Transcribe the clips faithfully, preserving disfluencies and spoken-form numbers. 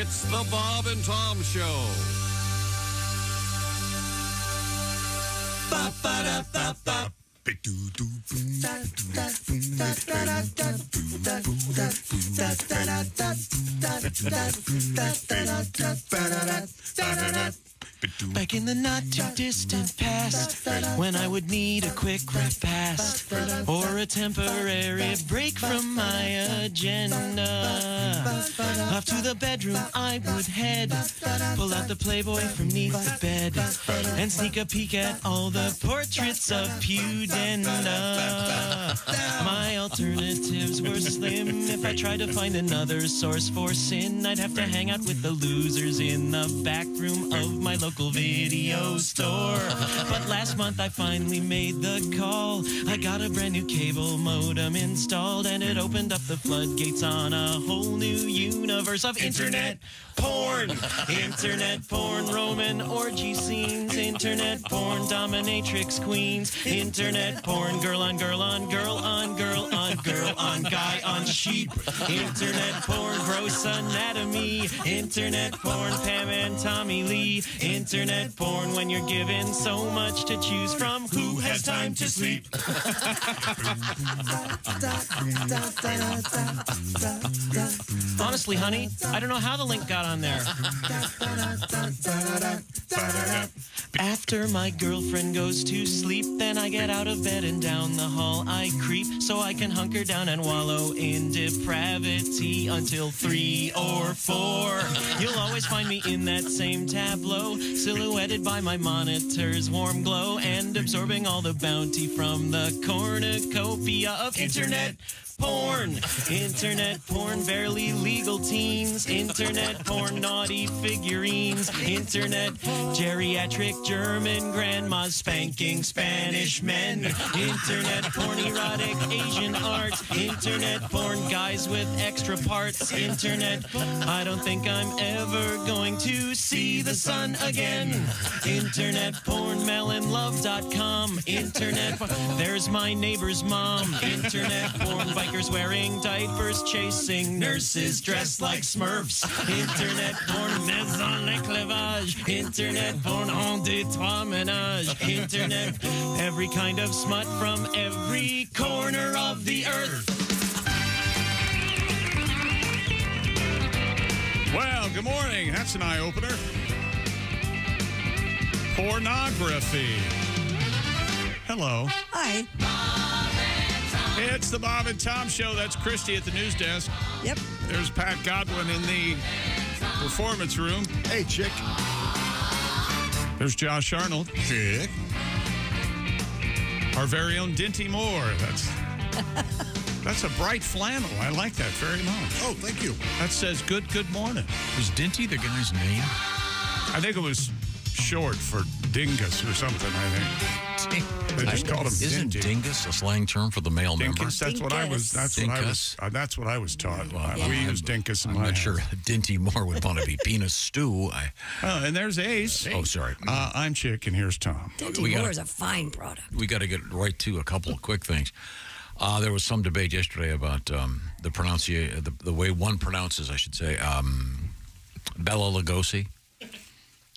It's the Bob and Tom Show. Bop, ba, da, bop, bop. Back in the not too distant past, when I would need a quick repast or a temporary break from my agenda, off to the bedroom I would head, pull out the Playboy from neath the bed, and sneak a peek at all the portraits of pudenda. My alternatives were slim. If I tried to find another source for sin, I'd have to hang out with the losers in the back room of my local video store. But last month I finally made the call. I got a brand new cable modem installed, and it opened up the floodgates on a whole new universe of internet porn. Internet porn, Roman orgy scenes, internet porn, dominatrix queens, internet porn, girl on girl on girl on girl on girl on guy on sheep, internet porn, gross anatomy, internet porn, Pam and Tommy Lee, internet porn, when you're given so much to choose from, who has time to sleep? Honestly, honey, I don't know how the link got on there. After my girlfriend goes to sleep, then I get out of bed and down the hall I creep, so I can hunker down and wallow in depravity until three or four. You'll always find me in that same tableau, silhouetted by my monitor's warm glow, and absorbing all the bounty from the cornucopia of internet porn. Internet porn, barely legal teens, internet porn, naughty figurines, internet geriatric German grandmas spanking Spanish men, internet porn, erotic Asian art, internet porn, guys with extra parts, internet, I don't think I'm ever going to see the sun again, internet porn, melon love dot com, internet, there's my neighbor's mom, internet porn, by wearing diapers, chasing nurses dressed like Smurfs, internet porn, maison de clavage, internet porn, on des trois ménages, internet, every kind of smut from every corner of the earth. Well, good morning. That's an eye-opener. Pornography. Hello. Hi. It's the Bob and Tom Show. That's Christy at the news desk. Yep. There's Pat Godwin in the performance room. Hey, chick. There's Josh Arnold. Chick. Our very own Dinty Moore. That's that's a bright flannel. I like that very much. Oh, thank you. That says good, good morning. Was Dinty the guy's name? I think it was short for dingus or something, I think. Ding. They just called him Isn't dingy. Dingus a slang term for the male member? That's dinkus. what I was. That's dinkus. what I was. Uh, that's what I was taught. Well, yeah. We use dinkus. In I'm my not house. sure Dinty Moore would want to be penis stew. I, oh, and there's Ace. Uh, oh, sorry. Uh, I'm Chick, and here's Tom. Dinty Moore is a fine product. We got to get right to a couple of quick things. Uh, there was some debate yesterday about um, the pronunciation, the, the way one pronounces, I should say, um, Bela Lugosi.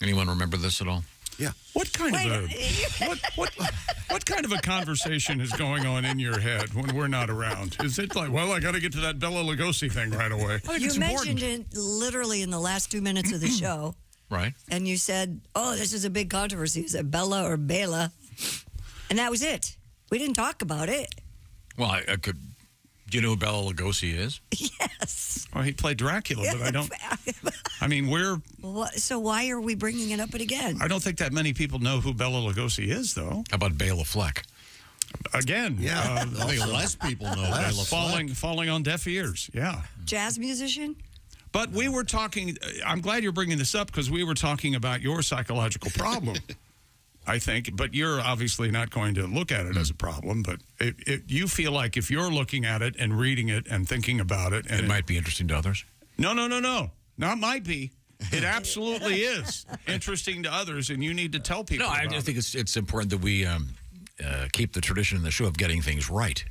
Anyone remember this at all? Yeah. What kind Wait, of a what, what what kind of a conversation is going on in your head when we're not around? Is it like, well, I got to get to that Bela Lugosi thing right away? You mentioned important. it literally in the last two minutes of the show, right? And you said, "Oh, this is a big controversy. Is it Bela or Bela?" And that was it. We didn't talk about it. Well, I, I could. Do you know who Bela Lugosi is? Yes. Well, he played Dracula, but I don't... I mean, we're... So why are we bringing it up again? I don't think that many people know who Bela Lugosi is, though. How about Béla Fleck? Again. Yeah. Uh, I think less people know less. Béla Fleck. Falling, falling on deaf ears, yeah. Jazz musician? But we were talking... I'm glad you're bringing this up, because we were talking about your psychological problem. I think, but you're obviously not going to look at it as a problem, but it, it, you feel like if you're looking at it and reading it and thinking about it... And it might be interesting to others? No, no, no, no. Not might be. It absolutely is interesting to others, and you need to tell people No, I, I think it. it's, it's important that we um, uh, keep the tradition in the show of getting things right.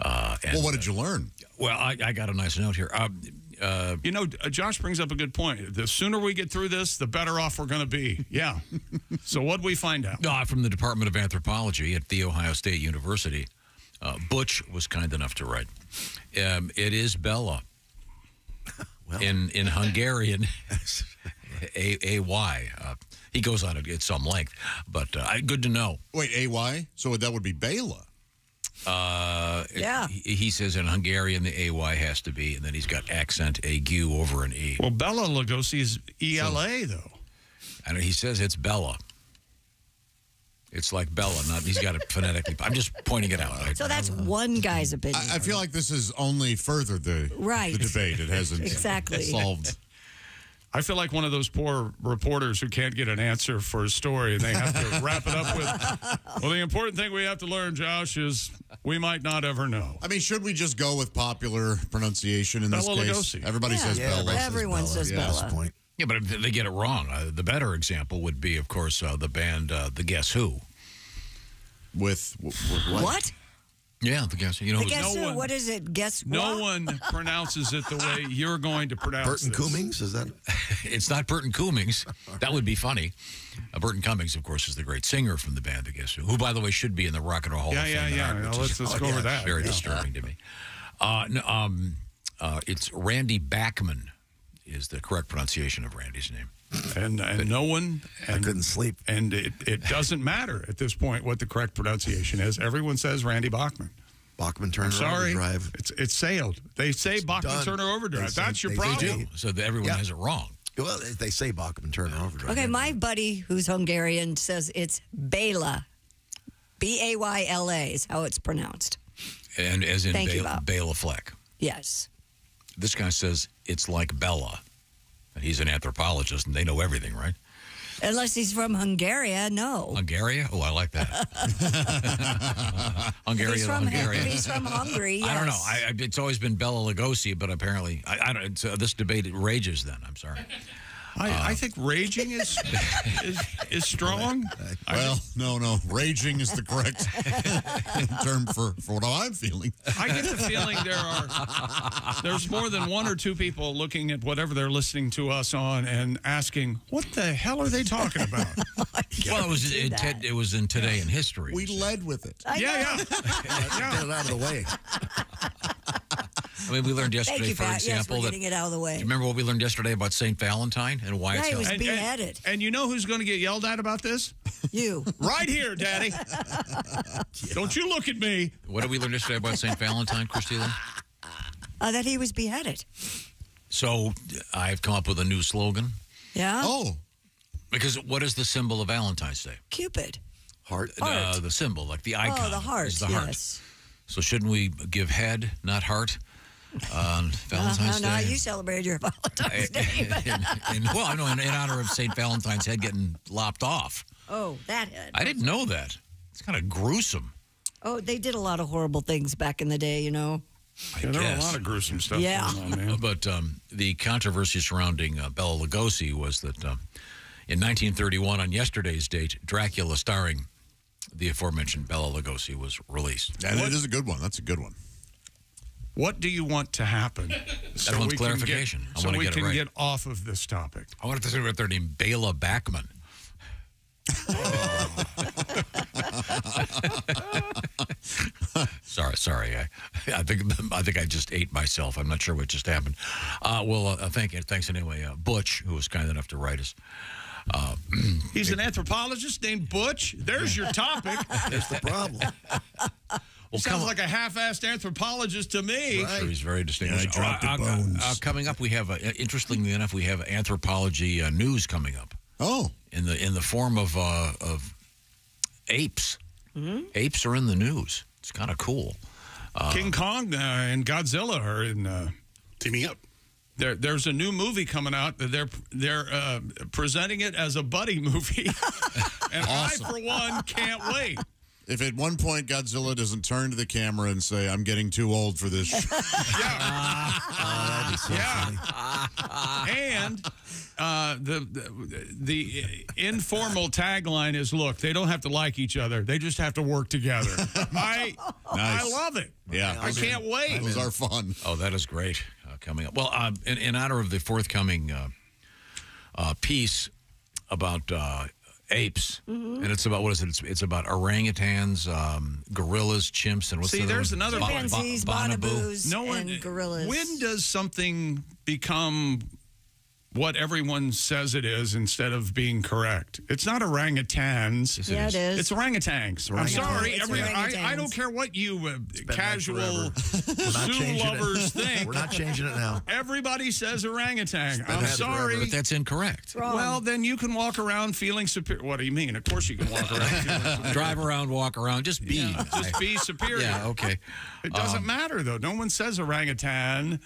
Uh, and, well, what did you learn? Uh, well, I, I got a nice note here. Um, Uh, you know, Josh brings up a good point. The sooner we get through this, the better off we're going to be. Yeah. So what'd we find out? Uh, from the Department of Anthropology at The Ohio State University, uh, Butch was kind enough to write. Um, it is Bela. Well, in in Hungarian, A Y. Uh, he goes on at some length, but uh, good to know. Wait, A Y? So that would be Bela. Uh, yeah. He, he says in Hungarian the A Y has to be, and then he's got accent ague over an E. Well, Bela Lugosi is E L A, so, though. And he says it's Bela. It's like Bela, not he's got it phonetically. I'm just pointing it out. So that's one guy's opinion. I, I feel like this is only further the, right. the debate. It hasn't exactly solved. I feel like one of those poor reporters who can't get an answer for a story, and they have to wrap it up with, well, the important thing we have to learn, Josh, is we might not ever know. I mean, should we just go with popular pronunciation in Bela this case? Lugosi. Everybody yeah. says yeah, Bela. Everyone says Bela. Says yeah, Bela. Yeah, but if they get it wrong, uh, the better example would be, of course, uh, the band uh, The Guess Who. With, with what? What? Yeah, the guess. You know, the guess no who? One, what is it? Guess what? No one pronounces it the way you're going to pronounce it. Burton this. Cummings? Is that? It's not Burton Cummings. That would be funny. Uh, Burton Cummings, of course, is the great singer from the band The Guess Who, who, by the way, should be in the Rock and Roll Hall yeah, of Fame. Yeah, yeah, yeah. No, let's, let's oh, go yeah, over that. Very yeah. disturbing to me. Uh, no, um, uh, it's Randy Bachman is the correct pronunciation of Randy's name. And, and but, no one... And, I couldn't sleep. And it, it doesn't matter at this point what the correct pronunciation is. Everyone says Randy Bachman. Bachman Turner sorry, Overdrive. It's, it's sailed. They say it's Bachman done. Turner Overdrive. Say, that's your they, problem. They do. So everyone yeah. has it wrong. Well, they say Bachman Turner Overdrive. Okay, my buddy who's Hungarian says it's Bela. B A Y L A is how it's pronounced. And as in Béla Fleck. Yes. This guy says it's like Bela. He's an anthropologist, and they know everything, right? Unless he's from Hungary, no. Hungary? Oh, I like that. Hungary is Hungary. He's from Hungary, yes. I don't know. I, I, it's always been Bela Lugosi, but apparently, I, I don't. So this debate rages then. I'm sorry. I, uh, I think raging is is, is strong. Well, no, no. Raging is the correct term for, for what I'm feeling. I get the feeling there are there's more than one or two people looking at whatever they're listening to us on and asking, what the hell are they talking about? Well, it was it, it, it was in Today in History. We led with it. I yeah, know. yeah. Get it out of the way. I mean, we learned yesterday, Thank you, for Pat. example, yes, we're getting that, it out of the way. Do you remember what we learned yesterday about Saint Valentine and why yeah, it's he was beheaded? And, and, and you know who's going to get yelled at about this? You. Right here, Daddy. Yeah. Don't you look at me. What did we learn yesterday about Saint Valentine, Christina? Uh, that he was beheaded. So I've come up with a new slogan. Yeah? Oh. Because what is the symbol of Valentine's Day? Cupid. Heart. heart. Uh, the symbol, like the icon. Oh, the heart, is the heart. Yes. So shouldn't we give head, not heart? On Valentine's uh, no, no, Day. No, you celebrated your Valentine's Day. in, in, well, I know, in, in honor of Saint Valentine's head getting lopped off. Oh, that head. I didn't know that. It's kind of gruesome. Oh, they did a lot of horrible things back in the day, you know. I yeah, there guess. were a lot of gruesome stuff yeah. going on, man. But um, the controversy surrounding uh, Bela Lugosi was that um, in nineteen thirty-one, on yesterday's date, Dracula, starring the aforementioned Bela Lugosi, was released. Yeah, that is a good one. That's a good one. What do you want to happen? So that one's we clarification. Can get, I so want to we get can it right. get off of this topic. I want to see what their name, Bela Bachman. Oh. sorry, sorry. I, I think I think I just ate myself. I'm not sure what just happened. Uh, well, uh, thank you. Thanks anyway, uh, Butch, who was kind enough to write us. Uh, He's an anthropologist named Butch. There's your topic. There's the problem. Well, sounds like a half-assed anthropologist to me. Right. Sure, he's very distinguished. Yeah, I uh, uh, uh, coming up, we have, uh, interestingly enough, we have anthropology uh, news coming up. Oh, in the in the form of uh, of apes. Mm-hmm. Apes are in the news. It's kind of cool. Uh, King Kong uh, and Godzilla are in uh, teaming up. There, there's a new movie coming out. They're they're uh, presenting it as a buddy movie, and awesome. I, for one, can't wait. If at one point Godzilla doesn't turn to the camera and say, I'm getting too old for this. yeah. Uh, oh, that'd be so yeah. funny. And uh, the, the, the informal tagline is, look, they don't have to like each other. They just have to work together. I, nice. I love it. Yeah. I can't wait. Those are fun. Oh, that is great. coming up. Well, uh, in, in honor of the forthcoming uh, uh, piece about uh, apes, mm-hmm. and it's about, what is it? It's, it's about orangutans, um, gorillas, chimps, and what's See, the See, there's one? another one. Chimpanzees, bonobos, no one, and gorillas. When does something become what everyone says it is instead of being correct? It's not orangutans. Yes, it yeah, is. it is. It's orangutans. orangutans. I'm sorry. It's every, orangutans. I, I don't care what you uh, casual zoo lovers think. We're not changing it now. Everybody says orangutan. I'm sorry. Forever. But that's incorrect. Well, then you can walk around feeling superior. What do you mean? Of course you can walk around. Drive around, walk around. Just be. Yeah, just be superior. Yeah, okay. It doesn't um, matter, though. No one says orangutan.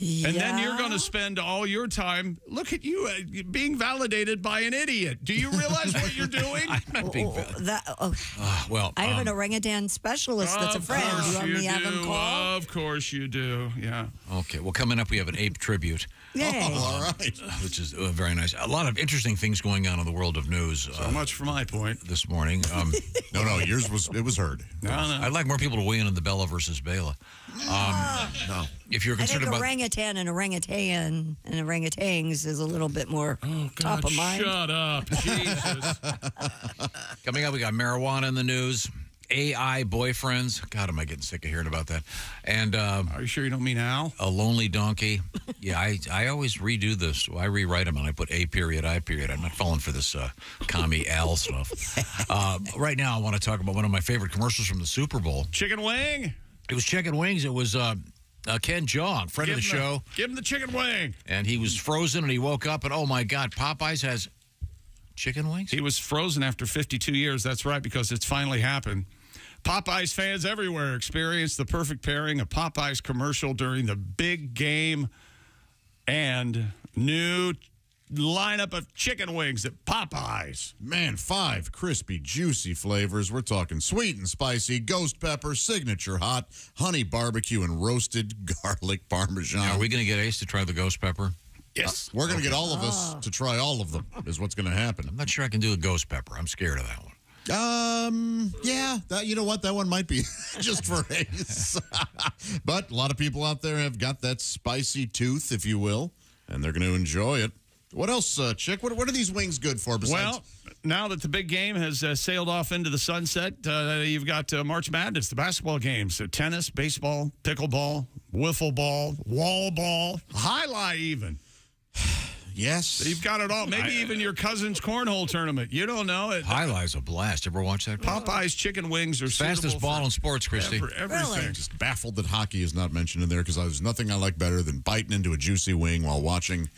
Yeah. And then you're going to spend all your time, look at you, uh, being validated by an idiot. Do you realize what you're doing? I'm not being validated. That, oh. uh, well, I have um, an orangutan specialist that's a friend. You want me to have him call? Of course you do, yeah. Okay, well, coming up, we have an ape tribute. Yay. Oh, all right. Which is uh, very nice. A lot of interesting things going on in the world of news. So uh, much for my point. This morning. Um, no, no, yours was, it was heard. No, no. I'd like more people to weigh in on the Bela versus Bela. Um, no. If you're concerned about orangutan and orangutan and orangutans is a little bit more oh, God, top of mind. Shut up, Jesus! Coming up, we got marijuana in the news, A I boyfriends. God, am I getting sick of hearing about that? And um, are you sure you don't mean Al? A lonely donkey. Yeah, I I always redo this. I rewrite them and I put a period, I period. I'm not falling for this uh, commie Al stuff. Uh, right now, I want to talk about one of my favorite commercials from the Super Bowl. Chicken wing. It was chicken wings. It was uh, uh, Ken Jeong, friend of the show. Give him the chicken wing. And he was frozen, and he woke up, and oh, my God, Popeyes has chicken wings? He was frozen after fifty-two years. That's right, because it's finally happened. Popeyes fans everywhere experienced the perfect pairing of Popeyes commercial during the big game and new lineup of chicken wings at Popeyes. Man, five crispy, juicy flavors. We're talking sweet and spicy, ghost pepper, signature hot, honey barbecue, and roasted garlic parmesan. Now, are we going to get Ace to try the ghost pepper? Yes. Uh, we're going to okay. get all of us to try all of them is what's going to happen. I'm not sure I can do a ghost pepper. I'm scared of that one. Um, yeah, that, you know what? That one might be just for Ace. But a lot of people out there have got that spicy tooth, if you will, and they're going to enjoy it. What else, uh, Chick? What, what are these wings good for besides? Well, now that the big game has uh, sailed off into the sunset, uh, you've got uh, March Madness, the basketball games, so tennis, baseball, pickleball, wiffle ball, wall ball, highlight even. Yes. So you've got it all. Maybe I, even your cousin's cornhole tournament. You don't know it. Highlight's a blast. Ever watch that? Popeye's chicken wings are fastest ball in sports, Christy. Every, everything. Really? Just baffled that hockey is not mentioned in there because there's nothing I like better than biting into a juicy wing while watching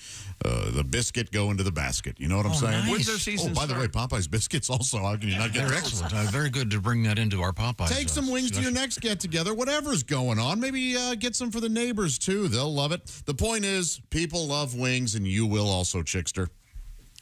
uh, the biscuit go into the basket. You know what I'm oh, saying? Nice. When's their season? Oh, by the start? way, Popeye's biscuits also. How can you not get? They're excellent. Uh, very good to bring that into our Popeye's. Take uh, some wings discussion. to your next get together. Whatever's going on, maybe uh, get some for the neighbors too. They'll love it. The point is, people love wings, and you will. Also, Chickster.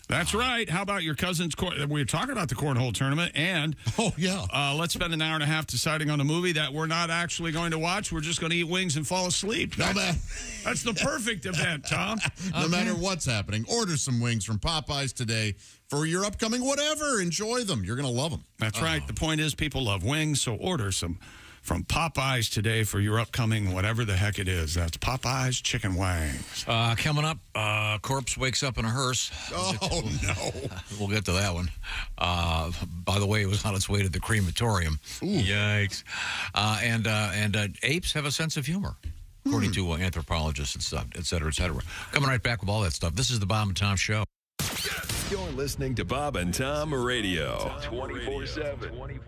That's right. How about your cousin's corn? We were talking about the cornhole tournament, and oh yeah, uh, let's spend an hour and a half deciding on a movie that we're not actually going to watch. We're just going to eat wings and fall asleep. That's, no matter. That's the perfect event, Tom. No okay. matter what's happening, order some wings from Popeyes today for your upcoming whatever. Enjoy them. You're going to love them. That's uh, right. The point is, people love wings, so order some from Popeyes today for your upcoming whatever the heck it is. That's Popeyes chicken wings. Uh, coming up, uh, corpse wakes up in a hearse. Oh, we'll, no. We'll get to that one. Uh, by the way, it was on its way to the crematorium. Ooh. Yikes. Uh, and uh, and uh, apes have a sense of humor, according mm. to uh, anthropologists and stuff, et cetera, et cetera. Coming right back with all that stuff. This is the Bob and Tom Show. You're listening to Bob and Tom Radio. twenty-four seven.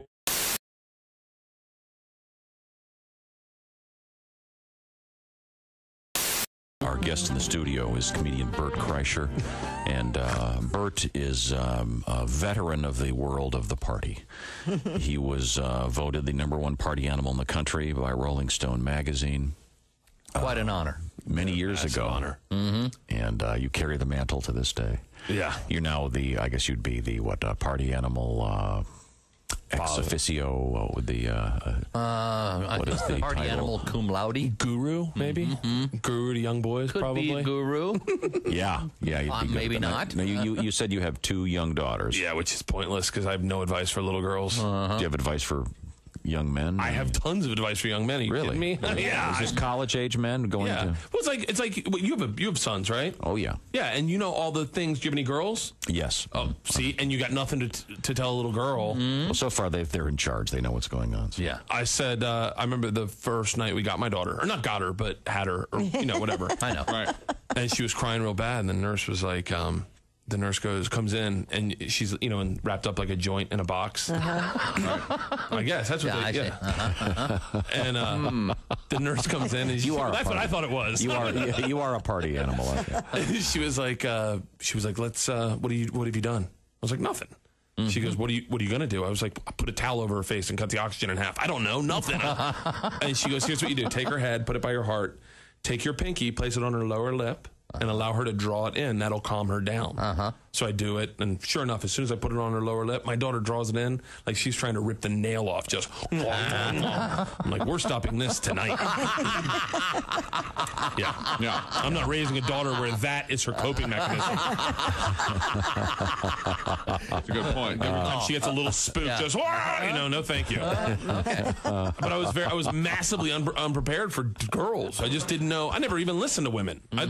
Our guest in the studio is comedian Bert Kreischer, and uh, Bert is um, a veteran of the world of the party. He was uh, voted the number one party animal in the country by Rolling Stone magazine. Quite uh, an honor. Many years That's ago. An honor. Mm-hmm. And uh, you carry the mantle to this day. Yeah. You're now the, I guess you'd be the, what, uh, party animal... Uh, Ex officio, uh, the uh, uh, what is the party title? Animal cum laude guru, maybe mm-hmm. guru to young boys, Could probably be guru. yeah, yeah, you'd um, be maybe not. No, you, you you said you have two young daughters. Yeah, which is pointless because I have no advice for little girls. Uh-huh. Do you have advice for young men? I have tons of advice for young men. Are you really? Kidding me? Really? Yeah. Is this college age men going yeah. to? Well, it's like it's like well, you have a, you have sons, right? Oh yeah. Yeah, and you know all the things. Do you have any girls? Yes. Oh, see, and you got nothing to t- to tell a little girl. Mm-hmm. Well, so far they they're in charge. They know what's going on. So. Yeah. I said uh, I remember the first night we got my daughter, or not got her, but had her, or you know whatever. I know. Right. And she was crying real bad, and the nurse was like. Um, The nurse goes, comes in, and she's, you know, and wrapped up like a joint in a box. Uh-huh. Right. I guess that's what yeah, they, I yeah. Uh-huh, uh-huh. And uh, mm. the nurse comes in, and she's, you are well, that's party. What I thought it was. You are, you are a party animal. Okay. She was like, uh, she was like, let's, uh, what do you, what have you done? I was like, nothing. Mm-hmm. She goes, what are you, what are you going to do? I was like, I put a towel over her face and cut the oxygen in half. I don't know, nothing. And she goes, here's what you do. Take her head, put it by your heart, take your pinky, place it on her lower lip. And allow her to draw it in. That'll calm her down. Uh-huh. So I do it, and sure enough, as soon as I put it on her lower lip, my daughter draws it in like she's trying to rip the nail off. Just, I'm like, we're stopping this tonight. yeah, yeah. I'm not raising a daughter where that is her coping mechanism. That's a good point. Uh, she gets a little spooked. Yeah. Just, you know, no, thank you. Uh, okay. But I was very, I was massively un- unprepared for girls. I just didn't know. I never even listened to women. Mm. I,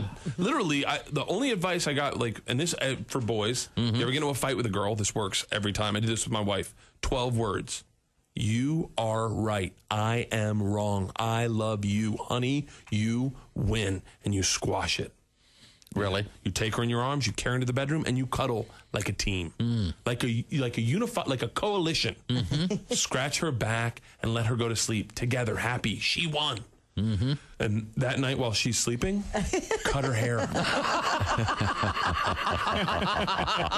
Literally, I, the only advice I got, like, and this uh, for boys, mm-hmm. you ever get into a fight with a girl, this works every time. I did this with my wife. Twelve words. You are right. I am wrong. I love you, honey. You win. And you squash it. Really? You take her in your arms, you carry her into the bedroom, and you cuddle like a team. Mm. Like a like a unifi- like a coalition. Mm-hmm. Scratch her back and let her go to sleep. Together, happy. She won. Mm-hmm. And that night while she's sleeping, cut her hair.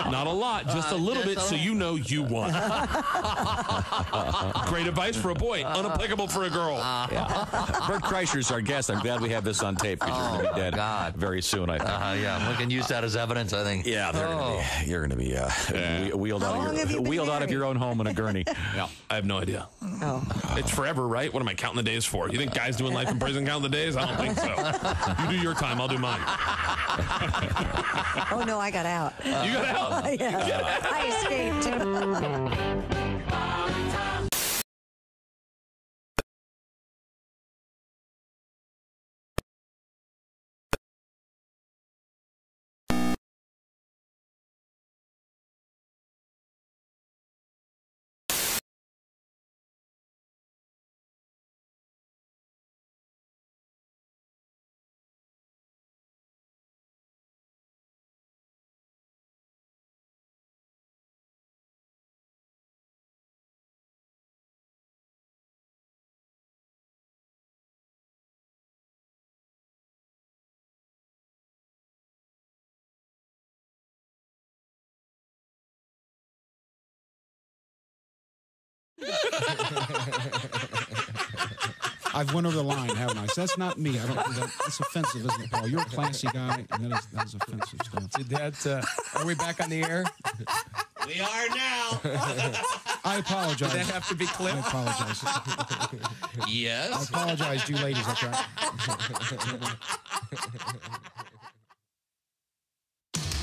Not a lot, just a little uh, bit, so you know you won. Great advice for a boy, unapplicable for a girl. Yeah. Bert Kreischer's our guest. I'm glad we have this on tape because oh, you're going to be dead God. very soon, I think. Uh, yeah, we can use that as evidence, I think. Yeah, they're oh. gonna be, you're going to be uh, yeah. wheeled, out of, your, wheeled out of your own home in a gurney. No, I have no idea. Oh. It's forever, right? What am I counting the days for? You think guys doing life in prison count the days? I don't think so. You do your time, I'll do mine. Oh, no, I got out. Uh, you got out? Uh, yeah. Got out. I escaped. I've went over the line, haven't I? So that's not me. I don't. That, that's offensive, isn't it, Paul? You're a classy guy, and that is that is offensive stuff. Did that? Uh, are we back on the air? We are now. I apologize. Did that have to be clipped? I apologize. Yes. I apologize to you ladies. That's right.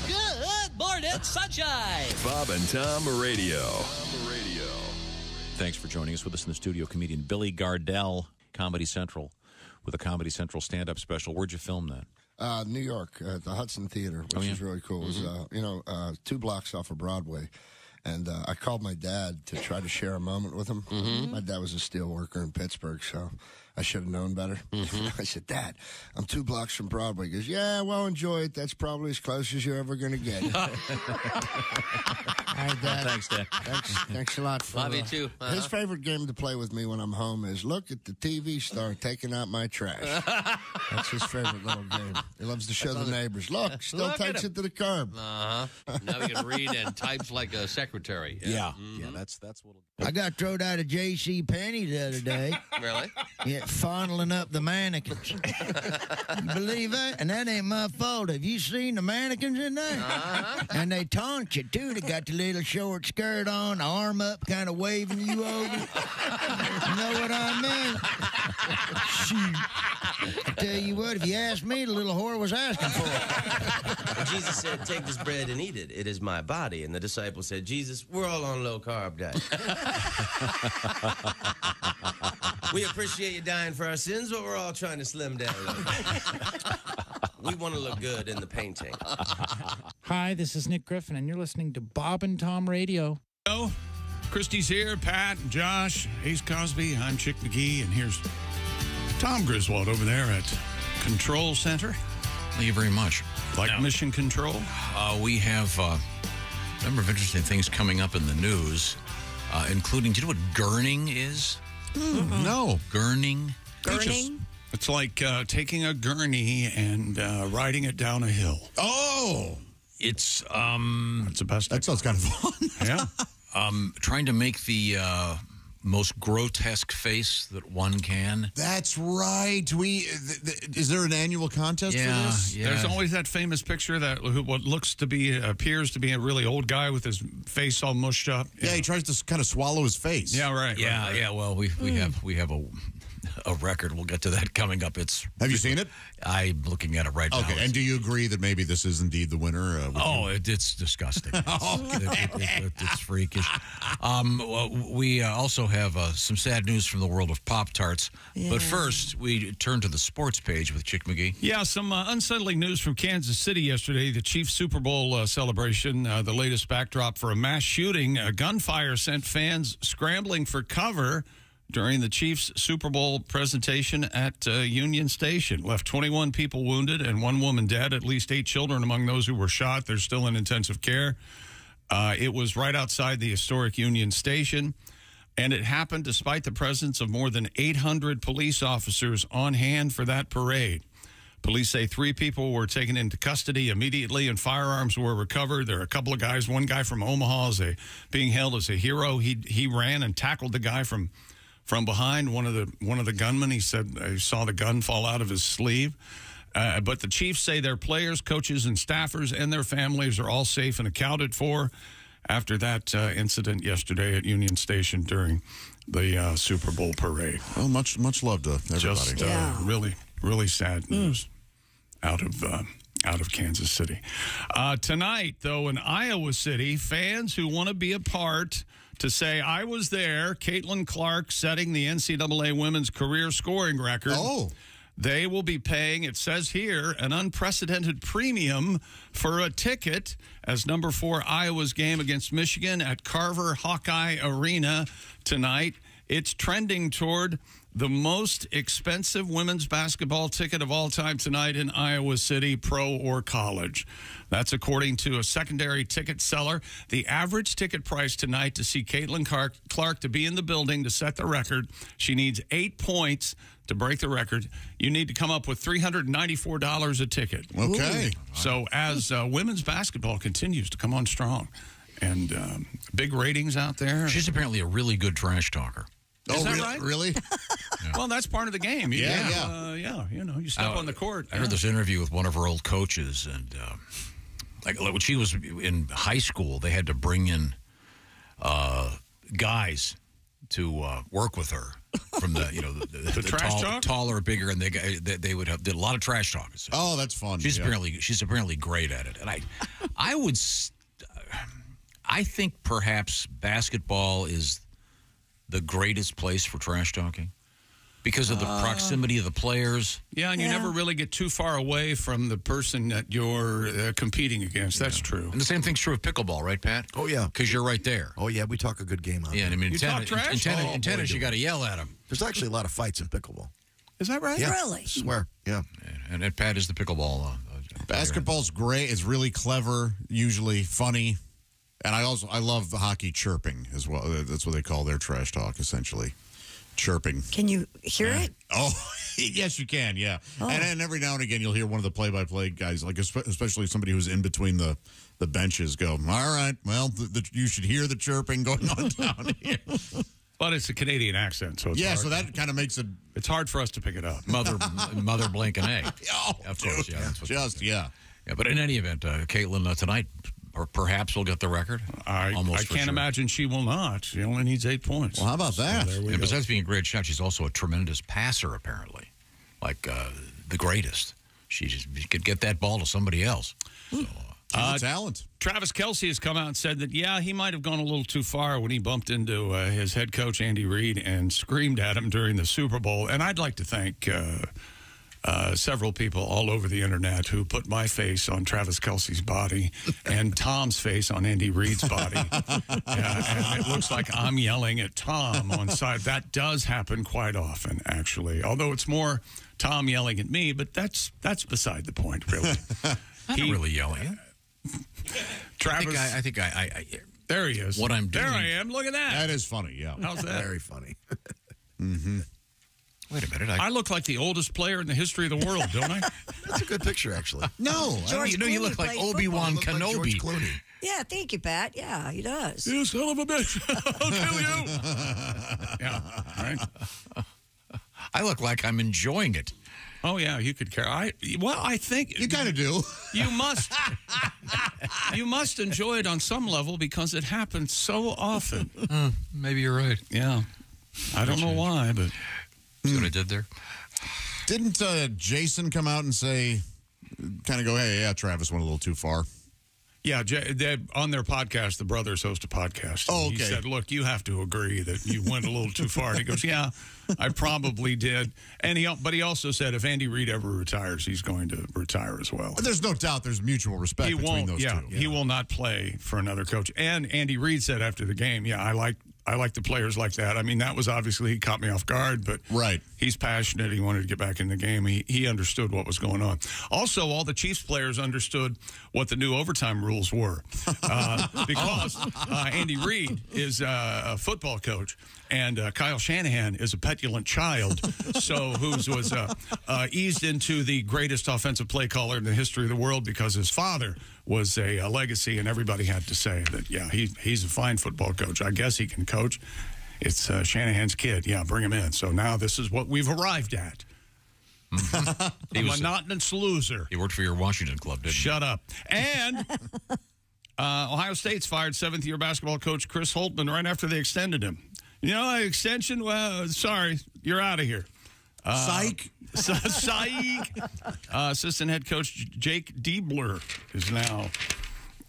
Good morning, sunshine. Bob and Tom Radio. Radio. Thanks for joining us. With us in the studio, comedian Billy Gardell, Comedy Central, with a Comedy Central stand-up special. Where'd you film that? Uh, New York, at the Hudson Theater, which oh, yeah? is really cool. Mm-hmm. It was, uh, you know, uh, two blocks off of Broadway. And uh, I called my dad to try to share a moment with him. Mm-hmm. My dad was a steel worker in Pittsburgh, so I should have known better. Mm-hmm. I said, Dad, I'm two blocks from Broadway. He goes, yeah, well, enjoy it. That's probably as close as you're ever going to get. All right, Dad. Well, thanks, Dad. Thanks, thanks a lot. For, Love you, too. Uh-huh. His favorite game to play with me when I'm home is look at the T V star taking out my trash. That's his favorite little game. He loves to show the neighbors. It. Look, still look takes it to the curb. Uh-huh. Now he can read and types like a secretary. Secretary. Yeah, yeah, mm-hmm. yeah that's that's what. It'll... I got thrown out of J C Penney the other day. Really? Yeah, fondling up the mannequins. You believe that? And that ain't my fault. Have you seen the mannequins in there? Uh-huh. And they taunt you too. They got the little short skirt on, arm up, kind of waving you over. You know what I mean? Shoot. tell you what, if you asked me, the little whore was asking for it. And Jesus said, take this bread and eat it. It is my body. And the disciples said, Jesus, we're all on low-carb diet. We appreciate you dying for our sins, but we're all trying to slim down a little bit. We want to look good in the painting. Hi, this is Nick Griffin, and you're listening to Bob and Tom Radio. Hello. Christy's here, Pat, Josh, Ace Cosby, I'm Chick McGee, and here's Tom Griswold over there at Control Center. Thank you very much. Like now, Mission Control? Uh, we have uh, a number of interesting things coming up in the news, uh, including, do you know what gurning is? Mm-hmm. No. Gurning. Gurning? It's like uh, taking a gurney and uh, riding it down a hill. Oh! It's, um... That's the best. That sounds kind of fun. Yeah. Um, trying to make the uh, most grotesque face that one can. That's right. We th th is there an annual contest yeah, for this? Yeah. There's always that famous picture that who, what looks to be appears to be a really old guy with his face all mushed up. Yeah, know. He tries to kind of swallow his face. Yeah, right. Yeah, right, right. yeah. Well, we we mm. have we have a a record. We'll get to that coming up. It's have you seen it? I'm looking at it right okay. now. Okay, and do you agree that maybe this is indeed the winner? Uh, oh, it, it's disgusting. oh, it, it, it, it, it's freakish. Um, well, we uh, also have uh, some sad news from the world of Pop-Tarts. Yeah. But first, we turn to the sports page with Chick McGee. Yeah, some uh, unsettling news from Kansas City yesterday. The Chiefs Super Bowl uh, celebration, uh, the latest backdrop for a mass shooting. Uh, gunfire sent fans scrambling for cover during the Chiefs Super Bowl presentation at uh, Union Station. Left twenty-one people wounded and one woman dead, at least eight children among those who were shot. They're still in intensive care. Uh, it was right outside the historic Union Station, and it happened despite the presence of more than eight hundred police officers on hand for that parade. Police say three people were taken into custody immediately, and firearms were recovered. There are a couple of guys. One guy from Omaha is a, being hailed as a hero. He, he ran and tackled the guy from... From behind, one of the one of the gunmen, he said he saw the gun fall out of his sleeve. Uh, but the Chiefs say their players, coaches, and staffers and their families are all safe and accounted for after that uh, incident yesterday at Union Station during the uh, Super Bowl parade. Well, much much love to everybody. Just uh, yeah. really, really sad news mm. out of uh, out of Kansas City. Uh, tonight, though, in Iowa City, fans who want to be a part to say, I was there, Caitlin Clark setting the N C double A women's career scoring record. Oh. They will be paying, it says here, an unprecedented premium for a ticket as number four Iowa's game against Michigan at Carver Hawkeye Arena tonight. It's trending toward the most expensive women's basketball ticket of all time tonight in Iowa City, pro or college. That's according to a secondary ticket seller. The average ticket price tonight to see Caitlin Clark to be in the building to set the record, she needs eight points to break the record. You need to come up with three hundred ninety-four dollars a ticket. Okay. So as uh, women's basketball continues to come on strong and um, big ratings out there. She's apparently a really good trash talker. Is oh, that really? Right? Really? Yeah. Well, that's part of the game. You, yeah, yeah. Uh, yeah, you know, you step uh, on the court. I yeah. heard this interview with one of her old coaches, and uh, like when she was in high school, they had to bring in uh, guys to uh, work with her from the, you know, the, the, the, the trash tall, talk? taller, bigger, and they they, they would have did a lot of trash talking. So oh, that's fun. She's yeah. apparently she's apparently great at it, and I I would I think perhaps basketball is the greatest place for trash talking because of the uh, proximity of the players. Yeah, and you yeah. never really get too far away from the person that you're uh, competing against. That's yeah. true. And the same thing's true of pickleball, right, Pat? Oh, yeah. Because you're right there. Oh, yeah, we talk a good game on yeah, that. I mean, you talk trash? In, in, in, oh, in tennis, boy, you got to yell at them. There's actually a lot of fights in pickleball. Is that right? Yeah. Really? I swear, yeah. And, and Pat is the pickleball. Uh, uh, Basketball's great. It's really clever, usually funny. And I also I love the hockey chirping as well. That's what they call their trash talk, essentially, chirping. Can you hear yeah. it? Oh, yes, you can. Yeah, oh. and, and every now and again you'll hear one of the play-by-play guys, like especially somebody who's in between the the benches, go, "All right, well, the, the, you should hear the chirping going on down here." But it's a Canadian accent, so it's yeah. hard. So that kind of makes it. It's hard for us to pick it up. Mother, mother, blank and egg. Oh, of course, dude. yeah. That's what Just yeah. Yeah, but in any event, uh, Caitlin uh, tonight. Or perhaps we'll get the record. I, Almost I can't sure. imagine she will not. She only needs eight points. Well, how about that? So yeah, besides being a great shot, she's also a tremendous passer, apparently. like uh, the greatest. She just she could get that ball to somebody else. Mm. So, uh, talent. Travis Kelce has come out and said that, yeah, he might have gone a little too far when he bumped into uh, his head coach, Andy Reid, and screamed at him during the Super Bowl. And I'd like to thank uh, uh, several people all over the Internet who put my face on Travis Kelce's body and Tom's face on Andy Reid's body. uh, and it looks like I'm yelling at Tom on side. That does happen quite often, actually, although it's more Tom yelling at me, but that's, that's beside the point, really. I'm not really yelling at Travis, I think I, I, think I, I, I there he is. What I'm doing. There I am. Look at that. That is funny. Yeah. How's that? Very funny. Mm-hmm. Wait a minute. I... I look like the oldest player in the history of the world, don't I? That's a good picture, actually. No, George, you know, you look like Obi-Wan Kenobi. Like George Clooney. Yeah, thank you, Pat. Yeah, he does. You son of a bitch! I'll kill you. Yeah. Right. I look like I'm enjoying it. Oh, yeah, you could care. I, well, I think... You kind of do. You must. You must enjoy it on some level because it happens so often. Uh, maybe you're right. Yeah. I don't know why, but... See what I did there? Didn't uh, Jason come out and say, kind of go, hey, yeah, Travis went a little too far? Yeah, they, on their podcast, the brothers host a podcast. Oh, okay. He said, look, you have to agree that you went a little too far. And he goes, yeah, I probably did. And he, But he also said if Andy Reid ever retires, he's going to retire as well. There's no doubt there's mutual respect he between won't, those yeah, two. Yeah. He will not play for another coach. And Andy Reid said after the game, yeah, I like I like the players like that. I mean, that was obviously he caught me off guard, but right. He's passionate. He wanted to get back in the game. He, he understood what was going on. Also, all the Chiefs players understood what the new overtime rules were uh, because uh, Andy Reid is uh, a football coach, and uh, Kyle Shanahan is a petulant child, so who was uh, uh, eased into the greatest offensive play caller in the history of the world because his father was a, a legacy, and everybody had to say that, yeah, he, he's a fine football coach. I guess he can coach. It's uh, Shanahan's kid. Yeah, bring him in. So now this is what we've arrived at. Mm-hmm. He was a monotonous loser. He worked for your Washington club, didn't he? Shut up. And... Uh, Ohio State's fired seventh-year basketball coach Chris Holtmann right after they extended him. You know, extension? Well, sorry, you're out of here. Uh, Psych. Psych. Uh, assistant head coach Jake Diebler is now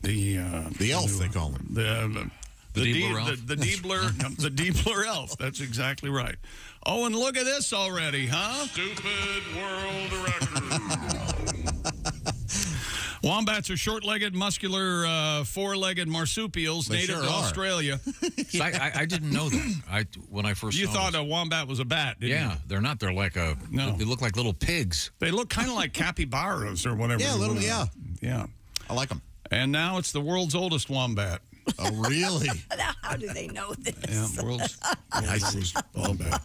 the... Uh, the elf, the, they call him. The, the, the, the Diebler elf. The, the, Diebler, no, the Diebler elf. That's exactly right. Oh, and look at this already, huh? Stupid world record. Wombats are short-legged, muscular, uh, four-legged marsupials they native sure to are. Australia. Yeah. I, I didn't know that I, when I first you saw You thought this. A wombat was a bat, didn't yeah, you? Yeah, they're not. They're like a... No. They look like little pigs. They look kind of like capybaras or whatever. Yeah, little, yeah. Yeah. I like them. And now it's the world's oldest wombat. Oh, really? How do they know this? Yeah, world's, world's oldest wombat.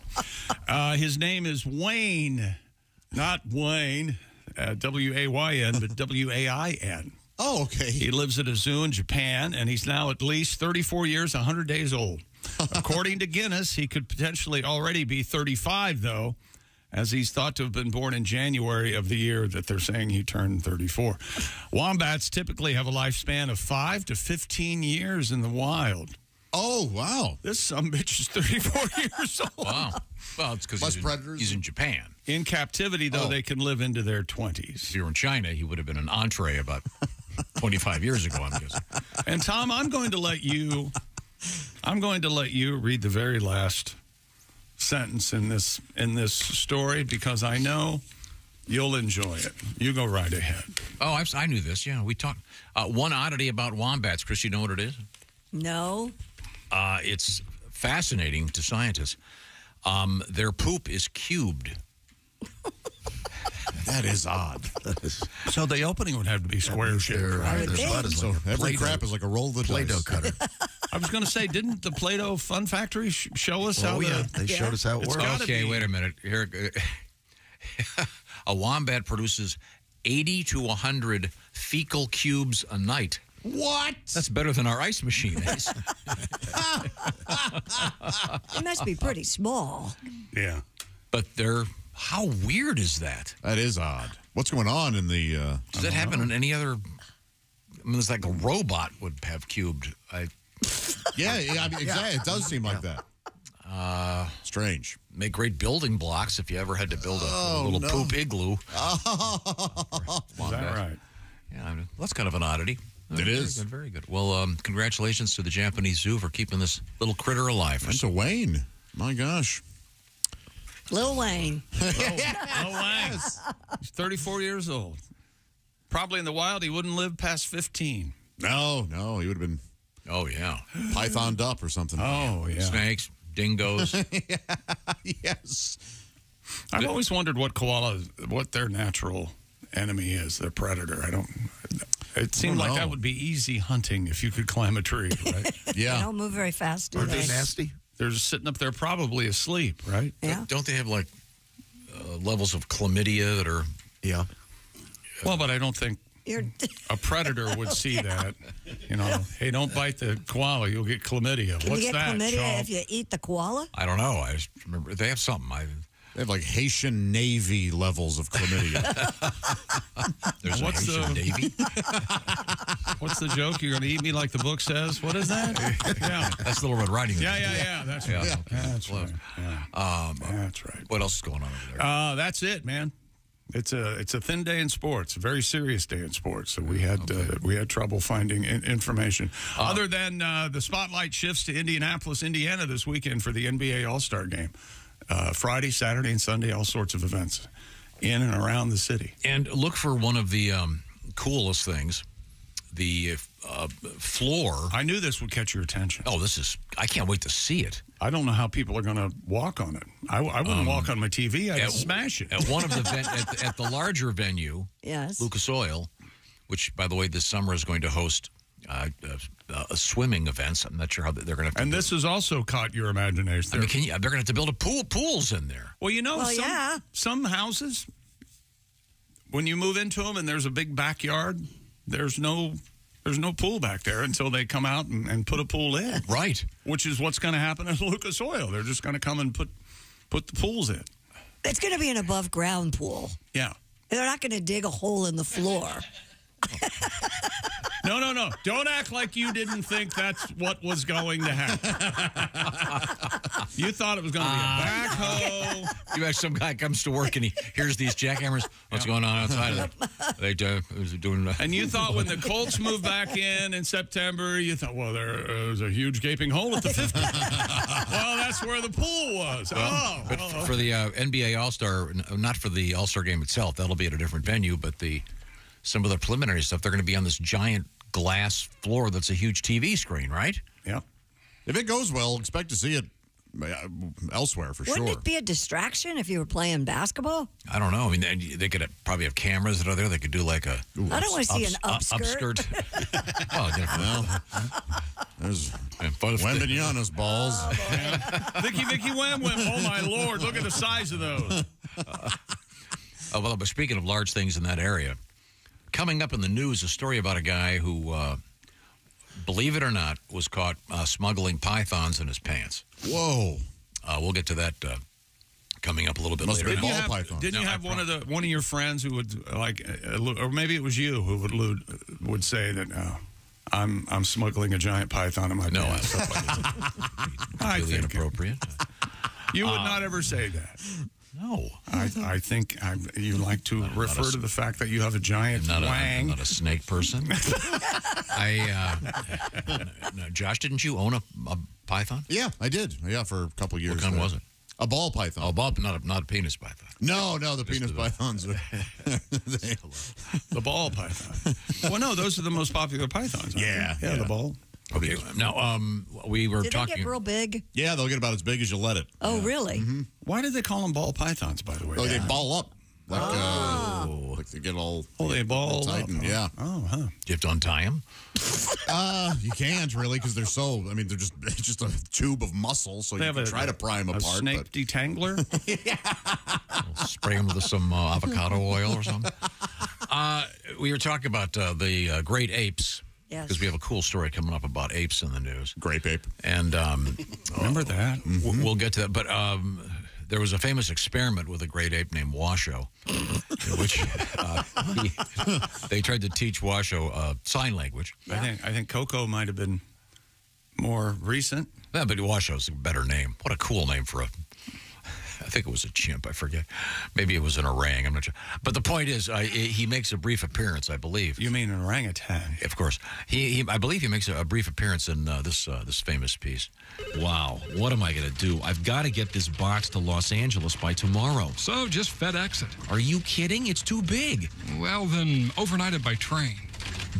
Uh, his name is Wayne, not Wayne. Uh, W A Y N, but W A I N. Oh, okay. He lives at a zoo in Japan, and he's now at least thirty-four years, one hundred days old. According to Guinness, he could potentially already be thirty-five, though, as he's thought to have been born in January of the year that they're saying he turned thirty-four. Wombats typically have a lifespan of five to fifteen years in the wild. Oh, wow. This son bitch is thirty-four years old. Wow. Well, it's because he's, he's in Japan. In captivity, though, oh. They can live into their twenties. If you were in China, he would have been an entree about twenty-five years ago, I'm guessing. And, Tom, I'm going to let you I'm going to let you read the very last sentence in this, in this story because I know you'll enjoy it. You go right ahead. Oh, I, I knew this. Yeah, we talked. Uh, one oddity about wombats. Chris, you know what it is? No. Uh, it's fascinating to scientists. Um, their poop is cubed. That is odd. That is... So the opening would have to be square shaped. Right? So every crap is like a roll of the Play-Doh cutter. I was going to say, didn't the Play-Doh Fun Factory sh show us oh, how? Oh yeah, the... they yeah. showed us how it works. Okay, be... wait a minute. Here, a wombat produces eighty to a hundred fecal cubes a night. What? That's better than our ice machine is. It must be pretty small. Yeah. But they're... How weird is that? That is odd. What's going on in the... Uh, Does that happen know. in any other... I mean, it's like a robot would have cubed. I... Yeah, yeah, I mean, exactly. Yeah. It does seem like yeah. that. Uh, Strange. Make great building blocks if you ever had to build a, oh, a little no. poop igloo. Oh. Is that back. right? Yeah, I mean, that's kind of an oddity. It very is. Good, very good. Well, um, congratulations to the Japanese zoo for keeping this little critter alive. That's a Wayne. My gosh. Lil Wayne. Lil, Lil Wayne. Yes. He's thirty-four years old. Probably in the wild, he wouldn't live past fifteen. No, no. He would have been... Oh, yeah. Pythoned up or something. Oh, yeah. Snakes, dingoes. Yeah. Yes. I've but, always wondered what koalas, what their natural enemy is, their predator. I don't... It seemed like that would be easy hunting if you could climb a tree, right? Yeah. They don't move very fast, do they? Are they nasty? They're just sitting up there probably asleep, right? Yeah. Don't they have, like, uh, levels of chlamydia that are... Yeah. Uh, well, but I don't think You're a predator would see yeah. that. You know, hey, don't bite the koala. You'll get chlamydia. Can What's you get that, chlamydia Sean? If you eat the koala? I don't know. I just remember they have something. I... They have like Haitian Navy levels of chlamydia. There's What's a Haitian the... Navy? What's the joke? You're going to eat me like the book says? What is that? Yeah. That's Little Red Riding Hood. Yeah, yeah, yeah. That's right. Yeah. Yeah, that's, right. Yeah. Um, yeah, that's right. What else is going on over there? Uh, that's it, man. It's a it's a thin day in sports, a very serious day in sports. So we had okay. uh, we had trouble finding in information uh, other than uh, the spotlight shifts to Indianapolis, Indiana this weekend for the N B A All-Star Game. Uh, Friday, Saturday, and Sunday, all sorts of events in and around the city. And look for one of the um, coolest things, the uh, floor. I knew this would catch your attention. Oh, this is, I can't wait to see it. I don't know how people are going to walk on it. I, I wouldn't um, walk on my T V. I'd at, smash it. At one of the, at the, at the larger venue, yes. Lucas Oil, which, by the way, this summer is going to host Uh, uh, uh, swimming events. I'm not sure how they're going to. And this has also caught your imagination. I mean, can you, they're going to have to build a pool. Pools in there. Well, you know, well, some, yeah. some houses, when you move into them and there's a big backyard, there's no, there's no pool back there until they come out and, and put a pool in. Right. Which is what's going to happen at Lucas Oil. They're just going to come and put, put the pools in. It's going to be an above ground pool. Yeah. They're not going to dig a hole in the floor. No, no, no. Don't act like you didn't think that's what was going to happen. You thought it was going to be uh, a backhoe. You ask some guy comes to work and he hears these jackhammers. What's yeah. going on outside of that? They do, doing. And you thought when the Colts moved back in in September, you thought, well, there's a huge gaping hole at the fifty. Well, that's where the pool was. Well, oh. But oh. for the uh, N B A All-Star, not for the All-Star game itself. That'll be at a different venue, but the... Some of the preliminary stuff, they're going to be on this giant glass floor that's a huge T V screen, right? Yeah. If it goes well, expect to see it elsewhere for Wouldn't sure. Wouldn't it be a distraction if you were playing basketball? I don't know. I mean, they, they could probably have cameras that are there. They could do like a... Ooh, I don't want to see an upskirt. Uh, upskirt. Oh, definitely. Well, there's Wembanyama's balls. Oh, Vicky, Vicky, Wem, Wem. Oh, my Lord. Look at the size of those. Uh, oh, well, but speaking of large things in that area... Coming up in the news, a story about a guy who, uh, believe it or not, was caught uh, smuggling pythons in his pants. Whoa! Uh, we'll get to that uh, coming up a little bit Must later. Be ball didn't you have, python. Didn't no, you have one of the one of your friends who would like, or maybe it was you who would would say that uh, I'm I'm smuggling a giant python in my no, pants? No, I really inappropriate. It. You would um, not ever say that. No. I, I think I, you like to I'm refer a, to the fact that you have a giant I'm not wang. A, I'm not a snake person. I, uh, no, Josh, didn't you own a, a python? Yeah, I did. Yeah, for a couple years. What kind there. was it? A ball python. Oh, ball, not a, not a penis python. No, no, the Just penis the, pythons. Are, they, the ball python. Well, no, those are the most popular pythons. Yeah, yeah, yeah, the ball. Okay. Now, um, we were did talking... Did they get real big? Yeah, they'll get about as big as you let it. Oh, yeah. Really? Mm-hmm. Why do they call them ball pythons, by the way? Oh, yeah. They ball up. Like, oh. Uh, like they get all... Oh, they ball up. Yeah. Oh, huh. Do you have to untie them? Uh, you can't, really, because they're so... I mean, they're just just a tube of muscle, so they you have can a, try to pry them a apart. A snake but... detangler? Yeah. We'll spray them with some uh, avocado oil or something. Uh, we were talking about uh, the uh, great apes... Because yes. we have a cool story coming up about apes in the news. Grape ape. And um, remember that. Mm-hmm. We'll get to that. But um, there was a famous experiment with a great ape named Washoe, in which uh, he, they tried to teach Washoe uh, sign language. Yeah. I think I think Coco might have been more recent. Yeah, but Washoe's a better name. What a cool name for a... I think it was a chimp. I forget. Maybe it was an orang. I'm not sure. But the point is, I, he makes a brief appearance, I believe. You mean an orangutan? Of course. He, he I believe he makes a, a brief appearance in uh, this uh, this famous piece. Wow. What am I going to do? I've got to get this box to Los Angeles by tomorrow. So just FedEx it. Are you kidding? It's too big. Well, then overnight it by train.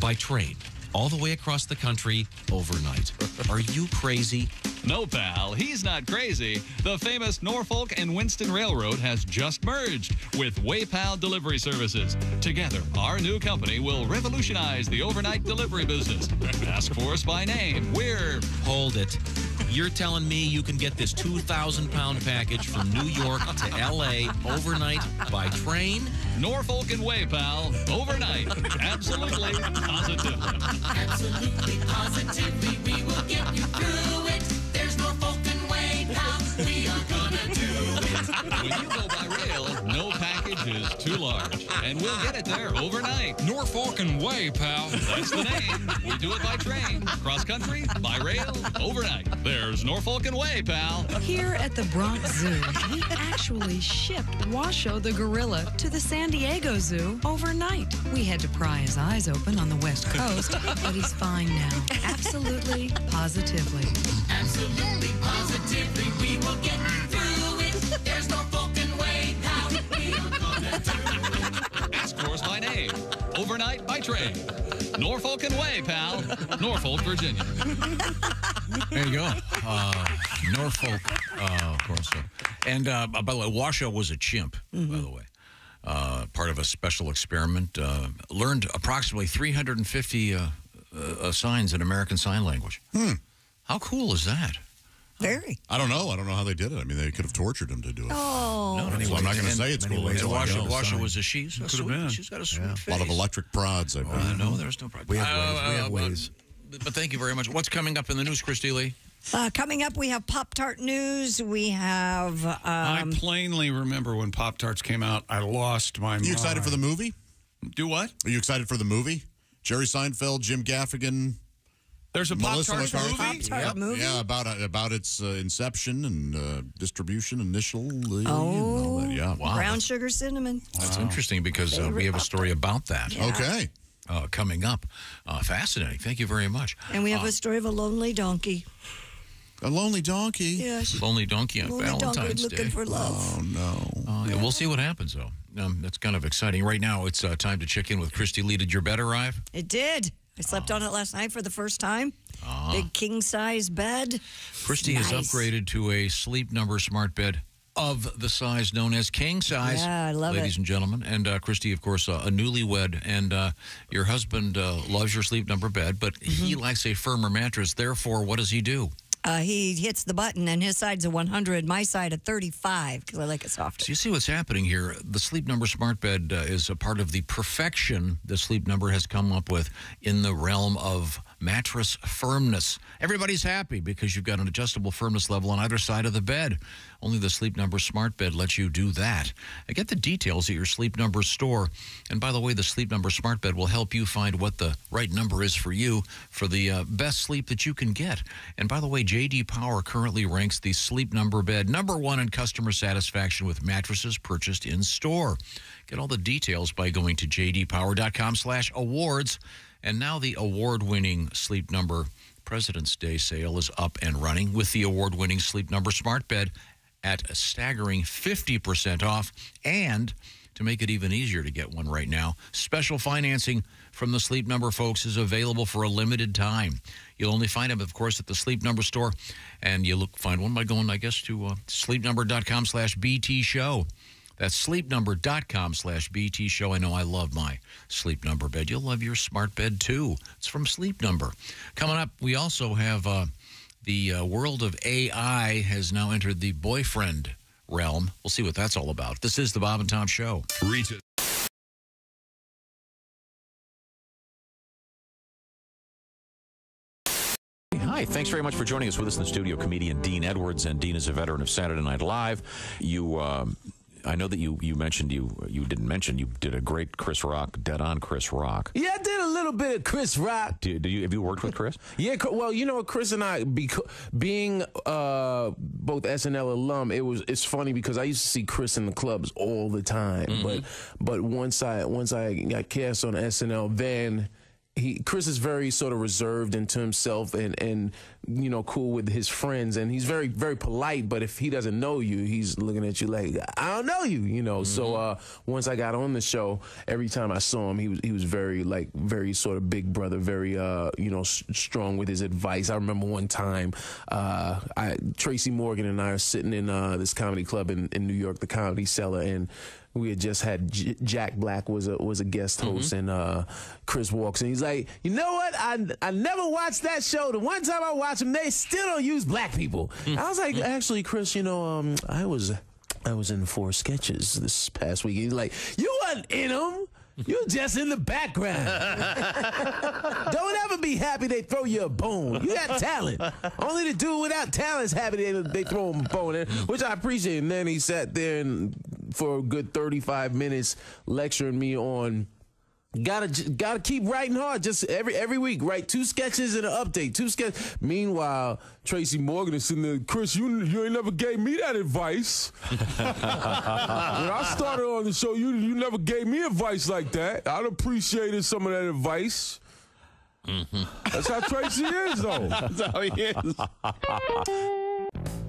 By train. All the way across the country overnight. Are you crazy? No, pal, he's not crazy. The famous Norfolk and Winston Railroad has just merged with WayPal Delivery Services. Together, our new company will revolutionize the overnight delivery business. Ask for us by name. We're... Hold it. You're telling me you can get this two thousand pound package from New York to L A overnight by train? Norfolk and WayPal, overnight. Absolutely positively. Absolutely positively, we will get you through it. There's Norfolk and WayPal, we are gonna do it. When you go by rail, no package is too large, and we'll get it there overnight. Norfolk and WayPal. That's the name. We do it by train, cross country, by rail, overnight. There's Norfolk and WayPal. Here at the Bronx Zoo, we actually shipped Washoe the gorilla to the San Diego Zoo overnight. We had to pry his eyes open on the West Coast, but he's fine now. Absolutely, positively. Absolutely, positively, we will get through it. There's Norfolk and WayPal. We are gonna do it. Ask for us by name. Overnight by train. Norfolk and WayPal. Norfolk, Virginia. There you go. Uh, Norfolk, uh, of course. So. And uh, by the way, Washoe was a chimp, mm-hmm. by the way. Uh, part of a special experiment. Uh, learned approximately three hundred fifty uh, uh, signs in American Sign Language. Hmm. How cool is that? Very. I don't know. I don't know how they did it. I mean, they could have tortured him to do it. Oh. No, anyway, so I'm not going to say it's cool. Ways, Washoe, Washoe was a she. She's, she's got a sweet yeah. face. A lot of electric prods, I think. Oh, no, there's no problem. We have ways. Uh, we have ways. But, but thank you very much. What's coming up in the news, Christy Lee? Uh, coming up, we have Pop-Tart news. We have... Um, I plainly remember when Pop-Tarts came out, I lost my mind. Are you excited for the movie? Do what? Are you excited for the movie? Jerry Seinfeld, Jim Gaffigan... There's a Pop-Tart movie? Pop-Tart yep. movie? Yeah, about about its uh, inception and uh, distribution, initial. Uh, oh, and all that. Yeah. Wow. Brown sugar cinnamon. Wow. That's interesting because uh, we have a story about that. Yeah. Okay. Uh, coming up. Uh, fascinating. Thank you very much. And we have uh, a story of a lonely donkey. A lonely donkey? Yes. Lonely donkey on lonely Valentine's donkey Day. Looking for love. Oh, no. Uh, yeah. Yeah, we'll see what happens, though. Um, that's kind of exciting. Right now, it's uh, time to check in with Christy Lee. Did your bed arrive? It did. I slept uh, on it last night for the first time. Uh, Big king-size bed. Christy nice. has upgraded to a Sleep Number smart bed of the size known as king size. Yeah, I love ladies it. Ladies and gentlemen. And uh, Christy, of course, uh, a newlywed. And uh, your husband uh, loves your Sleep Number bed, but mm-hmm. he likes a firmer mattress. Therefore, what does he do? Uh, he hits the button, and his side's a one hundred, my side a thirty-five, because I like it softer. So you see what's happening here. The Sleep Number smart bed uh, is a part of the perfection the Sleep Number has come up with in the realm of mattress firmness. Everybody's happy because you've got an adjustable firmness level on either side of the bed. Only the Sleep Number smart bed lets you do that. And get the details at your Sleep Number store. And by the way, the Sleep Number smart bed will help you find what the right number is for you for the uh, best sleep that you can get. And by the way, J D Power currently ranks the Sleep Number bed number one in customer satisfaction with mattresses purchased in store. Get all the details by going to j d power dot com slash awards. And now the award-winning Sleep Number President's Day sale is up and running with the award-winning Sleep Number smart bed at a staggering fifty percent off. And to make it even easier to get one right now, special financing from the Sleep Number folks is available for a limited time. You'll only find them, of course, at the Sleep Number store. And you'll look, find one by going, I guess, to uh, sleep number dot com slash b t show. That's sleep number dot com slash b t show. I know I love my Sleep Number bed. You'll love your smart bed, too. It's from Sleep Number. Coming up, we also have uh, the uh, world of A I has now entered the boyfriend realm. We'll see what that's all about. This is the Bob and Tom Show. Reach it. Hi, thanks very much for joining us. With us in the studio, comedian Dean Edwards. And Dean is a veteran of Saturday Night Live. You... Um, I know that you, you mentioned, you you didn't mention, you did a great Chris Rock, Dead on Chris Rock. Yeah, I did a little bit of Chris Rock. Do, do you Have you worked with Chris? Yeah, well, you know, Chris and I, beco- being uh, both S N L alum, it was it's funny because I used to see Chris in the clubs all the time. Mm-hmm. But but once I once I got cast on S N L, then... He, Chris is very sort of reserved into himself and, and, you know, cool with his friends. And he's very, very polite. But if he doesn't know you, he's looking at you like, I don't know you, you know. Mm-hmm. So uh, once I got on the show, every time I saw him, he was he was very, like, very sort of big brother, very, uh, you know, s- strong with his advice. I remember one time uh, I Tracy Morgan and I are sitting in uh, this comedy club in, in New York, the Comedy Cellar, and we had just had J- Jack Black was a was a guest host, mm-hmm. and uh, Chris walks in. He's like, you know what? I I never watched that show. The one time I watched them, they still don't use black people. Mm-hmm. I was like, actually, Chris, you know, um, I was I was in four sketches this past week. He's like, you weren't in them. You're just in the background. Don't ever be happy they throw you a bone. You got talent. Only the dude without talent is happy they, they throw him a bone, in, which I appreciate. And then he sat there and for a good thirty-five minutes lecturing me on... Gotta gotta keep writing hard. Just every every week, write two sketches and an update. Two sketches. Meanwhile, Tracy Morgan is sitting there. Chris, you you ain't never gave me that advice. When I started on the show, you you never gave me advice like that. I'd appreciated some of that advice. Mm-hmm. That's how Tracy is, though. That's how he is.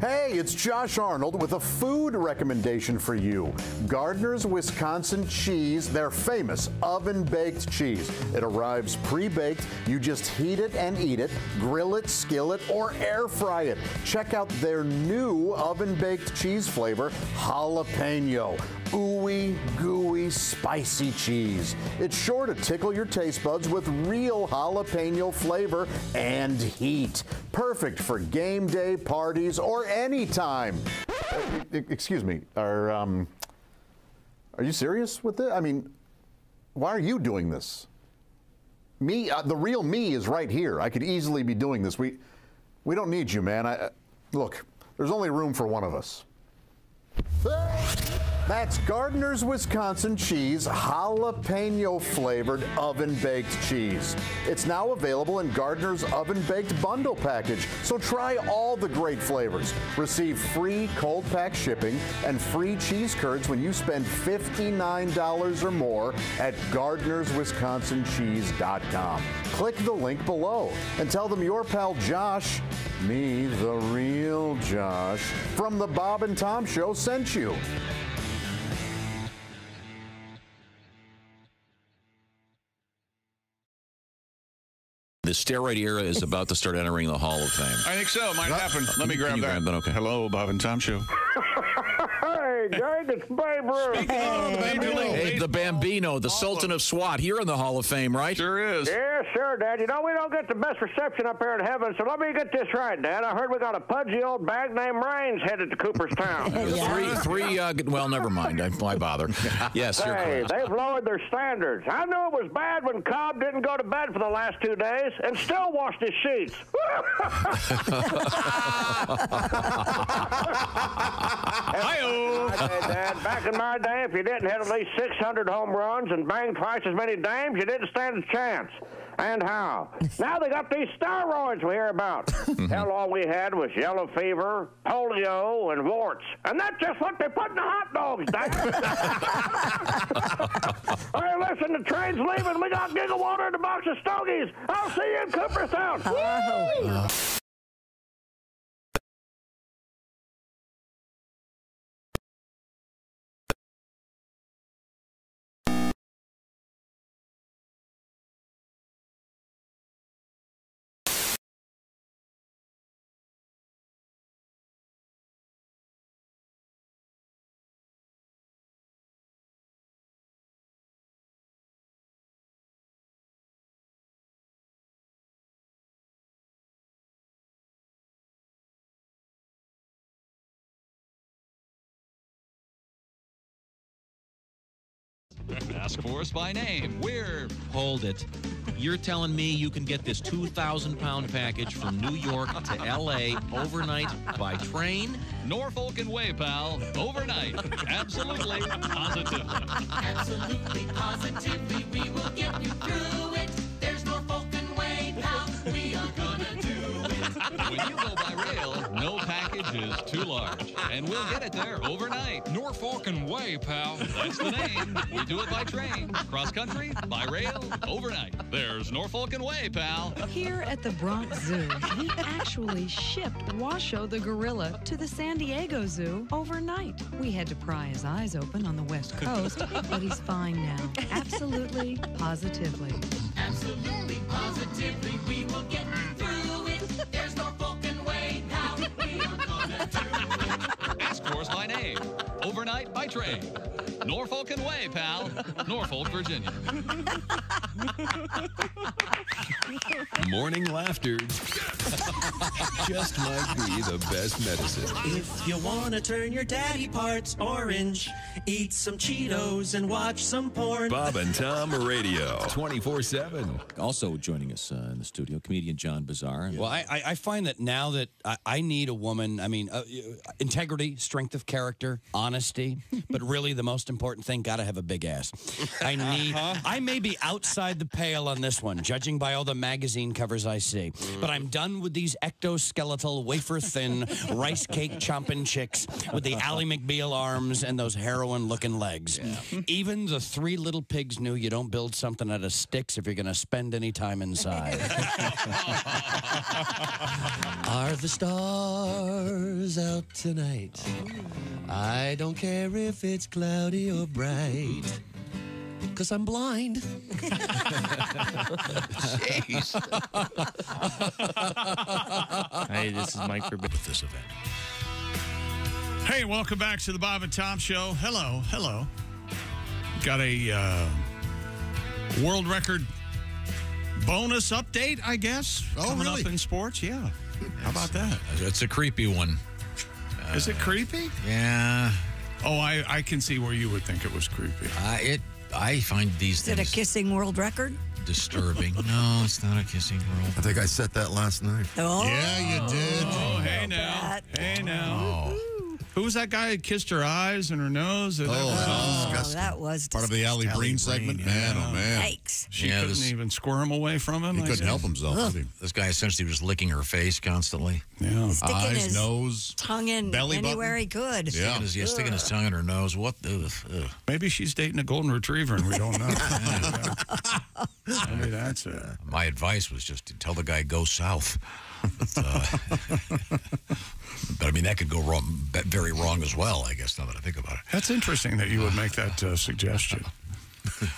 Hey, it's Josh Arnold with a food recommendation for you. Gardner's Wisconsin Cheese, their famous oven-baked cheese. It arrives pre-baked. You just heat it and eat it, grill it, skillet, or air fry it. Check out their new oven-baked cheese flavor, jalapeno. Ooey, gooey, spicy cheese. It's sure to tickle your taste buds with real jalapeno flavor and heat. Perfect for game day, parties, or anytime. Uh, excuse me, are, um, are you serious with this? I mean, why are you doing this? Me, uh, the real me is right here. I could easily be doing this. We, we don't need you, man. I, uh, look, there's only room for one of us. That's Gardner's Wisconsin Cheese, jalapeno-flavored oven-baked cheese. It's now available in Gardner's oven-baked bundle package, so try all the great flavors. Receive free cold-pack shipping and free cheese curds when you spend fifty-nine dollars or more at Gardner's Wisconsin Cheese dot com. Click the link below and tell them your pal Josh, me, the real Josh, from the Bob and Tom Show sent you. The steroid era is about to start entering the Hall of Fame. I think so. Might what? happen. Let me grab that. Grab that? Okay. Hello, Bob and Tom Show. Hey, guys, it's Babe Ruth. Speaking hey, of the Major League hey, the Bambino, the awesome. Sultan of SWAT. You're in the Hall of Fame, right? Sure is. Yeah, sure, Dad. You know, we don't get the best reception up here in heaven, so let me get this right, Dad. I heard we got a pudgy old bag named Raines headed to Cooperstown. three, three, uh, well, never mind. I, why bother? Yes, hey, they've lowered their standards. I knew it was bad when Cobb didn't go to bed for the last two days and still washed his sheets. Hi-oh! I said, Dad, back in my day, if you didn't hit at least six hundred home runs and bang twice as many dames, you didn't stand a chance. And how? Now they got these steroids we hear about. Hell, all we had was yellow fever, polio, and warts. And that's just what they put in the hot dogs, Dad. Hey, listen, the train's leaving. We got gigawater in a box of stogies. I'll see you in Cooperstown. Woo! Ask for us by name. We're... Hold it. You're telling me you can get this two thousand pound package from New York to L A overnight by train? Norfolk and way, pal. Overnight. Absolutely. Positively. Absolutely, positively, we will get you through it. There's Norfolk and way, pal. We are gonna do it. When you go by rail, no package is too large. And we'll get it there overnight. Norfolk and way, pal. That's the name. We do it by train, cross country, by rail, overnight. There's Norfolk and way, pal. Here at the Bronx Zoo, we actually shipped Washoe the gorilla to the San Diego Zoo overnight. We had to pry his eyes open on the West Coast, but he's fine now. Absolutely, positively. Absolutely, positively, we will get you through it. There's Norfolk and way, pal. We are gonna do it. Course by name. Overnight by train. Norfolk and way, pal. Norfolk, Virginia. Morning laughter just might be the best medicine. If you want to turn your daddy parts orange, eat some Cheetos and watch some porn. Bob and Tom Radio, twenty-four seven. Also joining us uh, in the studio, comedian John Bazar. Yeah. Well, I, I find that now that I, I need a woman, I mean, uh, integrity, strength of character, honesty, but really the most important thing, gotta have a big ass. I need, uh-huh. I may be outside the pale on this one, judging by all the magazine covers I see, but I'm done with these ectoskeletal, wafer-thin, rice cake chomping chicks with the Ally McBeal arms and those heroin-looking legs. Yeah. Even the three little pigs knew you don't build something out of sticks if you're going to spend any time inside. Are the stars out tonight? I don't care if it's cloudy or bright. Because I'm blind. Jeez. Hey, this is Mike for this event. Hey, welcome back to the Bob and Tom Show. Hello, hello. Got a uh, world record bonus update, I guess. Oh, coming really? Up in sports, yeah. How about that? It's a creepy one. Uh, is it creepy? Yeah. Oh, I, I can see where you would think it was creepy. Uh, it... I find these things... Is it a kissing world record? Disturbing. No, it's not a kissing world record. I think I set that last night. Oh. Yeah, you did. Oh, hey now. That. Hey now. Oh. Who was that guy who kissed her eyes and her nose? And oh, that was, oh, disgusting. That was disgusting. Part of the Ally Breen segment. Yeah. Man, oh, man. Yikes. She yeah, couldn't this... even squirm away from him. He I couldn't guess. help himself. Ugh. Did he? This guy essentially was licking her face constantly. Yeah. Sticking eyes, his nose, tongue in belly anywhere button. he could. Yeah, sticking his, yeah, sticking his tongue in her nose. What the? Ugh. Maybe she's dating a golden retriever and we don't know. I mean, that's uh... my advice was just to tell the guy go south. But, uh, but I mean, that could go wrong, very wrong as well. I guess now that I think about it, that's interesting that you would make that uh, suggestion.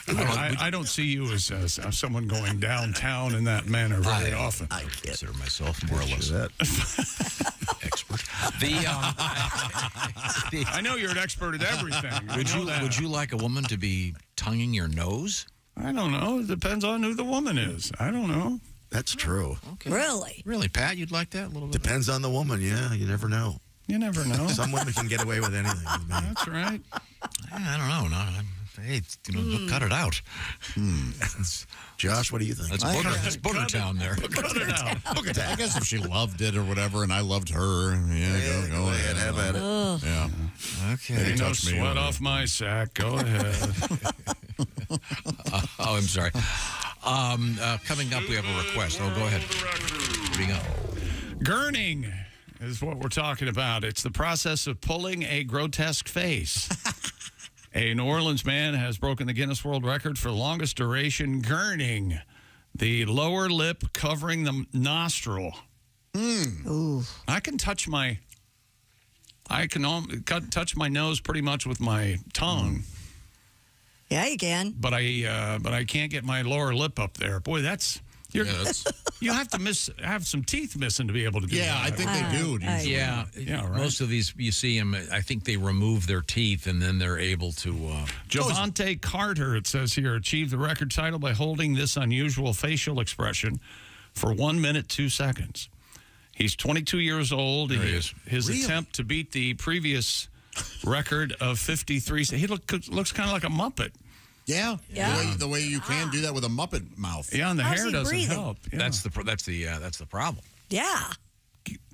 I, don't, I, I don't see you as uh, someone going downtown in that manner very I, often. I consider myself more or less that expert. The, um, the, I know you're an expert at everything. Would you that. Would you like a woman to be tonguing your nose? I don't know. It depends on who the woman is. I don't know. That's true. Okay. Really? Really, Pat? You'd like that a little bit? Depends on the woman. Yeah, you never know. You never know. Some women can get away with anything. That's right. I don't know. No, I'm, hey, you know, mm. cut it out. Mm. That's, Josh, what do you think? That's Booger Town there. Booger Town. I guess if she loved it or whatever, and I loved her, yeah, yeah go, go ahead, have at it. Oh. Yeah. Okay. Hey, no sweat me, off right. my sack. Go ahead. uh, oh, I'm sorry. Um, uh, coming up, we have a request. Oh, go ahead. Bring up. Gurning is what we're talking about. It's the process of pulling a grotesque face. A New Orleans man has broken the Guinness World Record for longest duration gurning, the lower lip covering the nostril. Mm. Ooh. I can touch my, I can touch my nose pretty much with my tongue. Yeah, you can. But I, uh, but I can't get my lower lip up there. Boy, that's. You're, yeah, that's... You have to miss have some teeth missing to be able to do yeah, that. Yeah, I think uh, they do. Uh, yeah, yeah right. Most of these, you see them, I think they remove their teeth and then they're able to... Uh... Javante oh, Carter, it says here, achieved the record title by holding this unusual facial expression for one minute, two seconds. He's twenty-two years old. He, he is. His really? attempt to beat the previous record of fifty-three... He look, looks kind of like a Muppet. Yeah, yeah. The way, the way you can ah. do that with a Muppet mouth. Yeah, and the How's hair doesn't breathing? help. Yeah. That's the that's the uh, that's the problem. Yeah.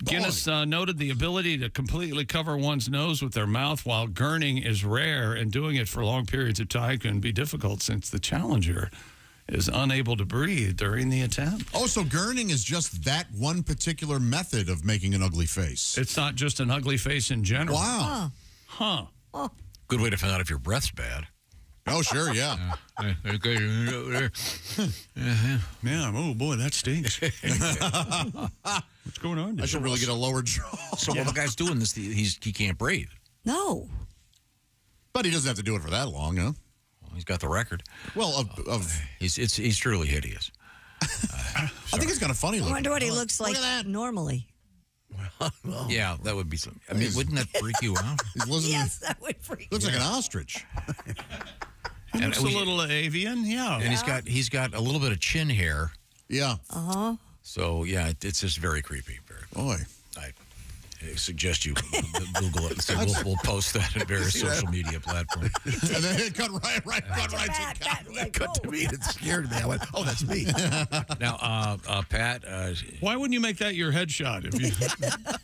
Guinness uh, noted the ability to completely cover one's nose with their mouth while gurning is rare, and doing it for long periods of time can be difficult since the challenger is unable to breathe during the attempt. Oh, so gurning is just that one particular method of making an ugly face. It's not just an ugly face in general. Wow. Huh. huh. Good way to find out if your breath's bad. Oh, sure, yeah. Uh, yeah, oh, boy, that stinks. What's going on? I should really get a lower jaw. So yeah. while the guy's doing this, he's, he can't breathe. No. But he doesn't have to do it for that long, huh? Well, he's got the record. Well, of... of he's, it's, he's truly hideous. Uh, I think he's got a funny look. I wonder what he looks like normally. Well, yeah, that would be something. I mean, wouldn't that freak you out? Yes, that would freak looks you like out. Looks like an ostrich. He looks and, a little we, avian, yeah. And yeah. he's got he's got a little bit of chin hair. Yeah. Uh-huh. So, yeah, it, it's just very creepy. Very Boy. I, I suggest you Google it. We'll, we'll post that in various social that? media platforms. And then it cut right, right, cut right to Pat. It cut to me and it scared me. I went, oh, that's me. Now, uh, uh, Pat. Uh, Why wouldn't you make that your headshot? If you,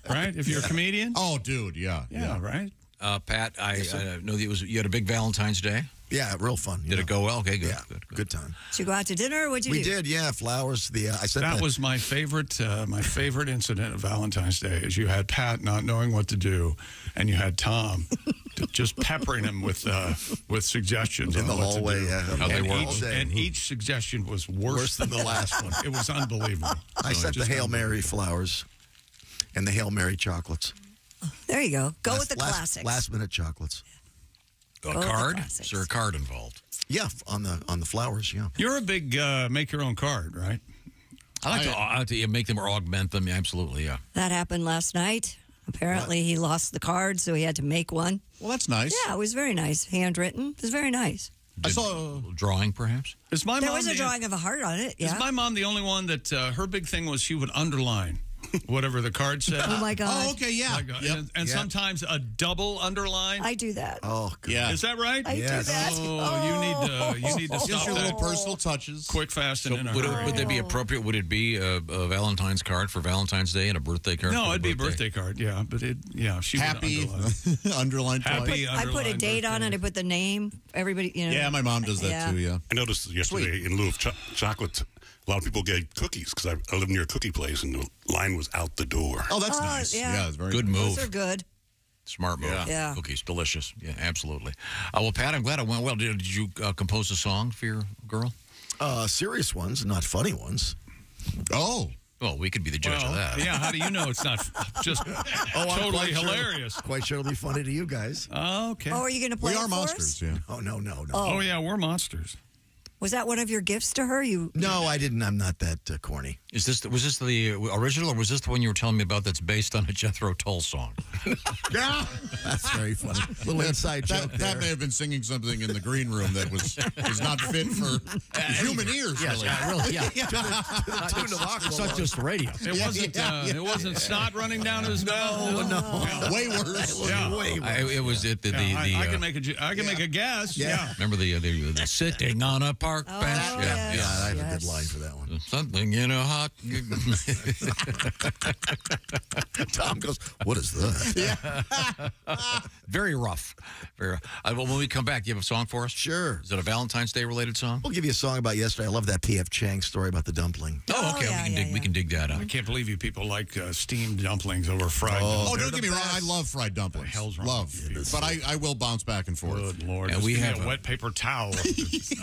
right? If you're yeah. a comedian? Oh, dude, yeah. Yeah, yeah. right? Uh, Pat, I, yes, I know that it was, you had a big Valentine's Day. Yeah, real fun. Did know. it go well? Okay, good. Yeah, good, good. good time. Did you go out to dinner? What'd you we do? We did, yeah. Flowers. The uh, I said that, that was my favorite. Uh, my favorite incident of Valentine's Day is you had Pat not knowing what to do, and you had Tom just peppering him with uh, with suggestions in the hallway. Yeah, how they were each, and each suggestion was worse, worse than the last one. It was unbelievable. I so sent the Hail Mary flowers, and the Hail Mary chocolates. There you go. Go last, with the last, classics. Last minute chocolates. A card? Is there a card involved? Yeah, on the on the flowers, yeah. You're a big uh, make-your-own card, right? I like I, to, I like to make them or augment them, yeah, absolutely, yeah. That happened last night. Apparently what? he lost the card, so he had to make one. Well, that's nice. Yeah, it was very nice. Handwritten. It was very nice. Did I saw a drawing, perhaps? Is my there mom was a drawing of a heart on it, yeah. Is my mom the only one that uh, her big thing was she would underline whatever the card said. Oh, my God. Oh, okay, yeah. Oh yep. And, and yep. sometimes a double underline. I do that. Oh, God. Yeah. Is that right? I yes. do that. Oh, oh, you need to, you need to stop Just your that. little personal touches. Quick, fast, so and in would a hurry. It, would that be appropriate? Would it be a, a Valentine's card for Valentine's Day and a birthday card No, for it'd birthday? be a birthday card, yeah. But, it, yeah, she Happy, underline. Happy, I put a date birthday. on it. I put the name. Everybody, you know. Yeah, my mom does that, yeah. too, yeah. I noticed yesterday Sweet. in lieu of cho chocolate, a lot of people get cookies because I, I live near a cookie place, and the line was out the door. Oh, that's uh, nice. Yeah, yeah it's very good move. Those are good. Smart move. Yeah. yeah. Cookies, delicious. Yeah, absolutely. Uh, well, Pat, I'm glad it went well. Did, did you uh, compose a song for your girl? Uh, serious ones, not funny ones. Oh. Well, we could be the judge well, of that. Yeah, how do you know it's not just oh, totally quite hilarious? Sure, quite sure it'll be funny to you guys. Oh, okay. Oh, are you going to play We it are for monsters, us? yeah. Oh, no, no, no. Oh, oh yeah, we're monsters. Was that one of your gifts to her? You No, I didn't. I'm not that uh, corny. Is this was this the original, or was this the one you were telling me about that's based on a Jethro Tull song? Yeah, that's very funny. A little inside that, joke. That, there. that may have been singing something in the green room that was was not fit for human ears. Yeah, really. Yeah, really. Yeah, yeah. It's not just radio. It wasn't. Yeah, uh, yeah. It wasn't yeah. snot running down his nose. No, no, way worse. Yeah, way worse. I, it was it. The, yeah, the, I, the, I uh, can make a. I can yeah. make a guess. Yeah. yeah. Remember the, uh, the the sitting on a park. Oh, yeah, yes, yeah, I have yes. a good line for that one. Something in a hot... Tom goes, what is that? Yeah. Very rough. Very rough. Uh, well, when we come back, do you have a song for us? Sure. Is it a Valentine's Day-related song? We'll give you a song about yesterday. I love that P F Chang story about the dumpling. Oh, okay. Oh, yeah, we, can yeah, dig, yeah. we can dig that up. I can't believe you people like uh, steamed dumplings over fried Oh, oh don't get me wrong. I love fried dumplings. The hell's wrong love. Yeah, but I, I will bounce back and forth. Good Lord. And we have a, a wet paper towel.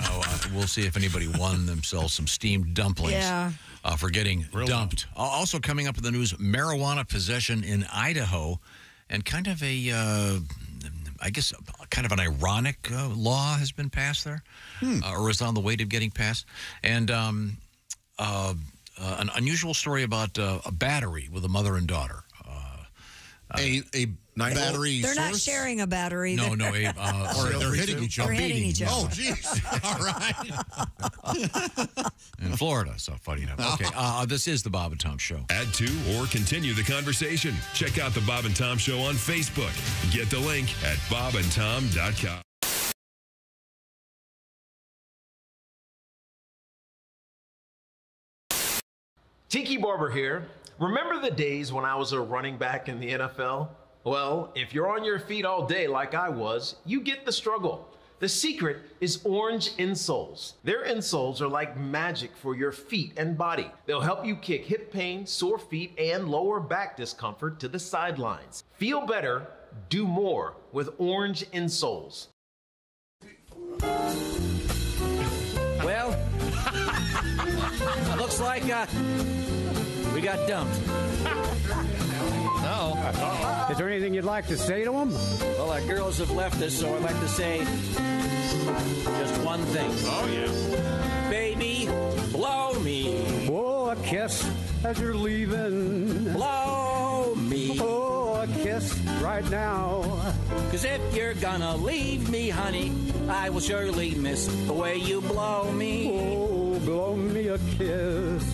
Oh, uh, we'll see if anybody won themselves some steamed dumplings yeah. uh, for getting Real dumped. Dumb. Also coming up in the news, marijuana possession in Idaho, and kind of a, uh, I guess, kind of an ironic uh, law has been passed there, hmm. uh, or is on the way to getting passed. And um, uh, uh, an unusual story about uh, a battery with a mother and daughter. Uh, a a battery They're source? not sharing a battery. No, no. A, uh, or they're hitting each other. They're hitting each other. Oh, jeez. All right. In Florida, so funny enough. Okay, uh, this is the Bob and Tom Show. Add to or continue the conversation. Check out the Bob and Tom Show on Facebook. Get the link at bob and tom dot com. Tiki Barber here. Remember the days when I was a running back in the N F L? Well, if you're on your feet all day like I was, you get the struggle. The secret is Orange Insoles. Their insoles are like magic for your feet and body. They'll help you kick hip pain, sore feet, and lower back discomfort to the sidelines. Feel better, do more with Orange Insoles. Well, looks like uh, we got dumped. No. Uh-oh. Is there anything you'd like to say to them? Well, our girls have left us, so I'd like to say just one thing. Oh, yeah. Baby, blow me. Oh, a kiss as you're leaving. Blow me. Oh, a kiss right now. Because if you're gonna leave me, honey, I will surely miss the way you blow me. Oh, blow me a kiss.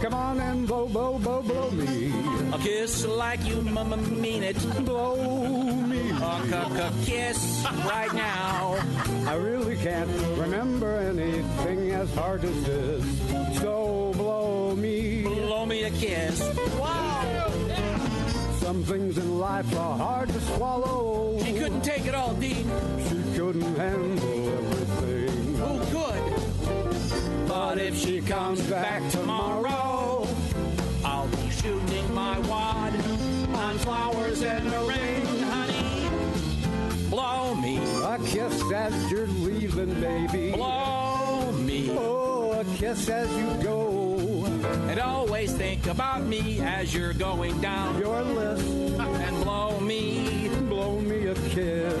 Come on and blow, blow, blow, blow me. A kiss like you mama mean it. Blow me. A kiss right now. I really can't remember anything as hard as this. So blow me. Blow me a kiss. Wow. Some things in life are hard to swallow. She couldn't take it all, Dean. She couldn't handle everything. Who could? But if she comes back tomorrow, I'll be shooting my wad on flowers and a ring, honey. Blow me. A kiss as you're leaving, baby. Blow me. Oh, a kiss as you go. And always think about me as you're going down your list. And blow me. Blow me a kiss.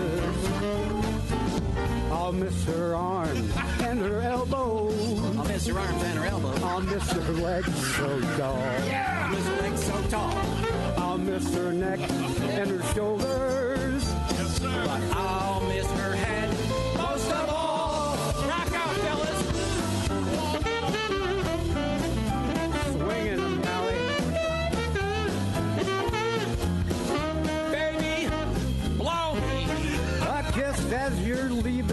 I'll miss her arms and her elbows. I'll miss her arms and her elbows. I'll miss her legs so tall. Yeah! I'll miss her legs so tall. I'll miss her neck and her shoulders. Yes, sir. But I'll miss her head most of all. Rock out, fellas. Swinging them, Allie. Baby, blow me. I kissed as you're leaving.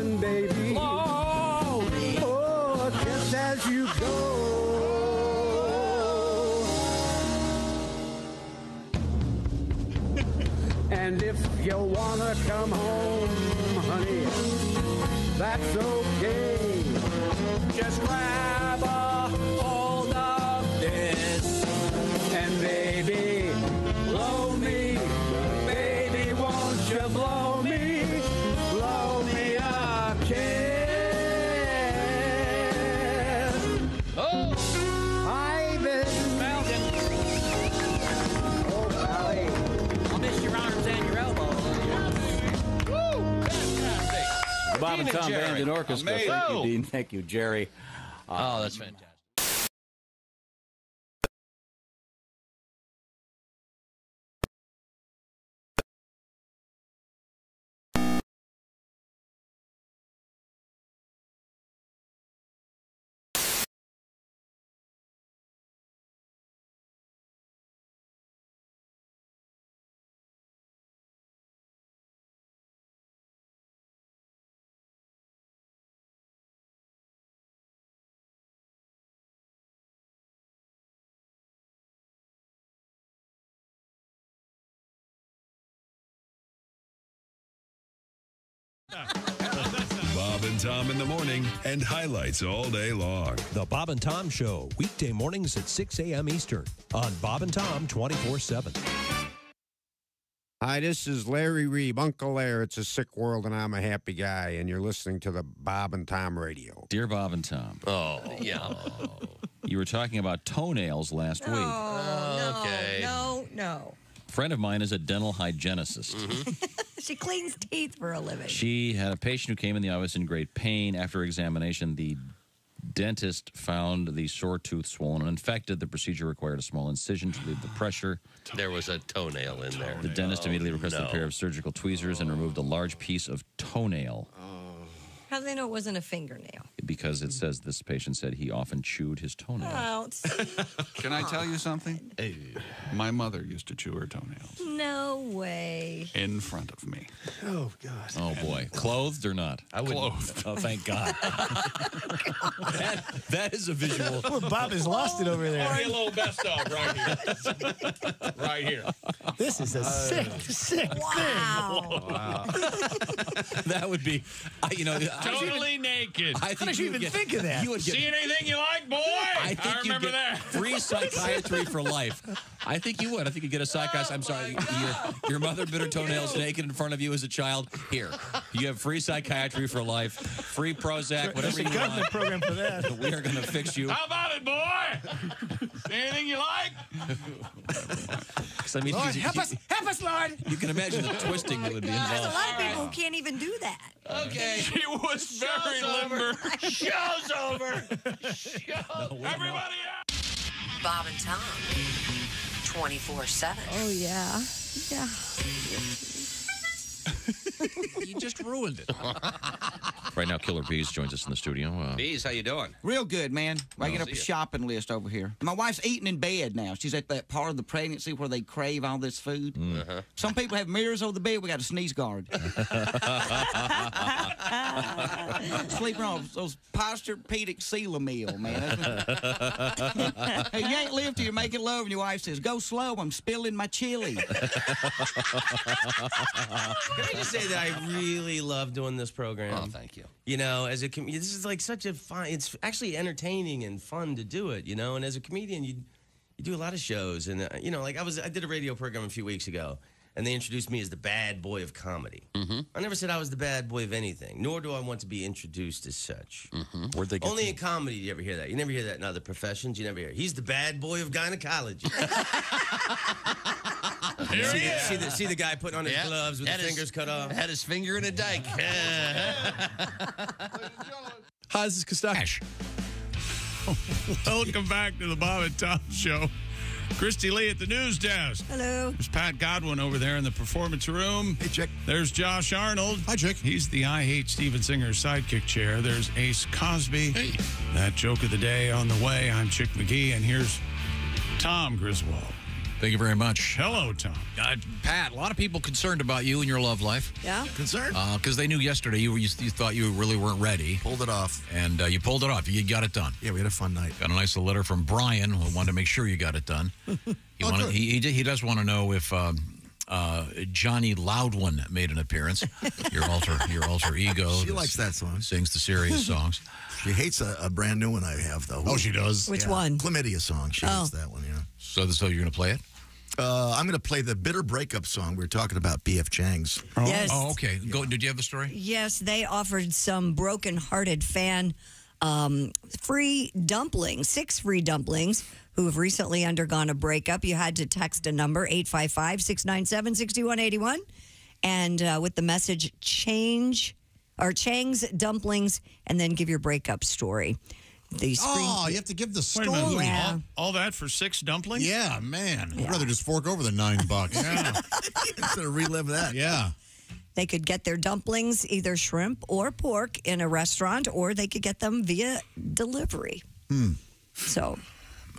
And if you wanna come home, honey, that's okay. Just grab a hold of this. And baby, blow me. Baby, won't you blow me? Blow me a kiss. Oh! Hi, Miss Melvin. Oh, Sally. I'll miss your arms and your elbows. Woo! Fantastic. Bob and Tom Band and Orchestra. Amazing. Thank you, Dean. Thank you, Jerry. Uh, oh, that's fantastic. Bob and Tom in the morning and highlights all day long. The Bob and Tom Show, weekday mornings at six a.m. Eastern on Bob and Tom twenty-four seven. Hi, this is Larry Reeb, Uncle Lair. It's a sick world and I'm a happy guy, and you're listening to the Bob and Tom radio. Dear Bob and Tom. Oh, yeah. You were talking about toenails last no, week. Oh, okay. No, no. A friend of mine is a dental hygienist. Mm-hmm. She cleans teeth for a living. She had a patient who came in the office in great pain. After examination, the dentist found the sore tooth swollen and infected. The procedure required a small incision to relieve the pressure. There was a toenail in there. The dentist immediately requested no. a pair of surgical tweezers oh. and removed a large piece of toenail. Oh. How do they know it wasn't a fingernail? because it says this patient said he often chewed his toenails. Oh, can I tell you something? My mother used to chew her toenails. No way. In front of me. Oh, God. Oh, boy. Clothed or not? I Clothed. Oh, thank God. that, that is a visual. Well, Bob has lost it over there. Hello, best of right here. Right here. This is a sick, uh, sick wow. thing. Wow. That would be, I, you know. Totally even, naked. I How did you, you even get, think of that? You would get, see anything you like, boy? I, think I remember that. Free psychiatry for life. I think you would. I think you'd get a psychiatrist. Oh, I'm sorry. Your, your mother bit her toenails naked in front of you as a child. Here. You have free psychiatry for life, free Prozac, whatever you want. There's a government program for that. We are going to fix you. How about it, boy? See anything you like? I mean, Lord, you, help you, us. Help us, Lord. You can imagine the twisting that would be involved. There's a lot of people who can't even do that. Okay. She was very limber. Show's over. Show's over. Everybody out. Bob and Tom. twenty-four seven. Oh, yeah. Yeah. You just ruined it. Right now, Killer Bees joins us in the studio. Uh, Bees, how you doing? Real good, man. Waking up a shopping list over here. My wife's eating in bed now. She's at that part of the pregnancy where they crave all this food. Mm-hmm. Some people have mirrors over the bed. We got a sneeze guard. Sleeping on those posturpedic Sela meal, man. You can't live till you're making love, and your wife says, "Go slow. I'm spilling my chili." Can I just say that I really love doing this program? Oh, thank you. You know, as a comedian, this is like such a fun. It's actually entertaining and fun to do it. You know, and as a comedian, you you do a lot of shows, and uh, you know, like I was, I did a radio program a few weeks ago. And they introduced me as the bad boy of comedy. Mm-hmm. I never said I was the bad boy of anything, nor do I want to be introduced as such. Mm-hmm. Where'd they get Only to? In comedy do you ever hear that. You never hear that in other professions. You never hear, he's the bad boy of gynecology. Here see, he the, see, the, see the guy putting on his yeah. gloves with had his fingers his, cut off? Had his finger in a dike. Hi, this is Kostash. Welcome back to the Bob and Tom Show. Christy Lee at the news desk. Hello. There's Pat Godwin over there in the performance room. Hey, Chick. There's Josh Arnold. Hi, Chick. He's the I Hate Steven Singer sidekick chair. There's Ace Cosby. Hey. That joke of the day on the way. I'm Chick McGee, and here's Tom Griswold. Thank you very much. Hello, Tom. Uh, Pat, a lot of people concerned about you and your love life. Yeah? Concerned? Because uh, they knew yesterday you, you you thought you really weren't ready. Pulled it off. And uh, you pulled it off. You got it done. Yeah, we had a fun night. Got a nice little letter from Brian who wanted to make sure you got it done. He, oh, wanted, he, he, he does want to know if um, uh, Johnny Loudwin made an appearance. Your alter, your alter ego. She likes that song. Sings the serious songs. She hates a, a brand new one I have, though. Oh, she does? Which yeah. one? Chlamydia song. She oh. hates that one, yeah. So, so you're going to play it? Uh, I'm going to play the Bitter Breakup song. We were talking about B F Chang's. Oh, yes. oh okay. Go, did you have the story? Yes, they offered some broken-hearted fan um, free dumplings, six free dumplings, who have recently undergone a breakup. You had to text a number, eight five five, six nine seven, six one eight one, and uh, with the message, change, or Chang's Dumplings, and then give your breakup story. These oh, you have to give the story. Yeah. All, all that for six dumplings? Yeah, man. Yeah. I'd rather just fork over the nine bucks. Yeah. Instead of relive that. Yeah. They could get their dumplings, either shrimp or pork, in a restaurant, or they could get them via delivery. Hmm. So,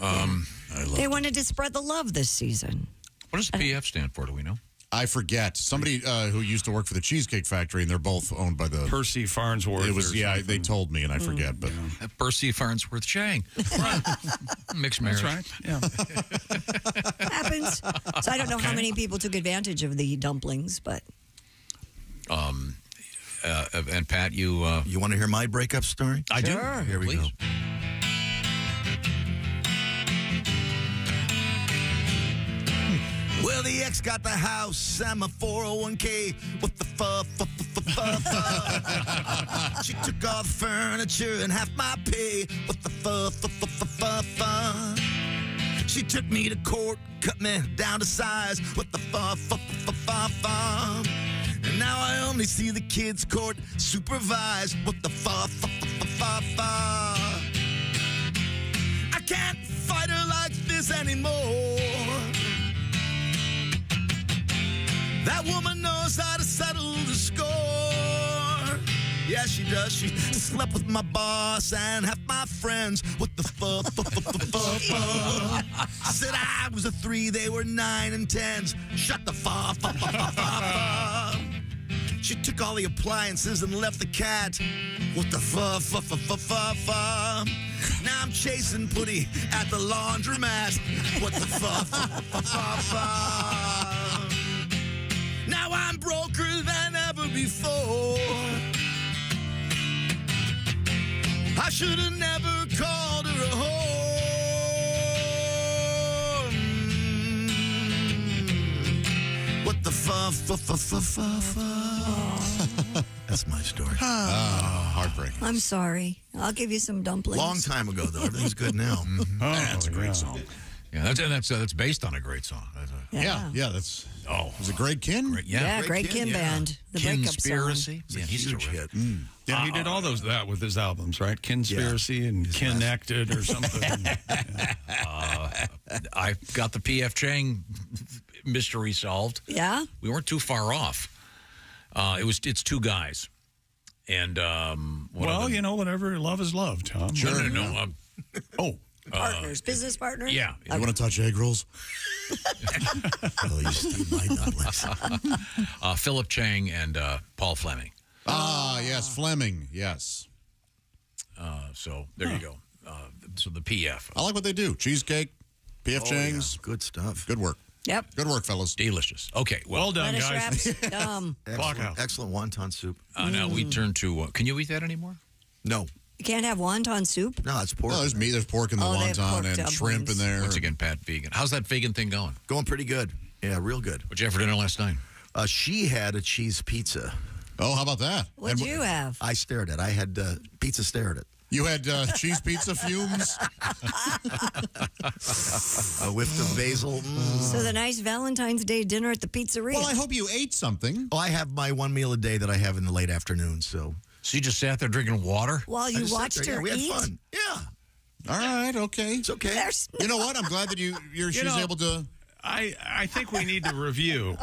um, yeah. I love they wanted to spread the love this season. What does the P F stand for? Do we know? I forget. Somebody uh, who used to work for the Cheesecake Factory, and they're both owned by the... Percy Farnsworth. It was, yeah, they told me, and I forget, mm. but... Yeah. Percy Farnsworth Chang. Right. Mixed marriage. That's right, yeah. Happens. So I don't know okay. how many people took advantage of the dumplings, but... Um, uh, and Pat, you... Uh... You want to hear my breakup story? I sure. do. Here Please. we go. Well, the ex got the house, I'm a four oh one K with the fuh, fuh, fuh, fuh, fuh. She took all the furniture and half my pay with the fuh, fuh, fuh, fuh, fuh, fuh. She took me to court, cut me down to size with the fuh, fuh, fuh, fuh, fuh. And now I only see the kids court supervised with the fuh, fuh, fuh, fuh, fuh. I can't fight her like this anymore. That woman knows how to settle the score. Yeah, yeah, she does. She slept with my boss and half my friends. What the fuck, fuck, fuck, fuck, fuck. I said I was a three, they were nine and tens. Shut the fuck, fuck, fuck, fuck, fuck. She took all the appliances and left the cat. What the fuck, fuck, fuck, fuck, fuck, fuck. Now I'm chasing Putty at the laundromat. What the fuck, fuck, fuck, fuck, fuck. Now I'm broker than ever before. I should have never called her a whore. What the fuck, fuck, fuck, fuck, fuck. That's my story. Oh, oh heartbreaking. I'm sorry. I'll give you some dumplings. Long time ago, though. Everything's good now. Mm-hmm. Oh, that's a great yeah. song. Yeah, that's and that's uh, that's based on a great song. That's a, yeah. yeah, yeah, that's oh, it was a Greg Kinn. Great, yeah, yeah, Greg, Greg Kinn, Kinn band. Yeah. The Kinspiracy. Yeah, he's a hit. Mm. Yeah, uh, he did all those that with his albums, right? Kinspiracy yeah. and his Connected last... or something. yeah. uh, I got the P F Chang mystery solved. Yeah, we weren't too far off. Uh, it was it's two guys, and um, well, you know, whatever, love is love, Tom. Sure, no, no, no. Um, oh. Partners, uh, business partners. Yeah. You okay. want to touch egg rolls? oh, you still might not listen. uh, Philip Chang and uh, Paul Fleming. Ah, uh, yes, Fleming, yes. Uh, so there huh. you go. Uh, so the P F. I like what they do. Cheesecake, P F oh, Chang's. Yeah. Good stuff. Good work. Yep. Good work, fellas. Delicious. Okay. Well, well done, guys. um, excellent, excellent wonton soup. Uh, mm. Now we turn to, uh, can you eat that anymore? No. You can't have wonton soup? No, it's pork. No, there's meat. There's pork in the oh, wonton and dumplings. Shrimp in there. Once again, Pat, vegan. How's that vegan thing going? Going pretty good. Yeah, real good. What'd you have for dinner last night? Uh, she had a cheese pizza. Oh, how about that? What'd and, you have? I stared at it. I had uh, pizza stare at it. You had uh, cheese pizza fumes? A whiff of basil. Mm. So the nice Valentine's Day dinner at the pizzeria. Well, I hope you ate something. Oh, I have my one meal a day that I have in the late afternoon, so... So you just sat there drinking water? While you watched her yeah, we had eat? Fun. Yeah. All right, okay. It's okay. There's you know what? I'm glad that you, you're, you she's know, able to... I, I think we need to review.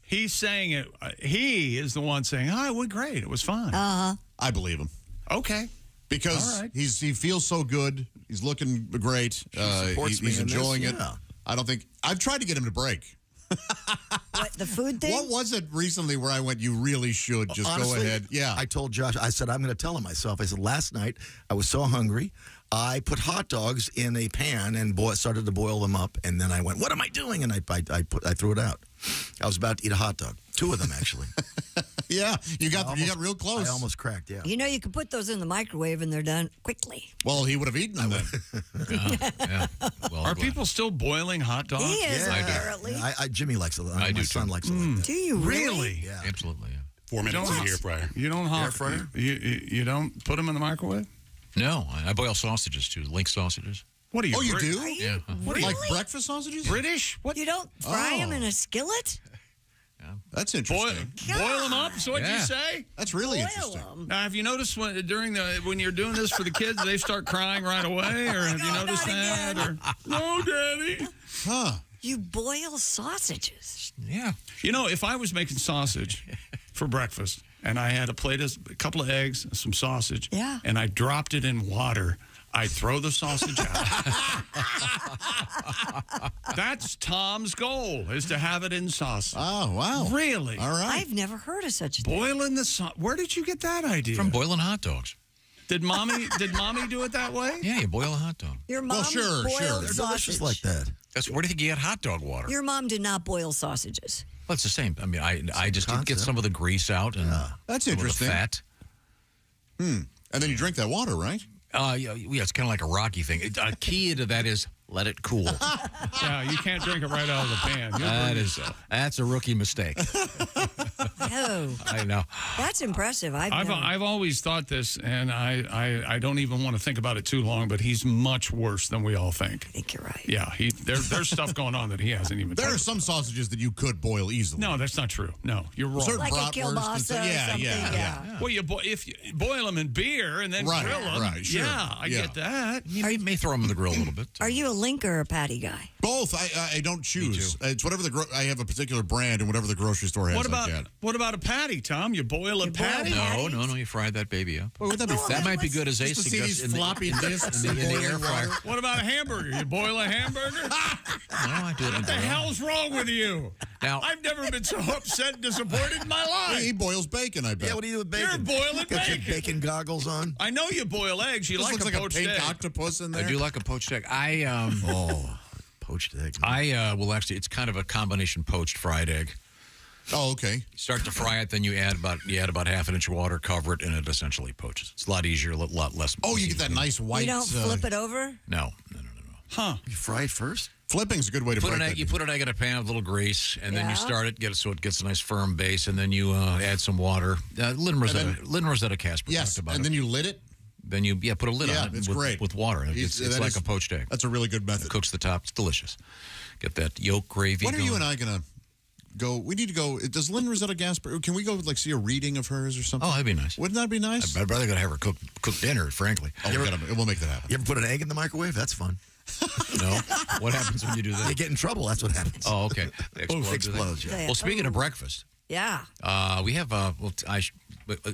He's saying it. He is the one saying, oh, it went great. It was fine. Uh-huh. I believe him. Okay. Because right. he's he feels so good. He's looking great. Uh, he, he's enjoying this. it. Yeah. I don't think... I've tried to get him to break. What, the food thing? What was it recently where I went, you really should just Honestly, go ahead? Yeah. I told Josh, I said, I'm going to tell him myself. I said, last night I was so hungry, I put hot dogs in a pan and bo started to boil them up. And then I went, what am I doing? And I, I, I, put, I threw it out. I was about to eat a hot dog. Two of them, actually. yeah, you got almost, you got real close. I almost cracked, yeah. You know, you can put those in the microwave and they're done quickly. Well, he would have eaten them then. yeah, yeah. Well, Are glad. people still boiling hot dogs? He is, yeah. apparently. Yeah, I, I, Jimmy likes it. I My do son too. likes it. Mm. Do you really? really? Yeah. Absolutely, yeah. Four minutes in the air fryer. You don't hot, air fryer? You, you, you don't put them in the microwave? No, I boil sausages, too. Link sausages. What are you? Oh, you do? Are you yeah. What really? Are you, like breakfast sausages? British? What? You don't fry oh. them in a skillet? Yeah. That's interesting. Boil, boil them up, so what'd yeah. you say? That's really boil interesting. Them. Now, have you noticed when, during the, when you're doing this for the kids, they start crying right away? Or have no, you noticed that? Or, no, Daddy. Huh. You boil sausages. Yeah. You know, if I was making sausage for breakfast, and I had a plate of a couple of eggs and some sausage, yeah. and I dropped it in water, I'd throw the sausage out. That's Tom's goal, is to have it in sausage. Oh, wow. Really? All right. I've never heard of such a thing. Boiling the sausage. Where did you get that idea? From boiling hot dogs. Did Mommy Did mommy do it that way? Yeah, you boil a hot dog. Your mom well, sure, boiled sure. They're sausage. Delicious like that. That's, where do you get hot dog water? Your mom did not boil sausages. Well, it's the same. I mean, I, I just did get some of the grease out and yeah. That's interesting. Some of the fat. Hmm. And then you drink that water, right? Uh, yeah, yeah, it's kind of like a Rocky thing. It, a key to that is let it cool. Yeah, you can't drink it right out of the pan. You're that is, uh, that's a rookie mistake. No. I know. That's impressive. I've I've, I've always thought this, and I, I, I don't even want to think about it too long, but he's much worse than we all think. I think you're right. Yeah, he, there, there's stuff going on that he hasn't even There are some about. sausages that you could boil easily. No, that's not true. No, you're wrong. Certain like a kielbasa yeah, yeah, yeah, yeah, yeah. Well, you, bo if you boil them in beer and then right, grill them. Right, sure. Yeah, I yeah. get that. You are, may throw them in the grill a little bit. Too. Are you a link or a patty guy? Both. I, I don't choose. It's whatever the gro I have a particular brand and whatever the grocery store has. What about, like that. What what about a patty, Tom? You boil a you patty? Boil no, no, no. You fry that baby up. Well, would that be that might be good as a suggestion. Floppy discs in the, in the, in the air fryer. What about a hamburger? You boil a hamburger? No, I didn't. What the hell's wrong with you? Now, I've never been so upset and disappointed in my life. He boils bacon, I bet. Yeah, what do you do with bacon? You're boiling bacon. Got your bacon goggles on. I know you boil eggs. You this like looks a like poached a pink egg. Octopus in there. I do like a poached egg. I um oh, poached egg. I uh well actually it's kind of a combination poached fried egg. Oh, okay. You start to fry it, then you add about you add about half an inch of water, cover it, and it essentially poaches. It's a lot easier, a lot less. Oh, you get that nice white. You don't flip uh, it over? No, no, no, no, no. Huh? You fry it first. Flipping's a good way to put break an egg. That. You put an egg in a pan with a little grease, and yeah. then you start it, get it so it gets a nice firm base, and then you uh, add some water. Uh, Lynn Rosetta, Lynn Rosetta Casper yes, talked about and it. And then you lid it. Then you yeah put a lid yeah, on it it's with, great. with water. It gets, it's like is, a poached egg. That's a really good method. It cooks the top. It's delicious. Get that yolk gravy. What are going. you and I gonna? Go. We need to go. Does Lynn Rosetta Gasper? Can we go like see a reading of hers or something? Oh, that'd be nice. Wouldn't that be nice? I'd rather go have her cook cook dinner. Frankly, oh, we gotta, we'll make that happen. You ever put an egg in the microwave? That's fun. No. What happens when you do that? You get in trouble. That's what happens. Oh, okay. They explode, explodes. Yeah. Well, speaking oh. of breakfast, yeah, uh, we have. Uh, well, I,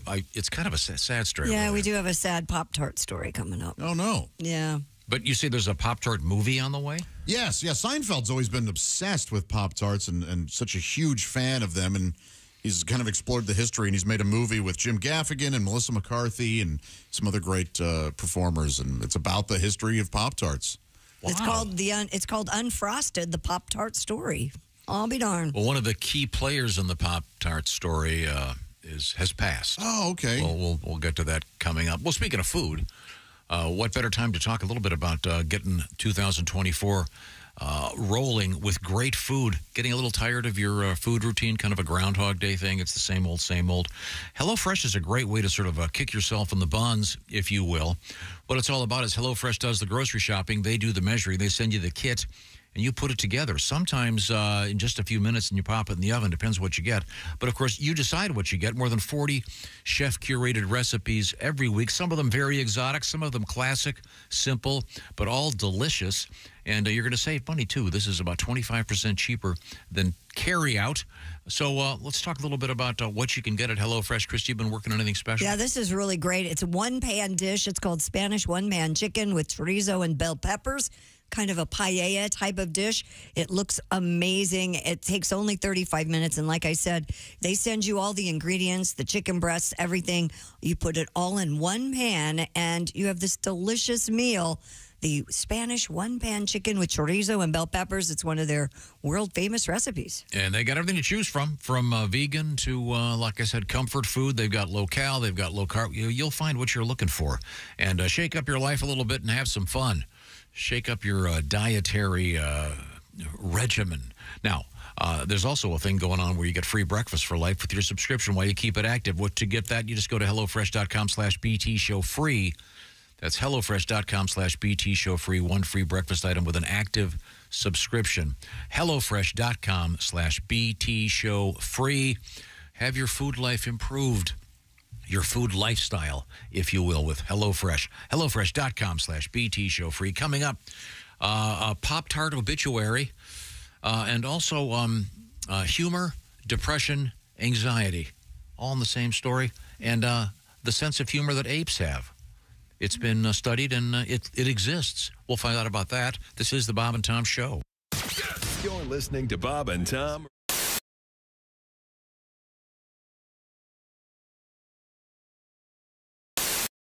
I. It's kind of a sad, sad story. Yeah, right we here. do have a sad Pop-Tart story coming up. Oh no. Yeah. But you say there's a Pop-Tart movie on the way? Yes, yeah. Seinfeld's always been obsessed with Pop-Tarts and, and such a huge fan of them. And he's kind of explored the history, and he's made a movie with Jim Gaffigan and Melissa McCarthy and some other great uh, performers. And it's about the history of Pop-Tarts. Wow. It's called the un it's called Unfrosted, the Pop-Tart story. I'll be darned. Well, one of the key players in the Pop-Tart story uh, is has passed. Oh, okay. Well, we'll, we'll get to that coming up. Well, speaking of food... Uh, what better time to talk a little bit about uh, getting two thousand twenty-four uh, rolling with great food, getting a little tired of your uh, food routine, kind of a Groundhog Day thing. It's the same old, same old. HelloFresh is a great way to sort of uh, kick yourself in the buns, if you will. What it's all about is HelloFresh does the grocery shopping. They do the measuring. They send you the kit, and you put it together. Sometimes uh, in just a few minutes, and you pop it in the oven. Depends what you get. But, of course, you decide what you get. More than forty chef-curated recipes every week. Some of them very exotic. Some of them classic, simple, but all delicious. And uh, you're going to save money, too. This is about twenty-five percent cheaper than carry-out. So uh, let's talk a little bit about uh, what you can get at HelloFresh. Christy, you've been working on anything special? Yeah, this is really great. It's a one-pan dish. It's called Spanish one-man chicken with chorizo and bell peppers. Kind of a paella type of dish. It looks amazing. It takes only thirty-five minutes. And like I said, they send you all the ingredients, the chicken breasts, everything. You put it all in one pan, and you have this delicious meal, the Spanish one-pan chicken with chorizo and bell peppers. It's one of their world-famous recipes. And they got everything to choose from, from uh, vegan to, uh, like I said, comfort food. They've got low-cal. They've got low-carb. You'll find what you're looking for. And uh, shake up your life a little bit and have some fun. Shake up your uh, dietary uh, regimen. Now, uh, there's also a thing going on where you get free breakfast for life with your subscription while you keep it active. What, to get that, you just go to HelloFresh dot com slash B T show free. That's HelloFresh dot com slash B T show free. One free breakfast item with an active subscription. HelloFresh dot com slash B T show free. Have your food life improved. Your food lifestyle, if you will, with HelloFresh. HelloFresh dot com slash B T show free. Coming up, uh, a Pop-Tart obituary, uh, and also um, uh, humor, depression, anxiety, all in the same story, and uh, the sense of humor that apes have. It's been uh, studied, and uh, it, it exists. We'll find out about that. This is the Bob and Tom Show. You're listening to Bob and Tom.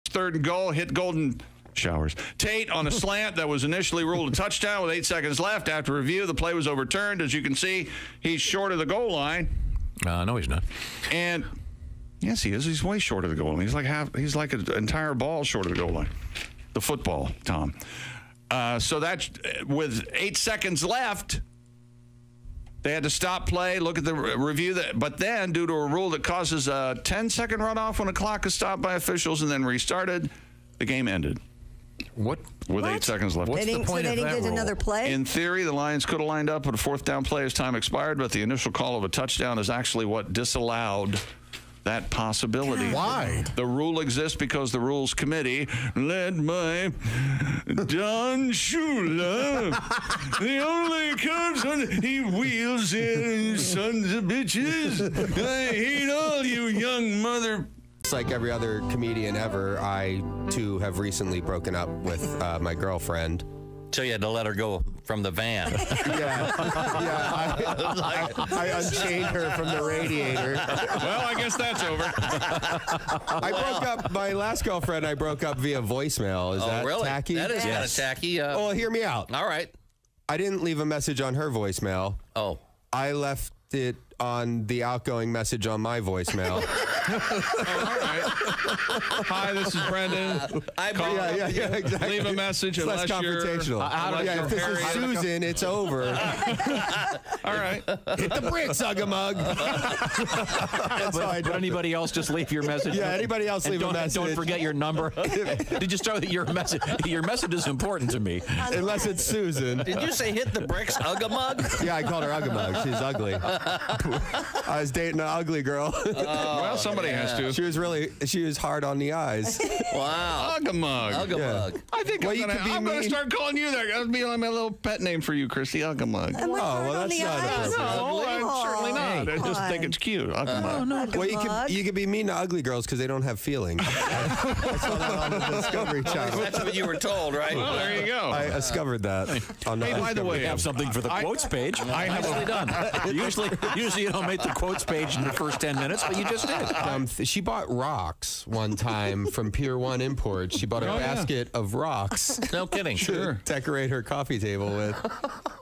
Third and goal, hit Golden Showers. Tate on a slant that was initially ruled a touchdown with eight seconds left. After review, the play was overturned. As you can see, he's short of the goal line. Uh, no, he's not. And yes, he is. He's way short of the goal line. He's like half. He's like an entire ball short of the goal line. The football, Tom. Uh, so that's with eight seconds left. They had to stop play, look at the review, that, but then due to a rule that causes a ten-second runoff when a clock is stopped by officials and then restarted, the game ended. What? With what? eight seconds left. What's the point so they of didn't that get rule? Another play? In theory, the Lions could have lined up with a fourth down play as time expired, but the initial call of a touchdown is actually what disallowed that possibility. Why? The rule exists because the Rules Committee, led by Don Shula, the only curves on he wheels in, sons of bitches. I hate all you young mother... Like every other comedian ever, I, too, have recently broken up with uh, my girlfriend. So you had to let her go from the van. yeah, yeah. I, I, I unchained her from the radiator. Well, I guess that's over. I well. broke up, my last girlfriend I broke up via voicemail. Is oh, that really? tacky? That is yes. kind of tacky. Uh, oh, well, hear me out. All right. I didn't leave a message on her voicemail. Oh. I left it on the outgoing message on my voicemail. Oh, all right. Hi, this is Brendan. I Call yeah, yeah, yeah, exactly. Leave a message it's unless confrontational. You're... Uh, unless yeah, you're if this is Susan, it's over. All right. Hit the bricks, Uggamug. That's but, how I do. But anybody else just leave your message? Yeah, anybody else leave a message. Don't forget your number. Did you start with your message? Your message is important to me. Unless it's Susan. Did you say hit the bricks, Uggamug? Yeah, I called her Uggamug. She's ugly. I was dating an ugly girl. Oh, well, somebody yeah. has to. She was really... She was hard on the eyes. Wow. Uggamug. Uggamug. Yeah. I think well, I'm going to start calling you that. That'll be like my little pet name for you, Christy. Uggamug. Oh, well, that's not appropriate. No, I'm certainly not. I just think it's cute. Uggamug. Oh, no, well, you could, you could be mean to ugly girls because they don't have feelings. I saw that on the Discovery Channel. That's what you were told, right? Well, there you go. I discovered that. On the hey, by the way, we have something for the I, quotes page. I have Nicely done. Usually, usually you don't make the quotes page in the first ten minutes, but you just did. Um, she bought rocks one time from Pier One Imports. She bought a oh, basket yeah. of rocks. No kidding. Sure. Decorate her coffee table with.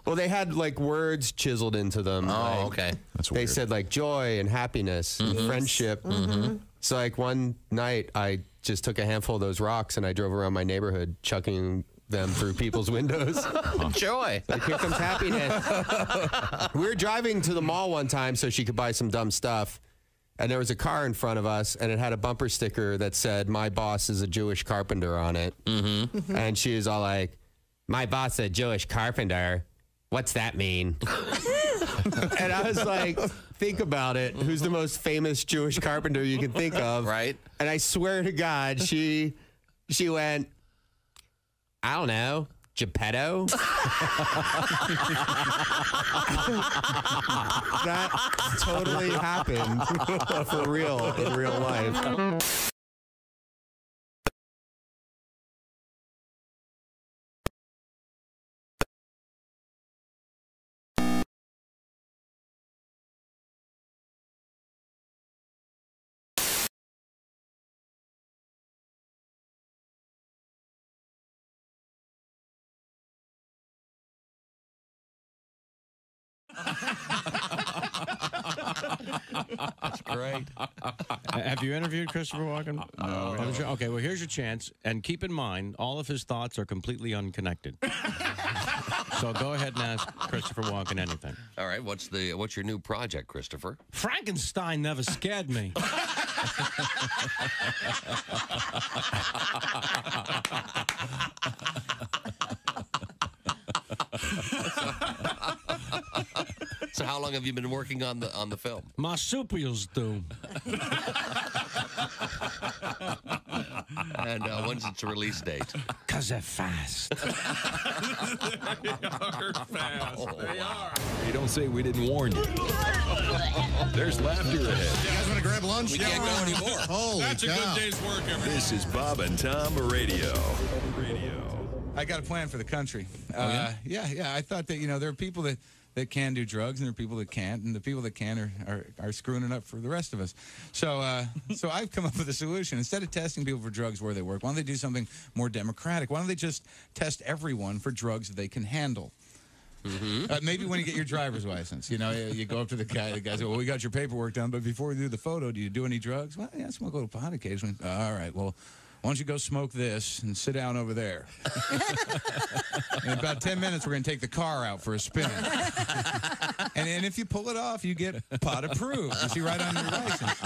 Well, they had like words chiseled into them. Oh, like, okay. That's weird. They said like joy and happiness mm-hmm. and friendship. Mm-hmm. So like one night I just took a handful of those rocks and I drove around my neighborhood chucking them through people's windows. Joy. Like, here comes happiness. We were driving to the mall one time so she could buy some dumb stuff. And there was a car in front of us, and it had a bumper sticker that said, my boss is a Jewish carpenter on it. Mm-hmm. Mm-hmm. And she was all like, my boss a Jewish carpenter? What's that mean? And I was like, think about it. Who's the most famous Jewish carpenter you can think of? Right. And I swear to God, she, she went, I don't know. Geppetto? That totally happened for real in real life. That's great. Have you interviewed Christopher Walken? No. no. Sure. Okay, well, here's your chance. And keep in mind, all of his thoughts are completely unconnected. So go ahead and ask Christopher Walken anything. All right, what's the what's your new project, Christopher? Frankenstein never scared me. So how long have you been working on the on the film? Marsupials do. And uh, when's its release date? Because they're fast. They are fast. Oh, they wow. are. You don't say we didn't warn you. There's laughter ahead. You guys want to grab lunch? We yeah, can't go anymore. Holy That's cow. a good day's work, everybody. This is Bob and Tom Radio. Radio. I got a plan for the country. Oh, yeah? Uh, yeah, yeah. I thought that, you know, there are people that... that can do drugs, and there are people that can't, and the people that can are, are, are screwing it up for the rest of us. So uh, so I've come up with a solution. Instead of testing people for drugs where they work, why don't they do something more democratic? Why don't they just test everyone for drugs that they can handle? Mm-hmm. Uh, maybe when you get your driver's license, you know, you, you go up to the guy, the guy says, well, we got your paperwork done, but before we do the photo, do you do any drugs? Well, yeah, I smoke a little pot occasionally. Uh, all right, well... why don't you go smoke this and sit down over there? In about ten minutes, we're going to take the car out for a spin. and, and if you pull it off, you get pot approved. You see, right on your license.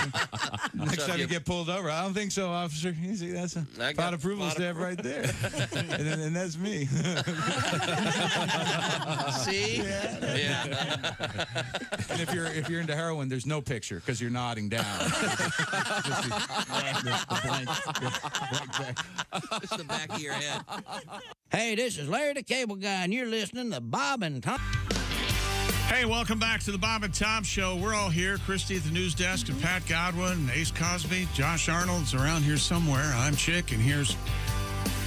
Next so time you, you get pulled over, I don't think so, officer. You see, that's a I pot approval stamp right there. and, and that's me. See? Yeah. yeah. and if you're, if you're into heroin, there's no picture because you're nodding down. Just the, the blank, the, just the back of your head. Hey, this is Larry the Cable Guy, and you're listening to Bob and Tom. Hey, welcome back to the Bob and Tom Show. We're all here. Christy at the news desk, and Pat Godwin, Ace Cosby, Josh Arnold's around here somewhere. I'm Chick, and here's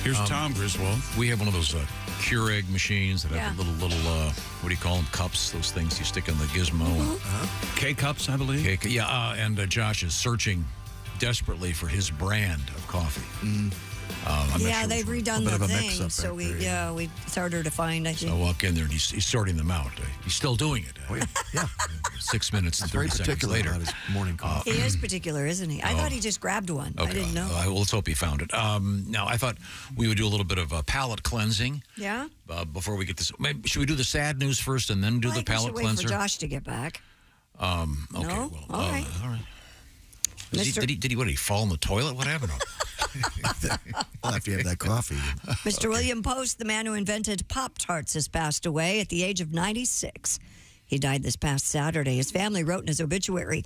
here's um, Tom Griswold. We have one of those uh, Keurig machines that yeah. have little, little uh, what do you call them, cups, those things you stick in the gizmo. Mm-hmm. uh-huh. K-Cups, I believe. K- yeah, uh, and uh, Josh is searching desperately for his brand of coffee. Mm. Um, yeah, sure they've redone the thing, so we there, yeah, we it's harder to find. I think. So I walk in there and he's, he's sorting them out. He's still doing it. Oh, yeah, yeah. Six minutes and thirty seconds later. His morning coffee. Uh, he is particular, isn't he? I oh. thought he just grabbed one. Okay. I didn't know. Uh, well, let's hope he found it. Um, now I thought we would do a little bit of uh, palate cleansing. Yeah. Uh, before we get this, maybe, should we do the sad news first and then do well, the palate we cleanser? Wait for Josh to get back. Um, okay. No? Well, all uh, right. All right. He, did he? Did he? What did he fall in the toilet? What happened? Well, after you have that coffee. Mister Okay. William Post, the man who invented Pop-Tarts, has passed away at the age of ninety-six. He died this past Saturday. His family wrote in his obituary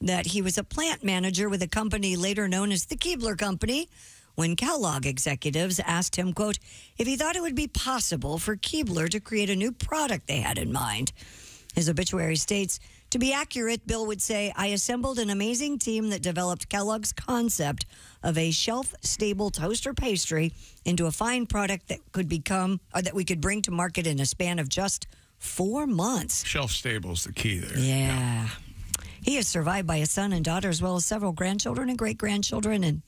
that he was a plant manager with a company later known as the Keebler Company when Kellogg executives asked him, quote, if he thought it would be possible for Keebler to create a new product they had in mind. His obituary states, to be accurate, Bill would say, I assembled an amazing team that developed Kellogg's concept of a shelf-stable toaster pastry into a fine product that could become, or that we could bring to market in a span of just four months. Shelf-stable is the key there. Yeah. yeah. He is survived by a son and daughter, as well as several grandchildren and great-grandchildren. In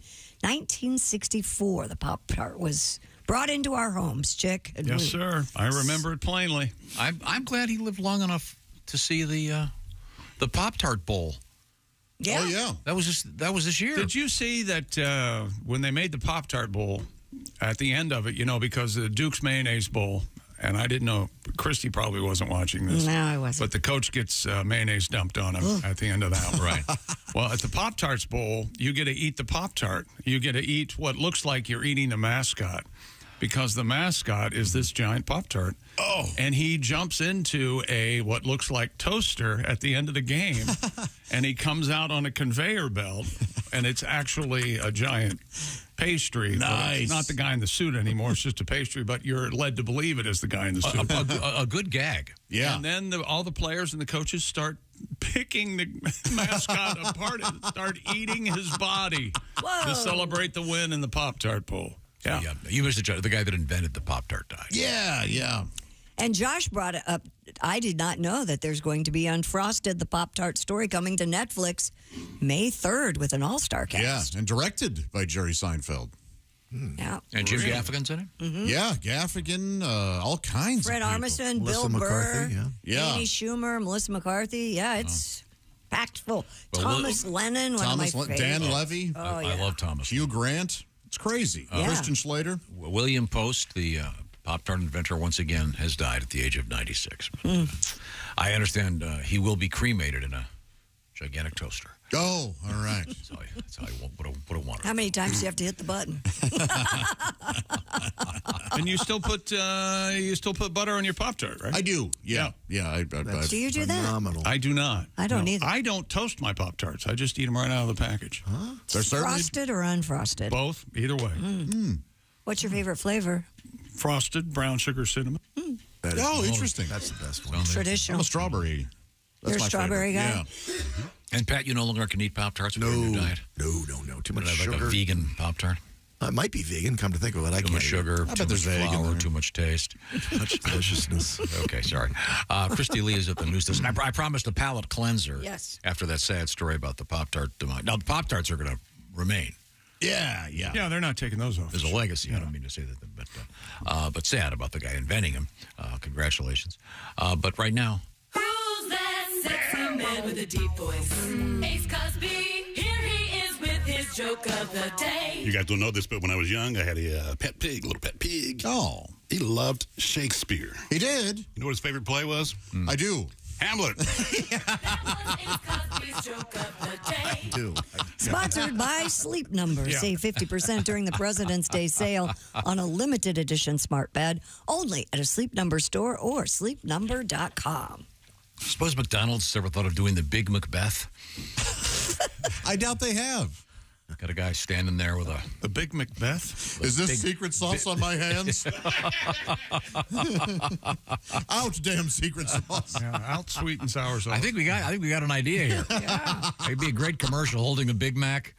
nineteen sixty-four, the Pop-Tart was brought into our homes, Chick. Yes, we, sir. I remember it plainly. I'm, I'm glad he lived long enough to see the... Uh... The Pop-Tart Bowl. Yeah. Oh, yeah. That was, just, that was this year. Did you see that uh, when they made the Pop-Tart Bowl, at the end of it, you know, because the Duke's Mayonnaise Bowl, and I didn't know, Christy probably wasn't watching this. No, I wasn't. But the coach gets uh, mayonnaise dumped on him at the end of that. Right. Well, at the Pop-Tarts Bowl, you get to eat the Pop-Tart. You get to eat what looks like you're eating the mascot. Because the mascot is this giant Pop-Tart. Oh. And he jumps into a what looks like toaster at the end of the game. And he comes out on a conveyor belt. And it's actually a giant pastry. Nice. It's not the guy in the suit anymore. It's just a pastry. But you're led to believe it is the guy in the suit. A, a, a good gag. Yeah. And then the, all the players and the coaches start picking the mascot apart and start eating his body. Whoa. To celebrate the win in the Pop-Tart Bowl. Yeah. yeah, you was the, the guy that invented the Pop-Tart diet. Yeah, yeah. And Josh brought it up. I did not know that there's going to be Unfrosted, the Pop-Tart story, coming to Netflix May third with an all-star cast. Yeah, and directed by Jerry Seinfeld. Mm. Yeah. And Jim really? Gaffigan's in it? Mm-hmm. Yeah, Gaffigan, uh, all kinds Fred of people. Fred Armisen, Bill McCarthy, Burr, yeah. Yeah. Amy Schumer, Melissa McCarthy. Yeah, it's... Oh. Impactful. Well, Thomas well, Lennon, one Thomas of my Le favorites. Dan Levy. Oh, I, yeah. I love Thomas. Hugh Grant. It's crazy. Uh, yeah. Christian Slater. William Post, the uh, Pop-Tart inventor, once again, has died at the age of ninety-six. But, mm. uh, I understand uh, he will be cremated in a gigantic toaster. Oh, all right. That's how I would have wanted. How many times do you have to hit the button? And you still put uh, you still put butter on your Pop-Tart, right? I do. Yeah, yeah. yeah I, I, I, do you do phenomenal. That? I do not. I don't no. either. I don't toast my Pop-Tarts. I just eat them right out of the package. Huh? They're frosted or unfrosted? Both. Either way. Mm. Mm. What's your favorite flavor? Frosted, brown sugar, cinnamon. Mm. That is oh, cool. Interesting. That's the best one. Traditional. I'm a strawberry. That's You're a strawberry favorite. Guy? Yeah. And, Pat, you no longer can eat Pop-Tarts with no, your new diet? No, no, no. Too much sugar. Like a vegan Pop-Tart? Uh, it might be vegan, come to think of it. I too much sugar, too much flour, too much taste. Too much deliciousness. Okay, sorry. Uh, Christy Lee is at the news desk. And I, I promised a palate cleanser yes. after that sad story about the Pop-Tart demise. Now, the Pop-Tarts are going to remain. Yeah, yeah. Yeah, they're not taking those off. There's a legacy. Yeah. I don't mean to say that, but, uh, uh, but sad about the guy inventing them. Uh, congratulations. Uh, but right now... With a deep voice. Ace Cosby, here he is with his Joke of the day. You guys don't know this, but when I was young, I had a uh, pet pig, a little pet pig. Oh. He loved Shakespeare. He did. You know what his favorite play was? Mm. I do. Hamlet. I do. Sponsored by Sleep Number. Yeah. Save fifty percent during the President's Day sale on a limited edition smart bed only at a Sleep Number store or sleep number dot com. I suppose McDonald's ever thought of doing the Big Macbeth? I doubt they have. Got a guy standing there with a... The Big Macbeth? Is this secret sauce on my hands? Ouch, damn secret sauce. Yeah, out sweet and sour sauce. I think we got, I think we got an idea here. Yeah. It'd be a great commercial holding a Big Mac.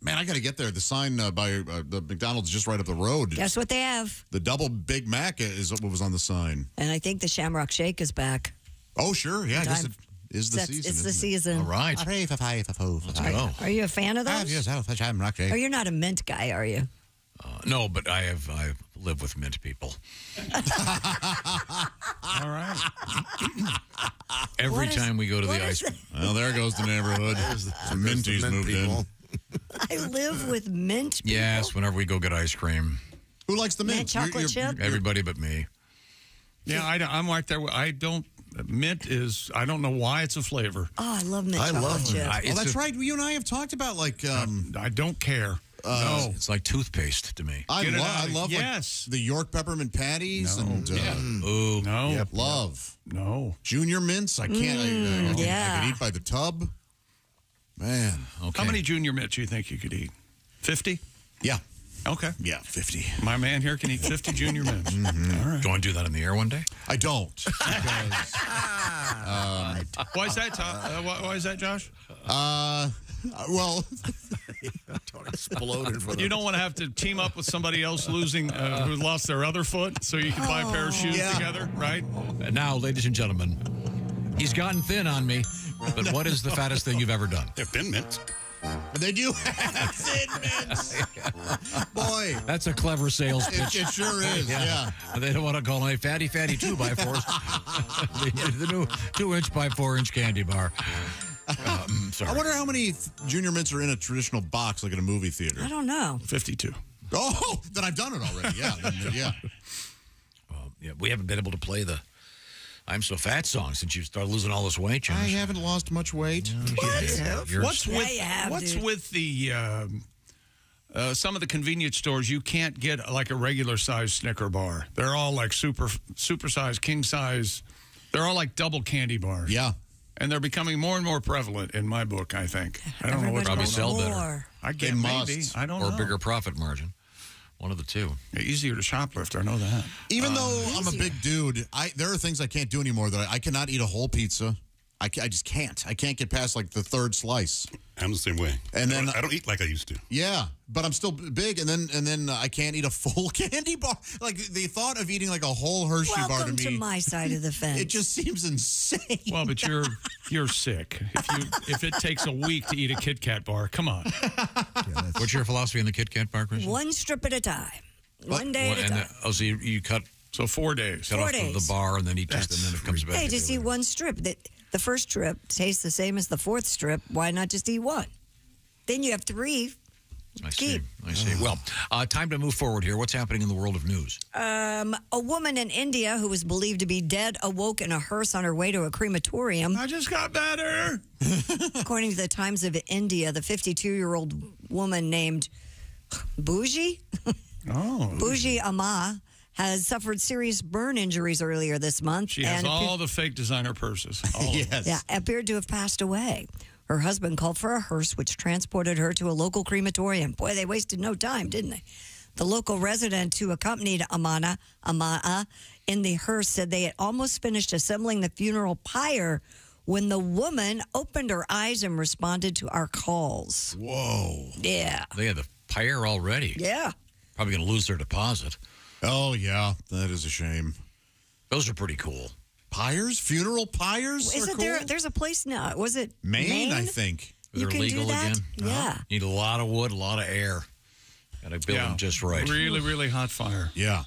Man, I got to get there. The sign uh, by uh, the McDonald's just right up the road. Guess what they have? The double Big Mac is what was on the sign. And I think the Shamrock Shake is back. Oh, sure. Yeah, I guess it... Is the That's, season, it's the it? season. All right. Let's go. Are you a fan of those? Are you not a mint guy, are you? Uh, no, but I have I live with mint people. All right. Every is, time we go to the ice cream. Well, there goes the neighborhood. The minties mint moved people. in. I live with mint people. Yes, whenever we go get ice cream. Who likes the mint? mint chocolate you're, you're, chip? Everybody but me. Yeah, I don't, I'm right there. I don't. Mint is, I don't know why it's a flavor. Oh, I love mint. I love mint. I, well, that's a, right. You and I have talked about like. Um, I, I don't care. Uh, no, it's like toothpaste to me. I, lo I love. Yes, like, the York peppermint patties. No. And, uh, yeah. Ooh, no. Yep. Love. No. Junior mints. I can't. Mm, I, I, I, yeah. I can eat by the tub. Man. Okay. How many junior mints do you think you could eat? fifty? Yeah. Okay. Yeah, fifty. My man here can eat fifty junior mints. Mm-hmm. All right. Do you want to do that in the air one day? I don't. Because, um, why is that, Tom? Uh, why, why is that, Josh? Uh, well, don't explode for you don't want to have to team up with somebody else losing uh, who lost their other foot, so you can buy a pair of shoes yeah. together, right? And now, ladies and gentlemen, he's gotten thin on me, but no, what is the no, fattest no. thing you've ever done? They're thin mints. But they do have thin mints. Boy. That's a clever sales pitch. It, it sure is, yeah. yeah. But they don't want to call it a fatty, fatty two by four. The new two-inch by four-inch candy bar. Um, sorry. I wonder how many junior mints are in a traditional box, like in a movie theater. I don't know. fifty-two. Oh, then I've done it already, yeah. Then, yeah. Well, yeah. We haven't been able to play the... I'm so fat song since you started losing all this weight, Josh. I haven't lost much weight. What? Yeah, what's with, have, what's with the, um, uh, some of the convenience stores, you can't get like a regular size Snicker bar. They're all like super, super size, king size. They're all like double candy bars. Yeah. And they're becoming more and more prevalent in my book, I think. I don't Everybody know what probably sell more. better. I guess they maybe. Must, I don't or know. Or bigger profit margin. One of the two. Yeah, easier to shoplift, I know that. Even uh, though easier. I'm a big dude, I there are things I can't do anymore. That I, I cannot eat a whole pizza. I, I just can't. I can't get past like the third slice. I'm the same way. And I then don't, I don't eat like I used to. Yeah, but I'm still big, and then and then uh, I can't eat a full candy bar. Like the thought of eating like a whole Hershey Welcome bar to me. to my side of the fence. It just seems insane. Well, but you're you're sick. If you if it takes a week to eat a Kit Kat bar, come on. Yeah, what's your philosophy on the Kit Kat bar, Chris? One strip at a time. What? One day One, at a time. The, oh, so you, you cut. So four days. Cut four off days. Of the bar, and then eat just, and then it comes back. Hey, just eat one strip. That. The first strip tastes the same as the fourth strip. Why not just eat one? Then you have three. I see. Keep. I see. Well, uh, time to move forward here. What's happening in the world of news? Um, a woman in India who was believed to be dead awoke in a hearse on her way to a crematorium. I just got better. According to the Times of India, the fifty-two-year-old woman named Bougie, oh. Bougie Amma, has suffered serious burn injuries earlier this month. She has and all the fake designer purses. All yes. Yeah, appeared to have passed away. Her husband called for a hearse, which transported her to a local crematorium. Boy, they wasted no time, didn't they? The local resident who accompanied Amana, Amana in the hearse said they had almost finished assembling the funeral pyre when the woman opened her eyes and responded to our calls. Whoa. Yeah. They had the pyre already. Yeah. Probably going to lose their deposit. Oh, yeah. That is a shame. Those are pretty cool. Pyres? Funeral pyres Isn't are cool? there, There's a place now. Was it Maine? Maine? I think. You They're can legal do that? again. Yeah. Uh-huh. Need a lot of wood, a lot of air. Got to build yeah. them just right. Really, really hot fire. Yeah.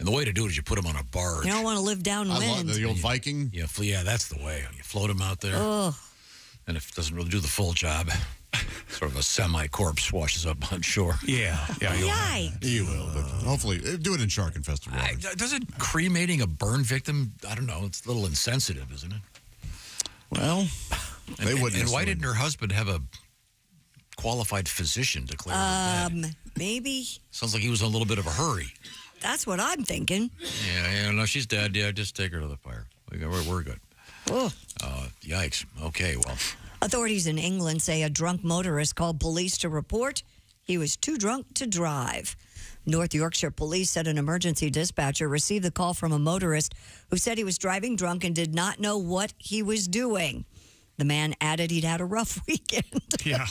And the way to do it is you put them on a barge. You don't want to live downwind. I love the old Viking. Yeah, yeah, that's the way. You float them out there. Oh. And it doesn't really do the full job. Sort of a semi-corpse washes up on shore. Yeah. yeah you'll, Yikes. You will. But hopefully, do it in shark infested waters. I, doesn't cremating a burn victim, I don't know, it's a little insensitive, isn't it? Well, and, they wouldn't. And, and why didn't her husband have a qualified physician declare um, that? Maybe. Sounds like he was in a little bit of a hurry. That's what I'm thinking. Yeah, yeah, no, she's dead. Yeah, just take her to the fire. We're, we're good. Oh. Uh, yikes. Okay, well. Authorities in England say a drunk motorist called police to report he was too drunk to drive. North Yorkshire police said an emergency dispatcher received the call from a motorist who said he was driving drunk and did not know what he was doing. The man added he'd had a rough weekend. Yeah.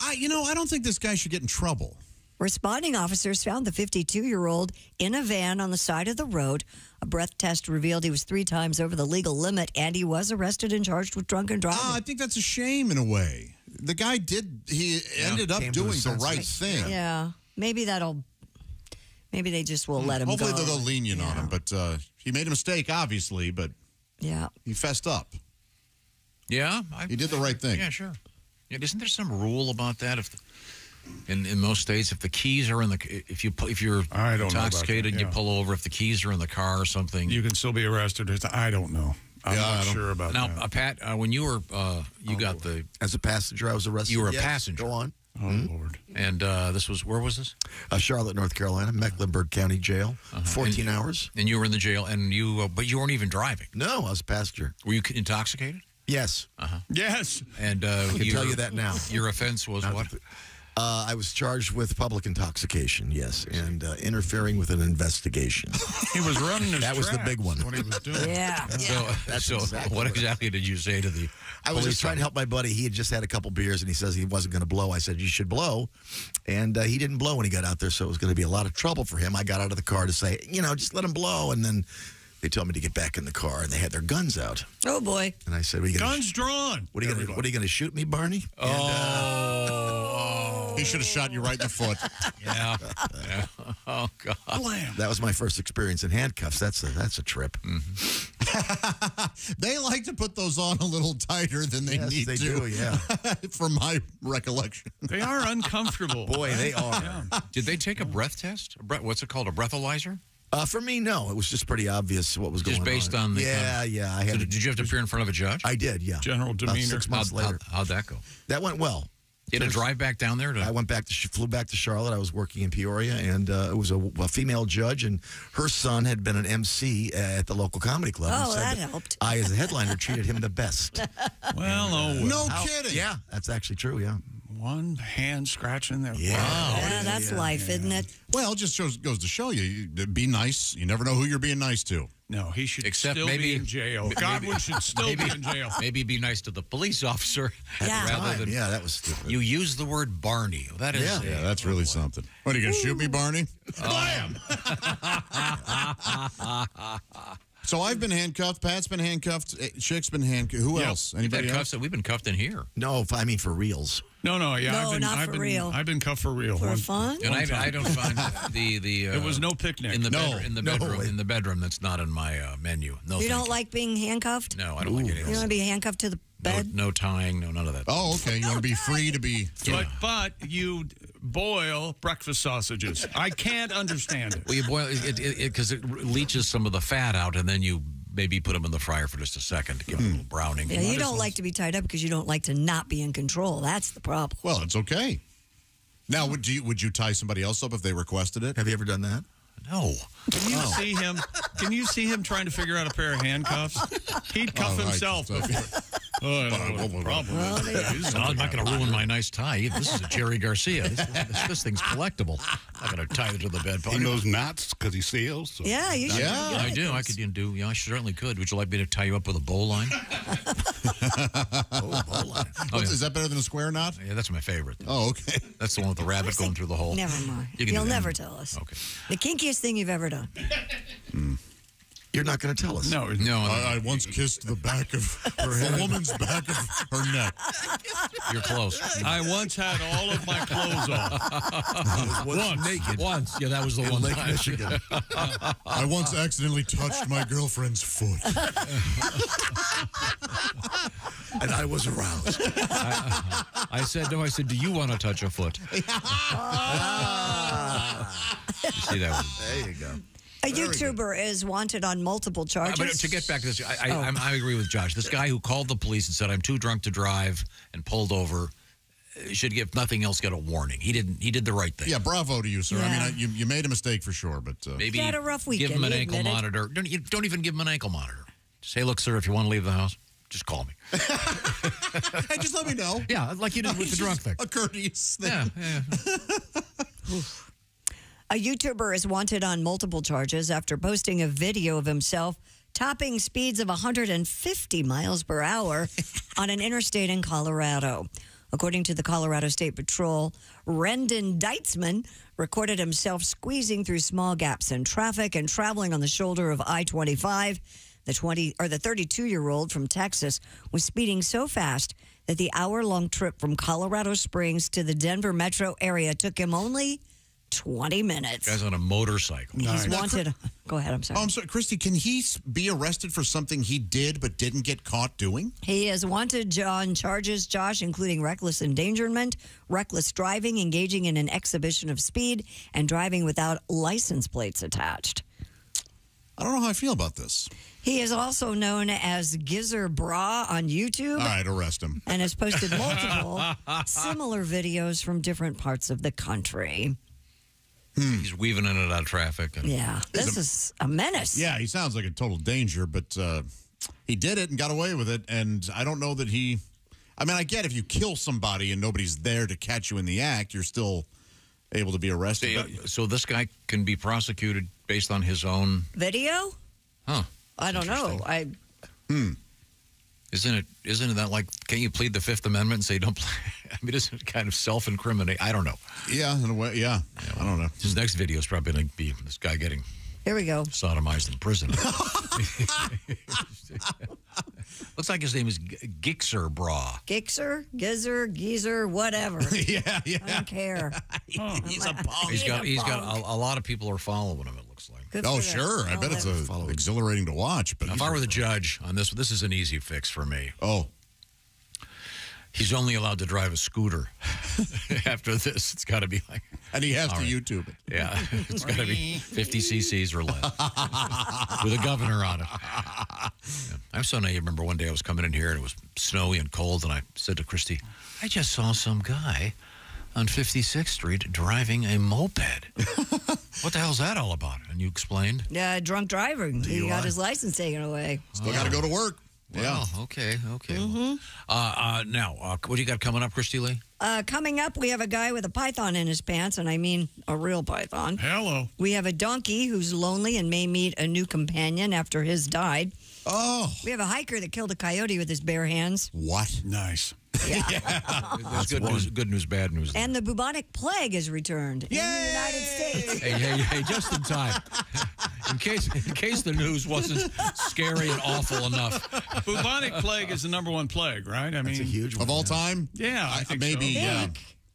I, you know, I don't think this guy should get in trouble. Responding officers found the fifty-two-year-old in a van on the side of the road. A breath test revealed he was three times over the legal limit, and he was arrested and charged with drunken driving. Oh, I think that's a shame in a way. The guy did, he yeah, ended up doing the right thing. Yeah, maybe that'll, maybe they just will let him go. Hopefully they'll go lenient on him, but uh, he made a mistake, obviously, but yeah, he fessed up. Yeah? I, he did the right thing. Yeah, sure. Yeah, isn't there some rule about that if... The, In in most states, if the keys are in the if you if you're intoxicated, yeah. you pull over. If the keys are in the car or something, you can still be arrested. I don't know. I'm yeah, not sure about now, that. Now, uh, Pat, uh, when you were uh, you oh, got Lord. the as a passenger, I was arrested. You were yes. a passenger. Go on. Oh mm-hmm. Lord. And uh, this was where was this? Uh, Charlotte, North Carolina, Mecklenburg County Jail. Uh-huh. Fourteen and, hours. And you were in the jail, and you uh, but you weren't even driving. No, I was a passenger. Were you intoxicated? Yes. Uh huh. Yes. And uh, I can your, tell you that now. Your offense was not what? Uh, I was charged with public intoxication, yes, and uh, interfering with an investigation. He was running his That was the big one. What he was doing. Yeah. yeah. So, That's so exactly what exactly did you say to the I was just trying to help my buddy. He had just had a couple beers, and he says he wasn't going to blow. I said, you should blow. And uh, he didn't blow when he got out there, so it was going to be a lot of trouble for him. I got out of the car to say, you know, just let him blow, and then... They told me to get back in the car, and they had their guns out. Oh, boy. And I said, what are you gonna guns drawn. What are you going to shoot me, Barney? Oh. And, uh, oh. He should have shot you right in the foot. yeah. yeah. Oh, God. Blam. That was my first experience in handcuffs. That's a, that's a trip. Mm-hmm. They like to put those on a little tighter than they yes, need they to. they do, yeah. From my recollection. They are uncomfortable. Boy, they are. Yeah. Did they take a breath test? A breath, what's it called? A breathalyzer? Uh, for me, no. It was just pretty obvious what was just going on. Just based on the... Yeah, kind of, yeah. I had so did, did you have to appear in front of a judge? I did, yeah. General demeanor. About six months later. How, how'd that go? That went well. You had to drive back down there? To... I went back to, flew back to Charlotte. I was working in Peoria, and uh, it was a, a female judge, and her son had been an M C at the local comedy club. Oh, that, that helped. I, as the headliner, treated him the best. Well, and, uh, no how, kidding. Yeah, that's actually true, yeah. One hand scratching their yeah. Wow. Yeah, that's yeah, life, yeah. isn't it? Well, it just shows, goes to show you, you, be nice. You never know who you're being nice to. No, he should Except still maybe, be in jail. Godwin should still maybe, be in jail. Maybe be nice to the police officer. Yeah. Rather than, yeah, that was stupid. You used the word Barney. That is Yeah, a, yeah that's really oh, something. What, are you going to shoot me, Barney? Blam! Um. So I've been handcuffed. Pat's been handcuffed. Chick's been handcuffed. Who yeah. else? Anybody else? Cuffs, we've been cuffed in here. No, I mean for reals. No, no, yeah, no, I've been, not I've for been, real. I've been cuffed for real. For one, fun? And I, I don't find the the. Uh, it was no picnic in the no, bed, in the no, bedroom it, in the bedroom. That's not in my uh, menu. No, you don't you. like being handcuffed. No, I don't Ooh. like any of that. You want to be handcuffed to the bed? No, no tying. No, none of that. Oh, okay. You want to be free to be. But but you boil breakfast sausages. I can't understand it. Well, you boil it because it, it, it, it leaches some of the fat out, and then you. Maybe put them in the fryer for just a second to give them a little browning. Yeah, you don't like to be tied up because you don't like to not be in control. That's the problem. Well, it's okay. Now, would you would you tie somebody else up if they requested it? Have you ever done that? No. Can you oh. see him? Can you see him trying to figure out a pair of handcuffs? He'd cuff oh, himself. Right. Oh, I don't know what the problem is. Well, I'm not going to ruin my nice tie. This is a Jerry Garcia. This, this, this thing's collectible. I'm going to tie it to the bed. He knows knots because he seals. So. Yeah, you should. Yeah, yeah I do. I could do. Yeah, I certainly could. Would you like me to tie you up with a bowline? oh, bowline. Oh, yeah. Is that better than a square knot? Yeah, that's my favorite. Oh, okay. That's the one with the rabbit going through the hole. Never mind. You You'll never tell us. Okay. The kinkiest thing you've ever done. Mm. You're not going to tell us. No, no. I, I once kissed the back of her head. The woman's back of her neck. You're close. I once had all of my clothes off. Once, once. Naked. Once. Yeah, that was the In one Lake time. Michigan. I once accidentally touched my girlfriend's foot. and I was aroused. I, I said, no, I said, do you want to touch a foot? You see that one? There you go. A YouTuber is wanted on multiple charges. But to get back to this, I, I, oh. I'm, I agree with Josh. This guy who called the police and said, I'm too drunk to drive and pulled over, should, if nothing else, get a warning. He didn't. He did the right thing. Yeah, bravo to you, sir. Yeah. I mean, I, you, you made a mistake for sure, but... Uh, Maybe he had a rough weekend. Give him an ankle monitor. Don't, you, don't even give him an ankle monitor. Just say, look, sir, if you want to leave the house, just call me. Hey, just let me know. Yeah, like you did with the drunk thing. A courteous thing. Yeah, yeah. A YouTuber is wanted on multiple charges after posting a video of himself topping speeds of one hundred fifty miles per hour on an interstate in Colorado. According to the Colorado State Patrol, Rendon Deitzman recorded himself squeezing through small gaps in traffic and traveling on the shoulder of I twenty-five. The twenty or the thirty-two-year-old from Texas was speeding so fast that the hour-long trip from Colorado Springs to the Denver metro area took him only twenty minutes. Guy's on a motorcycle. Nice. He's wanted. Now, go ahead. I'm sorry. Oh, I'm sorry. Christy, can he be arrested for something he did but didn't get caught doing? He is wanted on charges, Josh, including reckless endangerment, reckless driving, engaging in an exhibition of speed, and driving without license plates attached. I don't know how I feel about this. He is also known as Gizzer Bra on YouTube. All right, arrest him. And has posted multiple similar videos from different parts of the country. Hmm. He's weaving in and out of traffic. And yeah, this a, is a menace. Yeah, he sounds like a total danger, but uh, he did it and got away with it, and I don't know that he... I mean, I get if you kill somebody and nobody's there to catch you in the act, you're still able to be arrested. So, but, so this guy can be prosecuted based on his own... Video? Huh. I don't know. I... Hmm. Isn't it? Isn't that like? Can't you plead the Fifth Amendment and say don't play? I mean, isn't it kind of self-incriminate? I don't know. Yeah, in a way. Yeah, yeah well, I don't know. His next video is probably going to be this guy getting. Here we go. Sodomized in prison. Looks like his name is Gixer Bra. Gixer, Gizzer, Geezer, whatever. yeah, yeah. I don't care. He's a punk. He's got. He's got a, a lot of people are following him. It looks like. Good oh sure, I bet it's a, exhilarating to watch. But now, if I were the judge on this, this is an easy fix for me. Oh. He's only allowed to drive a scooter. After this, it's got to be like... And he has to right. YouTube it. Yeah, it's got to be fifty C C's or less. With a governor on it. Yeah. I'm so naive. I remember one day I was coming in here and it was snowy and cold and I said to Christy, I just saw some guy on fifty-sixth street driving a moped. What the hell's that all about? And you explained? Yeah, uh, drunk driving. He got his license taken away. Still oh. got to go to work. Well, yeah. okay, okay. Mm-hmm. well, uh, uh, now, uh, what do you got coming up, Christy Lee? Uh, coming up, we have a guy with a python in his pants, and I mean a real python. Hello. We have a donkey who's lonely and may meet a new companion after his died. Oh. We have a hiker that killed a coyote with his bare hands. What? Nice. Yeah. yeah. That's good news, good news, bad news. There. And the bubonic plague has returned Yay! in the United States. Hey, hey, hey, just in time. In case, in case the news wasn't scary and awful enough. Bubonic plague is the number one plague, right? I mean, it's a huge one. Of all yeah. time? Yeah, I, I think maybe, so. Yeah.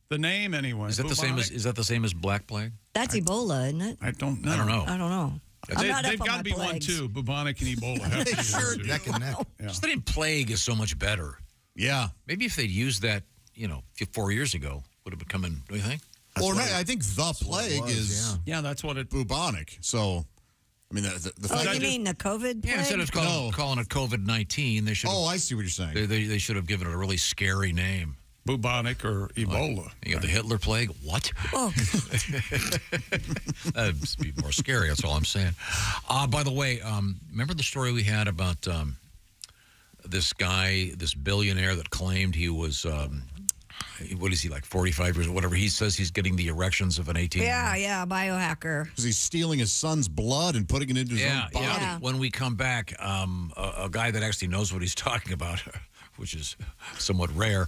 The name, anyway. Is that, the same as, is that the same as black plague? That's I, Ebola, isn't it? I don't know. I don't know. I don't know. They, they've got to be plagues. one, too. Bubonic and Ebola. They sure do. Neck and neck. Yeah. Just the name plague is so much better. Yeah. Maybe if they'd used that, you know, four years ago, would have become, in, do you think? That's or right, it, I think the plague was, is yeah. yeah, that's what it bubonic. So, I mean, the, the oh, fact you that mean the COVID plague? Yeah, instead of calling, no. calling it COVID nineteen, they should have, Oh, I see what you're saying. They, they, they should have given it a really scary name. Bubonic or Ebola. Well, you know, the Hitler plague? What? Oh. That'd be more scary, that's all I'm saying. Uh, by the way, um, remember the story we had about... Um, this guy, this billionaire that claimed he was, um, what is he, like forty-five years or whatever? He says he's getting the erections of an eighteen year old. Yeah, yeah, biohacker. Because he's stealing his son's blood and putting it into his yeah, own body. Yeah. When we come back, um, a, a guy that actually knows what he's talking about, which is somewhat rare,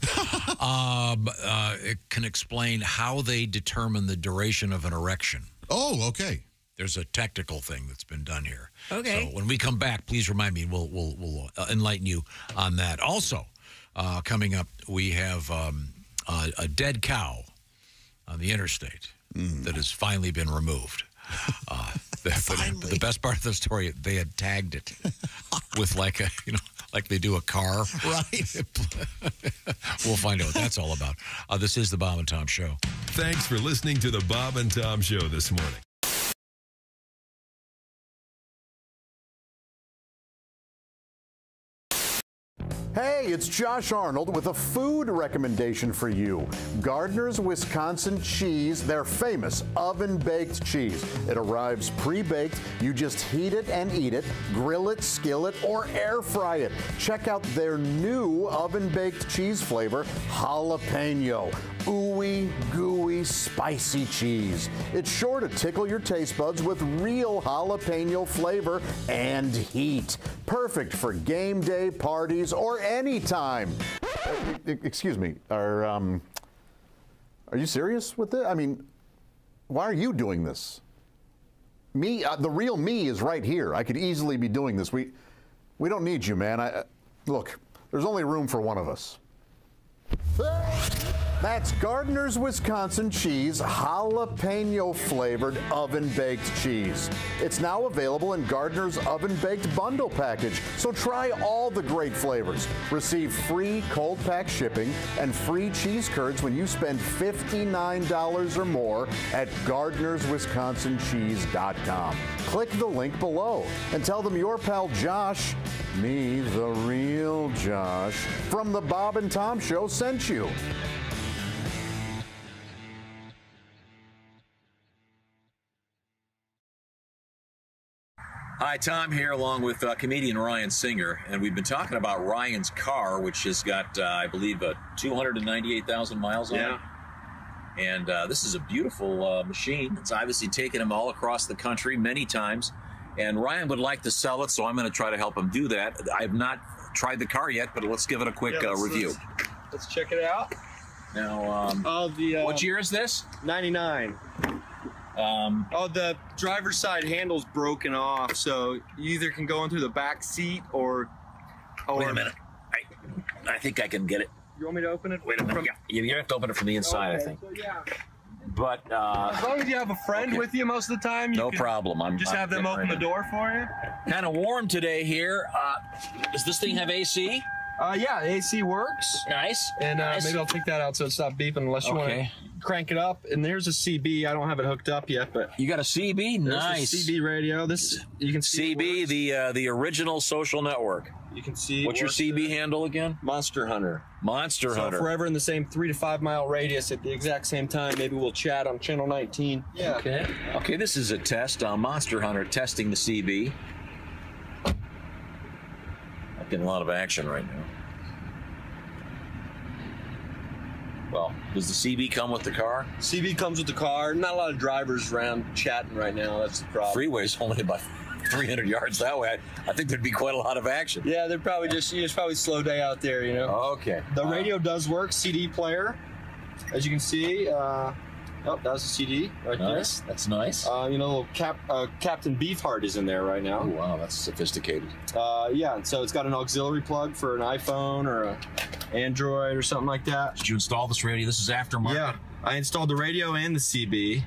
um, uh, it can explain how they determine the duration of an erection. Oh, okay. There's a technical thing that's been done here. Okay. So when we come back, please remind me. We'll we'll, we'll uh, enlighten you on that. Also, uh, coming up, we have um, uh, a dead cow on the interstate mm. that has finally been removed. Uh, the, finally. The, the best part of the story, they had tagged it with like a you know like they do a car. Right. We'll find out what that's all about. Uh, this is the Bob and Tom Show. Thanks for listening to the Bob and Tom Show this morning. Hey, it's Josh Arnold with a food recommendation for you. Gardner's Wisconsin Cheese, their famous oven-baked cheese. It arrives pre-baked. You just heat it and eat it, grill it, skillet, or air fry it. Check out their new oven-baked cheese flavor, jalapeno. Ooey, gooey, spicy cheese. It's sure to tickle your taste buds with real jalapeno flavor and heat. Perfect for game day, parties, or anytime. Excuse me, are, um, are you serious with this? I mean, why are you doing this? Me, uh, the real me is right here. I could easily be doing this. We, we don't need you, man. I, look, there's only room for one of us. That's Gardner's Wisconsin Cheese, jalapeno-flavored oven-baked cheese. It's now available in Gardner's oven-baked bundle package, so try all the great flavors. Receive free cold pack shipping and free cheese curds when you spend fifty-nine dollars or more at Gardner's Wisconsin Cheese dot com. Click the link below and tell them your pal Josh, me, the real Josh, from the Bob and Tom Show sent you. Hi, Tom here, along with uh, comedian Ryan Singer, and we've been talking about Ryan's car, which has got, uh, I believe, uh, two hundred ninety-eight thousand miles on yeah. it. And uh, this is a beautiful uh, machine. It's obviously taken him all across the country many times, and Ryan would like to sell it, so I'm going to try to help him do that. I have not tried the car yet, but let's give it a quick yeah, let's, uh, review. Let's, let's check it out. Now, um, oh, the, uh, what year is this? ninety-nine. Um, oh, the driver's side handle's broken off, so you either can go in through the back seat or... or wait a minute. I, I think I can get it. You want me to open it? Wait a minute. From, yeah. You have to open it from the inside, okay. I think. So, yeah. But, uh... as long as you have a friend okay. with you most of the time, you no problem. I'm, just I'm have them open right the in. door for you. Kind of warm today here. Uh, does this thing have A C? Uh, yeah, A C works. Nice. And uh, nice. Maybe I'll take that out so it stops beeping unless you okay. want to crank it up. And there's a C B. I don't have it hooked up yet, but you got a C B? Nice. There's a C B radio. This you can see. C B, the uh, the original social network. You can see. What's your C B there. handle again? Monster Hunter. Monster so Hunter. So forever in the same three to five mile radius at the exact same time. Maybe we'll chat on channel nineteen. Yeah. Okay. Okay. This is a test on Monster Hunter testing the C B. Getting a lot of action right now. Well, does the C B come with the car? C B comes with the car. Not a lot of drivers around chatting right now. That's the problem. Freeway's only about three hundred yards that way. I, I think there'd be quite a lot of action. Yeah, they're probably just, it's probably a slow day out there, you know. Okay. The wow. radio does work. C D player, as you can see. Uh, oh, that was a C D right nice. there. That's nice. Uh, you know, Cap, uh, Captain Beefheart is in there right now. Oh, wow, that's sophisticated. Uh, yeah, and so it's got an auxiliary plug for an iPhone or an Android or something like that. Did you install this radio? This is aftermarket. Yeah, I installed the radio and the C B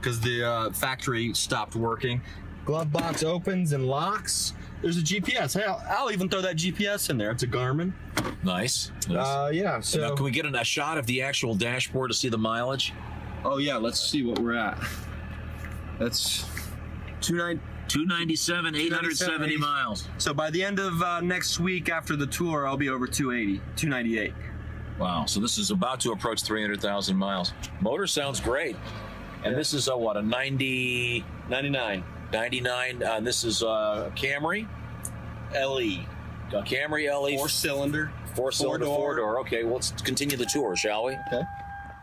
because the uh, factory stopped working. Glove box opens and locks. There's a G P S. Hey, I'll, I'll even throw that G P S in there. It's a Garmin. Nice. nice. Uh, yeah. So now, can we get a shot of the actual dashboard to see the mileage? Oh yeah, let's see what we're at. That's two ninety-seven, eight hundred seventy miles. So by the end of uh, next week after the tour, I'll be over two eighty, two ninety-eight. Wow, so this is about to approach three hundred thousand miles. Motor sounds great. And yeah. this is a what, a ninety? ninety-nine. ninety-nine, uh, this is a Camry? L E. A Camry L E. Four cylinder. Four cylinder, four door. Okay, well, let's continue the tour, shall we? Okay.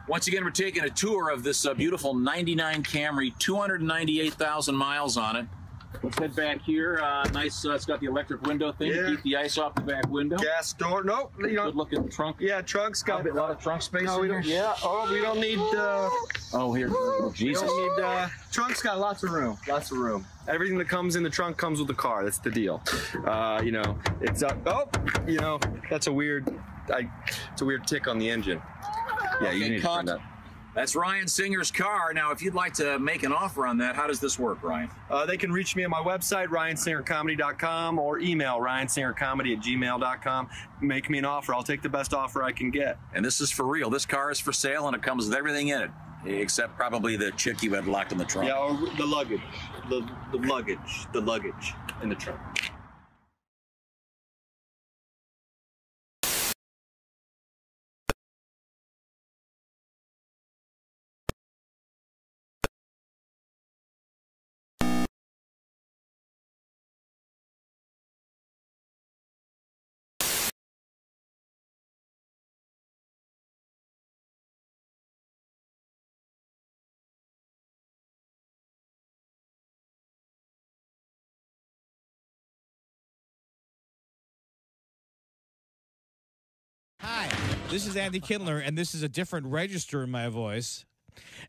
Once again, we're taking a tour of this uh, beautiful ninety-nine Camry, two hundred ninety-eight thousand miles on it. Let's head back here. Uh, nice, uh, it's got the electric window thing yeah. to keep the ice off the back window. Gas door, nope. You don't, good looking trunk. Yeah, trunk's got a lot of trunk space no, in we don't, here. Yeah, oh, we don't need... Uh, oh, here, oh, Jesus. We don't need, uh, trunk's got lots of room, lots of room. Everything that comes in the trunk comes with the car, that's the deal. Uh, you know, it's up, uh, oh, you know, that's a weird, I, it's a weird tick on the engine. Yeah, okay, you need cut. to turn that. That's Ryan Singer's car. Now, if you'd like to make an offer on that, how does this work, Ryan? Uh, they can reach me at my website, ryan singer comedy dot com, or email ryan singer comedy at gmail dot com. Make me an offer. I'll take the best offer I can get. And this is for real. This car is for sale, and it comes with everything in it, except probably the chick you had locked in the trunk. Yeah, or the luggage. The, the luggage. The luggage in the trunk. This is Andy Kindler, and this is a different register in my voice.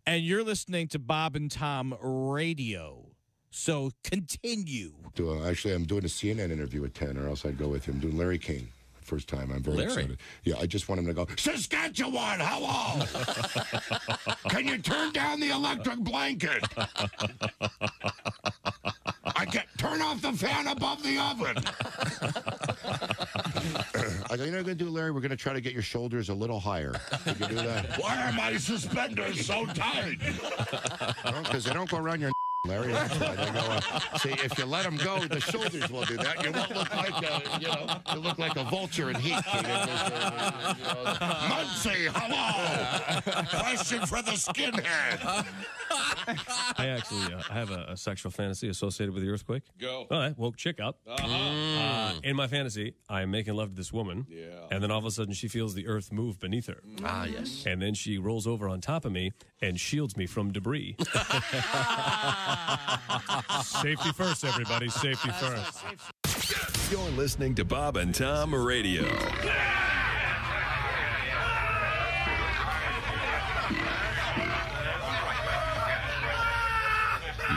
And you're listening to Bob and Tom Radio. So continue. Uh, actually, I'm doing a C N N interview at ten, or else I'd go with him. I'm doing Larry King. First time. I'm very Larry. excited. Yeah, I just want him to go, Saskatchewan, hello! Can you turn down the electric blanket? I can't turn off the fan above the oven. I go, you know what we're going to do, Larry? We're going to try to get your shoulders a little higher. Did you do that? Why are my suspenders so tight? Because they don't go around your Larry. That's why they go up. See, if you let them go, the shoulders will do that. You won't look like a, you know, you look like a vulture in heat. You know, you know. Muncie, hello! Question for the skinhead. I actually uh, have a, a sexual fantasy associated with the earthquake. Go. All right, woke chick up. Uh-huh. Mm. Uh, in my fantasy, I am making love to this woman. Yeah. And then all of a sudden, she feels the earth move beneath her. Mm. Ah, yes. And then she rolls over on top of me and shields me from debris. Safety first, everybody. Safety first. You're listening to Bob and Tom Radio. Yeah!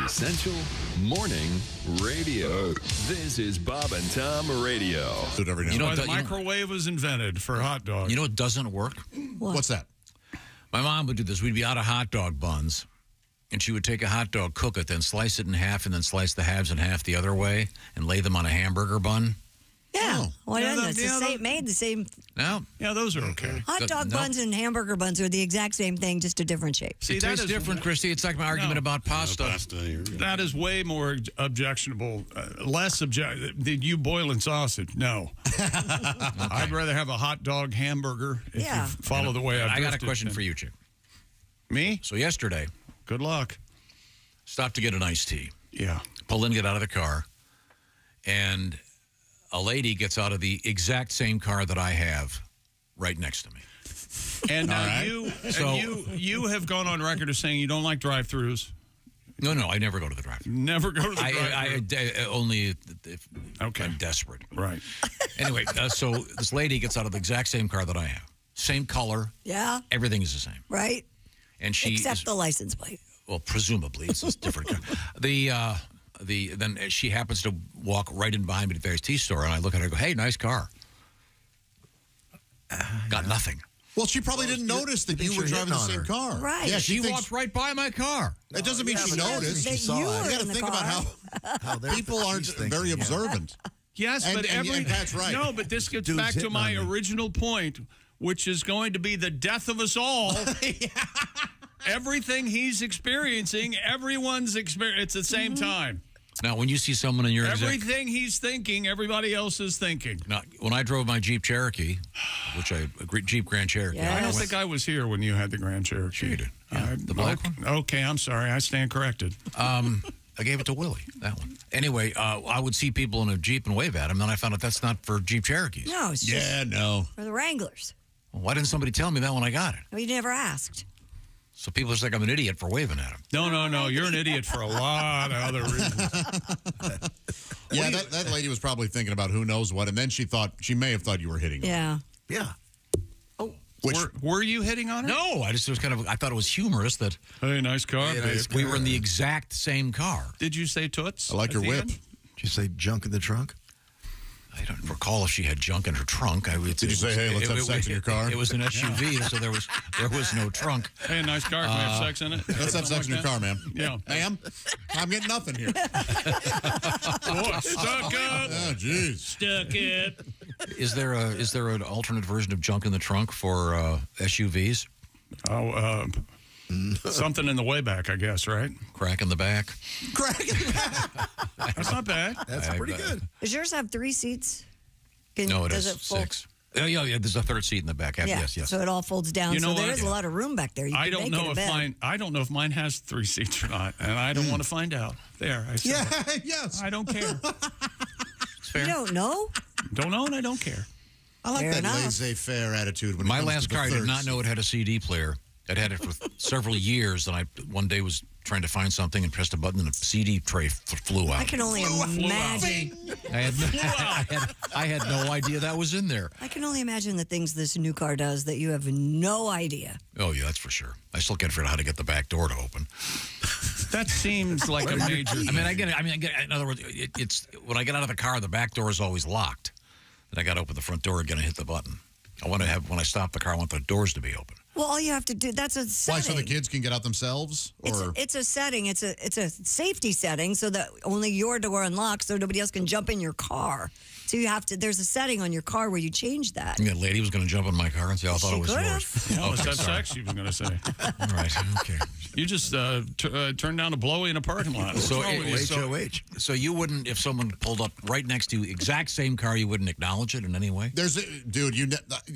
Essential Morning Radio. This is Bob and Tom Radio. You know, why the microwave was invented for hot dogs. You know what doesn't work? What? What's that? My mom would do this. We'd be out of hot dog buns, and she would take a hot dog, cook it, then slice it in half, and then slice the halves in half the other way, and lay them on a hamburger bun. Yeah, oh. Well, yeah, the, it's yeah, the same, made the same. No, yeah, those are okay. Hot dog the, buns no. and hamburger buns are the exact same thing, just a different shape. See, it that tastes is different, Christy. It's like my argument no, about pasta. No, pasta here, yeah. That is way more objectionable, uh, less object. Did you boil in sausage? No, okay. I'd rather have a hot dog hamburger. If yeah, you follow the way I. I got a question for you, Chick. Me? So yesterday, good luck. Stopped to get an iced tea. Yeah. Pull in, get out of the car, and. A lady gets out of the exact same car that I have right next to me. And now right. you, so, and you you have gone on record as saying you don't like drive-thrus. No, no, I never go to the drive-thru. Never go to the drive-thru. I, I, I, only if okay. I'm desperate. Right. Anyway, uh, so this lady gets out of the exact same car that I have. Same color. Yeah. Everything is the same. Right. And she Except is, the license plate. Well, presumably. It's a different car. The... Uh, The then she happens to walk right in behind me to the various tea store, and I look at her and go, hey, nice car. Uh, Got yeah. nothing. Well, she probably well, didn't notice that you were driving the same her. car. Right. Yeah, she, she walked right by my car. That no, doesn't mean yeah, she noticed. She saw you it. You got to think car. about how, how people aren't thinking, very yeah. observant. Yes, and, but and, every... And Pat's right. No, but this gets Dude's back to my original point, which is going to be the death of us all. Yeah. Everything he's experiencing, everyone's experience at the same time. Now, when you see someone in your everything he's thinking, everybody else is thinking. Now, when I drove my Jeep Cherokee, which I a Jeep Grand Cherokee, yes. I don't think I was here when you had the Grand Cherokee. You did. Yeah. I, the black okay, one. Okay, I'm sorry, I stand corrected. Um, I gave it to Willie. That one. Anyway, uh, I would see people in a Jeep and wave at them, and I found out that's not for Jeep Cherokees. No, it's just yeah, no for the Wranglers. Well, why didn't somebody tell me that when I got it? Well, you never asked. So people just think I'm an idiot for waving at him. No, no, no. You're an idiot for a lot of other reasons. Yeah, that, that lady was probably thinking about who knows what, and then she thought she may have thought you were hitting her. Yeah. Yeah. Oh. Which, were, were you hitting on her? No, I just was kind of. I thought it was humorous that. Hey, nice car. Hey, nice we car. were in the exact same car. Did you say toots? I like your whip. End? Did you say junk in the trunk? I don't recall if she had junk in her trunk. I would, Did you say, was, hey, let's it, have it, sex it, in your car? It, it was an S U V, yeah. so there was there was no trunk. Hey, nice car. Can uh, we have sex in it? Let's have sex like in your that? car, ma'am. Yeah. Ma'am, I'm getting nothing here. Boy, stuck it. Oh, jeez. Stuck it. Is there, a, is there an alternate version of junk in the trunk for uh, S U Vs? Oh, uh... something in the way back, I guess, right? Crack in the back. Crack in the back. That's not bad. That's I, pretty uh, good. Does yours have three seats? Can, no, it does has it six. Oh, yeah, yeah, there's a third seat in the back. Yeah, yes, yes. So it all folds down. You know so what? there is yeah. a lot of room back there. You I don't know if mine. I don't know if mine has three seats or not, and I don't want to find out. There, I said. Yeah, yes. I don't care. It's fair. You don't know? Don't know, and I don't care. I like fair that laissez-faire attitude. When my last car, I did not know it had a C D player. I'd had it for several years, and I one day was trying to find something and pressed a button, and the C D tray f flew out. I can only flew imagine. I had, no, I, had, I had no idea that was in there. I can only imagine the things this new car does that you have no idea. Oh, yeah, that's for sure. I still can't figure out how to get the back door to open. That seems like a major... I mean, I get it. I mean, I get it. In other words, it, it's, when I get out of the car, the back door is always locked. Then I got to open the front door again and hit the button. I want to have, when I stop the car, I want the doors to be open. Well, all you have to do, that's a setting. Why, so the kids can get out themselves? Or? It's, a, it's a setting. It's a it's a safety setting so that only your door unlocks so nobody else can jump in your car. So you have to, there's a setting on your car where you change that. Yeah, lady was going to jump in my car and say, I thought she it was yours. You almost have sex, she was going to say. All right, okay. You just uh, t uh, turned down a blowy in a parking lot. So, H O H. So you wouldn't, if someone pulled up right next to you, exact same car, you wouldn't acknowledge it in any way? There's a, dude, you...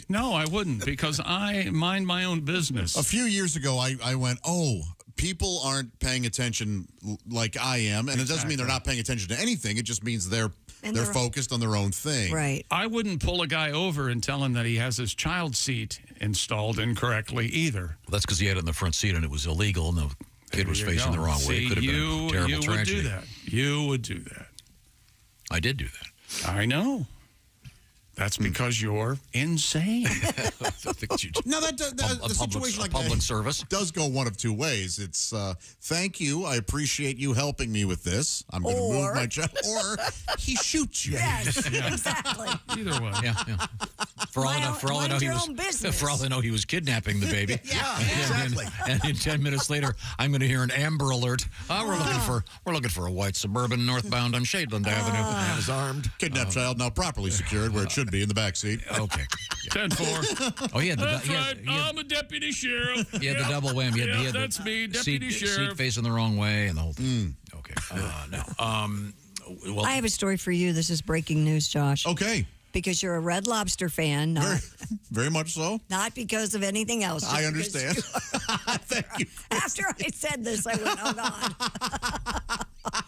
No, I wouldn't because I mind my own business. A few years ago, I, I went, oh... people aren't paying attention like I am, and exactly. it doesn't mean they're not paying attention to anything. It just means they're and they're, they're focused on their own thing. Right. I wouldn't pull a guy over and tell him that he has his child seat installed incorrectly either. Well, that's because he had it in the front seat and it was illegal, and the kid there was facing go. the wrong See, way. It could have you, been a terrible you tragedy. You would do that. You would do that. I did do that. I know. That's because you're insane. No, that, that, that a, a the public, situation like public that service does go one of two ways. It's uh, thank you, I appreciate you helping me with this. I'm going to move my child, or he shoots you. Yes, yeah. exactly. Either way. Yeah, yeah. For all I know, for all I know, he was for all I know, he was kidnapping the baby. yeah, yeah, exactly. And, and ten minutes later, I'm going to hear an Amber Alert. Oh, we're uh, looking for we're looking for a white Suburban northbound on Shadeland uh, Avenue. Man is armed. Kidnapped uh, child now properly secured where uh, it should be in the back seat. Okay. Yeah. ten four. Oh, he had the That's he had, right. He had, I'm a deputy sheriff. He had yeah. the double whammy. He had, yeah, he had that's the me, deputy seat, sheriff. Seat facing the wrong way and the whole thing. Mm. Okay. Uh, no. Um, well, I have a story for you. This is breaking news, Josh. Okay. Because you're a Red Lobster fan. Not, very, very much so. Not because of anything else. I understand. You Thank you. After I said this, I went, oh, God.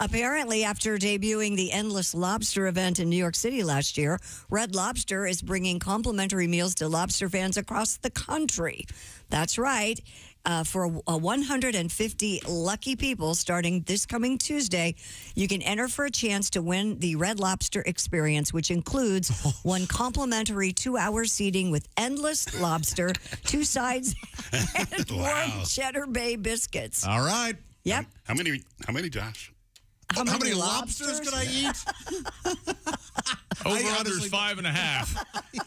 Apparently, after debuting the Endless Lobster event in New York City last year, Red Lobster is bringing complimentary meals to lobster fans across the country. That's right. Uh, for a, a one hundred fifty lucky people starting this coming Tuesday, you can enter for a chance to win the Red Lobster experience, which includes one complimentary two-hour seating with endless lobster, two sides, and wow. one Cheddar Bay biscuits. All right. Yep. Um, how many? How many, Josh? How many, how many lobsters, lobsters could I eat? Over-under's five and a half.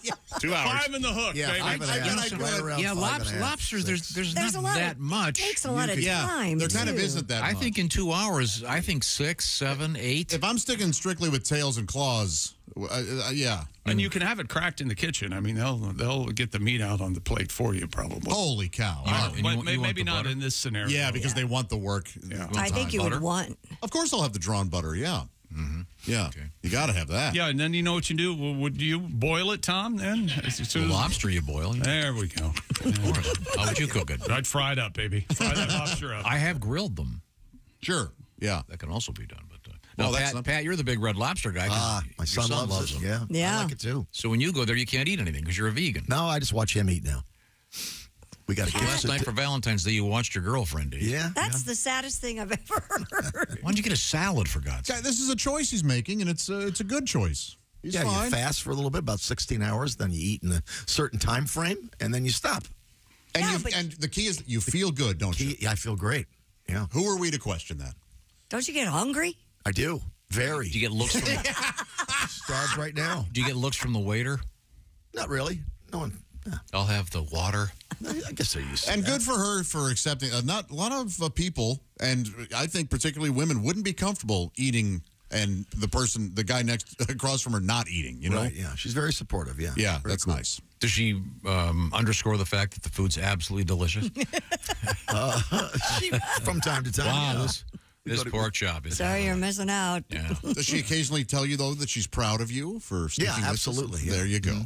yeah. Two hours. Five in the hook, yeah, baby. Five and I, half. I, I, I, right yeah, lobs, lobsters, there's, there's, there's not a lot that of, much. It takes a lot you of could, time, yeah, There kind of isn't that I much. think in two hours, I think six, seven, eight. If I'm sticking strictly with tails and claws, uh, uh, yeah. And you can have it cracked in the kitchen. I mean, they'll they'll get the meat out on the plate for you, probably. Holy cow! Yeah, right. But may, maybe not butter? in this scenario. Yeah, because yeah. they want the work. Yeah. I think you butter. would want. Of course, I'll have the drawn butter. Yeah. Mm-hmm. Yeah. Okay. You got to have that. Yeah, and then you know what you do? Well, would you boil it, Tom? Then as as the lobster you boil. Yeah. There we go. How would you cook it? I'd fry it up, baby. Fry that lobster up. I have grilled them. Sure. Yeah, that can also be done, but. No, well, Pat, not... Pat, you're the big Red Lobster guy. Uh, my son, son loves them. Yeah. yeah, I like it too. So when you go there, you can't eat anything because you're a vegan. No, I just watch him eat now. We got a kid. Last night for Valentine's Day, you watched your girlfriend eat. Yeah. That's yeah. the saddest thing I've ever heard. Why don't you get a salad, for God's sake? This is a choice he's making, and it's a, it's a good choice. He's yeah, fine. You fast for a little bit, about sixteen hours, then you eat in a certain time frame, and then you stop. And, yeah, but... and the key is you feel good, don't key, you? Yeah, I feel great. Yeah. Who are we to question that? Don't you get hungry? I do. Very. Do you get looks from Starved right now. Do you get looks from the waiter? Not really. No one. No. I'll have the water. I guess they're used to and that. Good for her for accepting. Uh, not a lot of uh, people, and I think particularly women, wouldn't be comfortable eating and the person, the guy next across from her, not eating. You know? Right, yeah, she's very supportive. Yeah. Yeah, very that's cool. Nice. Does she um, underscore the fact that the food's absolutely delicious? uh, she, from time to time. Wow, yeah. this, this pork chop is. Sorry, uh, you're missing out. Yeah. Does she occasionally tell you though that she's proud of you for sticking with? Yeah, absolutely. Yeah. There you go. Mm-hmm.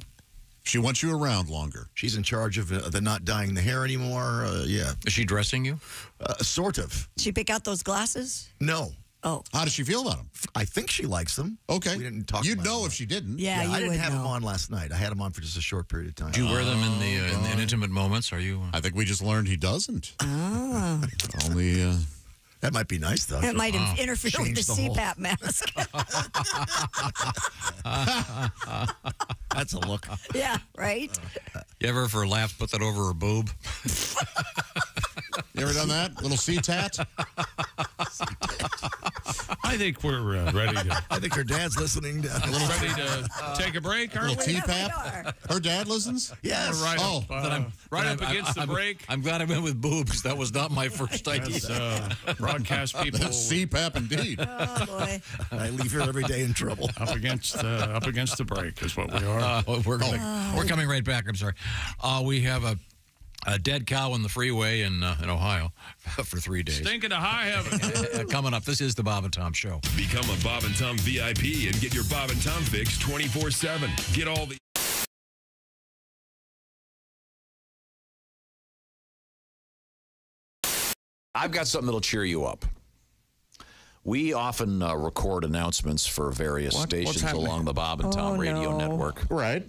She wants you around longer. She's in charge of uh, the not dyeing the hair anymore. Uh, yeah. Is she dressing you? Uh, sort of. Did she pick out those glasses? No. Oh. How does she feel about them? I think she likes them. Okay. We didn't talk. You'd know if she didn't. Yeah, yeah you I didn't would have know. them on last night. I had them on for just a short period of time. Do you wear them in the uh, in, in intimate moments? Are you? Uh... I think we just learned he doesn't. Oh. Only. Uh... That might be nice, though. It might wow. interfere Change with the, the C PAP whole. mask. That's a look. Yeah, right? You ever, for laughs, put that over her boob? You ever done that? Little C-tat? I think we're uh, ready to... I think her dad's listening. To, uh, ready to uh, take a break, aren't we? Little T-pap? Her dad listens? Yes. Right oh. Up, uh, then I'm, right then up I'm, against I'm, the I'm, break. I'm glad I went with boob, because that was not my first idea. Uh, broadcast people... That's C PAP indeed. Oh, boy. I leave here every day in trouble. Up against, uh, up against the break is what we are. Uh, we're, gonna, oh. we're coming right back. I'm sorry. Uh, we have a... A dead cow on the freeway in uh, in Ohio for three days. Stinking to high heaven. Coming up, this is the Bob and Tom Show. Become a Bob and Tom V I P and get your Bob and Tom fix twenty-four seven. Get all the... I've got something that'll cheer you up. We often uh, record announcements for various what? stations along the Bob and Tom oh, radio no. network. Right.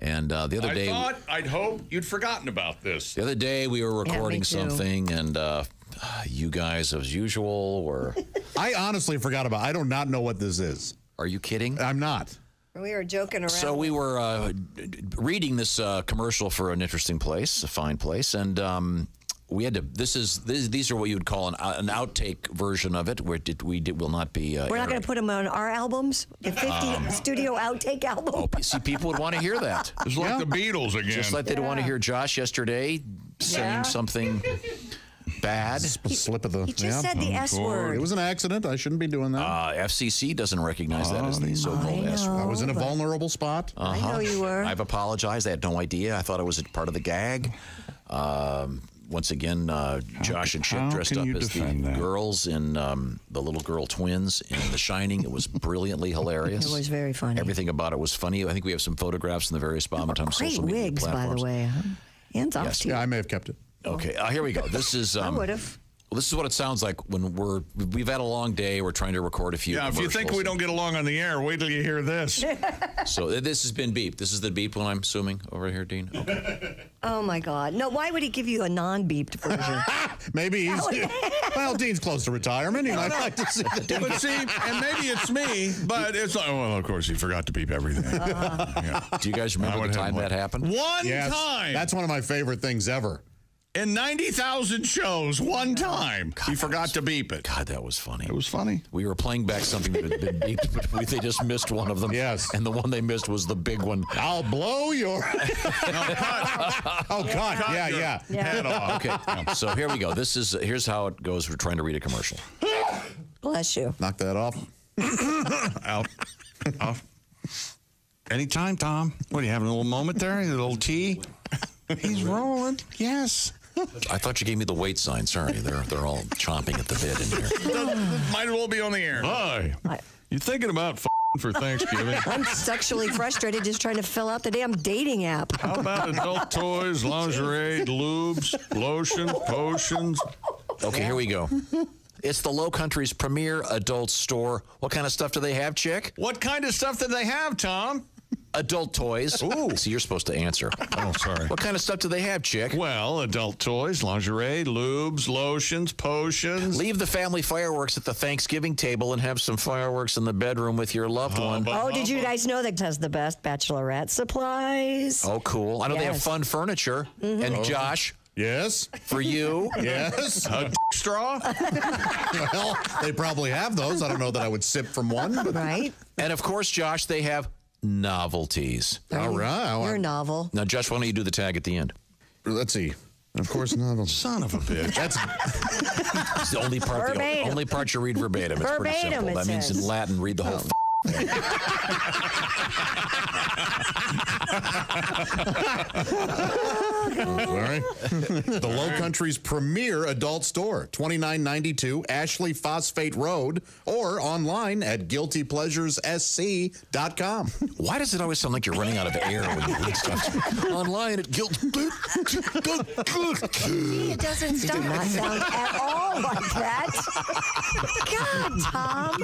And uh, the other I day... I thought, I'd hope you'd forgotten about this. The other day we were recording yeah, something, and uh, you guys, as usual, were... I honestly forgot about it. I do not know what this is. Are you kidding? I'm not. We were joking around. So we were uh, reading this uh, commercial for an interesting place, a fine place, and um, we had to... This is this, These are what you would call an, uh, an outtake version of it, where did, we did, will not be... Uh, we're not going to put them on our albums, the fifty um, studio outtake album. Oh, see, people would want to hear that. It's like yeah. the Beatles again. Just like yeah. they'd want to hear Josh yesterday saying yeah. something bad. He, Slip of the... He just yeah. said the oh, S word. It was an accident. I shouldn't be doing that. Uh, F C C doesn't recognize uh, that as the so-called S word. I was in a vulnerable spot. Uh-huh. I know you were. I've apologized. I had no idea. I thought it was a part of the gag. Um... Once again, uh, Josh and Chip dressed up as the that? girls in um, the little girl twins in The Shining. It was brilliantly hilarious. It was very funny. Everything about it was funny. I think we have some photographs in the various Bob and Tom social media wigs, platforms. Great wigs, by the way. Hands off yes. to you. Yeah, I may have kept it. Okay, uh, here we go. This is. Um, I would have. Well, this is what it sounds like when we're we've had a long day. We're trying to record a few. Yeah, if you think we don't get along on the air, wait till you hear this. So this has been beeped. This is the beep one, I'm assuming, over here, Dean. Okay. Oh my God! No, why would he give you a non-beeped version? Maybe he's well, Dean's close to retirement. He might like to see that. But see, and maybe it's me. But it's like, well, of course he forgot to beep everything. Uh-huh. Yeah. Do you guys remember the time that happened? One yes, time. That's one of my favorite things ever. In ninety thousand shows, one time. God, he forgot was, to beep it. God, that was funny. It was funny. We were playing back something that had been beeped, but we, they just missed one of them. Yes. And the one they missed was the big one. I'll blow your... no, cut. Oh, yeah. God. Cut yeah, yeah. yeah. Head off. Okay, so here we go. This is, here's how it goes. We're trying to read a commercial. Bless you. Knock that off. Out. Off. Anytime, Tom. What, are you having a little moment there? A little tea? He's rolling. Yes. I thought you gave me the wait sign. Sorry, they're they're all chomping at the bit in here. Might as well be on the air. Hi. Hi. You thinking about f***ing for Thanksgiving? I'm sexually frustrated just trying to fill out the damn dating app. How about adult toys, lingerie, lubes, lotion, potions? Okay, here we go. It's the Low Country's premier adult store. What kind of stuff do they have, chick? What kind of stuff do they have, Tom? Adult toys. Ooh. So you're supposed to answer. Oh, sorry. What kind of stuff do they have, chick? Well, adult toys, lingerie, lubes, lotions, potions. Leave the family fireworks at the Thanksgiving table and have some fireworks in the bedroom with your loved oh, one. Oh, did you guys know that has the best bachelorette supplies? Oh, cool. I know yes. they have fun furniture. Mm-hmm. And oh. Josh, Yes. For you? Yes. A d- straw? Well, they probably have those. I don't know that I would sip from one. But... Right. And, of course, Josh, they have novelties. Right. All right. You're novel. Now, Josh, why don't you do the tag at the end? Let's see. Of course, novel. Son of a bitch. That's, that's the only part, the only part you read verbatim. It's verbatim, pretty simple. It that says. Means in Latin, read the whole oh. Sorry. The Low Country's premier adult store, twenty-nine ninety-two Ashley Phosphate Road, or online at guilty pleasures s c dot com. Why does it always sound like you're running out of air when you read stuff? Online at guilty. See, it doesn't stop. It does not sound at all like that. God, Tom.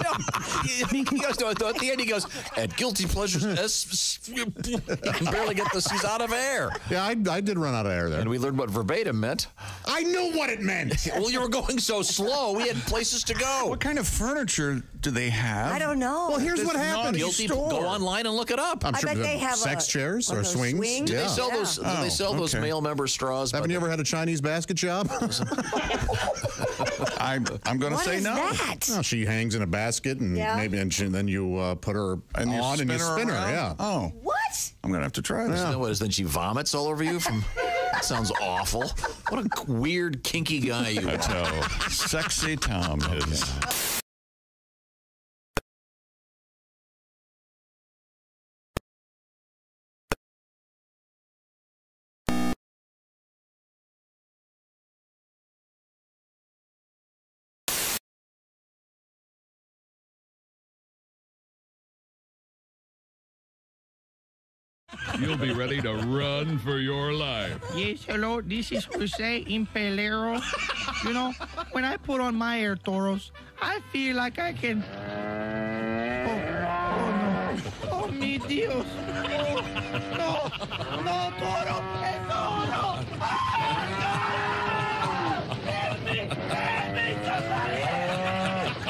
You know, you guys know, at the end, he goes, at guilty pleasures, you can barely get this. He's out of air. Yeah, I, I did run out of air there. And we learned what verbatim meant. I knew what it meant. Well, you were going so slow. We had places to go. What kind of furniture do they have? I don't know. Well, here's There's what happened. Guilty, go online and look it up. I'm I sure bet they have sex a, chairs or swings. swings? Do yeah. they sell, yeah. those, do oh, they sell okay. those male member straws? Haven't you ever had a Chinese basket job? I'm, I'm going to say is no. That? Well, she hangs in a basket, and yeah. maybe, and she, then you uh, put her and on you and you spin her. Around? Yeah. Oh. What? I'm going to have to try this. Yeah. What is then she vomits all over you from? That sounds awful. What a weird kinky guy you are. That's how sexy Tom is. Okay. You'll be ready to run for your life. Yes, hello, this is Jose Impelero. You know, when I put on my air toros, I feel like I can... Oh, oh no. Oh, mi Dios. Oh, no. No, toro. No, no. Ah, no. Help me. Help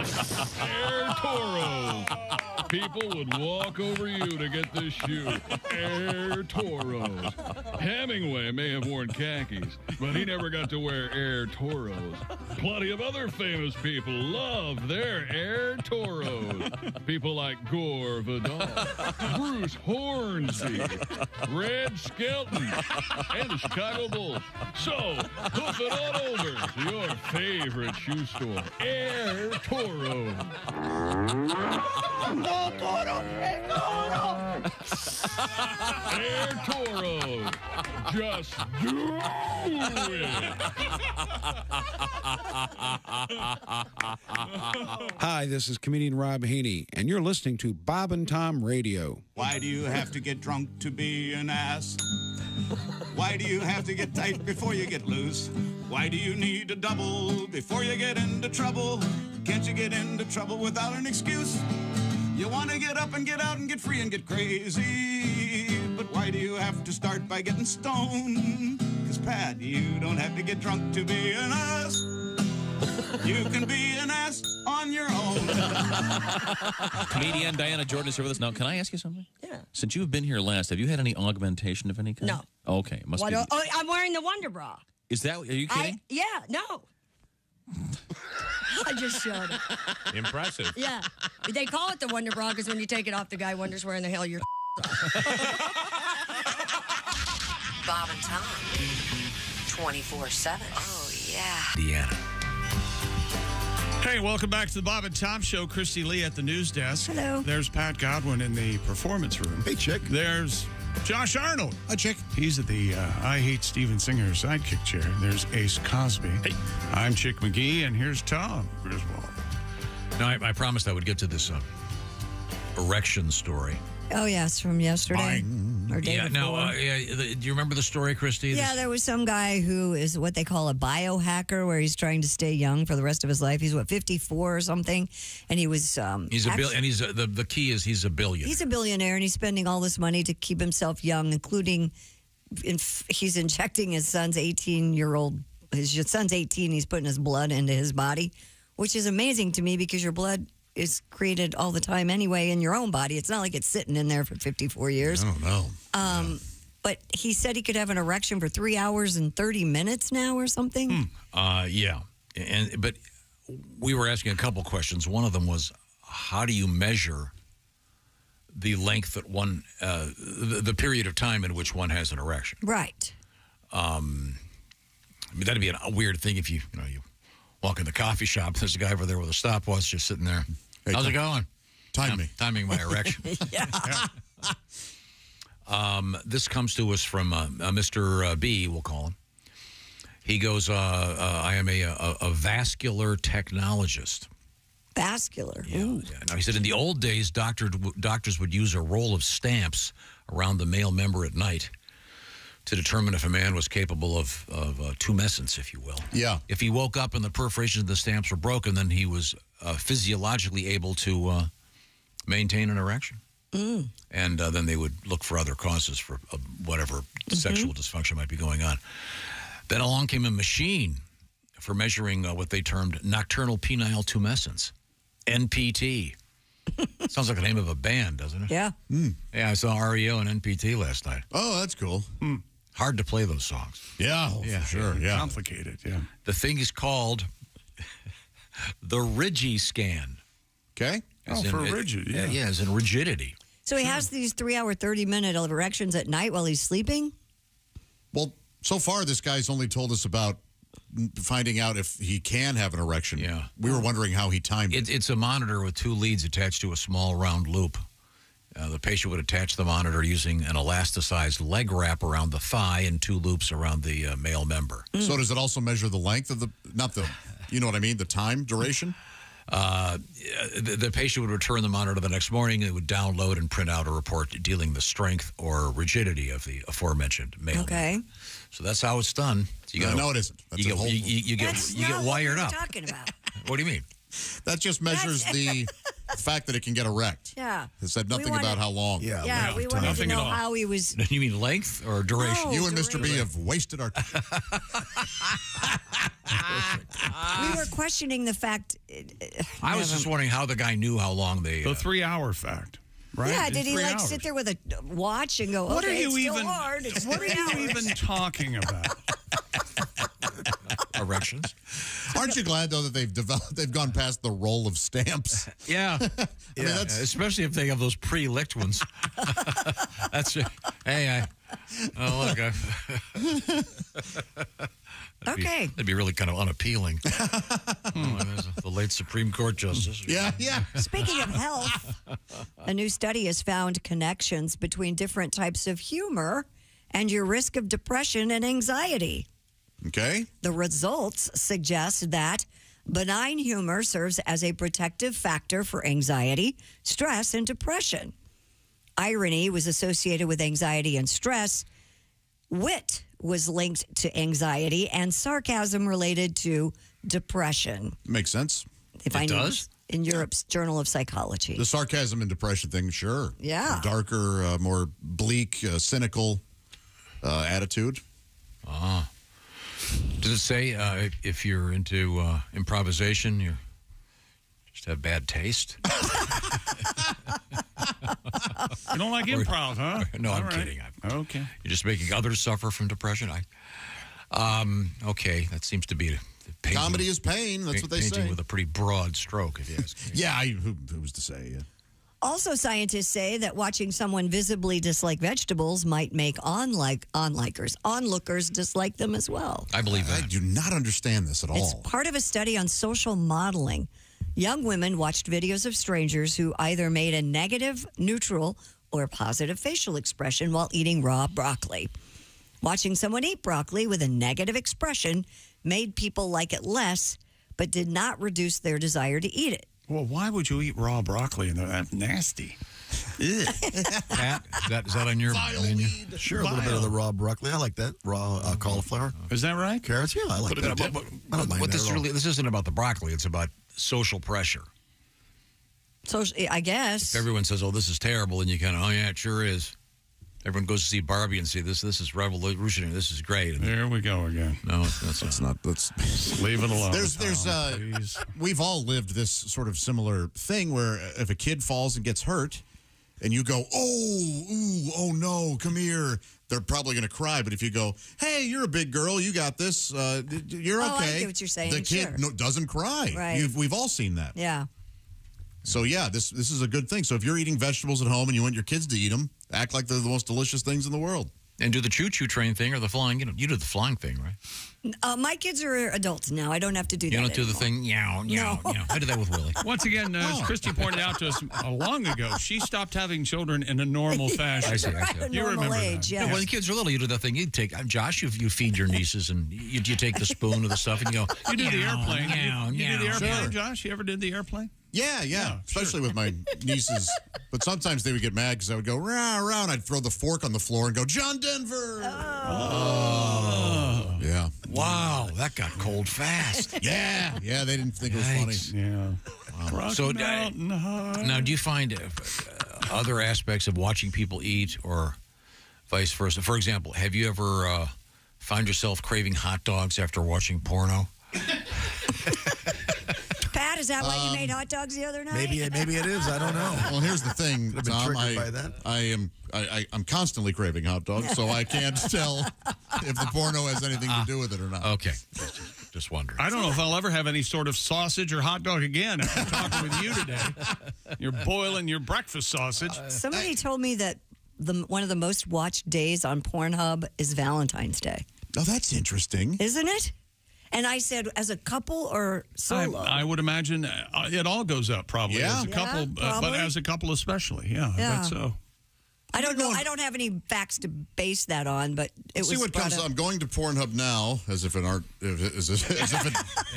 me, somebody. Air toro. People would walk over you to get this shoe. Air Toros. Hemingway may have worn khakis, but he never got to wear Air Toros. Plenty of other famous people love their Air Toros. People like Gore Vidal, Bruce Hornsby, Red Skelton, and the Chicago Bulls. So, hoof it on over to your favorite shoe store, Air Toros. El Toro! El Toro! Air Toros! Just do it! Hi, this is comedian Rob Haney, and you're listening to Bob and Tom Radio. Why do you have to get drunk to be an ass? Why do you have to get tight before you get loose? Why do you need a double before you get into trouble? Can't you get into trouble without an excuse? You want to get up and get out and get free and get crazy. But why do you have to start by getting stoned? Because, Pat, you don't have to get drunk to be an ass. You can be an ass on your own. Comedian Diana Jordan is here with us. Now, can I ask you something? Yeah. Since you've been here last, have you had any augmentation of any kind? No. Okay. Must what be. Oh, I'm wearing the Wonder Bra. Is that, are you kidding? I, yeah, no. I just showed it. Impressive. Yeah. They call it the Wonder Bra because when you take it off, the guy wonders where in the hell you're Bob and Tom. twenty-four seven. Oh, yeah. Deanna. Hey, welcome back to the Bob and Tom Show. Christy Lee at the news desk. Hello. There's Pat Godwin in the performance room. Hey, chick. There's... Josh Arnold. Hi, chick. He's at the uh, I Hate Steven Singer sidekick chair. There's Ace Cosby. Hey. I'm Chick McGee, and here's Tom Griswold. Now, I, I promised I would get to this uh, erection story. Oh, yes, from yesterday. I, or day yeah, before. No, uh, yeah, the, do you remember the story, Christy? Yeah, this, there was some guy who is what they call a biohacker, where he's trying to stay young for the rest of his life. He's, what, fifty-four or something? And he was... Um, he's a actually, And he's a, the, the key is he's a billionaire. He's a billionaire, and he's spending all this money to keep himself young, including inf he's injecting his son's eighteen-year-old... His son's eighteen, he's putting his blood into his body, which is amazing to me because your blood... is created all the time anyway in your own body. It's not like it's sitting in there for fifty-four years. I don't know. Um, but he said he could have an erection for three hours and thirty minutes now or something. Hmm. Uh, yeah. And but we were asking a couple questions. One of them was, how do you measure the length that one, uh, the, the period of time in which one has an erection? Right. Um, I mean, that'd be a weird thing if you, you know, you walk in the coffee shop, there's a guy over there with a stopwatch just sitting there. Hey, how's it going? Time me. Timing my erection. Yeah. Yeah. Um, this comes to us from uh, Mister B, we'll call him. He goes, uh, uh, I am a, a, a vascular technologist. Vascular? Yeah, yeah. Now, he said in the old days, doctor, doctors would use a roll of stamps around the male member at night to determine if a man was capable of, of uh, tumescence, if you will. Yeah. If he woke up and the perforations of the stamps were broken, then he was uh, physiologically able to uh, maintain an erection. Mm. And uh, then they would look for other causes for uh, whatever mm-hmm. sexual dysfunction might be going on. Then along came a machine for measuring uh, what they termed nocturnal penile tumescence, N P T. Sounds like the name of a band, doesn't it? Yeah. Mm. Yeah, I saw R E O and N P T last night. Oh, that's cool. Mm. Hard to play those songs. Yeah, oh, yeah, for sure. Yeah. Complicated, yeah. The thing is called the Rigi scan. Okay. Oh, for it, rigid, yeah. Yeah, as in rigidity. So he sure. has these three-hour, thirty-minute erections at night while he's sleeping? Well, so far, this guy's only told us about finding out if he can have an erection. Yeah. We were wondering how he timed it. it. It's a monitor with two leads attached to a small round loop. Uh, the patient would attach the monitor using an elasticized leg wrap around the thigh and two loops around the uh, male member. Mm. So does it also measure the length of the, not the, you know what I mean, the time, duration? Uh, the, the patient would return the monitor the next morning. It would download and print out a report dealing the strength or rigidity of the aforementioned male. Okay. Member. So that's how it's done. So you gotta, no, no, it isn't. That's you, a get, whole, you, you get you get wired what up. Talking about. What do you mean? That just measures the fact that it can get erect. Yeah. It said nothing wanted, about how long. Yeah, yeah we wanted nothing to know how he was. You mean length or duration? No, you and duration. Mister B have wasted our time. We were questioning the fact. I was just wondering how the guy knew how long they. The uh, three-hour fact. Right? Yeah, did he like hours. sit there with a watch and go, what okay, are you it's even, still hard, it's What are you hours. even talking about? Erections. Aren't you glad, though, that they've developed, they've gone past the roll of stamps? Yeah. I yeah. mean, that's... Especially if they have those pre-licked ones. That's, hey, I, oh, look. I... That'd okay. Be, that'd be really kind of unappealing. Hmm. The late Supreme Court Justice. Yeah, yeah. Speaking of health, a new study has found connections between different types of humor and your risk of depression and anxiety. Okay. The results suggest that benign humor serves as a protective factor for anxiety, stress, and depression. Irony was associated with anxiety and stress. Wit was linked to anxiety, and sarcasm related to depression. Makes sense. If it does. In Europe's Journal of Psychology. The sarcasm and depression thing, sure. Yeah. A darker, uh, more bleak, uh, cynical uh, attitude. Ah. Does it say uh, if, if you're into uh, improvisation, you just have bad taste? You don't like improv, huh? No, I'm kidding. I'm, okay. You're just making others suffer from depression. I. Um, okay, that seems to be... Painting, Comedy is pain, that's what they say. Painting with a pretty broad stroke, if you ask me. Yeah, I, who, who's to say? Yeah. Also, scientists say that watching someone visibly dislike vegetables might make onlike, onlikers, onlookers dislike them as well. I believe that. I do not understand this at all. It's part of a study on social modeling. Young women watched videos of strangers who either made a negative, neutral, or positive facial expression while eating raw broccoli. Watching someone eat broccoli with a negative expression made people like it less, but did not reduce their desire to eat it. Well, why would you eat raw broccoli and that's nasty? Pat, is that, is that on your Vile menu? Weed. Sure, Vile. A little bit of the raw broccoli. I like that raw uh, cauliflower. Is that right? Carrots, yeah, I like but that. But, but, I don't mind but that this really, this isn't about the broccoli. It's about social pressure. So I guess if everyone says, "Oh, this is terrible," and you kind of, "Oh yeah, it sure is." Everyone goes to see Barbie and see this. This is revolutionary. This is great. And there we go again. No, that's let's not. Let's leave it alone. There's, there's. Uh, we've all lived this sort of similar thing where if a kid falls and gets hurt, and you go, oh, ooh, oh, no, come here, they're probably going to cry. But if you go, hey, you're a big girl, you got this, uh, you're oh, okay. I get what you're saying. The kid sure. no, doesn't cry. Right. You've, we've all seen that. Yeah. So, yeah, this this is a good thing. So if you're eating vegetables at home and you want your kids to eat them, act like they're the most delicious things in the world. And do the choo-choo train thing or the flying, you know, you do the flying thing, right? Uh, my kids are adults now. I don't have to do you that You don't do anymore. The thing, yow, yow, no. yow. I did that with Willie. Once again, uh, oh. as Christy pointed out to us uh, long ago, she stopped having children in a normal fashion. I see, I see. You remember age, that. Yes. Yeah, when the kids are little, you do that thing. You take, uh, Josh, you, you feed your nieces and you, you take the spoon or the stuff and you go, you do yow, the airplane. Yow, you, you do the airplane, sure. Josh? You ever did the airplane? Yeah, yeah, yeah, especially sure. with my nieces. But sometimes they would get mad because I would go, rah, rah, and I'd throw the fork on the floor and go, John Denver. Oh. oh. Yeah. Wow, that got cold fast. yeah, yeah, they didn't think Yikes. It was funny. Yeah. Wow. So uh, now do you find uh, other aspects of watching people eat or vice versa? For example, have you ever uh, found yourself craving hot dogs after watching porno? Pat, is that why um, you made hot dogs the other night? Maybe, maybe it is. I don't know. Well, here's the thing, Tom, been triggered by that. I am, I, I, I'm constantly craving hot dogs, so I can't tell if the porno has anything to do with it or not. Okay, just, just wondering. I don't know if I'll ever have any sort of sausage or hot dog again after talking with you today. You're boiling your breakfast sausage. Uh, Somebody I, told me that the one of the most watched days on Pornhub is Valentine's Day. Oh, that's interesting, isn't it? And I said, as a couple or solo? I, I would imagine it all goes up, probably. Yeah. As a yeah, couple, uh, but as a couple especially, yeah, yeah. I bet so. I don't know. I don't have any facts to base that on, but it was. See what comes up. I'm going to Pornhub now, as if it aren't, as if, as if it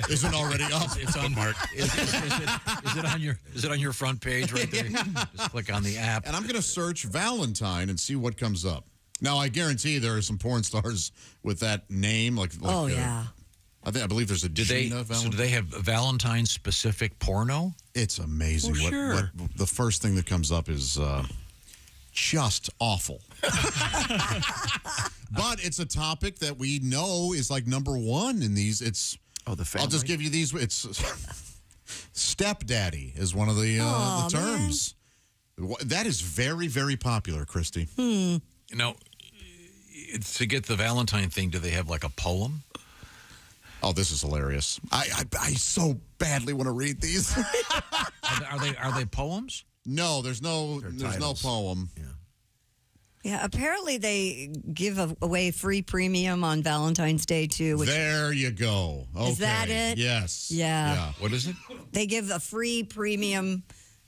isn't already up. It's, it's on Mark. Is, is, is, is, it, is it on your? Is it on your front page right there? Just click on the app. And I'm going to search Valentine and see what comes up. Now I guarantee there are some porn stars with that name, like. like oh uh, yeah. I, think, I believe there's a do they, So do they have Valentine-specific porno? It's amazing. Well, what, sure. what, the first thing that comes up is uh, just awful. But it's a topic that we know is like number one in these. It's oh, the family. I'll just give you these. It's stepdaddy is one of the, uh, oh, the terms. Man. That is very, very popular, Christy. Hmm. You know, to get the Valentine thing, do they have like a poem? Oh, this is hilarious! I I, I so badly want to read these. are, they, are they are they poems? No, there's no They're there's titles. No poem. Yeah. Yeah. Apparently, they give away free premium on Valentine's Day too. Which there you go. Okay. Is that it? Yes. Yeah. yeah. What is it? They give a free premium.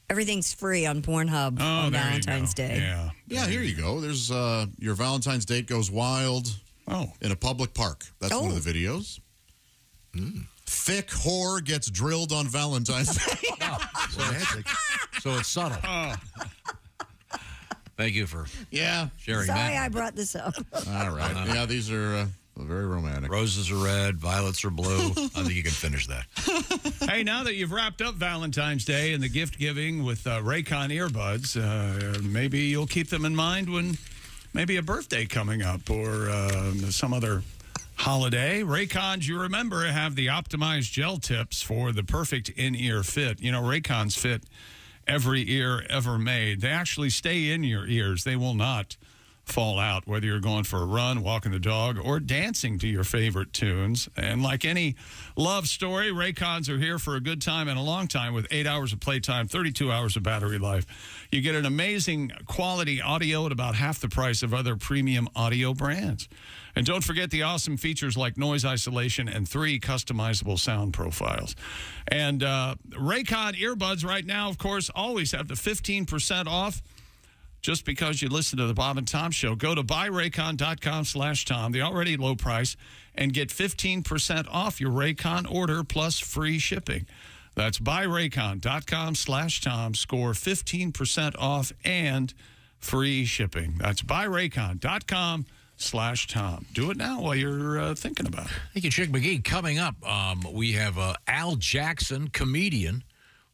Everything's free on Pornhub oh, on Valentine's Day. Yeah. Yeah. Here you go. There's uh, your Valentine's date goes wild. Oh. In a public park. That's oh. one of the videos. Mm. Thick whore gets drilled on Valentine's Day. Oh, so it's subtle. Oh. Thank you for yeah. sharing Sorry that. Sorry I brought this up. All right. No, no, no. Yeah, these are uh, very romantic. Roses are red, violets are blue. I think you can finish that. Hey, now that you've wrapped up Valentine's Day and the gift giving with uh, Raycon earbuds, uh, maybe you'll keep them in mind when maybe a birthday coming up or uh, some other holiday. Raycons, you remember, have the optimized gel tips for the perfect in-ear fit. You know, Raycons fit every ear ever made. They actually stay in your ears. They will not fall out, whether you're going for a run, walking the dog, or dancing to your favorite tunes. And like any love story, Raycons are here for a good time and a long time with eight hours of playtime, thirty-two hours of battery life. You get an amazing quality audio at about half the price of other premium audio brands. And don't forget the awesome features like noise isolation and three customizable sound profiles. And uh, Raycon earbuds right now, of course, always have the fifteen percent off. Just because you listen to the Bob and Tom Show, go to buy raycon dot com slash Tom, the already low price, and get fifteen percent off your Raycon order plus free shipping. That's buy raycon dot com slash Tom. Score fifteen percent off and free shipping. That's buy raycon dot com slash Tom. Do it now while you're uh, thinking about it. Thank you, Chick McGee. Coming up, um, we have uh, Al Jackson, comedian.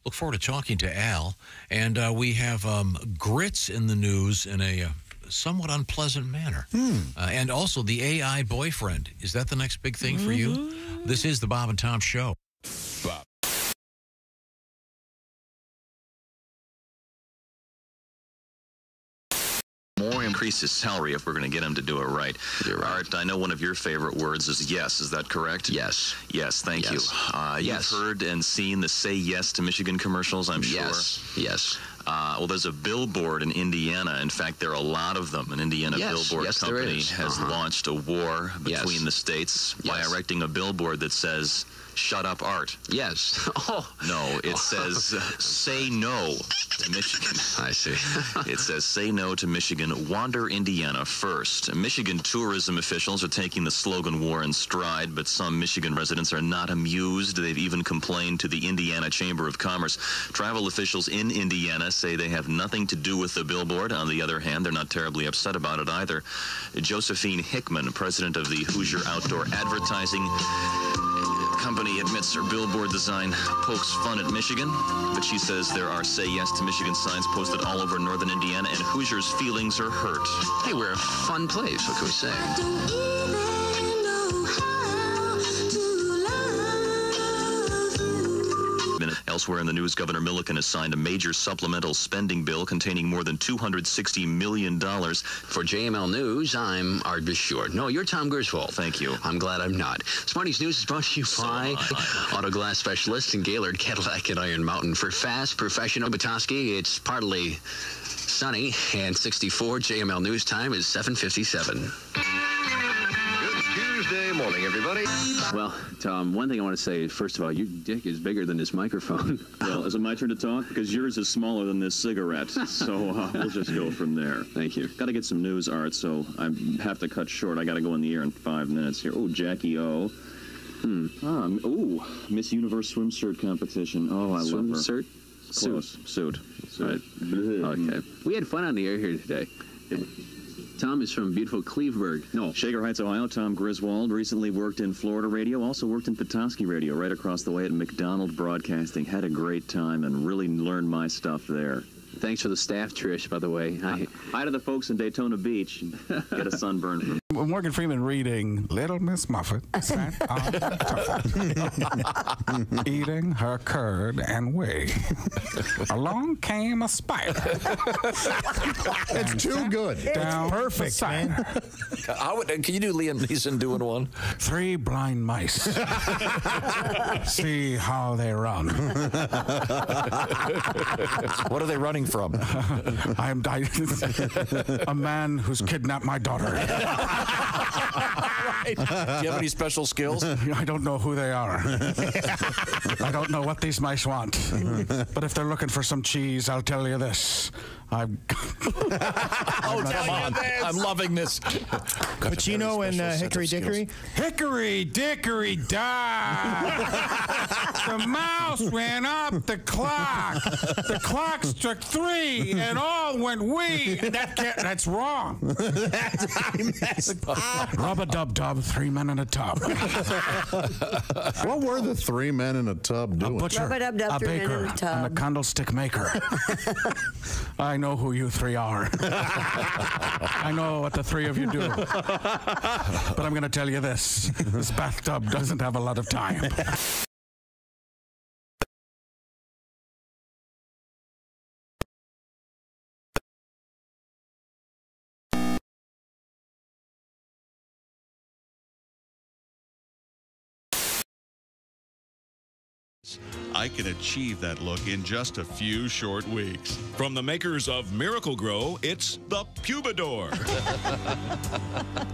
Look forward to talking to Al. And uh, we have um, grits in the news in a uh, somewhat unpleasant manner. Hmm. Uh, and also the A I boyfriend. Is that the next big thing mm-hmm. for you? This is the Bob and Tom Show. Bob. increase his salary if we're going to get him to do it right. You're right. Art, I know one of your favorite words is yes. Is that correct? Yes. Yes, thank yes. you. Uh, yes. You've heard and seen the Say Yes to Michigan commercials, I'm sure. Yes, yes. Uh, well, there's a billboard in Indiana. In fact, there are a lot of them. An Indiana yes, billboard yes, company has uh-huh. launched a war between yes. the states yes. by erecting a billboard that says, "Shut up, Art." Yes. Oh. No, it says, "Say no to Michigan." I see. It says, "Say no to Michigan. Wander Indiana first." Michigan tourism officials are taking the slogan war in stride, but some Michigan residents are not amused. They've even complained to the Indiana Chamber of Commerce. Travel officials in Indiana say they have nothing to do with the billboard. On the other hand, they're not terribly upset about it either. Josephine Hickman, president of the Hoosier Outdoor Advertising Company, admits her billboard design pokes fun at Michigan, but she says there are Say Yes to Michigan signs posted all over northern Indiana, and Hoosiers' feelings are hurt. Hey, we're a fun place. What can we say? Elsewhere in the news, Governor Milliken has signed a major supplemental spending bill containing more than two hundred sixty million dollars. For J M L News, I'm Art Bishore. No, you're Tom Gerswold. Thank you. I'm glad I'm not. Smarties News is brought to you so by Auto Glass Specialist in Gaylord, Cadillac, and Iron Mountain. For fast, professional Petoskey, it's partly sunny and sixty-four. J M L News time is seven fifty-seven. Tuesday morning, everybody. Well, Tom, one thing I want to say is, first of all, your dick is bigger than this microphone. Well, is it my turn to talk? Because yours is smaller than this cigarette, so uh, we'll just go from there. Thank you. Got to get some news, Art, so I have to cut short. I got to go in the air in five minutes here. Oh, Jackie O. Hmm. Um, oh, Miss Universe swimsuit competition. Oh, I love her. Swimsuit? Close. Suit. Suit. Right. Okay. We had fun on the air here today. It Tom is from beautiful Cleveland. No. Shaker Heights, Ohio. Tom Griswold recently worked in Florida radio, also worked in Petoskey radio right across the way at McDonald Broadcasting. Had a great time and really learned my stuff there. Thanks for the staff, Trish, by the way. Hi, hi to the folks in Daytona Beach. Get a sunburn from Morgan Freeman reading Little Miss Muffet sat on the tuffet, eating her curd and whey. Along came a spider. It's too good. It's perfect, man. I would, can you do Liam Neeson doing one? Three blind mice. See how they run. What are they running from? I am a man who's kidnapped my daughter. Right. Do you have any special skills? I don't know who they are. I don't know what these mice want. But if they're looking for some cheese, I'll tell you this. I'm, oh, come on. This. I'm loving this. Pacino and uh, Hickory Dickory? Hickory Dickory died. The mouse ran up the clock. The clock struck three, and all went wee. That can't, that's wrong. That's, I messed up. Rub-a-dub-dub, three men in a tub. What were the three men in a tub doing? A butcher, a, a baker, a and a candlestick maker. I know who you three are. I know what the three of you do. But I'm going to tell you this. This bathtub doesn't have a lot of time. I can achieve that look in just a few short weeks. From the makers of Miracle-Gro, it's the Pubidor.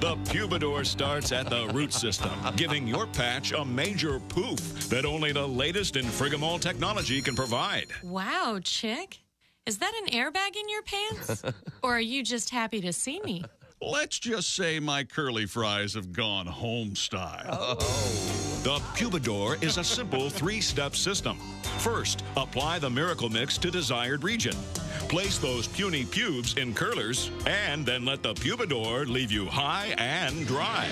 The Pubidor starts at the root system, giving your patch a major poof that only the latest in Friggamol technology can provide. Wow, chick. Is that an airbag in your pants? Or are you just happy to see me? Let's just say my curly fries have gone home style. Oh. The Pubidor is a simple three-step system. First, apply the Miracle Mix to desired region. Place those puny pubes in curlers, and then let the Pubidor leave you high and dry.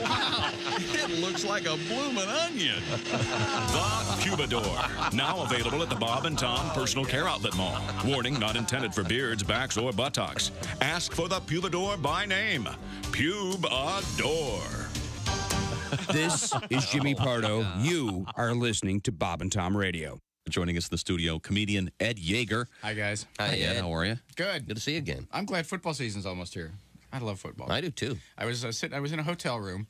Wow, it looks like a bloomin' onion. The Pubidor, now available at the Bob and Tom Personal Care Outlet Mall. Warning, not intended for beards, backs, or buttocks. Ask for the Pubidor by name. Pubidor. This is Jimmy Pardo. You are listening to Bob and Tom Radio. Joining us in the studio, comedian Ed Yeager. Hi, guys. Hi, Hi Ed. Ed. How are you? Good. Good to see you again. I'm glad football season's almost here. I love football. I do, too. I was uh, sitting. I was in a hotel room,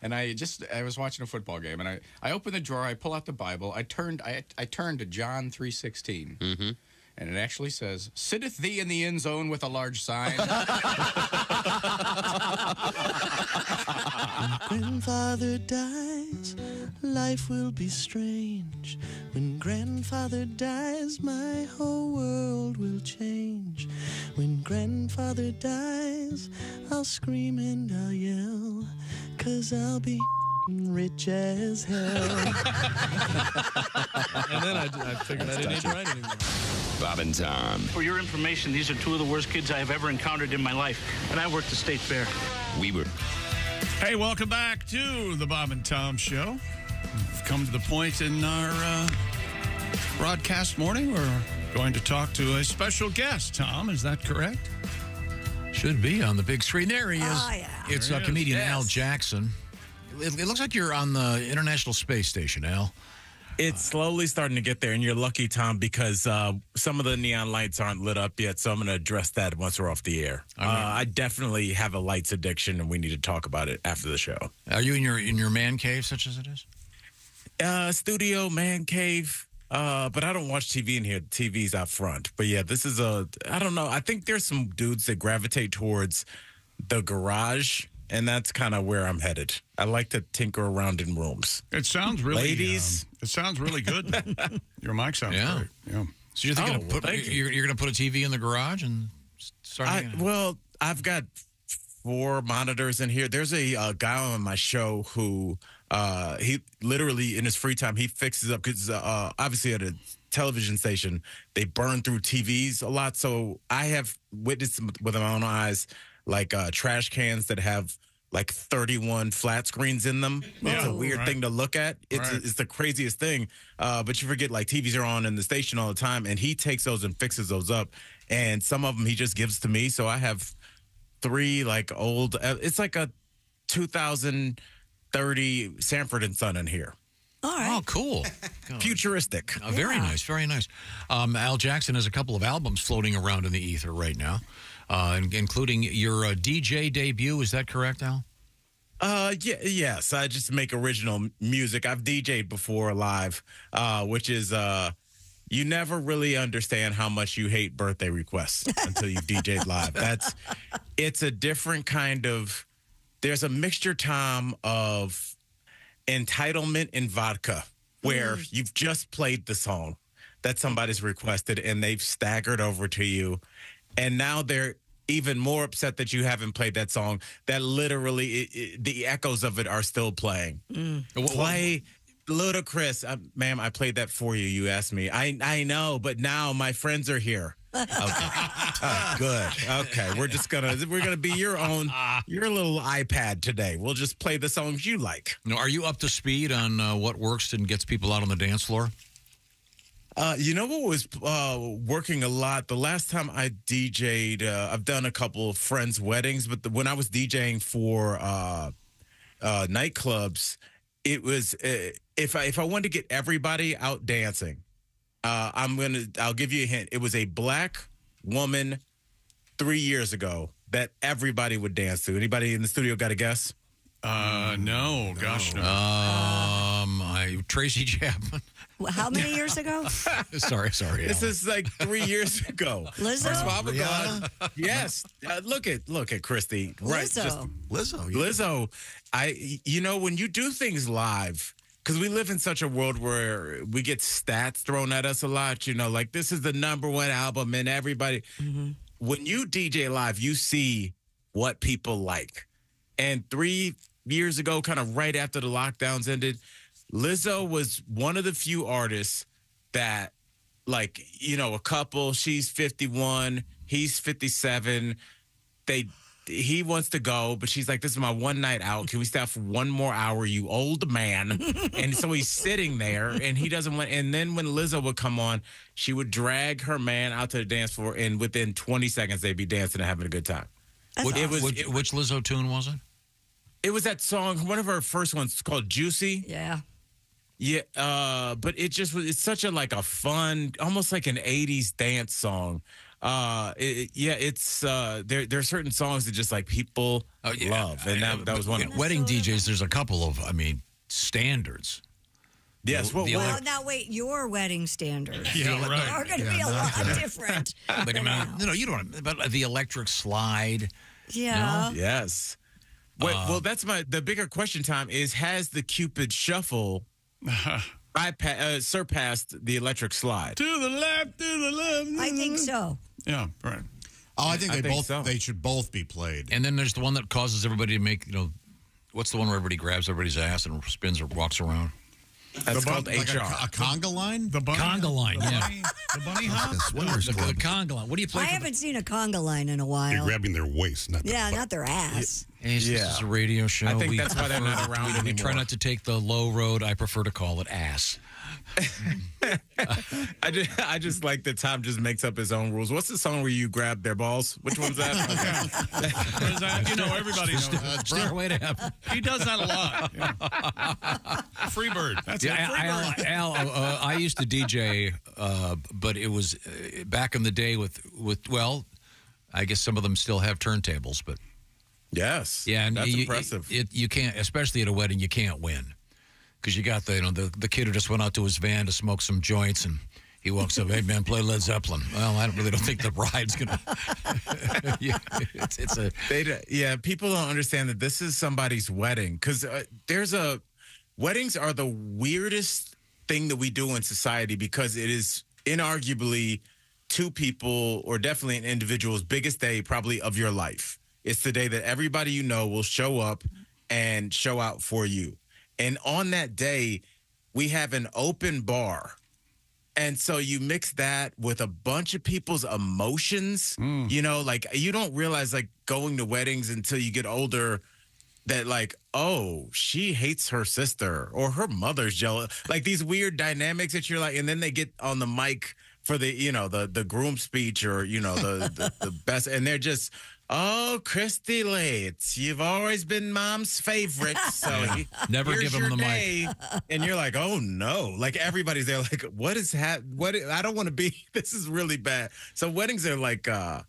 and I just I was watching a football game, and I, I opened the drawer, I pull out the Bible, I turned I I turned to John three sixteen, mm-hmm. and it actually says, "Sitteth thee in the end zone with a large sign." When grandfather dies, life will be strange. When grandfather dies, my whole world will change. When grandfather dies, I'll scream and I'll yell, 'cause I'll be rich as hell. And then I, I figured That's I didn't need to write anymore. Bob and Tom. For your information, these are two of the worst kids I have ever encountered in my life, and I worked the state fair. We were... Hey, welcome back to the Bob and Tom Show. We've come to the point in our uh, broadcast morning we're going to talk to a special guest. Tom, is that correct? Should be on the big screen. There he is. Oh, yeah. It's there uh, is. comedian yes. Al Jackson. It, it looks like you're on the International Space Station, Al. It's slowly starting to get there, and you're lucky, Tom, because uh, some of the neon lights aren't lit up yet, so I'm going to address that once we're off the air. Right. Uh, I definitely have a lights addiction, and we need to talk about it after the show. Are you in your in your man cave, such as it is? Uh, studio, man cave, uh, but I don't watch T V in here. T V's out front. But, yeah, this is a – I don't know. I think there's some dudes that gravitate towards the garage, and that's kind of where I'm headed. I like to tinker around in rooms. It sounds really, ladies. Um, it sounds really good. Your mic sounds yeah. great. Yeah. So you're thinking oh, of put, well, you're, you. you're going to put a T V in the garage and start. I, well, I've got four monitors in here. There's a uh, guy on my show who uh, he literally in his free time he fixes up because uh, obviously at a television station they burn through T Vs a lot. So I have witnessed with my own eyes. Like uh, trash cans that have like thirty-one flat screens in them. Yeah. It's a weird right. thing to look at. It's, right. it's the craziest thing. Uh, but you forget like T Vs are on in the station all the time. And he takes those and fixes those up. And some of them he just gives to me. So I have three like old. Uh, it's like a two thousand thirty Sanford and Son in here. All right. Oh, cool. Futuristic. Oh, very yeah. nice. Very nice. Um, Al Jackson has a couple of albums floating around in the ether right now. Uh, including your uh, D J debut. Is that correct, Al? Uh, yeah, yes. I just make original music. I've D J'd before live, uh, which is uh, you never really understand how much you hate birthday requests until you D J'd live. That's it's a different kind of. There's a mixture, Tom, of entitlement and vodka, where mm. you've just played the song that somebody's requested and they've staggered over to you. And now they're even more upset that you haven't played that song. That literally, it, it, the echoes of it are still playing. Mm. Play Ludacris. Uh, ma'am, I played that for you. You asked me. I, I know, but now my friends are here. Okay. Oh, good. Okay, we're just gonna we're gonna be your own your little iPad today. We'll just play the songs you like. Now, are you up to speed on uh, what works and gets people out on the dance floor? Uh, you know what was uh, working a lot? The last time I D J'd, uh, I've done a couple of friends' weddings, but the, when I was DJing for uh, uh, nightclubs, it was uh, if I if I wanted to get everybody out dancing, uh, I'm gonna I'll give you a hint. It was a black woman three years ago that everybody would dance to. Anybody in the studio got a guess? Uh, no, gosh, no. Um, I Tracy Chapman. How many years ago? sorry, sorry. This Alan. is like three years ago. Lizzo? Yes. Uh, look at look at Christy. Lizzo. Right, just, Lizzo. Yeah. Lizzo. I, you know, when you do things live, because we live in such a world where we get stats thrown at us a lot, you know, like this is the number one album and everybody. Mm-hmm. When you D J live, you see what people like. And three years ago, kind of right after the lockdowns ended, Lizzo was one of the few artists that, like, you know, a couple, she's fifty-one, he's fifty-seven. They, he wants to go, but she's like, this is my one night out. Can we stay for one more hour, you old man? And so he's sitting there, and he doesn't want, and then when Lizzo would come on, she would drag her man out to the dance floor, and within twenty seconds, they'd be dancing and having a good time. What, awesome. it was, which, it, which Lizzo tune was it? It was that song, one of her first ones, called Juicy. Yeah. Yeah, uh, but it just was, it's such a like a fun, almost like an eighties dance song. Uh, it, yeah, it's uh, there. There are certain songs that just like people oh, yeah. love, and that, that was one. Of wedding D Js, there's a couple of, I mean, standards. Yes. Well, well other, now wait, your wedding standards yeah, yeah, right. are going to yeah, be a lot that. different. Like amount, no, no, you don't. But the electric slide. Yeah. You know? Yes. Wait, uh, well, that's my the bigger question. Time is has the Cupid Shuffle uh, surpassed the electric slide? To the left, to the left. I think so. Yeah. Right. Oh, I think they I think both. So. They should both be played. And then there's the one that causes everybody to make you know, what's the one where everybody grabs everybody's ass and spins or walks around. That's the called bun, H R. Like a, a conga line? The bunny, conga line, the yeah. Bunny, the bunny hop? The, the conga line. What do you play? I haven't the... seen a conga line in a while. You're grabbing their waist, not their Yeah, butt. not their ass. Yeah. It's, yeah. This is a radio show. I think we that's prefer, why they're not around we, anymore. We try not to take the low road. I prefer to call it ass. I, just, I just like that Tom just makes up his own rules. What's the song where you grab their balls? Which one's that? Okay. that? You know, everybody knows that. Stairway to Heaven. He does that a lot. Yeah. Freebird. That's yeah, Freebird. Al, Al, uh, I used to D J, uh, but it was uh, back in the day with, with, well, I guess some of them still have turntables, but. Yes. Yeah, and that's you, impressive. It, it, you can't, especially at a wedding, you can't win. Because you got the, you know, the, the kid who just went out to his van to smoke some joints, and he walks up, hey, man, play Led Zeppelin. Well, I don't, really don't think the bride's going to. Yeah, it's, it's a... They, yeah, people don't understand that this is somebody's wedding. Because uh, there's a, weddings are the weirdest thing that we do in society because it is inarguably two people or definitely an individual's biggest day probably of your life. It's the day that everybody you know will show up and show out for you. And on that day, we have an open bar. And so you mix that with a bunch of people's emotions. Mm. You know, like you don't realize like going to weddings until you get older that like, oh, she hates her sister or her mother's jealous. Like these weird dynamics that you're like, and then they get on the mic for the, you know, the, the groom speech or, you know, the, the, the best. And they're just... Oh, Christy Lates, you've always been mom's favorite. So yeah. Never give him the day. mic. And you're like, oh, no. Like, everybody's there like, what is happening? What? I don't want to be. This is really bad. So weddings are like, uh,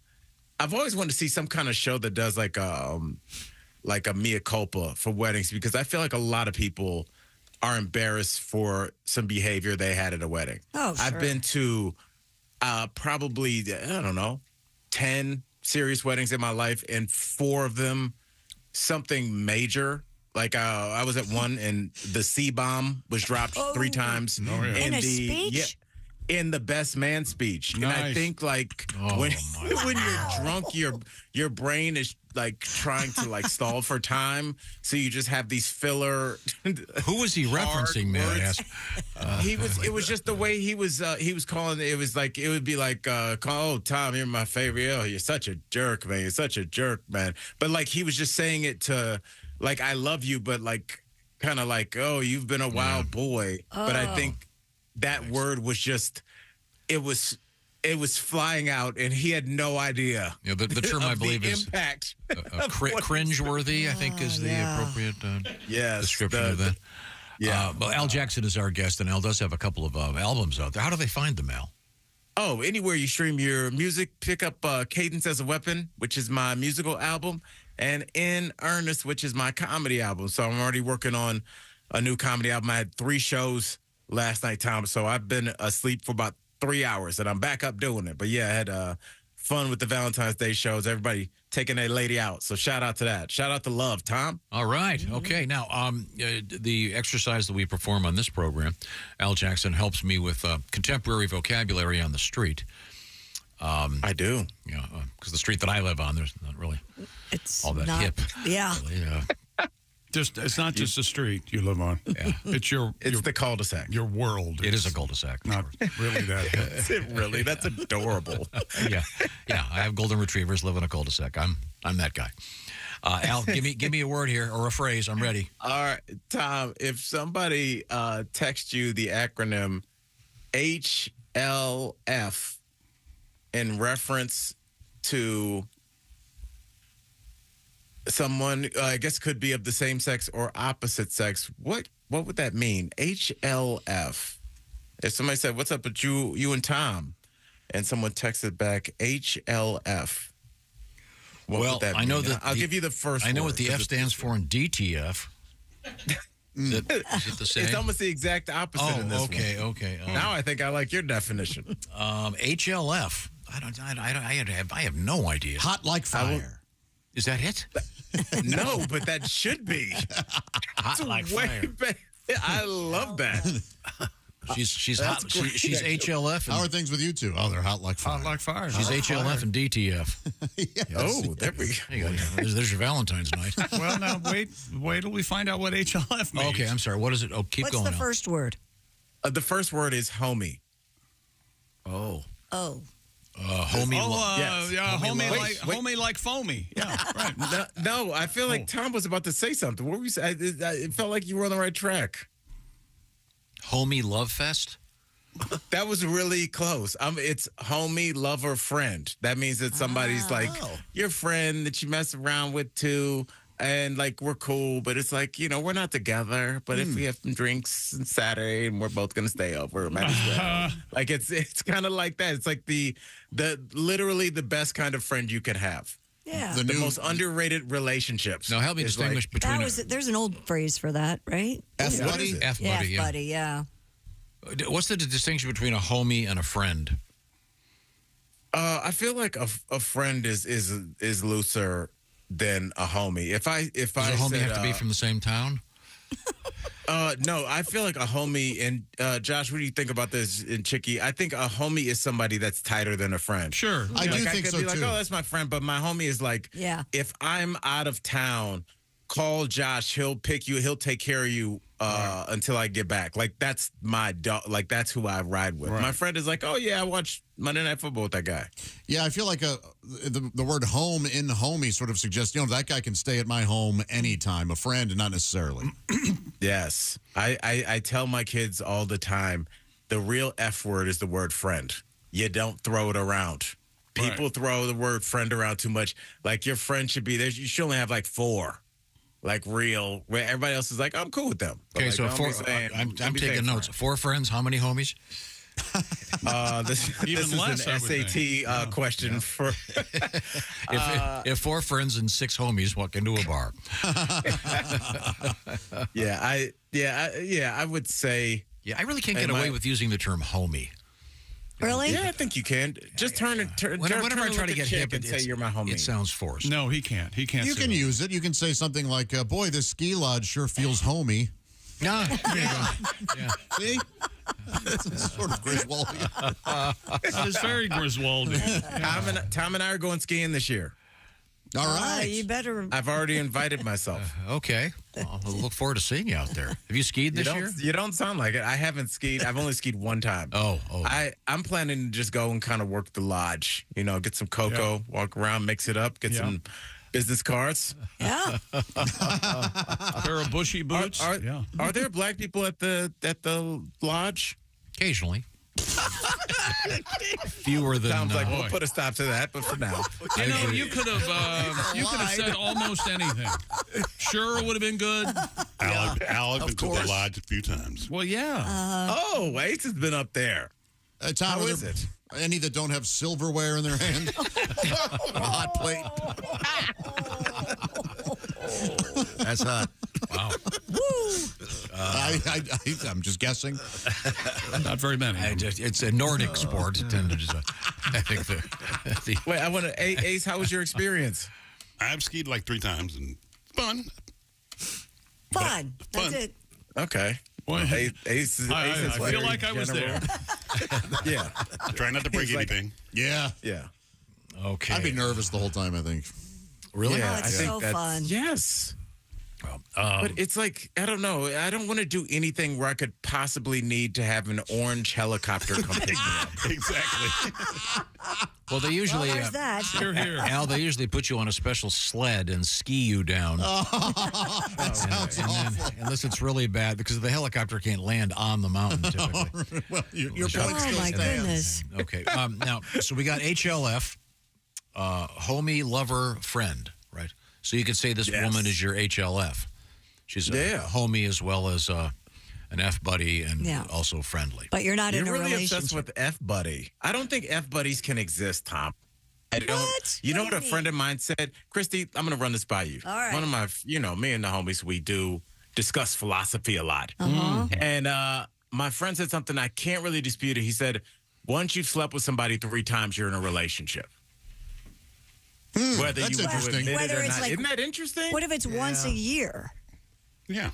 I've always wanted to see some kind of show that does like, um, like a mea culpa for weddings because I feel like a lot of people are embarrassed for some behavior they had at a wedding. Oh, sure. I've been to uh, probably, I don't know, ten serious weddings in my life, and four of them something major. Like uh, I was at one, and the C-bomb was dropped oh, three times. Oh, yeah. In, in a the, speech? Yeah, in the best man speech. Nice. And I think, like, oh, when, when you're drunk, your your brain is, like, trying to, like, stall for time, so you just have these filler... Who was he referencing, may I ask? Uh, he was, like it was that. just the way he was uh, He was calling... It was like... It would be like, uh, call, oh, Tom, you're my favorite. Oh, you're such a jerk, man. You're such a jerk, man. But, like, he was just saying it to... Like, I love you, but, like, kind of like, oh, you've been a wild yeah. boy. Oh. But I think that Thanks. word was just... It was... It was flying out, and he had no idea. Yeah, the, the term I believe the is impact. Uh, uh, cr cringeworthy, I think, is the yeah. appropriate uh, yes, description the, of that. Yeah, uh, well, Al Jackson is our guest, and Al does have a couple of uh, albums out there. How do they find them, Al? Oh, anywhere you stream your music, pick up uh, Cadence as a Weapon, which is my musical album, and In Earnest, which is my comedy album. So I'm already working on a new comedy album. I had three shows last night, Tom, so I've been asleep for about three hours, and I'm back up doing it. But yeah, I had uh, fun with the Valentine's Day shows. Everybody taking their lady out. So shout out to that. Shout out to love, Tom. All right. Mm-hmm. Okay. Now, um, uh, the exercise that we perform on this program, Al Jackson helps me with uh, contemporary vocabulary on the street. Um, I do. Yeah, you know, because the street that I live on, there's not really it's all that not, hip. Yeah. Really, uh, Just It's not just the street you live on. Yeah. It's your... It's your, the cul-de-sac. Your world. Is it is a cul-de-sac. Not really that. Is it really? Yeah. That's adorable. Yeah. Yeah. I have golden retrievers, live in a cul-de-sac. I'm I'm that guy. Uh, Al, give me, give me a word here or a phrase. I'm ready. All right. Tom, if somebody uh, texts you the acronym H L F in reference to... Someone, uh, I guess, could be of the same sex or opposite sex. What what would that mean? H L F. If somebody said, what's up with you, you and Tom? And someone texted back, H L F. What well, would that I mean? Know that I'll the, give you the first I know word. What the F stands for in D T F. Is it, is it the same? It's almost the exact opposite oh, in this okay, one. okay, okay. Um, now I think I like your definition. Um, H L F. I don't. I, I, I, have, I have no idea. Hot like fire. Is that it? No, but that should be. Hot That's like fire. Bad. I love that. She's she's hot, she, she's H L F. And, how are things with you two? Oh, they're hot like fire. Hot like fire. She's hot H L F fire. And D T F. Yes. Oh, there we go. There's, there's your Valentine's night. Well, now wait, wait till we find out what H L F means. Okay, I'm sorry. What is it? Oh, keep What's going. What's the now. first word? Uh, the first word is homie. Oh. Oh. Uh, homie, oh, uh, yes. yeah, homie, homie like wait. homie like foamy. Yeah, right. No, no, I feel like oh. Tom was about to say something. What were you? I, it, it felt like you were on the right track. Homie love fest. That was really close. Um, it's homie lover friend. That means that somebody's oh. like your friend that you mess around with too, and like we're cool, but it's like you know we're not together. But mm. if we have some drinks on Saturday and we're both gonna stay over, might as well. Like it's it's kind of like that. It's like the the literally the best kind of friend you could have. Yeah, the, the new, most underrated relationships. Now, help me distinguish like, between. That was, a, there's an old phrase for that, right? F buddy, F buddy, yeah. F buddy, yeah. What's the distinction between a homie and a friend? Uh, I feel like a a friend is is is looser than a homie. If I if Does I a homie said, have to be uh, from the same town? uh, no, I feel like a homie and uh, Josh, what do you think about this in Chicky? I think a homie is somebody that's tighter than a friend. Sure. I like, do I think could so be like, too. Oh, that's my friend, but my homie is like, yeah. If I'm out of town, call Josh, he'll pick you, he'll take care of you uh, right. until I get back. Like that's my dog, like that's who I ride with. Right. My friend is like, oh yeah, I watch Monday Night Football with that guy. Yeah, I feel like a the, the word home in homie sort of suggests, you know, that guy can stay at my home anytime. A friend, not necessarily. Yes. I, I, I tell my kids all the time, the real F word is the word friend. You don't throw it around. People right. throw the word friend around too much. Like your friend should be there. You should only have like four. Like real, where everybody else is like, I'm cool with them. But okay, like, so four, saying, I'm, I'm, I'm taking notes. Friend. Four friends, how many homies? Uh, this Even this less, is an S A T uh, no, question. No. For if, uh, if four friends and six homies walk into a bar, yeah, I yeah I, yeah I would say yeah. I really can't get away I, with using the term homie. Really? Yeah, I think you can. Just turn it. Turn, whenever turn I try to get hip and say you're my homie, it sounds forced. No, he can't. He can't. You can that. use it. You can say something like, uh, "Boy, this ski lodge sure feels homey." No, there you go. Yeah. See, this is sort of Griswoldian. It is very Griswoldian. Tom and, Tom and I are going skiing this year. All right, uh, you better. I've already invited myself. Uh, okay, well, I'll look forward to seeing you out there. Have you skied this you year? You don't sound like it. I haven't skied. I've only skied one time. Oh, oh. I I'm planning to just go and kind of work the lodge. You know, get some cocoa, yeah. walk around, mix it up, get yeah. some business cards. Yeah. A pair of bushy boots. Are, are, yeah. Are there black people at the at the lodge? Occasionally. Fewer than sounds like uh, we'll put a stop to that, but for now, you know, you could have uh, you could have said almost anything. Sure, would have been good. Alec, yeah. Alec been course. to the lodge a few times. Well, yeah. Uh, oh, Ace has been up there. Uh, Tom, How is it? Any that don't have silverware in their hand, a hot plate. That's hot. Wow. Woo. Uh, I, I, I, I'm just guessing. Not very many. I just, it's a Nordic sport. Uh, I think the, the, Wait, I want to. Ace, how was your experience? I've skied like three times and fun. Fun. But, That's fun. it. Okay. Well, Ace, Ace, I, Ace is I, I feel like I was general. there. Yeah. Try not to break He's anything. Like, yeah. Yeah. Okay. I'd be nervous the whole time, I think. Really? Yeah, yeah it's I think so that's, fun. Yes. Well, um, but it's like, I don't know. I don't want to do anything where I could possibly need to have an orange helicopter come pick me up. Exactly. Well, they usually, well, uh, that. Here, here. Al, they usually put you on a special sled and ski you down. Oh, that and, sounds and awful. Then, unless it's really bad, because the helicopter can't land on the mountain typically. Well, your, your oh, my goodness. Down. Okay. Um, now, so we got H L F, uh, homie, lover, friend, right? So you could say this yes. woman is your H L F. She's a yeah. homie as well as a, an F buddy and yeah. also friendly. But you're not you're in a really relationship. Obsessed with F buddy. I don't think F buddies can exist, Tom. I don't. What? You know what, what a friend of mine said? Christy, I'm going to run this by you. All right. One of my, you know, me and the homies, we do discuss philosophy a lot. Uh-huh. And uh, my friend said something I can't really dispute it. He said, once you've slept with somebody three times, you're in a relationship. Mm, whether that's you interesting. It whether or it's not. Like, isn't that interesting? What if it's yeah. once a year? Yeah.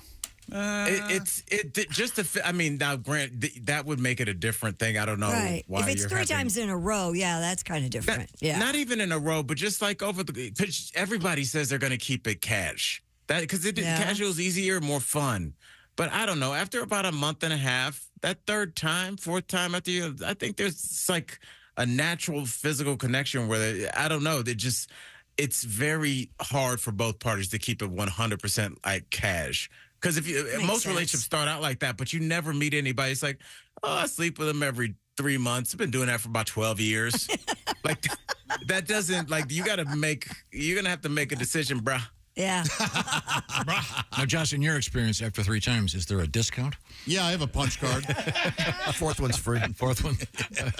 Uh, it, it's it just to, I mean, now, Grant, th that would make it a different thing. I don't know right. why if it's you're three having, times in a row, yeah, that's kind of different. That, yeah, not even in a row, but just like over the pitch, everybody says they're going to keep it cash. That because it yeah. casual is easier, more fun. But I don't know. After about a month and a half, that third time, fourth time after you, I think there's like a natural physical connection where they, I don't know. They just it's very hard for both parties to keep it one hundred percent like cash. Because if you, most sense. relationships start out like that, but you never meet anybody. It's like, oh, I sleep with them every three months. I've been doing that for about twelve years. Like, that doesn't, like, you got to make, you're going to have to make a decision, bruh. Yeah. Now, Josh, in your experience, after three times, is there a discount? Yeah, I have a punch card. Fourth one's free. Fourth one.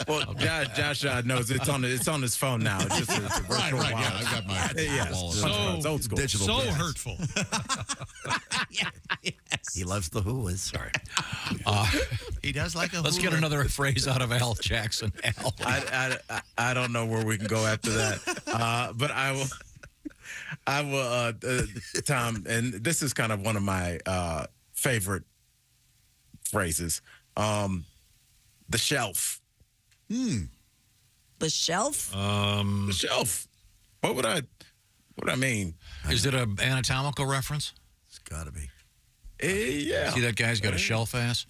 Well, Josh, Josh uh, knows it's on it's on his phone now. It's just, it's right, right. Wallet. Yeah, I got my yeah, wallet. So, it's old school. Digital so plans. Hurtful. Yes. He loves the Whoas. Sorry. Uh, he does like a. Let's get another phrase out of Al Jackson. Al. I, I I don't know where we can go after that, uh, but I will. I will, uh, uh, Tom, and this is kind of one of my uh, favorite phrases. Um, the shelf. Hmm. The shelf? Um, the shelf. What would I? What would I mean? Is it an anatomical reference? It's got to be. Uh, yeah. See that guy's got a shelf ass.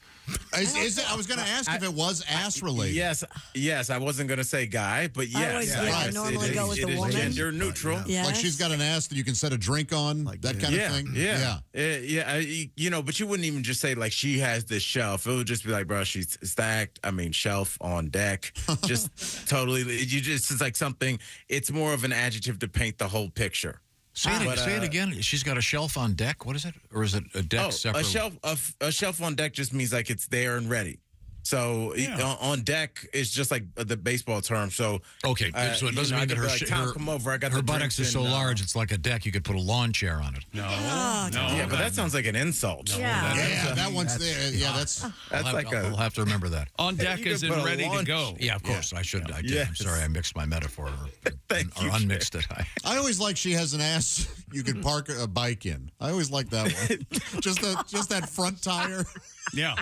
Is, is it, I was going to ask I, if it was ass related. Yes, yes. I wasn't going to say guy, but yes. I always, yeah, right. I normally it go is, with the woman. Gender neutral. Right, yeah. Yes. Like she's got an ass that you can set a drink on. Like that kind yeah, of thing. Yeah, yeah, yeah. yeah I, you know, but you wouldn't even just say like she has this shelf. It would just be like, bro, she's stacked. I mean, shelf on deck. Just totally. You just it's like something. It's more of an adjective to paint the whole picture. Say it, but, uh, say it again. She's got a shelf on deck. What is it? Or is it a deck oh, separate? A shelf, a, a shelf on deck just means like it's there and ready. So yeah. it, on, on deck is just like the baseball term. So okay, uh, so it doesn't mean know, that her, like, Tom, her, come over. I got her buttocks are so and, uh, large, it's like a deck. You could put a lawn chair on it. No, oh, no. Yeah, but that sounds like an insult. No, yeah, that, yeah, that, that one's there. Yeah, that's that's I'll have, like a, I'll have to remember that. On deck is in ready launch. to go. Yeah, of course. Yeah. I should. Yeah. I did. Yes. I'm sorry, I mixed my metaphor or, Thank or you, unmixed it. I, I always like she has an ass you could park a bike in. I always like that one. Just the just that front tire. Yeah.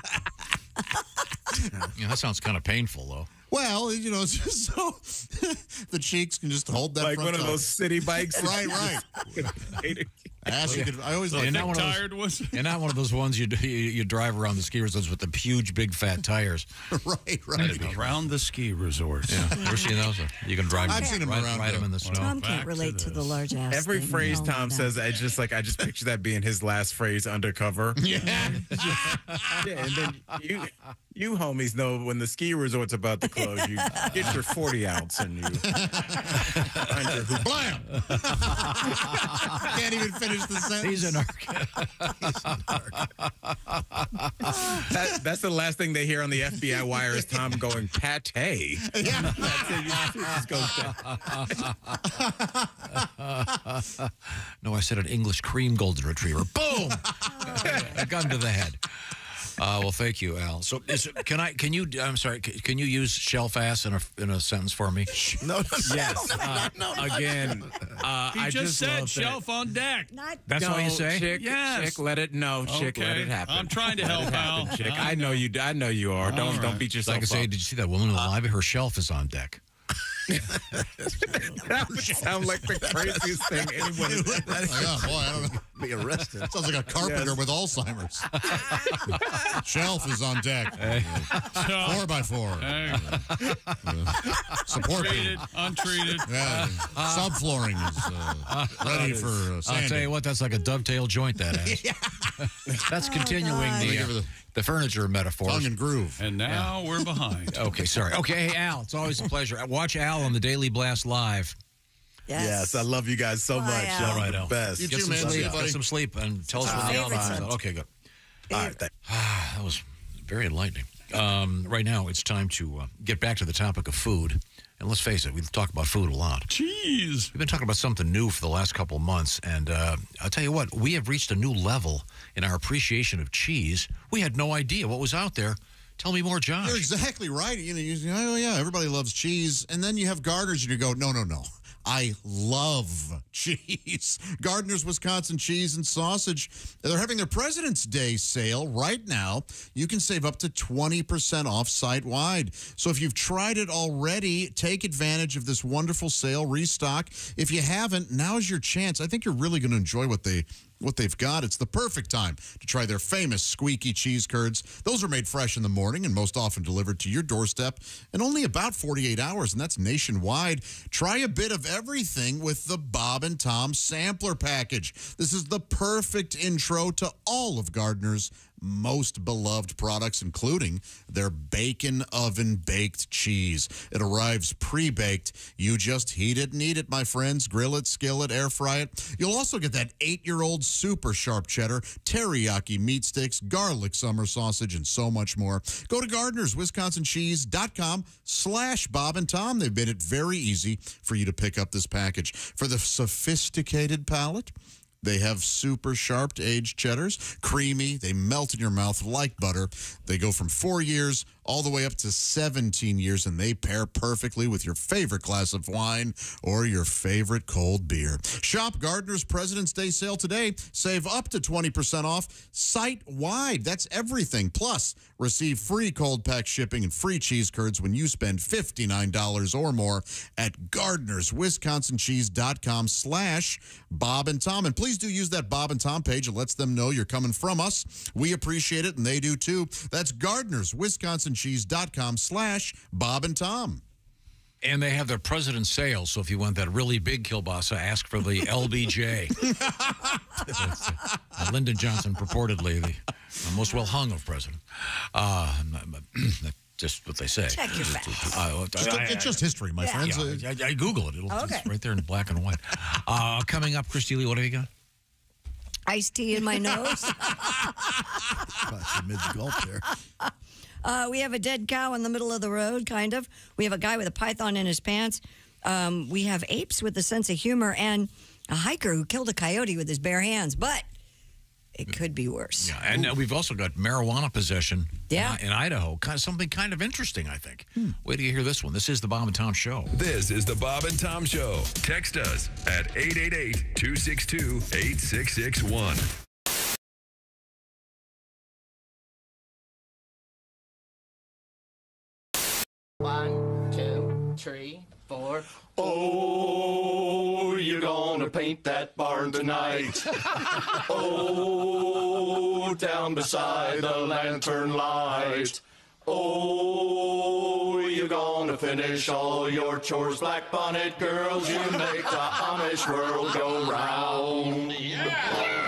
Yeah, that sounds kind of painful, though. Well, you know, it's just so the cheeks can just hold that. Like front one of those city bikes, right? Right. Ass, you could, I always so like not one tired was, and not one of those ones you you, you drive around the ski resorts with the huge, big, fat tires. Right, right. Around right. the ski resorts, yeah. yeah. Ever seen those? You can drive. I've them, seen them ride, around. Ride them in the snow. Tom can't Back relate to, to the large ass. Every thing, phrase you know, Tom says, I just like I just picture that being his last phrase undercover. Yeah. Yeah, and then you you homies know when the ski resort's about to close, you get your forty ounce and you find your hoop. Blam! Can't even finish. The He's an arc. that, that's the last thing they hear on the F B I wire is Tom going pate. Yeah. No, I said an English cream golden retriever. Boom! A gun to the head. Uh, well, thank you, Al. So, is, can I? Can you? I'm sorry. Can, can you use shelf ass in a in a sentence for me? No, no, yes. no, no, no, no, uh, again, uh, he I just, just said shelf that. on deck. Not That's no, all you say. Chick, yes. chick, let it know. Okay. Chick, let it happen. I'm trying to let help out. Chick, I, I know you. I know you are. All don't right. don't beat yourself. Like I say, up. Did you see that woman in the uh, lobby? Her shelf is on deck. That would sound like the craziest thing anyone has ever done. Yeah, boy, I don't know. Be arrested. Sounds like a carpenter yes. with Alzheimer's. Shelf is on deck. Hey. Four by four. Hey. Uh, support Treated, untreated. Yeah, uh, subflooring is uh, ready is, for uh, sanding. I'll tell you what, that's like a dovetail joint, that ass. Yeah. That's oh, continuing the, uh, the, the furniture metaphor. Tongue and groove. And now yeah. we're behind. Okay, sorry. Okay, hey, Al, it's always a pleasure. Watch Al on the Daily Blast Live. Yes. yes, I love you guys so Bye, much. Al. All right, Al. Best. You get too, some man. Sleep, get some sleep and tell us uh, when the album is. Okay, good. All right, thanks. that was very enlightening. Um, right now, it's time to uh, get back to the topic of food. And let's face it, we talk about food a lot. Cheese. We've been talking about something new for the last couple of months. And uh, I'll tell you what, we have reached a new level in our appreciation of cheese. We had no idea what was out there. Tell me more, Josh. You're exactly right. You know, you say, oh, yeah, everybody loves cheese. And then you have Gardner's and you go, no, no, no. I love cheese. Gardner's Wisconsin Cheese and Sausage. They're having their President's Day sale right now. You can save up to twenty percent off site-wide. So if you've tried it already, take advantage of this wonderful sale, restock. If you haven't, now's your chance. I think you're really going to enjoy what they What they've got. It's the perfect time to try their famous squeaky cheese curds. Those are made fresh in the morning and most often delivered to your doorstep in only about forty-eight hours, and that's nationwide. Try a bit of everything with the Bob and Tom Sampler Package. This is the perfect intro to all of Gardner's most beloved products, including their bacon oven baked cheese. It arrives pre-baked. You just heat it and eat it, my friends. Grill it, skillet, air fry it. You'll also get that eight-year-old super sharp cheddar, teriyaki meat sticks, garlic summer sausage, and so much more. Go to Gardner's Wisconsin Cheese dot com slash Bob and Tom. They've made it very easy for you to pick up this package. For the sophisticated palate, they have super sharp aged cheddars, creamy. They melt in your mouth like butter. They go from four years all the way up to seventeen years, and they pair perfectly with your favorite glass of wine or your favorite cold beer. Shop Gardner's President's Day sale today. Save up to twenty percent off site-wide. That's everything. Plus, receive free cold pack shipping and free cheese curds when you spend fifty-nine dollars or more at Gardner's Wisconsin Cheese dot com slash Bob and Tom. And please do use that Bob and Tom page. It lets them know you're coming from us. We appreciate it, and they do too. That's Gardner's Wisconsin Cheese dot com slash Bob and Tom. And they have their President's Sale, so if you want that really big kielbasa, ask for the L B J. uh, Lyndon Johnson, purportedly the most well-hung of presidents. Uh, just what they say. Check your facts. Uh, just, I, I, it's just history, my yeah. friends. Yeah, I, I Google it. It'll, okay. It's right there in black and white. Uh, coming up, Christy Lee, what have you got? Iced tea in my nose. That's a mid-gulp there. Uh, we have a dead cow in the middle of the road, kind of. We have a guy with a python in his pants. Um, we have apes with a sense of humor and a hiker who killed a coyote with his bare hands. But it could be worse. Yeah, and uh, we've also got marijuana possession yeah. in, in Idaho. Kind of, something kind of interesting, I think. Hmm. Wait till you hear this one. This is the Bob and Tom Show. This is the Bob and Tom Show. Text us at eight eight eight, two six two, eight six six one. One, two, three, four. Oh, you're gonna paint that barn tonight. Oh, down beside the lantern light. Oh, you're gonna finish all your chores, black bonnet girls. You make the Amish world go round. Yeah!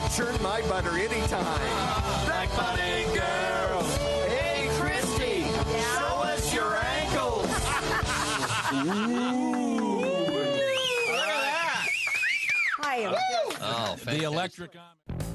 can churn my butter anytime. Black bunny girls. Hey, Christy, yeah. Show us your ankles. Ooh. Look at that. Hi. Oh, the electric.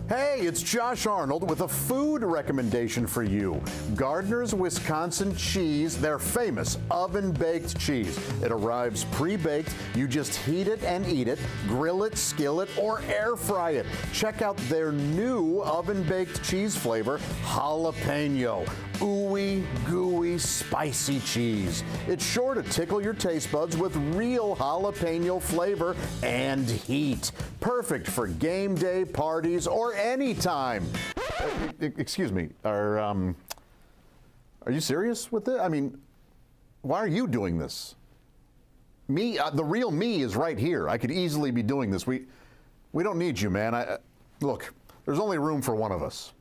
Hey, it's Josh Arnold with a food recommendation for you. Gardner's Wisconsin Cheese, their famous oven-baked cheese. It arrives pre-baked. You just heat it and eat it, grill it, skillet, or air fry it. Check out their new oven-baked cheese flavor, jalapeno. Ooey, gooey, spicy cheese. It's sure to tickle your taste buds with real jalapeno flavor and heat. Perfect for game day, parties, or anytime. Excuse me, are, um, are you serious with this? I mean, why are you doing this? Me, uh, the real me is right here. I could easily be doing this. We, we don't need you, man. I, look, there's only room for one of us.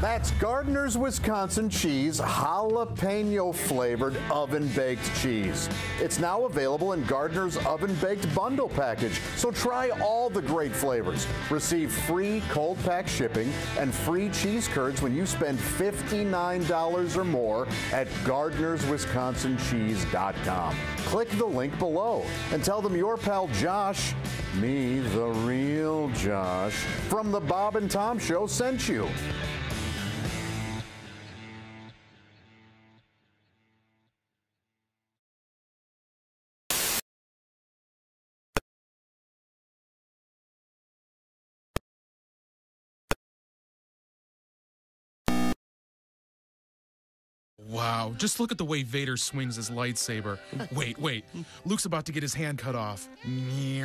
That's Gardner's Wisconsin Cheese, jalapeno-flavored oven-baked cheese. It's now available in Gardner's oven-baked bundle package, so try all the great flavors. Receive free cold pack shipping and free cheese curds when you spend fifty-nine dollars or more at Gardner's Wisconsin Cheese dot com. Click the link below and tell them your pal Josh, me, the real Josh, from the Bob and Tom Show sent you. Wow, just look at the way Vader swings his lightsaber. Wait, wait. Luke's about to get his hand cut off. You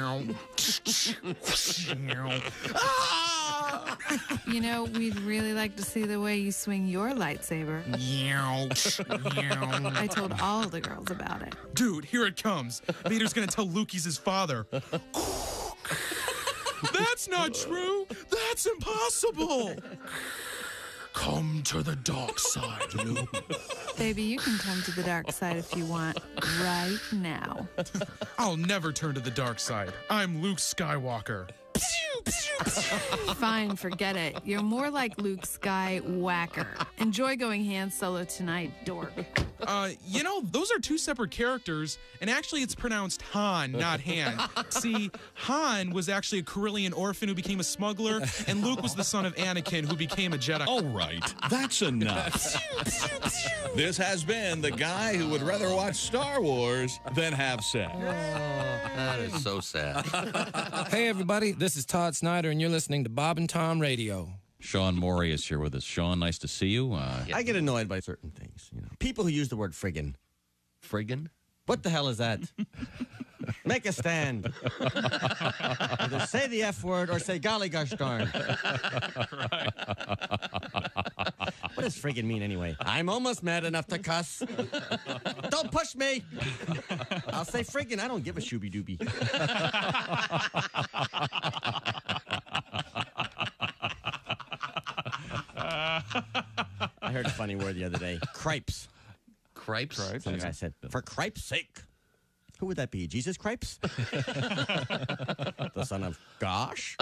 know, we'd really like to see the way you swing your lightsaber. I told all the girls about it. Dude, here it comes. Vader's gonna tell Luke he's his father. That's not true. That's impossible. Come to the dark side, Luke. Baby, you can come to the dark side if you want right now. I'll never turn to the dark side. I'm Luke Skywalker. Fine, forget it. You're more like Luke Skywhacker. Enjoy going hand solo tonight, dork. Uh, you know, those are two separate characters, and actually it's pronounced Han, not Han. See, Han was actually a Carillion orphan who became a smuggler, and Luke was the son of Anakin who became a Jedi. All right, that's enough. This has been the guy who would rather watch Star Wars than have sex. Oh, that is so sad. Hey, everybody, this is Todd Snyder, and you're listening to Bob and Tom Radio. Sean Morey is here with us. Sean, nice to see you. Uh, I get annoyed by certain things. You know, people who use the word friggin'. Friggin'? What the hell is that? Make a stand. Either say the F word or say golly gosh darn. Right. What does friggin' mean anyway? I'm almost mad enough to cuss. Don't push me. I'll say friggin'. I don't give a shooby doobie. I heard a funny word the other day. Cripes. Cripes? Cripes. That's what I said. For cripes' sake. Who would that be? Jesus Cripes? The son of gosh?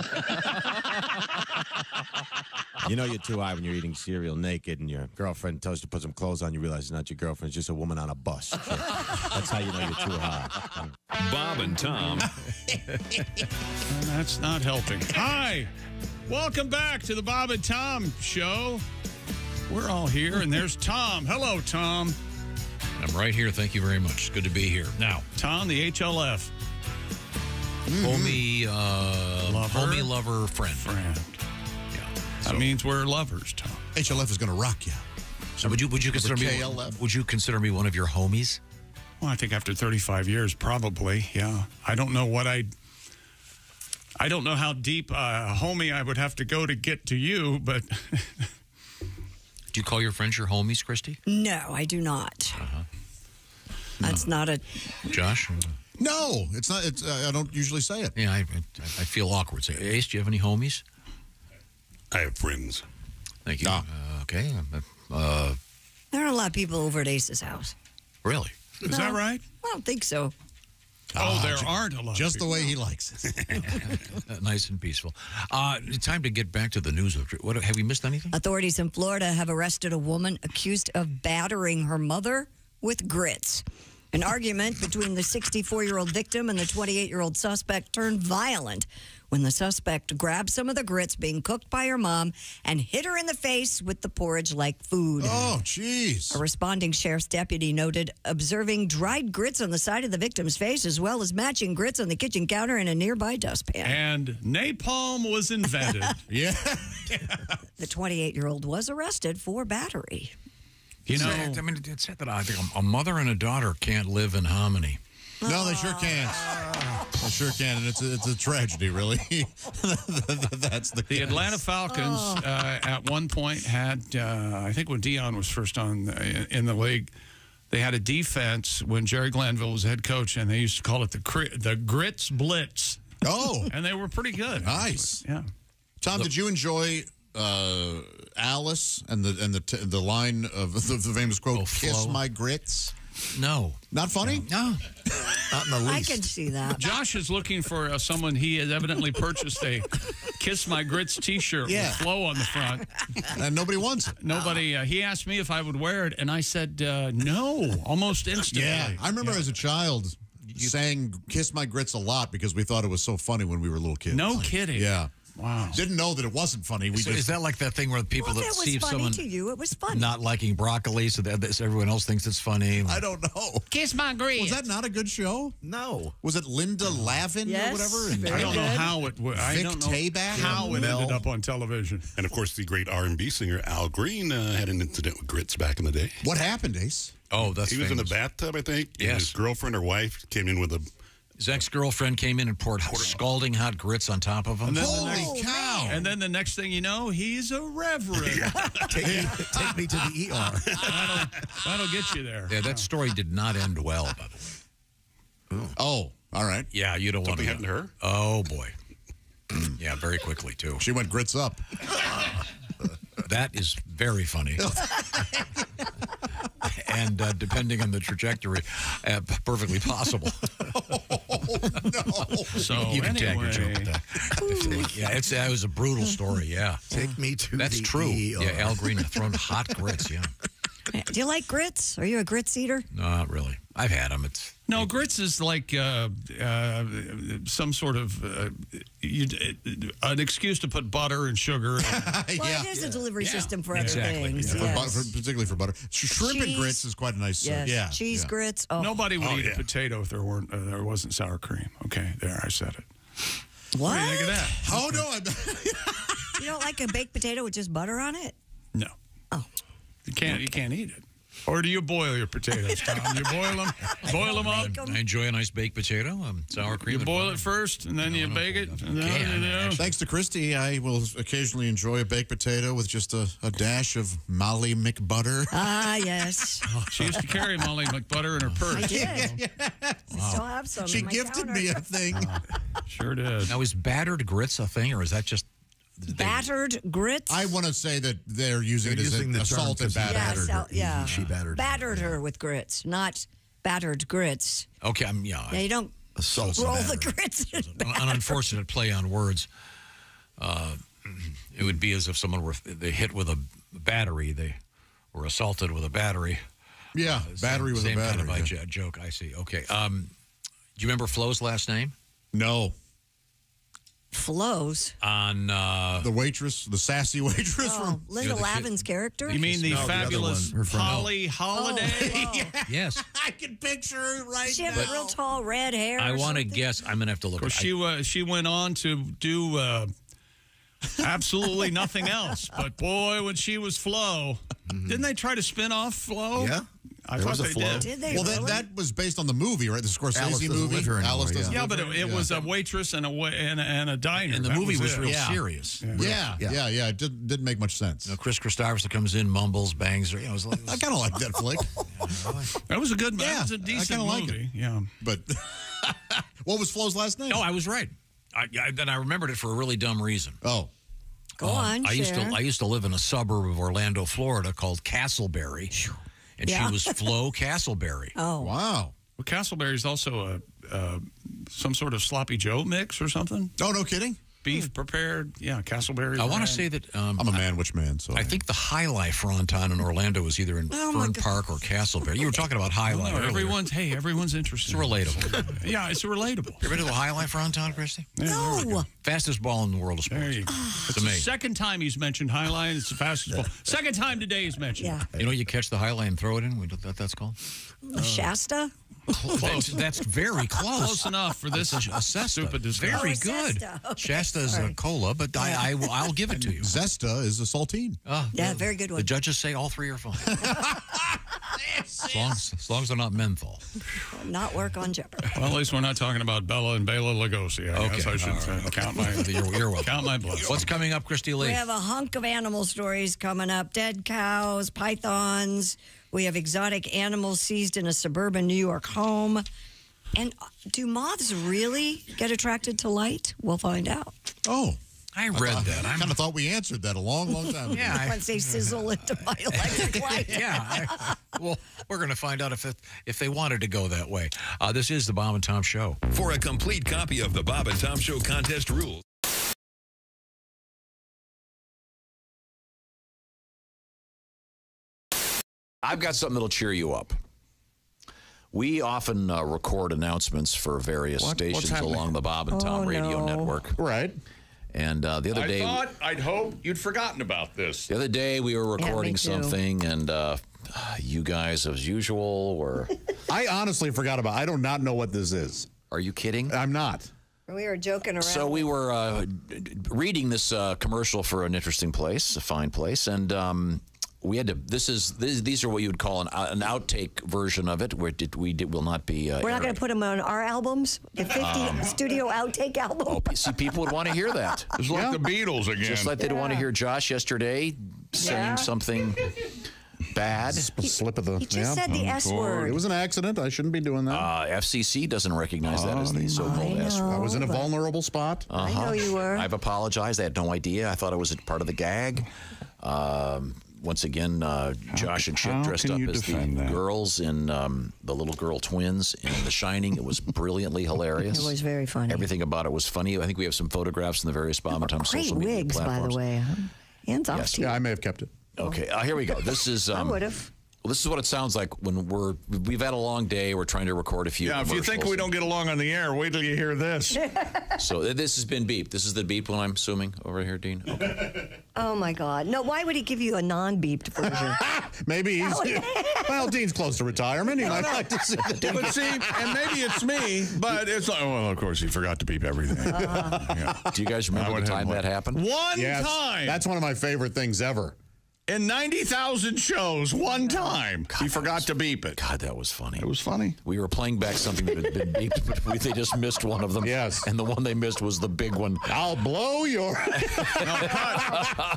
You know you're too high when you're eating cereal naked and your girlfriend tells you to put some clothes on. You realize it's not your girlfriend. It's just a woman on a bus. So that's how you know you're too high. Bob and Tom. That's not helping. Hi. Welcome back to the Bob and Tom Show. We're all here, and there's Tom. Hello, Tom. I'm right here. Thank you very much. Good to be here. Now, Tom, the H L F. Mm-hmm. Homie, uh, lover. Homie, lover, friend. Friend. Yeah. That so, means we're lovers, Tom. H L F is going to rock you. So would you, would you consider me, would you consider me one of your homies? Well, I think after thirty-five years, probably, yeah. I don't know what I'd... I don't know how deep, uh, homie, I would have to go to get to you, but... Do you call your friends your homies, Christy? No, I do not. Uh-huh. That's no. not a... Josh? No, it's not. It's, uh, I don't usually say it. Yeah, I, I, I feel awkward. So, Ace, do you have any homies? I have friends. Thank you. No. Uh, okay. Uh, there are a lot of people over at Ace's house. Really? Is no, that right? I don't think so. Oh, uh, there just, aren't a lot. Just the way he likes it. Nice and peaceful. Uh, time to get back to the news. What, have we missed anything? Authorities in Florida have arrested a woman accused of battering her mother with grits. An argument between the sixty-four-year-old victim and the twenty-eight-year-old suspect turned violent when the suspect grabbed some of the grits being cooked by her mom and hit her in the face with the porridge like food. Oh, jeez. A responding sheriff's deputy noted observing dried grits on the side of the victim's face as well as matching grits on the kitchen counter in a nearby dustpan. And napalm was invented. Yeah. The twenty-eight-year-old was arrested for battery. You know, I mean, it's said that I think a mother and a daughter can't live in harmony. No, they sure can't. They sure can, and it's a, it's a tragedy, really. That's the the Atlanta Falcons uh, at one point had, uh, I think when Dion was first on uh, in the league, they had a defense when Jerry Glanville was head coach, and they used to call it the cri the Grits Blitz. Oh, and they were pretty good. Nice, actually. Yeah. Tom, Look. did you enjoy? Uh, Alice and the and the t the line of the, the famous quote, oh, "Kiss my grits." No, not funny. No, not in the least. I can see that. Josh is looking for uh, someone. He has evidently purchased a "Kiss My Grits" T-shirt yeah. with "Flow" on the front, and nobody wants it. Nobody. Uh, he asked me if I would wear it, and I said uh, no, almost instantly. Yeah, I remember yeah. as a child you saying "Kiss My Grits" a lot because we thought it was so funny when we were little kids. No like, kidding. Yeah. Wow. Didn't know that it wasn't funny. We so just, is that like that thing where people well, that, that see someone to you, it was funny. Not liking broccoli, so that so everyone else thinks it's funny? Like, I don't know. Kiss my grits. Was that not a good show? No. Was it Linda Lavin yes, or whatever? And I don't good. know how it was. I don't know Tayback? how yeah, it Mel. ended up on television. And, of course, the great R and B singer Al Green uh, had an incident with grits back in the day. What happened, Ace? Oh, that's He famous. was in the bathtub, I think. Yes. And his girlfriend or wife came in with a... His ex-girlfriend came in and poured scalding hot grits on top of him. And then Holy the cow! Man. And then the next thing you know, he's a reverend. Yeah. take, me, take me to the E R. That'll, that'll get you there. Yeah, that story did not end well, by the way. Oh, all right. Yeah, you don't Something want to hit her. Oh, boy. Yeah, very quickly, too. She went grits up. That is very funny. And uh, depending on the trajectory, uh, perfectly possible. Oh, no. So you can anyway. tag your joke with that. Yeah, it's, that was a brutal story, yeah. Take me to That's the true. E yeah, Al Green thrown hot grits, yeah. Do you like grits? Are you a grits eater? No, not really. I've had them. It's No, it, grits is like uh, uh, some sort of uh, you, uh, an excuse to put butter and sugar. And, well, yeah. it is yeah. a delivery yeah. system for yeah. other exactly. things. Yeah. For yes. for, particularly for butter. Shrimp cheese. and grits is quite a nice... Yes. Yeah. Cheese, yeah. grits. Oh. Nobody would oh, eat yeah. a potato if there, weren't, uh, there wasn't sour cream. Okay, there, I said it. What? What do you think of that? Oh, no. I'm you don't like a baked potato with just butter on it? No. Oh. You can't, you can't eat it. Or do you boil your potatoes, Tom? You boil them, boil them up. I enjoy a nice baked potato, um, sour cream. You boil it first, and then no, you no, bake no, it. No, no, no, no. Thanks to Christy, I will occasionally enjoy a baked potato with just a, a dash of Molly McButter. Ah, yes. She used to carry Molly McButter in her purse. I did. You know? Yes. Wow. I still have some. She gifted counter. me a thing. Sure did. Now, is battered grits a thing, or is that just... They, battered grits? I want to say that they're using they're it as using a, the salted batter. Yeah, sal yeah. She battered Battered her with grits, not battered grits. Okay, I'm, yeah. Yeah, you don't roll batter. the grits in an, an unfortunate play on words. Uh, it would be as if someone were they hit with a battery. They were assaulted with a battery. Yeah, uh, battery same, with same a battery. Same kind of yeah. joke, I see. Okay. Um, do you remember Flo's last name? No. Flows on uh, the waitress, the sassy waitress oh, from Linda you know, Lavin's kid. character. You mean the no, fabulous the Polly Holiday? Oh, yeah. Yes, I can picture her right she now. She had real tall red hair. I want to guess. I'm gonna have to look. At she I, uh, she went on to do uh, absolutely nothing else. But boy, when she was Flo, mm-hmm. didn't they try to spin off Flo? Yeah. I there thought was a they flow. did. did they well, really? that, that was based on the movie, right? The Scorsese Alice movie. Anymore, Alice doesn't yeah. yeah, but it, it yeah. was a waitress and a and a, and a diner. And the that movie was, was real yeah. serious. Yeah. Yeah. yeah, yeah, yeah. It did, didn't make much sense. You know, Chris Christopherson comes in, mumbles, bangs. Her. Yeah, it was, it was, I kind of like that flick. That was a good movie. Yeah, that was a decent I movie. Like it. Yeah, but what was Flo's last name? No, I was right. I, I, and I remembered it for a really dumb reason. Oh. Go um, on, I share. used to I used to live in a suburb of Orlando, Florida called Castleberry. And yeah. she was Flo Castleberry. Oh, wow. Well, Castleberry is also a uh, some sort of sloppy Joe mix or something. Oh, no kidding. Beef prepared, yeah, Castleberry. I want to say that um, I'm a manwich man, so I, I think the High Life Fronton in Orlando was either in oh Fern Park or Castleberry. You were talking about High Life. No, everyone's hey, everyone's interested. It's relatable. Yeah, it's relatable. You ever to the High Life Fronton, Christy? Yeah, no. Fastest ball in the world of sports. There you go. It's the second time he's mentioned High Line. It's the fastest ball. Second time today he's mentioned. Yeah. You know, you catch the High Line, throw it in. We that that's called uh, Shasta. Close. That's, that's very close. Close enough for this. A stupid discussion. Very good. Zesta. Okay. Shasta is right. A cola, but I, I, I'll give it and to you. Zesta is a saltine. Uh, yeah, the, very good one. The judges say all three are fine. as, long, as long as they're not menthol. Will not work on Jeopardy. Well, at least we're not talking about Bela and Bela Lugosi. I okay. guess I should right. count my earwolf. Count my blood. What's coming up, Christy Lee? We have a hunk of animal stories coming up. Dead cows, pythons. We have exotic animals seized in a suburban New York home. And do moths really get attracted to light? We'll find out. Oh. I read I that. I kind of thought we answered that a long, long time ago. Yeah, once they sizzle into my electric light. Yeah. I, well, we're going to find out if it, if they wanted to go that way. Uh, this is the Bob and Tom Show. For a complete copy of the Bob and Tom Show contest rules, I've got something that'll cheer you up. We often uh, record announcements for various what? stations along the Bob and Tom oh, radio no. network. Right. And uh, the other I day... I thought, I'd hope you'd forgotten about this. The other day we were recording yeah, something, and uh, you guys, as usual, were... I honestly forgot about it. I do not know what this is. Are you kidding? I'm not. We were joking around. So we were uh, reading this uh, commercial for an interesting place, a fine place, and... Um, We had to. This is. This, these are what you would call an uh, an outtake version of it, where did we did, will not be. Uh, We're not going to put them on our albums. The fifty um, studio outtake album. Oh, see, people would want to hear that. It's like yeah. the Beatles again. Just like yeah. they'd want to hear Josh yesterday saying yeah. something bad. He, Slip of the. He just yeah. said the S word. It was an accident. I shouldn't be doing that. Uh, F C C doesn't recognize oh, that as the so-called S word. I was in a vulnerable spot. Uh-huh. I know you were. I've apologized. I had no idea. I thought it was part of the gag. Um, Once again, uh, Josh and Chip dressed up as the that? girls in um, the little girl twins in The Shining. It was brilliantly hilarious. It was very funny. Everything about it was funny. I think we have some photographs in the various Bob and Tom social media wigs, platforms. Great wigs, by the way. Hands off yes. Yeah, I may have kept it. Okay, uh, here we go. This is. Um, I would have. Well, this is what it sounds like when we're we've had a long day. We're trying to record a few. Yeah, if you think we don't get along on the air, wait till you hear this. So this has been beeped. This is the beep one, I'm assuming, over here, Dean. Okay. Oh my God! No, why would he give you a non-beeped version? Maybe he's well, Dean's close to retirement. You know, I'd like to see that. But see, and maybe it's me, but it's like, well, of course he forgot to beep everything. Uh-huh. Yeah. Do you guys remember the time that happened? One yes, time. That's one of my favorite things ever. In ninety thousand shows, one time, God, he forgot was, to beep it. God, that was funny. It was funny. We were playing back something that had been beeped, but we, they just missed one of them. Yes. And the one they missed was the big one. I'll blow your... no, cut.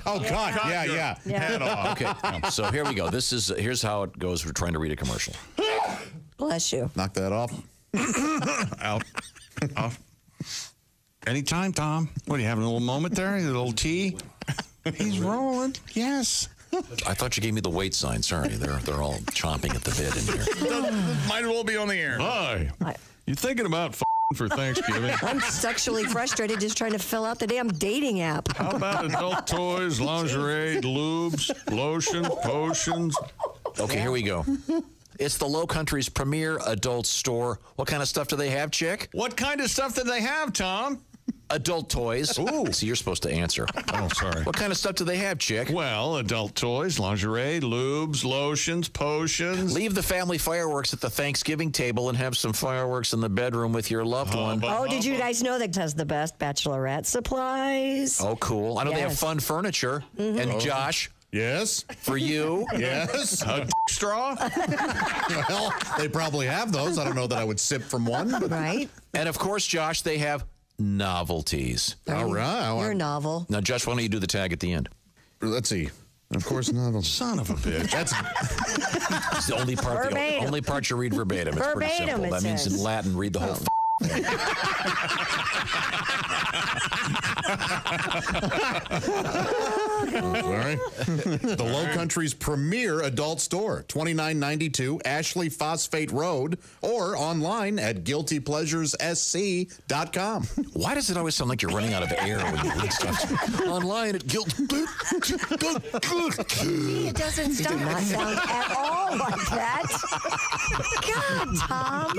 Oh, yeah. God. Cut yeah, your yeah. yeah. head off. Okay, so here we go. This is Here's how it goes. We're trying to read a commercial. Bless you. Knock that off. Out. Off. Anytime, Tom. What, are you having a little moment there? A little tea? He's rolling. Yes. I thought you gave me the wait sign. Sorry, they're they're all chomping at the bit in here. Might as well be on the air. Hi. Hi. You thinking about f***ing for Thanksgiving? I'm sexually frustrated just trying to fill out the damn dating app. How about adult toys, lingerie, lubes, lotion, potions? Okay, here we go. It's the Low Country's premier adult store. What kind of stuff do they have, chick? What kind of stuff do they have, Tom? Adult toys. Ooh. So you're supposed to answer. Oh, sorry. What kind of stuff do they have, chick? Well, adult toys, lingerie, lubes, lotions, potions. Leave the family fireworks at the Thanksgiving table and have some fireworks in the bedroom with your loved oh, one. Oh, did you guys know that has the best bachelorette supplies? Oh, cool. I know yes. they have fun furniture. Mm-hmm. And oh. Josh. Yes. For you. Yes. A straw. Well, they probably have those. I don't know that I would sip from one. But... Right. And of course, Josh, they have... novelties. All right. right. You're novel. Now, Josh, why don't you do the tag at the end? Let's see. Of course, novelties. Son of a bitch. That's, that's the only part. The only part you read verbatim. It's verbatim, pretty simple. It that says. means in Latin, read the whole. Oh. F Sorry. The Low Country's premier adult store, twenty-nine ninety-two Ashley Phosphate Road, or online at guilty pleasures s c dot com. Why does it always sound like you're running out of air when you read stuff? Online at guilty. Gee, it doesn't stop. It did not sound at all like that. God, Tom.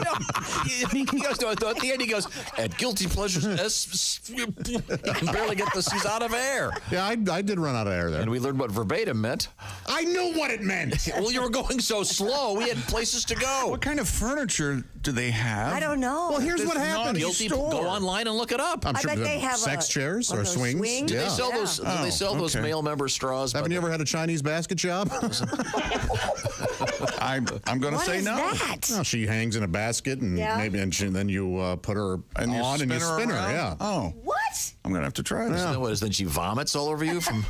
You know, he goes to, at the end, he goes, at guilty pleasures, S. You can barely get this. He's out of air. Yeah, I, I did run out of air there. And we learned what verbatim meant. I knew what it meant. Well, you were going so slow. We had places to go. What kind of furniture do they have? I don't know. Well, here's There's what happened. Guilty. Go online and look it up. I'm I sure bet they have sex a, chairs or swings. swings. Do yeah. they sell yeah. those? Do oh, they sell okay. those male member straws? Haven't you ever had a Chinese basket job? I'm, I'm going to say no. What is that? No, she hangs in a basket, and yeah. maybe, and, she, and then you uh, put her and you on, and you spin her. her yeah. Oh. What? I'm going to have to try this. Yeah. Then what is? Then she vomits all over you from.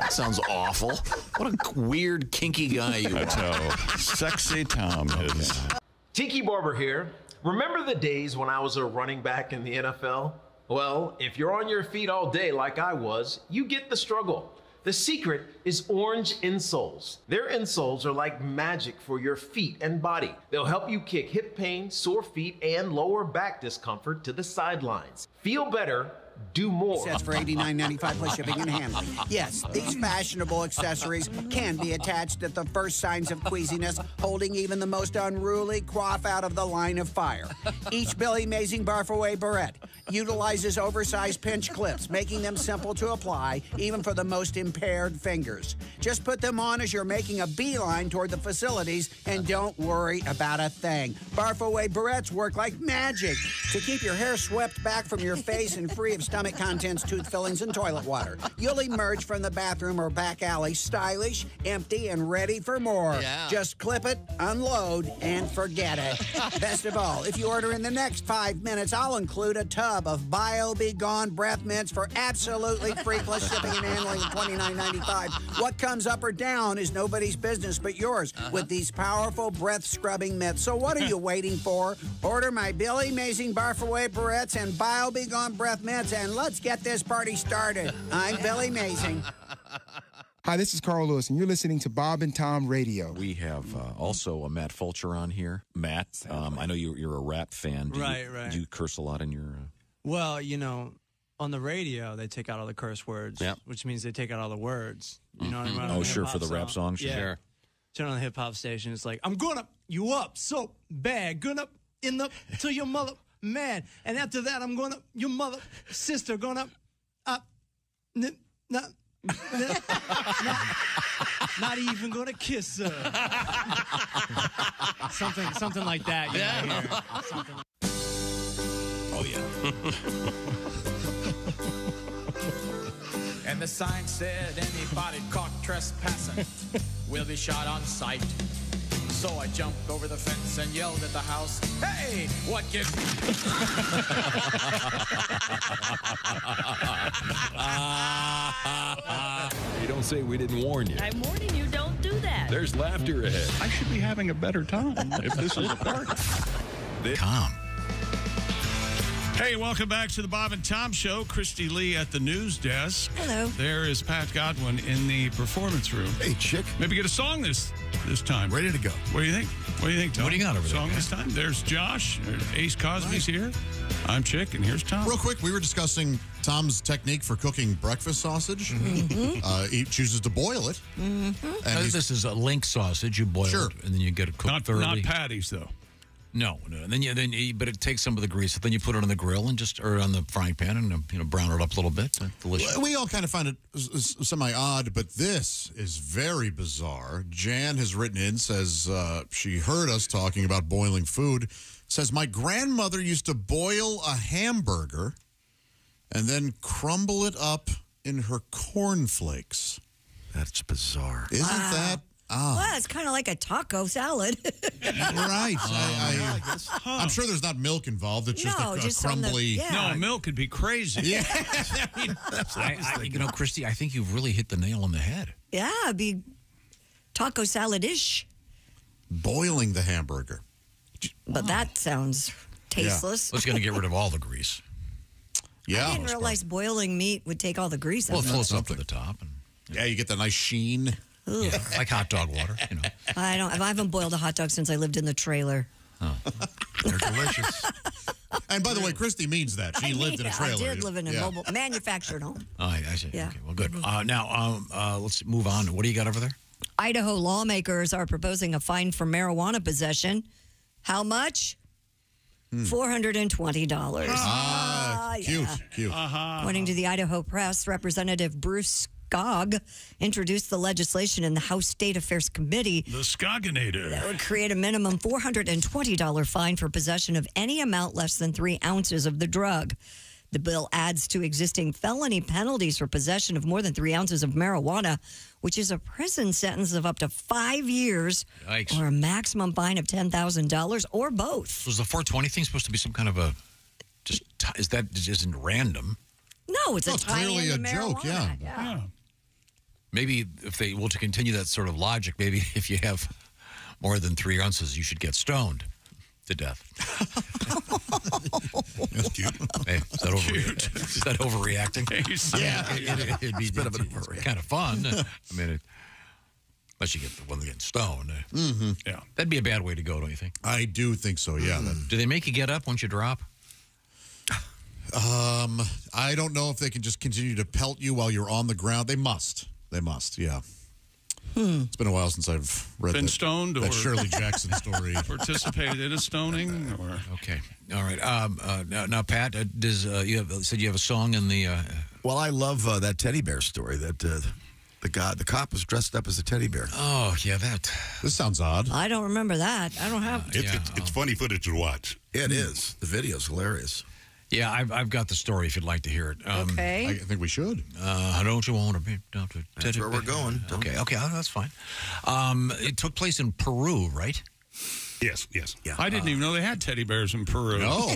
That sounds awful. What a weird kinky guy you are. Sexy Tom is. Tiki Barber here. Remember the days when I was a running back in the N F L? Well, if you're on your feet all day like I was, you get the struggle. The secret is Orange Insoles. Their insoles are like magic for your feet and body. They'll help you kick hip pain, sore feet, and lower back discomfort to the sidelines. Feel better, do more. Sets for eighty-nine ninety-five plus shipping and handling. Yes, these fashionable accessories can be attached at the first signs of queasiness, holding even the most unruly coif out of the line of fire. Each Billy Mazing Barfaway Barrette utilizes oversized pinch clips, making them simple to apply, even for the most impaired fingers. Just put them on as you're making a beeline toward the facilities, and don't worry about a thing. Barfaway Barrettes work like magic to keep your hair swept back from your face and free of stomach contents, tooth fillings, and toilet water. You'll emerge from the bathroom or back alley stylish, empty, and ready for more. Yeah. Just clip it, unload, and forget it. Best of all, if you order in the next five minutes, I'll include a tub of Bio Be Gone breath mints for absolutely free plus shipping and handling at twenty-nine ninety-five. What comes up or down is nobody's business but yours uh-huh. with these powerful breath scrubbing mitts. So what are you waiting for? Order my Billy Mazing Barfaway Barrettes and Bio Be Gone breath mints, and let's get this party started. I'm Billy Mazing. Hi, this is Carl Lewis, and you're listening to Bob and Tom Radio. We have uh, also a Matt Fulcher on here. Matt, um, I know you're, you're a rap fan. Do right, you, right. Do you curse a lot in your... Uh... Well, you know, on the radio, they take out all the curse words, yep. which means they take out all the words. You know mm-hmm. what I mean? Oh, sure, for the song. rap song? Sure. Yeah. Sure. Turn on the hip-hop station, it's like, I'm gonna you up so bad, gonna in the till your mother... Man, and after that, I'm going to, your mother, sister, going up, up, n not, n not, not even going to kiss her. something, something like that. You yeah. know, here. Something like oh, yeah. And the sign said, anybody caught trespassing will be shot on sight. So I jumped over the fence and yelled at the house, hey, what you... You don't say we didn't warn you. I'm warning you, don't do that. There's laughter ahead. I should be having a better time if this is a party. Tom. Hey, welcome back to the Bob and Tom Show. Christy Lee at the news desk. Hello. There is Pat Godwin in the performance room. Hey, chick. Maybe get a song this this time. Ready to go. What do you think? What do you think, Tom? What do you got over there? Song this time? There's Josh. There's Ace Cosby's right here. I'm Chick, and here's Tom. Real quick, we were discussing Tom's technique for cooking breakfast sausage. Mm-hmm. uh, he chooses to boil it. Mm-hmm. And this is a link sausage. You boil sure. it, and then you get it cooked not, thoroughly. Not patties, though. No, no, and then you then you, but it takes some of the grease. Then you put it on the grill and just or on the frying pan and you know brown it up a little bit. Delicious. We all kind of find it semi odd, but this is very bizarre. Jan has written in, says uh, she heard us talking about boiling food. Says my grandmother used to boil a hamburger and then crumble it up in her cornflakes. That's bizarre. Isn't wow. that? Oh. Well, it's kind of like a taco salad. Right. Um, I, I, huh. I'm sure there's not milk involved. It's just no, a, a just crumbly... The, yeah. No, milk could be crazy. Yeah. I mean, that's I, I, you know, Christy, I think you've really hit the nail on the head. Yeah, it'd be taco salad-ish. Boiling the hamburger. But wow. that sounds tasteless. Yeah. It's going to get rid of all the grease. Yeah. I didn't realize boiling meat would take all the grease out. Well, it floats up to the top and... Yeah, you get the nice sheen. Ooh. Yeah, like hot dog water, you know. I don't. I haven't boiled a hot dog since I lived in the trailer. Oh, they're delicious. And by the way, Christy means that. She I lived mean, in a trailer. I did live in a yeah. mobile, manufactured home. Oh, I see. Yeah. Okay, well, good. Uh, now, um, uh, let's move on. What do you got over there? Idaho lawmakers are proposing a fine for marijuana possession. How much? Hmm. four hundred twenty dollars. Ah, ah, cute, yeah. cute. Uh-huh. According to the Idaho Press, Representative Bruce Skog introduced the legislation in the House State Affairs Committee. The Skoginator. That would create a minimum four hundred twenty dollar fine for possession of any amount less than three ounces of the drug. The bill adds to existing felony penalties for possession of more than three ounces of marijuana, which is a prison sentence of up to five years Yikes. Or a maximum fine of ten thousand dollars or both. Was the four twenty thing supposed to be some kind of a, just, is that just random? No, it's, no, it's a clearly a joke, yeah. yeah. yeah. Maybe if they, well, to continue that sort of logic, maybe if you have more than three ounces, you should get stoned to death. That's cute. Hey, is that, overre is that overreacting? Yeah. I mean, it, it, it'd be it's a bit of a, kind of fun. I mean, it, unless you get the one getting stoned. Mm-hmm. Yeah. That'd be a bad way to go, don't you think? I do think so, yeah. Mm. That, do they make you get up once you drop? Um, I don't know if they can just continue to pelt you while you're on the ground. They must. They must, yeah. Hmm. It's been a while since I've read been that, stoned that or Shirley Jackson story. Participated in a stoning? Or... Okay. All right. Um, uh, now, now, Pat, uh, does, uh, you have, said you have a song in the... Uh... Well, I love uh, that teddy bear story that... Uh... The guy, the cop was dressed up as a teddy bear. Oh, yeah, that. This sounds odd. I don't remember that. I don't have... Uh, it's yeah, it's, it's um, funny footage to watch. It is. The video's hilarious. Yeah, I've, I've got the story if you'd like to hear it. Um, okay. I think we should. Uh, don't you want to be... Don't, teddy that's where bear. We're going. Okay, okay, oh, that's fine. Um, it took place in Peru, right? Yes, yes. Yeah. I didn't uh, even know they had teddy bears in Peru. No.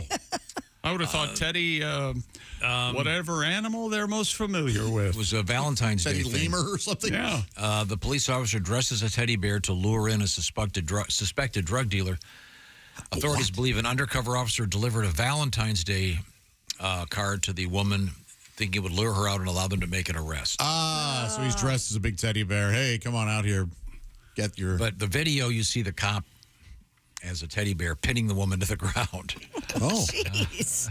I would have thought uh, Teddy, uh, um, whatever animal they're most familiar with. It was a Valentine's Day thing. Teddy lemur or something? Yeah. Uh, the police officer dresses a teddy bear to lure in a suspected, dr suspected drug dealer. Authorities what? believe an undercover officer delivered a Valentine's Day uh, card to the woman, thinking it would lure her out and allow them to make an arrest. Ah, uh, so he's dressed as a big teddy bear. Hey, come on out here. Get your... But the video, you see the cop... as a teddy bear, pinning the woman to the ground. Oh. Jeez.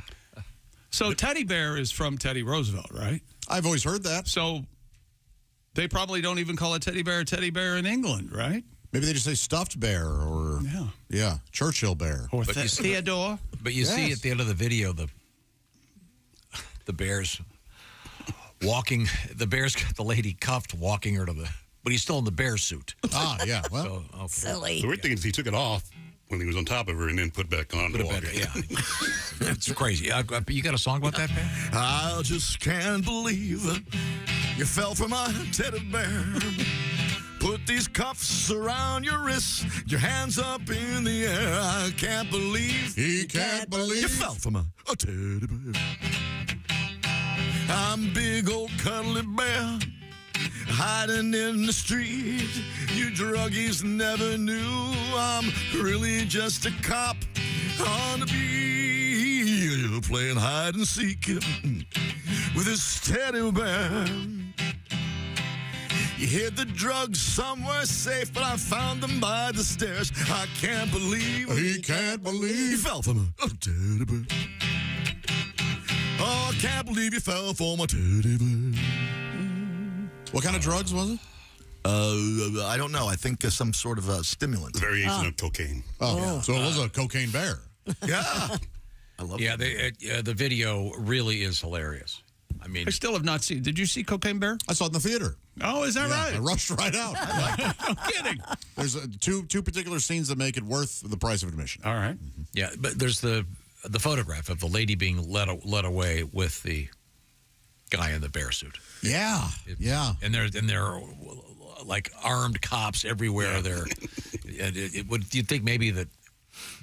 So teddy bear is from Teddy Roosevelt, right? I've always heard that. So they probably don't even call a teddy bear a teddy bear in England, right? Maybe they just say stuffed bear or... Yeah. Yeah, Churchill bear. Or but you see, Theodore. But you yes. see at the end of the video, the the bear's walking... The bear's got the lady cuffed, walking her to the... But he's still in the bear suit. Ah, yeah. Well, so, okay. Silly. The weird thing is he took it off when he was on top of her and then put back on put the walk. Yeah. It's crazy. Uh, you got a song about that, man? I just can't believe you fell for my teddy bear. Put these cuffs around your wrists, your hands up in the air. I can't believe he can't believe you fell for my a teddy bear. I'm big old cuddly bear. Hiding in the street, you druggies never knew I'm really just a cop on the beat, playing hide and seek with his teddy bear. You hid the drugs somewhere safe, but I found them by the stairs. I can't believe he can't believe you fell for my teddy bear. Oh, I can't believe you fell for my teddy bear. What kind of drugs was it? Uh, I don't know. I think uh, some sort of uh, stimulant. A variation oh. of cocaine. Oh, yeah. So it was uh, a cocaine bear. Yeah. I love yeah, they, uh, the video really is hilarious. I mean... I still have not seen... Did you see Cocaine Bear? I saw it in the theater. Oh, is that yeah, right? I rushed right out. I like it. I'm kidding. There's uh, two two particular scenes that make it worth the price of admission. All right. Mm-hmm. Yeah, but there's the the photograph of the lady being led, led away with the... guy in the bear suit. Yeah, it, yeah. And they're, and they're like armed cops everywhere. Yeah. There, it, it would, you'd think maybe that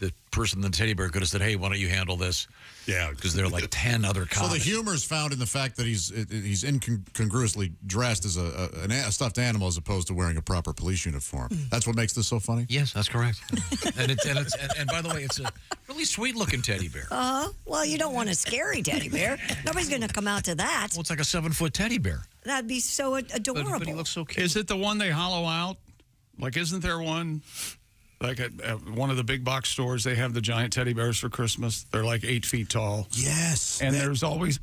the person, the teddy bear, could have said, hey, why don't you handle this? Yeah. Because there are like ten other comics. So the humor's found in the fact that he's he's incongruously dressed as a, a, a stuffed animal as opposed to wearing a proper police uniform. That's what makes this so funny? Yes, that's correct. and, it, and, it's, and, and by the way, it's a really sweet-looking teddy bear. Uh-huh. Well, you don't want a scary teddy bear. Nobody's going to come out to that. Well, it's like a seven-foot teddy bear. That'd be so adorable. But, but he looks so cute. Is it the one they hollow out? Like, isn't there one... Like at, at one of the big box stores, they have the giant teddy bears for Christmas. They're like eight feet tall. Yes. And that, there's always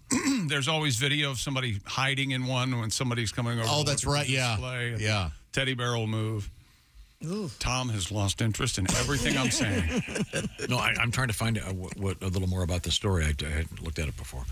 there's always video of somebody hiding in one when somebody's coming over. Oh, that's right. Yeah. Yeah. Teddy bear will move. Ooh. Tom has lost interest in everything I'm saying. No, I, I'm trying to find out what, what, a little more about the story. I, I hadn't looked at it before.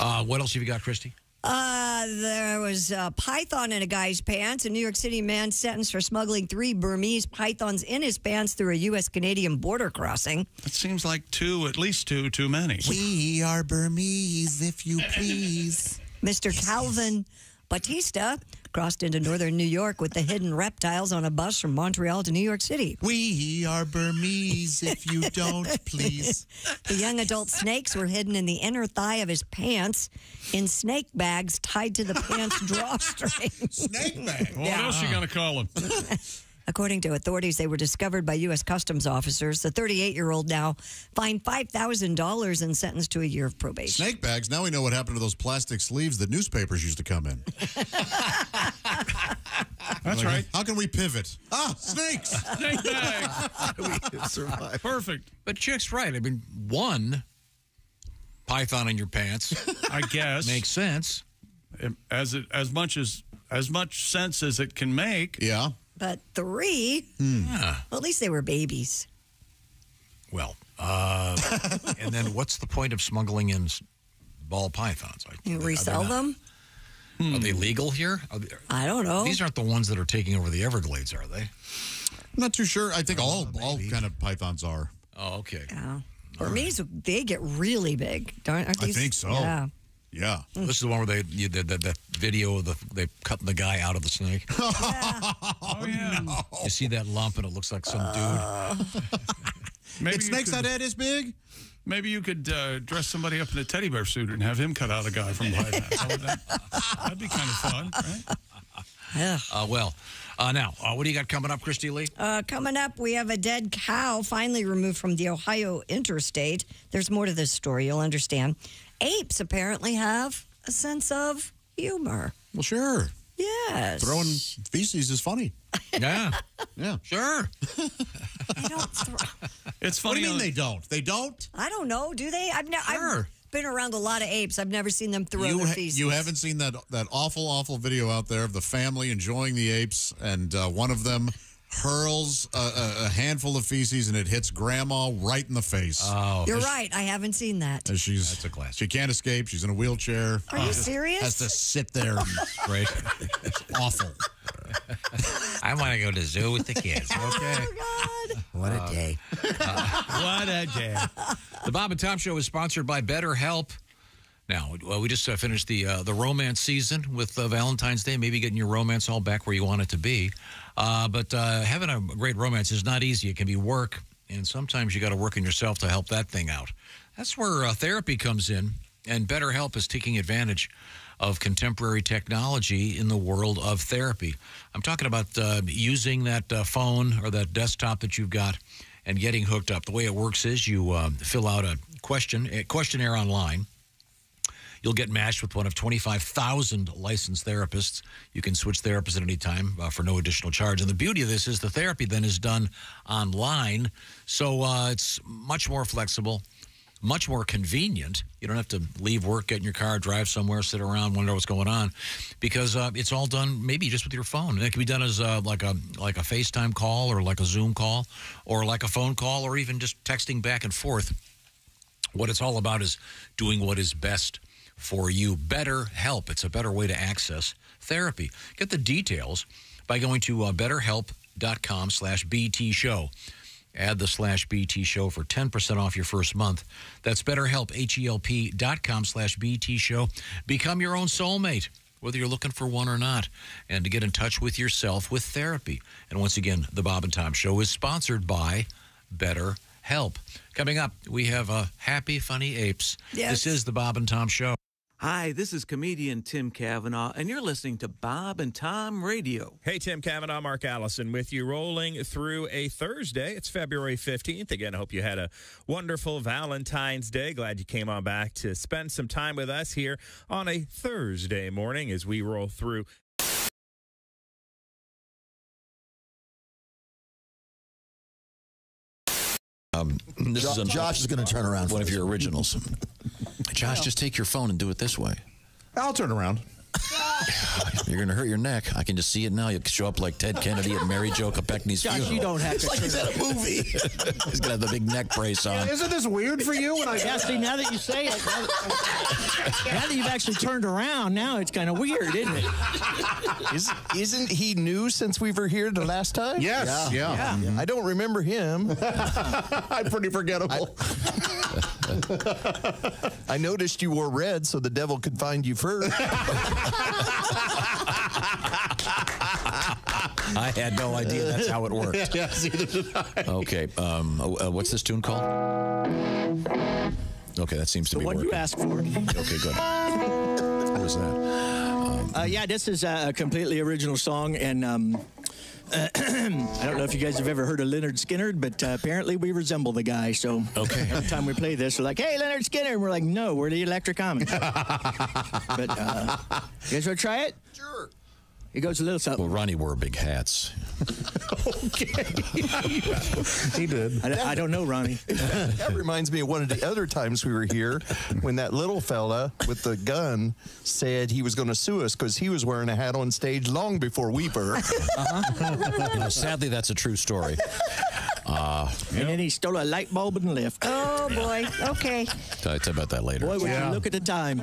Uh, what else have you got, Christy? Uh, there was a python in a guy's pants. A New York City man sentenced for smuggling three Burmese pythons in his pants through a U S Canadian border crossing. That seems like two, at least two, too many. We are Burmese, if you please. Mister Calvin Batista crossed into northern New York with the hidden reptiles on a bus from Montreal to New York City. We are Burmese, if you don't, please. The young adult snakes were hidden in the inner thigh of his pants in snake bags tied to the pants drawstring. Snake bag? Well, yeah. What else are you going to call them? According to authorities, they were discovered by U S customs officers. The thirty-eight-year-old now fined five thousand dollars and sentenced to a year of probation. Snake bags? Now we know what happened to those plastic sleeves that newspapers used to come in. That's like, right. How can we pivot? Ah, snakes! Snake bags! How do we survive? Perfect. But Chick's right. I mean, one python in your pants, I guess, makes sense. As, it, as, much as, as much sense as it can make. Yeah. But three, hmm. yeah. Well, at least they were babies. Well, uh, and then what's the point of smuggling in ball pythons? Are you they, resell are them? Hmm. Are they legal here? Are they, are, I don't know. These aren't the ones that are taking over the Everglades, are they? I'm not too sure. I think oh, all, all kind of pythons are. Oh, okay. Yeah. Burmese, right. They get really big. Don't, aren't these? I think so. Yeah. Yeah. Mm. This is the one where they you, the, the, that video of the, they cutting the guy out of the snake. Yeah. Oh, yeah. No. You see that lump and it looks like some uh. dude. Maybe it snakes could, that head is big? Maybe you could uh, dress somebody up in a teddy bear suit and have him cut out a guy from behind. That. That'd be kind of fun, right? Yeah. Uh, well, uh, now, uh, what do you got coming up, Christy Lee? Uh, coming up, we have a dead cow finally removed from the Ohio interstate. There's more to this story. You'll understand. Apes apparently have a sense of humor. Well, sure. Yes. Throwing feces is funny. Yeah. Yeah. Sure. They don't throw. It's funny. What do you mean they don't? They don't? I don't know. Do they? I've never. Sure. I've been around a lot of apes. I've never seen them throw you their feces. You haven't seen that that awful, awful video out there of the family enjoying the apes, and uh, one of them hurls a, a, a handful of feces and it hits Grandma right in the face. Oh, you're right. I haven't seen that. She's that's a classic. She can't escape. She's in a wheelchair. Are uh, you serious? Has to sit there. And, right. It's awful. I want to go to the zoo with the kids. Okay. Oh, God. What a day. Uh, what a day. The Bob and Tom Show is sponsored by BetterHelp. Now, well, we just uh, finished the uh, the romance season with uh, Valentine's Day, maybe getting your romance all back where you want it to be. Uh, but uh, having a great romance is not easy. It can be work, and sometimes you got to work on yourself to help that thing out. That's where uh, therapy comes in, and BetterHelp is taking advantage of contemporary technology in the world of therapy. I'm talking about uh, using that uh, phone or that desktop that you've got and getting hooked up. The way it works is you uh, fill out a question a questionnaire online. You'll get matched with one of twenty-five thousand licensed therapists. You can switch therapists at any time uh, for no additional charge. And the beauty of this is the therapy then is done online. So uh, it's much more flexible, much more convenient. You don't have to leave work, get in your car, drive somewhere, sit around, wonder what's going on, because uh, it's all done maybe just with your phone. And it can be done as uh, like a like a FaceTime call or like a Zoom call or like a phone call or even just texting back and forth. What it's all about is doing what is best for you. BetterHelp. It's a better way to access therapy. Get the details by going to uh, betterhelp dot com slash B T show. Add the slash B T show for ten percent off your first month. That's BetterHelp, H E L P dot com slash B T show. Become your own soulmate, whether you're looking for one or not, and to get in touch with yourself with therapy. And once again, the Bob and Tom Show is sponsored by BetterHelp. help. Coming up, we have uh, Happy Funny Apes. Yes. This is the Bob and Tom Show. Hi, this is comedian Tim Cavanaugh, and you're listening to Bob and Tom Radio. Hey, Tim Cavanaugh, Mark Allison with you, rolling through a Thursday. It's February fifteenth. Again, I hope you had a wonderful Valentine's Day. Glad you came on back to spend some time with us here on a Thursday morning as we roll through. Um, this Josh is, Josh is going to turn around one of your originals. Josh, just take your phone and do it this way. I'll turn around. You're going to hurt your neck. I can just see it now. You'll show up like Ted Kennedy at Mary Jo Kopechne's Josh, funeral. You don't have to. It's like he's at a movie. He's going to have the big neck brace on. Yeah, isn't this weird for you? When I yeah, see, now that you say it, now that, now that you've actually turned around, now it's kind of weird, isn't it? Is, isn't he new since we were here the last time? Yes. Yeah. yeah. yeah. yeah. I don't remember him. I'm pretty forgettable. I, I noticed you wore red so the devil could find you first. I had no idea that's how it worked. Yes, neither did I. Okay, um, uh, what's this tune called? Okay, that seems to be working. The one you asked for. Okay, good. What was that? Um, uh, yeah, this is a completely original song, and um, uh, I don't know if you guys have ever heard of Lynyrd Skynyrd, but uh, apparently we resemble the guy, so okay. Every time we play this, we're like, hey, Lynyrd Skynyrd, and we're like, no, we're the Electric Omens. But uh, you guys want to try it? Sure. It goes a little something. Well, Ronnie wore big hats. Okay. He did. I, I don't know, Ronnie. That reminds me of one of the other times we were here when that little fella with the gun said he was going to sue us because he was wearing a hat on stage long before we were. Uh-huh. You know, sadly, that's a true story. Uh, and yep. then he stole a light bulb and left. Oh, boy. Okay. I'll tell you about that later. Boy, would yeah. you look at the time.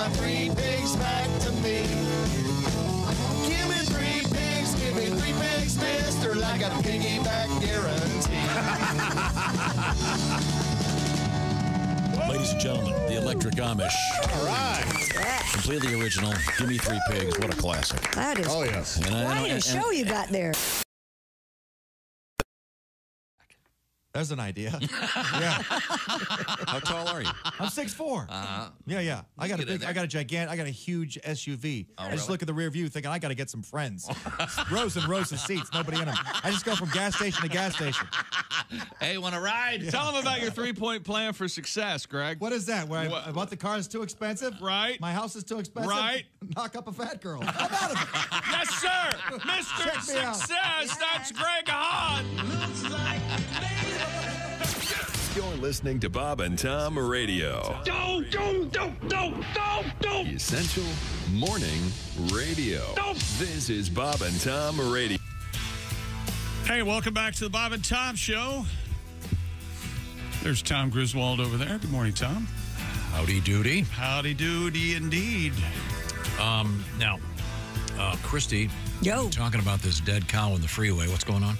my three pigs back to me. Give me three pigs, give me three pigs, mister, like a piggyback guarantee. Ladies and gentlemen, the Electric Amish. All right. Yeah. Completely original. Give me three pigs. What a classic. That is. Oh, yes. And I, what and, a show and, you got there. There's an idea. Yeah. How tall are you? I'm six foot four. Uh-huh. Yeah, yeah. I got, a big, I got a gigantic, I got a huge S U V. Oh, I really? Just look at the rear view thinking, I got to get some friends. Rows and rows of seats, nobody in them. I just go from gas station to gas station. Hey, want to ride? Yeah. Tell them about your three-point plan for success, Greg. What is that? Where I, I bought the car is too expensive? Right. My house is too expensive? Right. Knock up a fat girl. I'm out of it. Yes, sir. Mister Check Success. Yeah. That's Greg Hahn. Looks like you're listening to Bob and Tom Radio. Don't, don't, don't, don't, don't, don't. Essential Morning Radio. Don't. This is Bob and Tom Radio. Hey, welcome back to the Bob and Tom Show. There's Tom Griswold over there. Good morning, Tom. Howdy doody. Howdy doody indeed. Um, now, uh, Christy, yo, talking about this dead cow in the freeway. What's going on?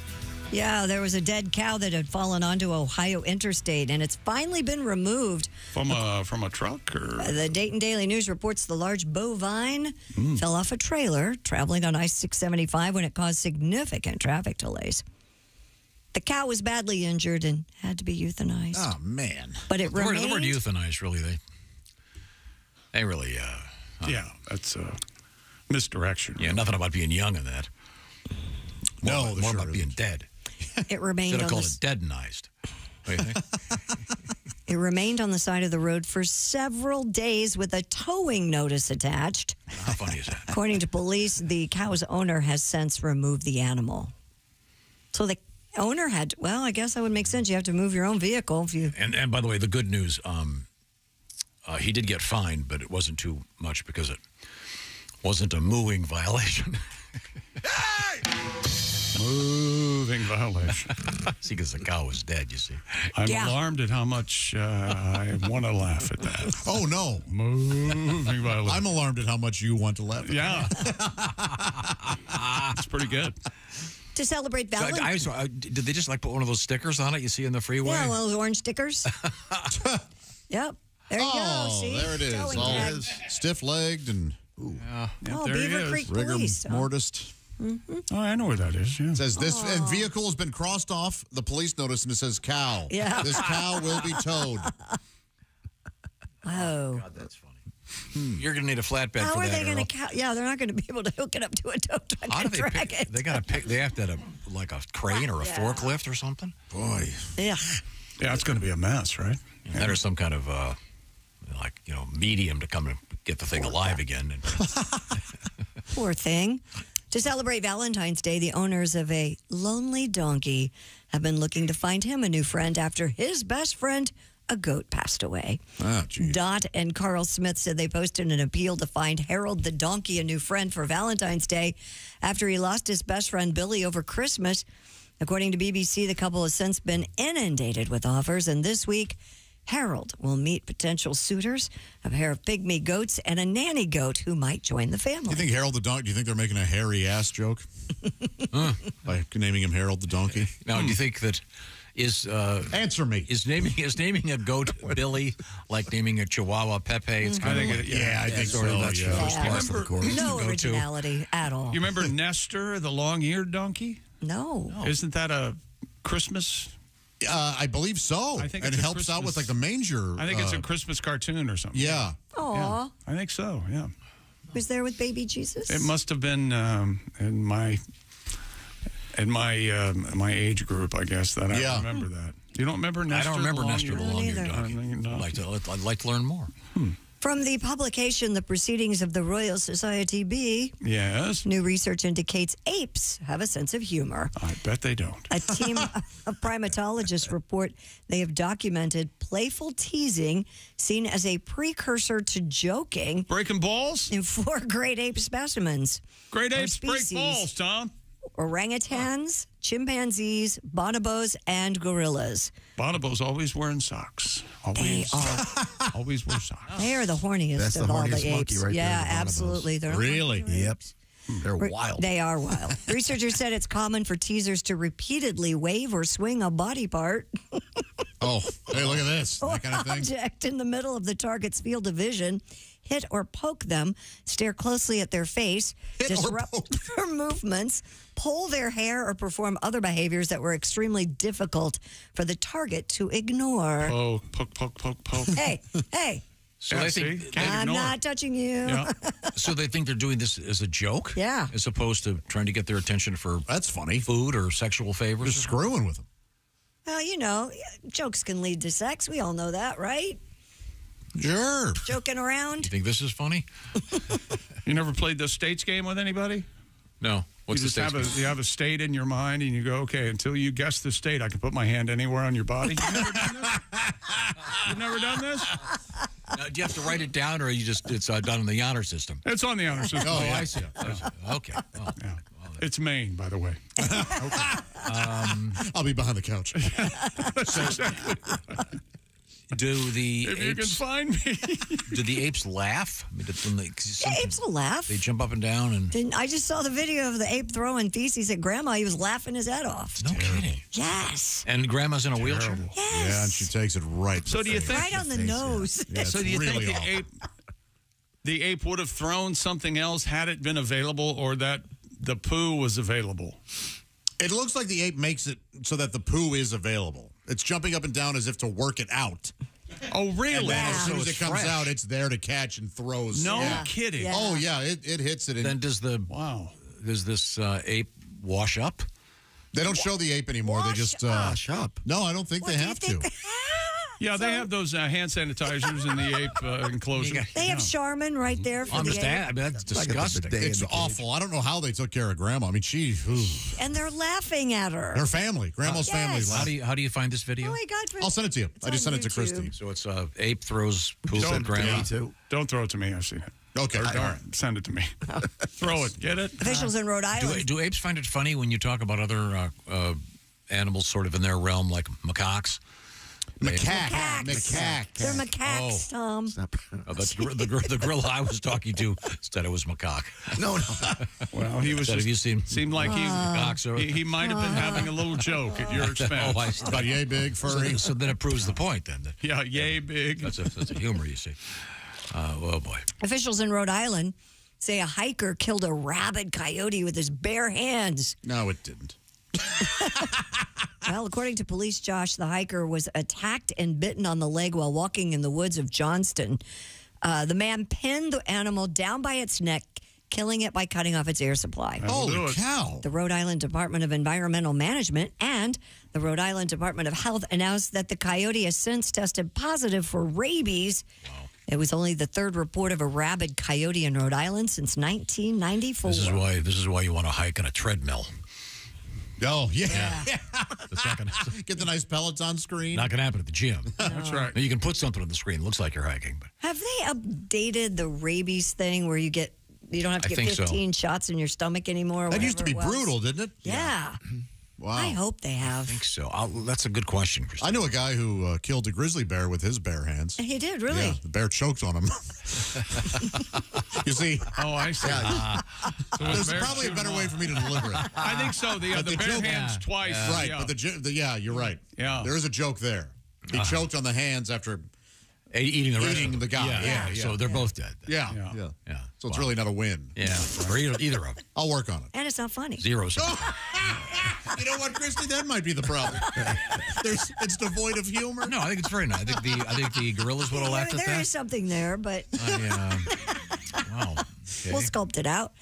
Yeah, there was a dead cow that had fallen onto Ohio Interstate, and it's finally been removed. From a, from a truck? Or? The Dayton Daily News reports the large bovine mm. fell off a trailer traveling on I six seventy-five when it caused significant traffic delays. The cow was badly injured and had to be euthanized. Oh, man. But it the remained... Word, the word euthanized, really, they, they really... Uh, yeah, uh, that's uh, misdirection. Yeah, nothing about being young in that. No, more, more sure about being isn't. Dead. It remained Should have called it deadenized. What do you think? It remained on the side of the road for several days with a towing notice attached. How funny is that? According to police, the cow's owner has since removed the animal. So the owner had, well, I guess that would make sense. You have to move your own vehicle. If you... and, and by the way, the good news, um, uh, he did get fined, but it wasn't too much because it wasn't a mooing violation. Hey! Moving violation. See, because the cow was dead, you see. I'm yeah. alarmed at how much uh, I want to laugh at that. Oh, no. Moving violation. I'm alarmed at how much you want to laugh at yeah. that. Yeah. It's pretty good. To celebrate Valentine's. So I, I, did they just, like, put one of those stickers on it you see in the freeway? Yeah, one of those orange stickers. Yep. There you oh, go. See? There it is. Towing All it is stiff-legged and... Ooh. Yeah. Yeah, oh, Beaver Creek Police. Rigor mortis. Mm-hmm. Oh, I know where that is. Yeah. It says this and vehicle has been crossed off the police notice, and it says cow. Yeah. This cow will be towed. Oh, God, that's funny. Hmm. You're going to need a flatbed. How for are that, they going to? Yeah, they're not going to be able to hook it up to a tow truck. How do they pick it? They got to pick. They have to have a, like a crane or a yeah. forklift or something. Boy. Yeah. Yeah, it's going to be a mess, right? Yeah, yeah. That or some kind of uh, like you know medium to come and get the thing Poor alive God. Again. Poor thing. To celebrate Valentine's Day, the owners of a lonely donkey have been looking to find him a new friend after his best friend, a goat, passed away. Oh, geez. Dot and Carl Smith said they posted an appeal to find Harold the donkey a new friend for Valentine's Day after he lost his best friend, Billy, over Christmas. According to B B C, the couple has since been inundated with offers, and this week, Harold will meet potential suitors, a pair of pygmy goats, and a nanny goat who might join the family. You think Harold the donkey? Do you think they're making a hairy ass joke uh. by naming him Harold the donkey? Now, do you think that is uh, answer me is naming is naming a goat Billy like naming a Chihuahua Pepe? It's kind mm-hmm. of like, yeah, yeah, I think so. That's yeah. first yeah. Remember, of no originality at all. You remember Nestor the long-eared donkey? No. no, isn't that a Christmas? Uh, I believe so. I think and it helps Christmas, out with like the manger. I think uh, it's a Christmas cartoon or something. Yeah. Aww. Yeah, I think so, yeah. Was there with baby Jesus? It must have been um, in my in my um, my age group, I guess, that yeah. I remember that. You don't remember Nestor? I don't remember Nestor the long-eared donkey. I'd like to, I'd like to learn more. Hmm. From the publication, The Proceedings of the Royal Society B, yes. new research indicates apes have a sense of humor. I bet they don't. A team of primatologists report they have documented playful teasing seen as a precursor to joking. Breaking balls? In four great ape specimens. Great apes break balls, Tom. orangutans, chimpanzees, bonobos, and gorillas. Bonobos always wearing socks. Always. They are. Always wear socks. They are the horniest That's of the all horniest the apes. Right yeah, there, the absolutely. They're really? Yep. They're wild. They are wild. Researchers said it's common for teasers to repeatedly wave or swing a body part. Oh, hey, look at this. That kind of thing. Object in the middle of the target's field of vision. Hit or poke them, stare closely at their face, Hit disrupt their movements, pull their hair, or perform other behaviors that were extremely difficult for the target to ignore. Poke, poke, poke, poke, poke. Hey, hey. So yeah, they think, I'm ignore. not touching you. Yeah. So they think they're doing this as a joke? Yeah. As opposed to trying to get their attention for that's funny food or sexual favors? Just screwing with them. Well, you know, jokes can lead to sex. We all know that, right? Sure. Joking around. You think this is funny? You never played the States game with anybody? No. What's you the States have game? A, you have a state in your mind, and you go, okay, until you guess the state, I can put my hand anywhere on your body. You've never done this? You've never done this? Now, do you have to write it down, or are you just it's uh, done on the honor system? It's on the honor system. Oh, yeah. I see. Oh, okay. Oh, yeah. Well, it's Maine, by the way. Okay. Um, I'll be behind the couch. That's exactly right. Do the if apes, you can find me? Do the apes laugh? I mean, when they, yeah, apes will laugh. They jump up and down and. Didn't, I just saw the video of the ape throwing feces at Grandma. He was laughing his head off. No Terrible. kidding. Yes. And Grandma's in a Terrible. wheelchair. Yes. Yeah, and she takes it right. So do you think right on the, the nose? Yeah, yeah, so do you really think the ape, the ape would have thrown something else had it been available, or that the poo was available? It looks like the ape makes it so that the poo is available. It's jumping up and down as if to work it out. Oh, really? And then yeah. as soon as so it comes fresh. out, it's there to catch and throws. No yeah. kidding. Yeah. Oh, yeah, it, it hits it. In. Then does the wow? Does this uh, ape wash up? They don't show the ape anymore. Wash they just uh, wash up. No, I don't think what they do have think to. They yeah, so, they have those uh, hand sanitizers in the ape uh, enclosure. Got, they have know. Charmin right there for Understand. the ape. I mean, that's, that's disgusting. Like it's awful. I don't know how they took care of Grandma. I mean, she... Ooh. And they're laughing at her. Her family. Grandma's yes. family. How do, you, how do you find this video? Oh, my God. For, I'll send it to you. I just sent YouTube. it to Christy. So it's uh, ape throws pools don't, at Grandma. Yeah. Too. Don't throw it to me. I've seen it. Okay. Darn. Right. Send it to me. Oh. Throw it. Get it? Officials uh, in Rhode Island. Do, do apes find it funny when you talk about other uh, uh, animals sort of in their realm, like macaques? Macaque. Macaques. Macaque. They're macaques, oh. Tom. Not, oh, the, the, the, the gorilla I was talking to said it was macaque. No, no. Well, he was just, you seen, seemed like uh, he, he, he might have uh, been having a little joke at your expense. Oh, it's about yay big, furry. So, so then it proves the point, then. That, yeah, yay big. That's a, that's a humor, you see. Uh, oh, boy. Officials in Rhode Island say a hiker killed a rabid coyote with his bare hands. No, it didn't. Well, according to police, Josh, the hiker was attacked and bitten on the leg while walking in the woods of Johnston. Uh, the man pinned the animal down by its neck, killing it by cutting off its air supply. Holy cow. The Rhode Island Department of Environmental Management and the Rhode Island Department of Health announced that the coyote has since tested positive for rabies. Wow. It was only the third report of a rabid coyote in Rhode Island since nineteen ninety-four. This is why, this is why you want to hike on a treadmill. Oh, yeah. yeah. yeah. That's not gonna, get the nice pellets on screen. Not going to happen at the gym. No. That's right. Now you can put something on the screen. It looks like you're hiking. But. Have they updated the rabies thing where you get you don't have to I get fifteen so. shots in your stomach anymore? That used to be brutal, didn't it? Yeah. yeah. Wow. I hope they have. I think so. I'll, that's a good question, Christine. I knew a guy who uh, killed a grizzly bear with his bare hands. He did, really? Yeah, the bear choked on him. You see? Oh, I see. Yeah. So there's probably a better way for me to deliver it. I think so. The, uh, the, the bare joke, hands yeah. twice. Yeah. Right. Yeah. But the, the yeah, you're right. Yeah. There is a joke there. He uh-huh. choked on the hands after a eating the, eating the guy. Yeah. Yeah. yeah. So they're yeah. both dead. Yeah. Yeah. yeah. yeah. So wow. it's really not a win. Yeah. For either, either of them. I'll work on it. And it's not funny. Zero. Oh. You know what, Christy? That might be the problem. There's, it's devoid of humor. No, I think it's very nice. I think the I think the gorillas would have laughed at that. There is something there, but I, uh, wow. Okay. We'll sculpt it out.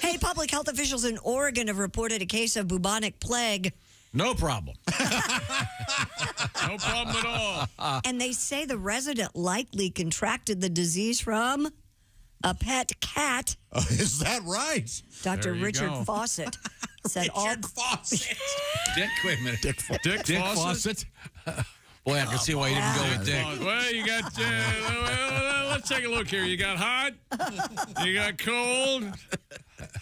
Hey, public health officials in Oregon have reported a case of bubonic plague. No problem. No problem at all. And they say the resident likely contracted the disease from a pet cat. Oh, is that right? Doctor Richard go. Fawcett. Said Richard all Fawcett. Dick, wait a minute. Dick, Dick, Dick Fawcett? Fawcett? Boy, I can see why you didn't go with Dick. Well, you got, uh, let's take a look here. You got hot, you got cold,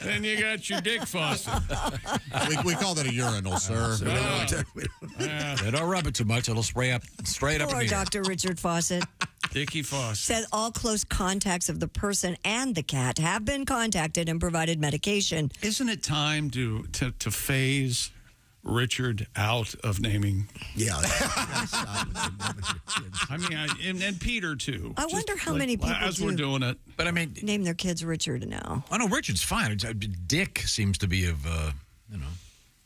and you got your dick faucet. We, we call that a urinal, sir. Uh, uh, yeah. Don't rub it too much. It'll spray up straight up. Or Doctor Richard Fawcett. Dickie Fawcett. Said all close contacts of the person and the cat have been contacted and provided medication. Isn't it time to, to, to phase Richard out of naming? Yeah. I mean, I, and, and Peter, too. I Just wonder how like, many people as we're doing it. But I mean, name their kids Richard now. I know Richard's fine. Dick seems to be of, uh, you know.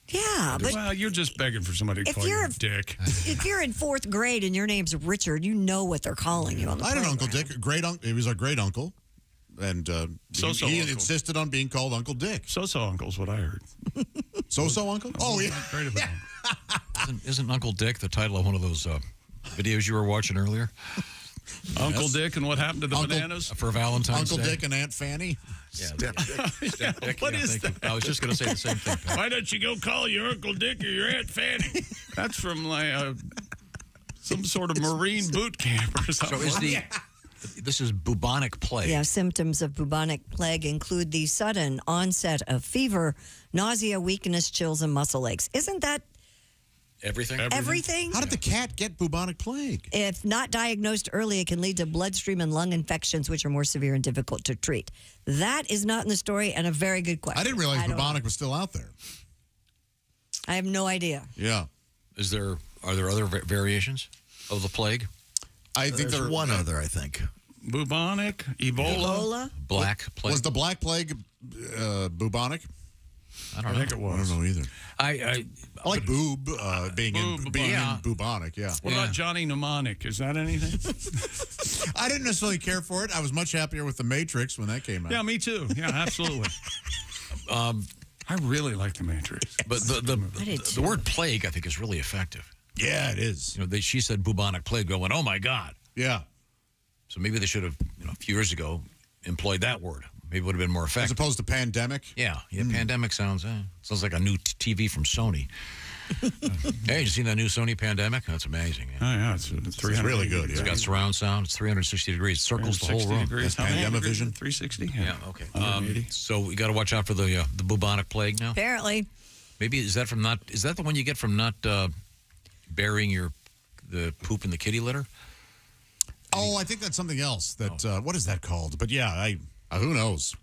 Yeah, but well, you're just begging for somebody to call you a dick. If you're in fourth grade and your name's Richard, you know what they're calling you on the I playground. Had an Uncle Dick. Great uncle. He was our great uncle, and uh, so so he, he insisted on being called Uncle Dick. So so uncle's what I heard. So so uncle. Oh, oh yeah. Great about yeah. Isn't, isn't Uncle Dick the title of one of those uh, videos you were watching earlier? Uncle yes. Dick and what happened to the Uncle, bananas? For Valentine's Uncle Day. Dick and Aunt Fanny? Yeah, Step Dick. Step Dick. What yeah, is that? You. I was just going to say the same thing. Pat. Why don't you go call your Uncle Dick or your Aunt Fanny? That's from like uh, some sort of Marine boot camp or something. So is the, yeah. This is bubonic plague. Yeah, symptoms of bubonic plague include the sudden onset of fever, nausea, weakness, chills, and muscle aches. Isn't that... Everything? Everything? Everything. How did the cat get bubonic plague? If not diagnosed early, it can lead to bloodstream and lung infections, which are more severe and difficult to treat. That is not in the story and a very good question. I didn't realize I bubonic was still out there. I have no idea. Yeah. Is there, are there other variations of the plague? I think there's there, one uh, other, I think. Bubonic, Ebola. Ebola? Black plague. Was the black plague uh, bubonic? I don't I know. think it was. I don't know either. I, I, I like boob uh, being, boob, in, being yeah. in bubonic, yeah. What yeah. about Johnny Mnemonic? Is that anything? I didn't necessarily care for it. I was much happier with The Matrix when that came out. Yeah, me too. Yeah, absolutely. um, I really like The Matrix. But the, the, the, the word plague, I think, is really effective. Yeah, it is. You know, they, she said bubonic plague going, oh, my God. Yeah. So maybe they should have, you know, a few years ago, employed that word. Maybe it would have been more effective. As opposed to pandemic? Yeah. Yeah, mm. Pandemic sounds eh, sounds like a new t T V from Sony. Hey, you seen that new Sony Pandemic? That's amazing. Yeah. Oh, yeah. It's, it's, it's really good. Yeah. It's got surround sound. It's three sixty degrees. It circles the whole room. Pandemic vision. three sixty? Yeah, yeah okay. Um, so we got to watch out for the uh, the bubonic plague now? Apparently. Maybe is that from not... Is that the one you get from not uh, burying your the poop in the kitty litter? Oh, I think that's something else. That oh. uh, What is that called? But yeah, I... Uh, who knows?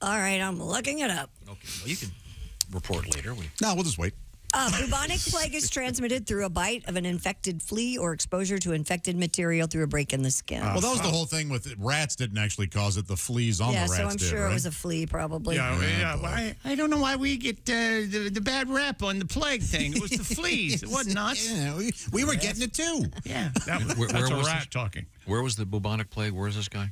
All right, I'm looking it up. Okay, well, you can report later. We... No, we'll just wait. Uh, bubonic plague is transmitted through a bite of an infected flea or exposure to infected material through a break in the skin. Uh, well, that was uh, the whole thing with it. Rats didn't actually cause it. The fleas on yeah, the rats Yeah, so I'm did, sure right? it was a flea probably. Yeah, yeah, yeah well, I, I don't know why we get uh, the, the bad rap on the plague thing. It was the fleas. It wasn't us. Yeah, we, we were getting it too. Yeah. That, where, that's where a rat this, talking. Where was the bubonic plague? Where is this guy?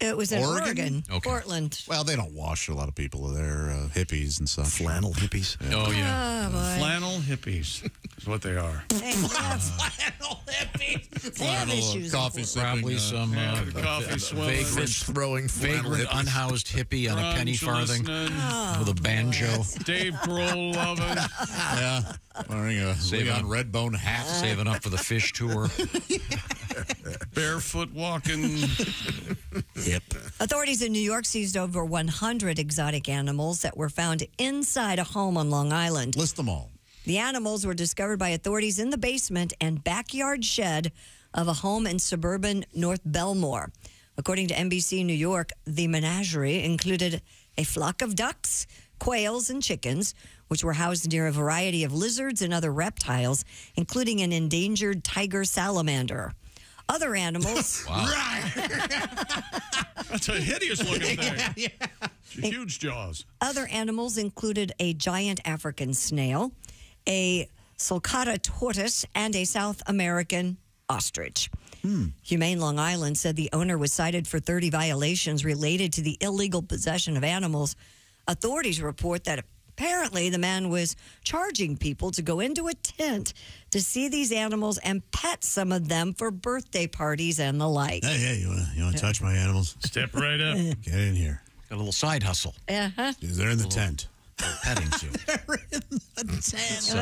It was in Oregon, Oregon okay. Portland. Well, they don't wash. A lot of people are there, uh, hippies and stuff. Flannel hippies. Yeah. Oh, yeah. Oh, uh, flannel hippies is what they are. Hey, uh, flannel hippies. Flannel uh, coffee Probably some uh, yeah, coffee swelling. Vagrant, throwing vagrant unhoused hippie on a penny farthing oh, with a banjo. Boy. Dave Grohl loving. Yeah. Wearing a Leon Redbone hat. Saving up for the fish tour. Barefoot walking. Yep. Authorities in New York seized over one hundred exotic animals that were found inside a home on Long Island. List them all. The animals were discovered by authorities in the basement and backyard shed of a home in suburban North Belmore. According to N B C New York, the menagerie included a flock of ducks, quails, and chickens, which were housed near a variety of lizards and other reptiles, including an endangered tiger salamander. Other animals. Wow. That's a hideous looking thing. Yeah, yeah. Huge jaws. Other animals included a giant African snail, a sulcata tortoise, and a South American ostrich. Hmm. Humane Long Island said the owner was cited for thirty violations related to the illegal possession of animals. Authorities report that apparently the man was charging people to go into a tent to see these animals and pet some of them for birthday parties and the like. Hey, hey, you want to you wanna touch my animals? Step right up. Get in here. Got a little side hustle. Uh-huh. They're in the tent. Petting zoo. They're in the tent.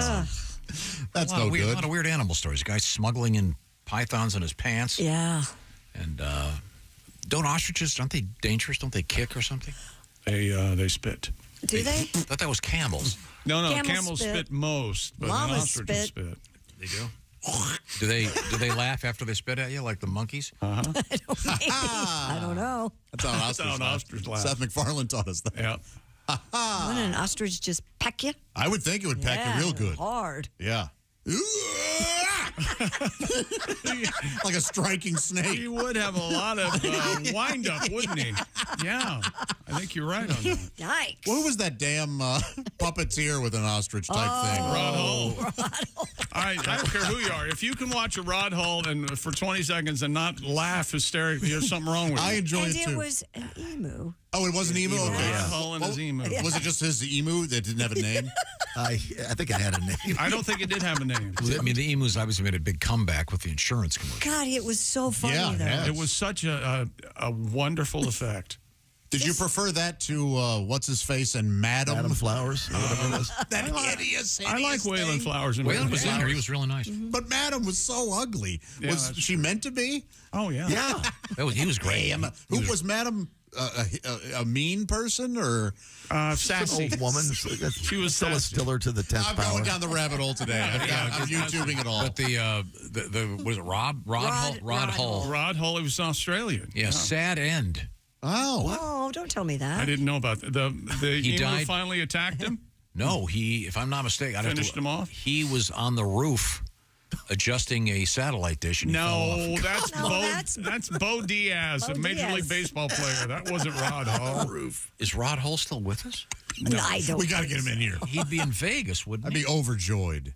That's no good. A lot of weird animal stories. A guy smuggling in pythons in his pants. Yeah. And uh, don't ostriches, aren't they dangerous? Don't they kick or something? They uh, they spit. Do they? I thought that was camels. No, no, camels, camels spit. spit most, but Llamas an ostrich spit. spit. They do? Do they do they laugh after they spit at you like the monkeys? Uh-huh. I don't know. I don't know. That's how an ostrich, how an ostrich laughs. Seth MacFarlane taught us that. Yeah. Wouldn't an ostrich just peck you? I would think it would peck yeah, you real good. Hard. Yeah. Like a striking snake. He would have a lot of uh, wind-up, wouldn't he? Yeah. I think you're right on that. Yikes. What was that damn uh, puppeteer with an ostrich-type oh, thing? Rod Hull. Rod Hull. All right, I don't care who you are. If you can watch a Rod Hull and for twenty seconds and not laugh hysterically, there's something wrong with you. I enjoy and it, too. It was an emu. Oh, it was an emu? Emu. Okay. Yeah. Rod Hull and well, his emu. Yeah. Was it just his emu that didn't have a name? I, I think it had a name. I don't think it did have a name. I mean, the emus obviously made a big comeback with the insurance commercial. God, it was so funny, yeah, though. Yes. It was such a, a, a wonderful effect. Did you prefer that to uh, What's-His-Face and Madam, Madam Flowers? Uh, that hideous, hideous I like Waylon Flowers. And Waylon was yeah. in there. He was really nice. Mm-hmm. But Madam was so ugly. Yeah, was she true. meant to be? Oh, yeah. Yeah. That was, he was great. He was, who was Madam... Uh, a, a, a mean person or uh, sassy old woman? She was Stella Stiller to the tenth power. I'm going down the rabbit hole today. I'm, yeah, I'm YouTubing it all. But the uh, the, the was it Rob Rod Rod Hull? Rod, Rod Hull. Rod Hull. He was Australian. Yeah, yeah. Sad end. Oh, what? Oh, don't tell me that. I didn't know about that. The the he died. Finally attacked him. No, he. If I'm not mistaken, finished I him off. He was on the roof. Adjusting a satellite dish. And no, that's no, Bo, that's, that's Bo Diaz, Bo a Major Diaz. League Baseball player. That wasn't Rod Hull. Roof. Is Rod Hull still with us? No, no I don't. We got to get him in here. He'd be in Vegas, wouldn't I'd he? I'd be overjoyed.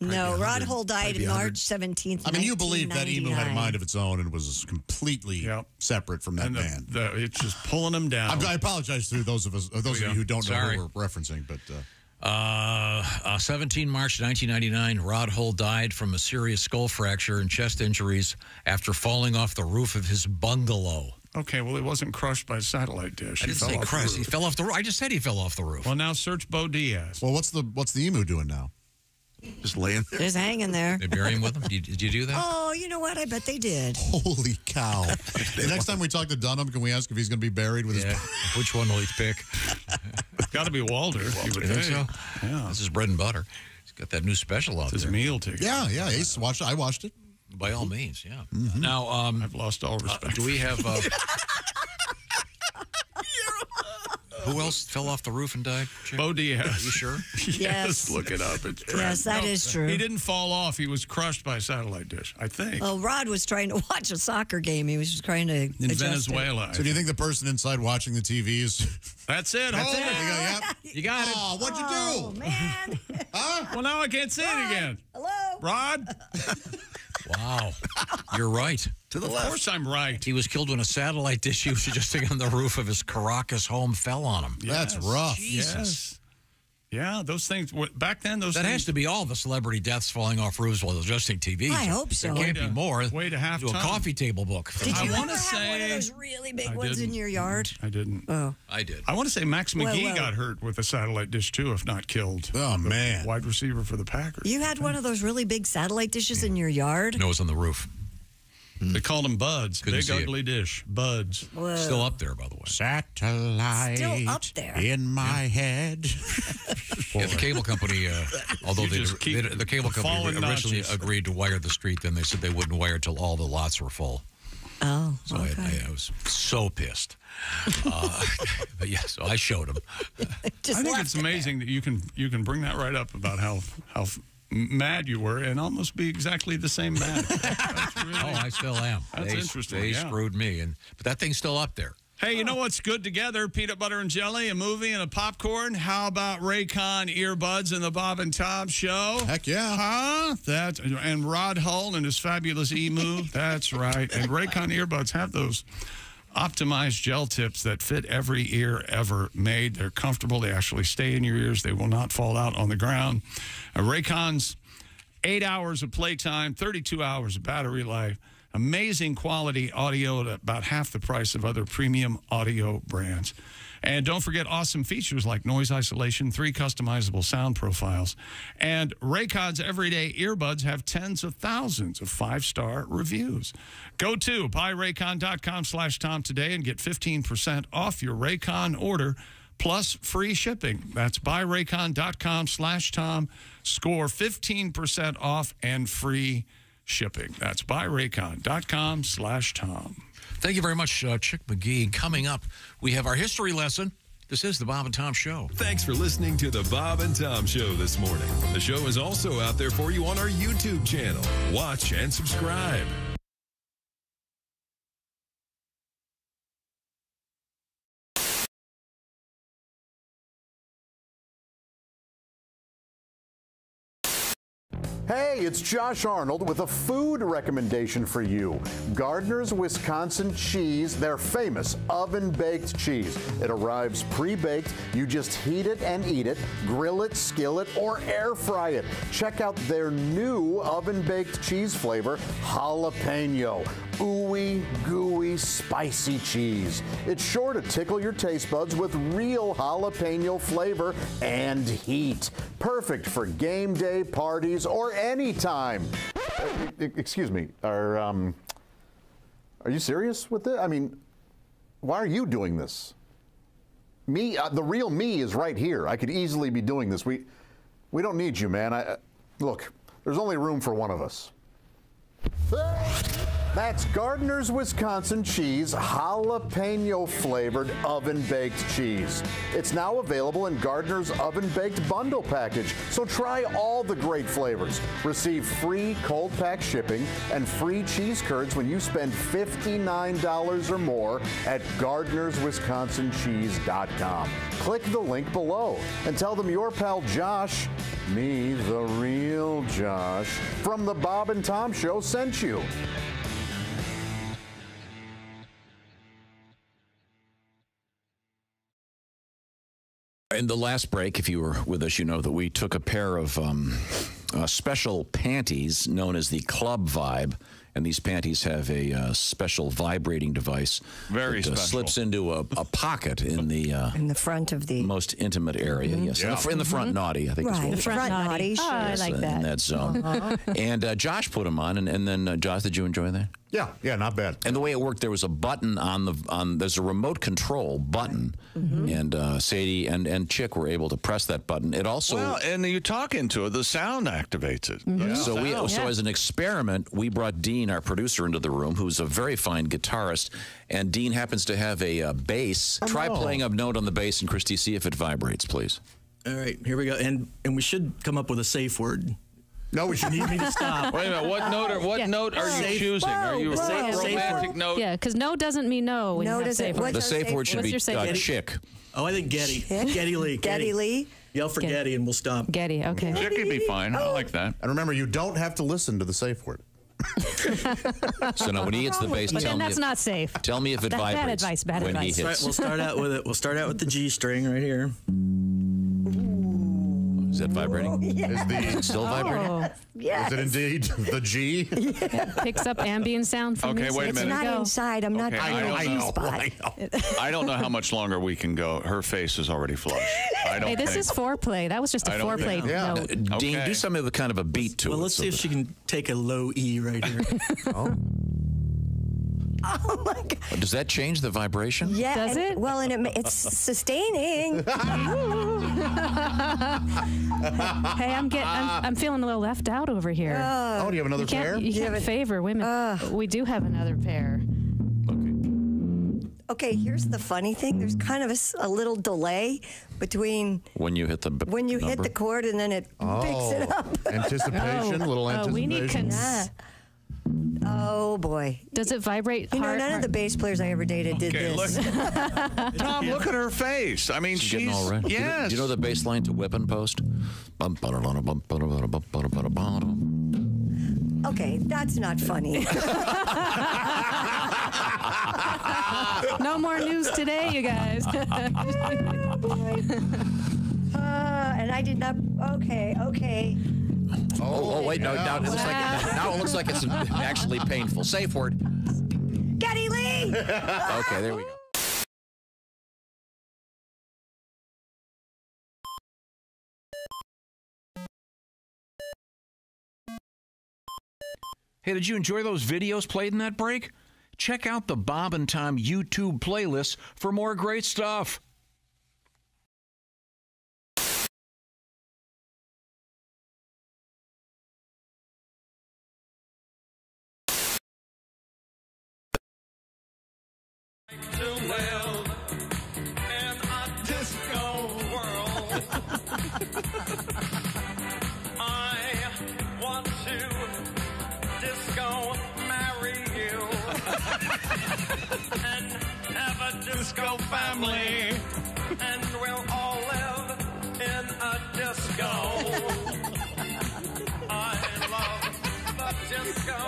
No, Rod Hull died March seventeenth, I mean, you believe that emu had a mind of its own and was completely yep. separate from that and the, band. The, it's just pulling him down. I'm, I apologize to those of us, those oh, of yeah. you who don't Sorry. know who we're referencing, but... Uh, Uh, uh, seventeenth of March nineteen ninety-nine, Rod Hull died from a serious skull fracture and chest injuries after falling off the roof of his bungalow. Okay, well, he wasn't crushed by a satellite dish. I didn't say crushed. He fell off the roof. I just said he fell off the roof. Well, now search Bo Diaz. Well, what's the what's the emu doing now? Just laying there. Just hanging there. They bury him with them? Did you, did you do that? Oh, you know what? I bet they did. Holy cow. The next time we talk to Dunham, can we ask if he's going to be buried with yeah. his... Which one will he pick? Got to be Walter. Walter you would think so. Yeah. This is bread and butter. He's got that new special out it's there. His meal ticket. Yeah, yeah. He's watched, I watched it. By all means, yeah. Mm-hmm. Now, um... I've lost all respect. Uh, do we have... Uh, Who else fell off the roof and died? Jim? Bo Diaz. Are you sure? yes. yes. Look it up. It's true. Yes, that no, is true. He didn't fall off. He was crushed by a satellite dish, I think. Well, Rod was trying to watch a soccer game. He was just trying to In Venezuela. It. So do you think the person inside watching the T V is... That's it. That's it. It. You, got, yep. you got it. Oh, what'd you do? Oh, man. Huh? Well, now I can't say Rod. it again. Hello? Rod? Wow. You're right. To the left. Of course I'm right. He was killed when a satellite dish he was adjusting on the roof of his Caracas home fell on him. Yes. That's rough. Jesus. Yes. Yeah, those things, were, back then, those that things. That has to be all the celebrity deaths falling off roofs while adjusting T Vs. I hope so. There can't to, be more. Wait a half Do a time. coffee table book. Did you I ever have say, one of those really big I ones didn't. in your yard? I didn't. Oh. I did. I want to say Max McGee well, well. got hurt with a satellite dish, too, if not killed. Oh, the man. Wide receiver for the Packers. You had one of those really big satellite dishes yeah. in your yard? No, it was on the roof. Mm. They called them buds. Couldn't big, ugly it. dish. Buds. Whoa. Still up there, by the way. Satellite. Still up there. In my yeah. head. Yeah, the cable company, uh, although they, they, the cable company originally notches. agreed to wire the street, then they said they wouldn't wire till all the lots were full. Oh, so okay. I, I, I was so pissed. Uh, but yeah, so I showed them. Just I think it's amazing there. that you can you can bring that right up about how how. mad you were and almost be exactly the same mad. That's really, oh, I still am. That's they, interesting. They yeah. screwed me. and But that thing's still up there. Hey, you oh. know what's good together? Peanut butter and jelly, a movie, and a popcorn. How about Raycon earbuds and the Bob and Tom Show? Heck yeah. Huh? That, and Rod Hull and his fabulous emu. That's right. And Raycon earbuds have those optimized gel tips that fit every ear ever made. They're comfortable. They actually stay in your ears. They will not fall out on the ground. Uh, Raycon's eight hours of playtime, thirty-two hours of battery life, Amazing quality audio at about half the price of other premium audio brands. And don't forget awesome features like noise isolation, three customizable sound profiles. And Raycon's everyday earbuds have tens of thousands of five-star reviews. Go to buyraycon.com slash Tom today and get fifteen percent off your Raycon order plus free shipping. That's buyraycon.com slash Tom. Score fifteen percent off and free shipping. That's buyraycon.com slash Tom. Thank you very much, uh, Chick McGee. Coming up, we have our history lesson. This is the Bob and Tom Show. Thanks for listening to the Bob and Tom Show this morning. The show is also out there for you on our YouTube channel. Watch and subscribe. Hey, it's Josh Arnold with a food recommendation for you. Gardner's Wisconsin Cheese, their famous oven-baked cheese. It arrives pre-baked. You just heat it and eat it, grill it, skillet, or air fry it. Check out their new oven-baked cheese flavor, jalapeno. Ooey, gooey, spicy cheese. It's sure to tickle your taste buds with real jalapeno flavor and heat. Perfect for game day, parties, or anytime. Uh, excuse me, are, um, are you serious with this? I mean, why are you doing this? Me, uh, the real me is right here. I could easily be doing this. We, we don't need you, man. I, uh, look, there's only room for one of us. That's Gardner's Wisconsin Cheese, jalapeno-flavored oven-baked cheese. It's now available in Gardner's oven-baked bundle package, so try all the great flavors. Receive free cold-pack shipping and free cheese curds when you spend fifty-nine dollars or more at gardners wisconsin cheese dot com. Click the link below and tell them your pal Josh, me, the real Josh, from the Bob and Tom Show sent you. In the last break, if you were with us, you know that we took a pair of um, uh, special panties known as the Club Vibe, and these panties have a uh, special vibrating device Very that uh, slips into a, a pocket in the uh, in the front of the most intimate area. Mm-hmm. Yes, yeah. in, the, in the front mm-hmm. naughty, I think. Right, is what the front, front naughty. Sure. Oh, I like uh, that in that zone. Uh-huh. And uh, Josh put them on, and, and then uh, Josh, did you enjoy that? Yeah, yeah, not bad. And the way it worked, there was a button on the on. There's a remote control button, mm-hmm. and uh, Sadie and and Chick were able to press that button. It also well, and you talk into it, the sound activates it. Mm-hmm. yeah. So sound. we yeah. so as an experiment, we brought Dean, our producer, into the room, who's a very fine guitarist, and Dean happens to have a uh, bass. Oh, Try no. playing a note on the bass, and Christy, see if it vibrates, please. All right, here we go, and and we should come up with a safe word. No, we should need me to stop. Wait a minute. What note are, what yeah. note are you choosing? Whoa, are you a safe, romantic note? Yeah, because no doesn't mean no. No doesn't. The safe, safe word should be uh, Chick. Oh, I think Getty. Chick? Getty Lee. Getty, Getty Lee. Yell for Getty. Getty and we'll stop. Getty, okay. Chick would be fine. Oh. I like that. And remember, you don't have to listen to the safe word. So now when he hits the bass, tell me. And that's not safe. Tell me if it vibrates. Bad advice, bad advice. We'll start out with it. We'll start out with the G string right here. Is that vibrating? Whoa, yes. Is the Is still vibrating? Oh, yes. Is it indeed the G? Yeah. Picks up ambient sound from Okay, music. wait a minute. It's not go. inside. I'm okay, not I don't, know. Spot. I, know. I don't know how much longer we can go. Her face is already flushed. I don't hey, this think. is foreplay. That was just a foreplay. Yeah. No. Uh, Dean, okay. do something with kind of a beat to well, it. Well, let's so see if she can take a low E right here. oh. Oh my God. Does that change the vibration? Yeah. Does and, it? Well, and it, it's sustaining. Hey, I'm getting, I'm, I'm feeling a little left out over here. Uh, oh, do you have another you pair? You, you can't favor women. Uh, we do have another pair. Okay, here's the funny thing. There's kind of a, a little delay between when you hit the b when you number? hit the chord and then it oh, picks it up. Anticipation, oh, little oh, anticipation. We need cons yeah. Oh, boy. Does it vibrate You hard, know, none hard? of the bass players I ever dated did okay, this. Look. Tom, look at her face. I mean, she's... she's getting all right. Yes. Do you know the bass line to Weapon Post? Okay, that's not funny. No more news today, you guys. Oh, boy. Uh, and I did not... Okay, okay. Oh, oh wait, no, now it, looks like it, now it looks like it's actually painful. Safe word. Geddy Lee! Okay, there we go. Hey, did you enjoy those videos played in that break? Check out the Bob and Tom YouTube playlist for more great stuff. Disco family, and we'll all live in a disco. I love the disco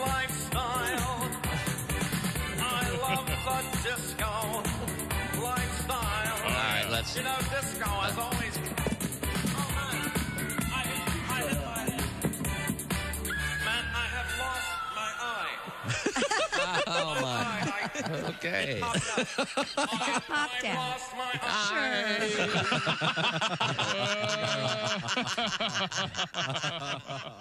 lifestyle. I love the disco lifestyle. All right, let's. You know, disco has always. Oh man, I I hit my head. Man, I have lost my eye. Oh my. Okay. I popped out. Sure.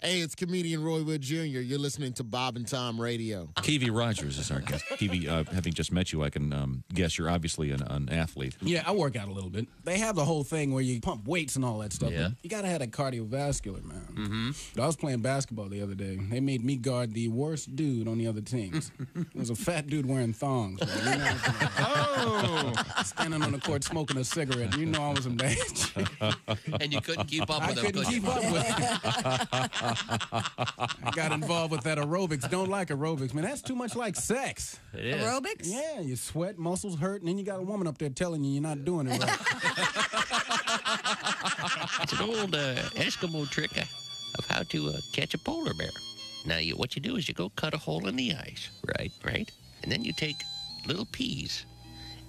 Hey, it's comedian Roy Wood Junior You're listening to Bob and Tom Radio. Kiwi Rogers is our guest. Kiwi, uh, having just met you, I can um, guess you're obviously an, an athlete. Yeah, I work out a little bit. They have the whole thing where you pump weights and all that stuff. Yeah. You got to have a cardiovascular, man. Mm-hmm. I was playing basketball the other day. They made me guard the worst dude on the other teams. It was a fat dude wearing thongs. You know, oh! Standing on the court smoking a cigarette. You know I was embarrassed. And you couldn't keep up with him. I couldn't keep up with him. I got involved with that aerobics. Don't like aerobics, man. That's too much like sex. Aerobics? Yeah, you sweat, muscles hurt, and then you got a woman up there telling you you're not doing it right. It's an old uh, Eskimo trick uh, of how to uh, catch a polar bear. Now, you, what you do is you go cut a hole in the ice, right, right? And then you take little peas,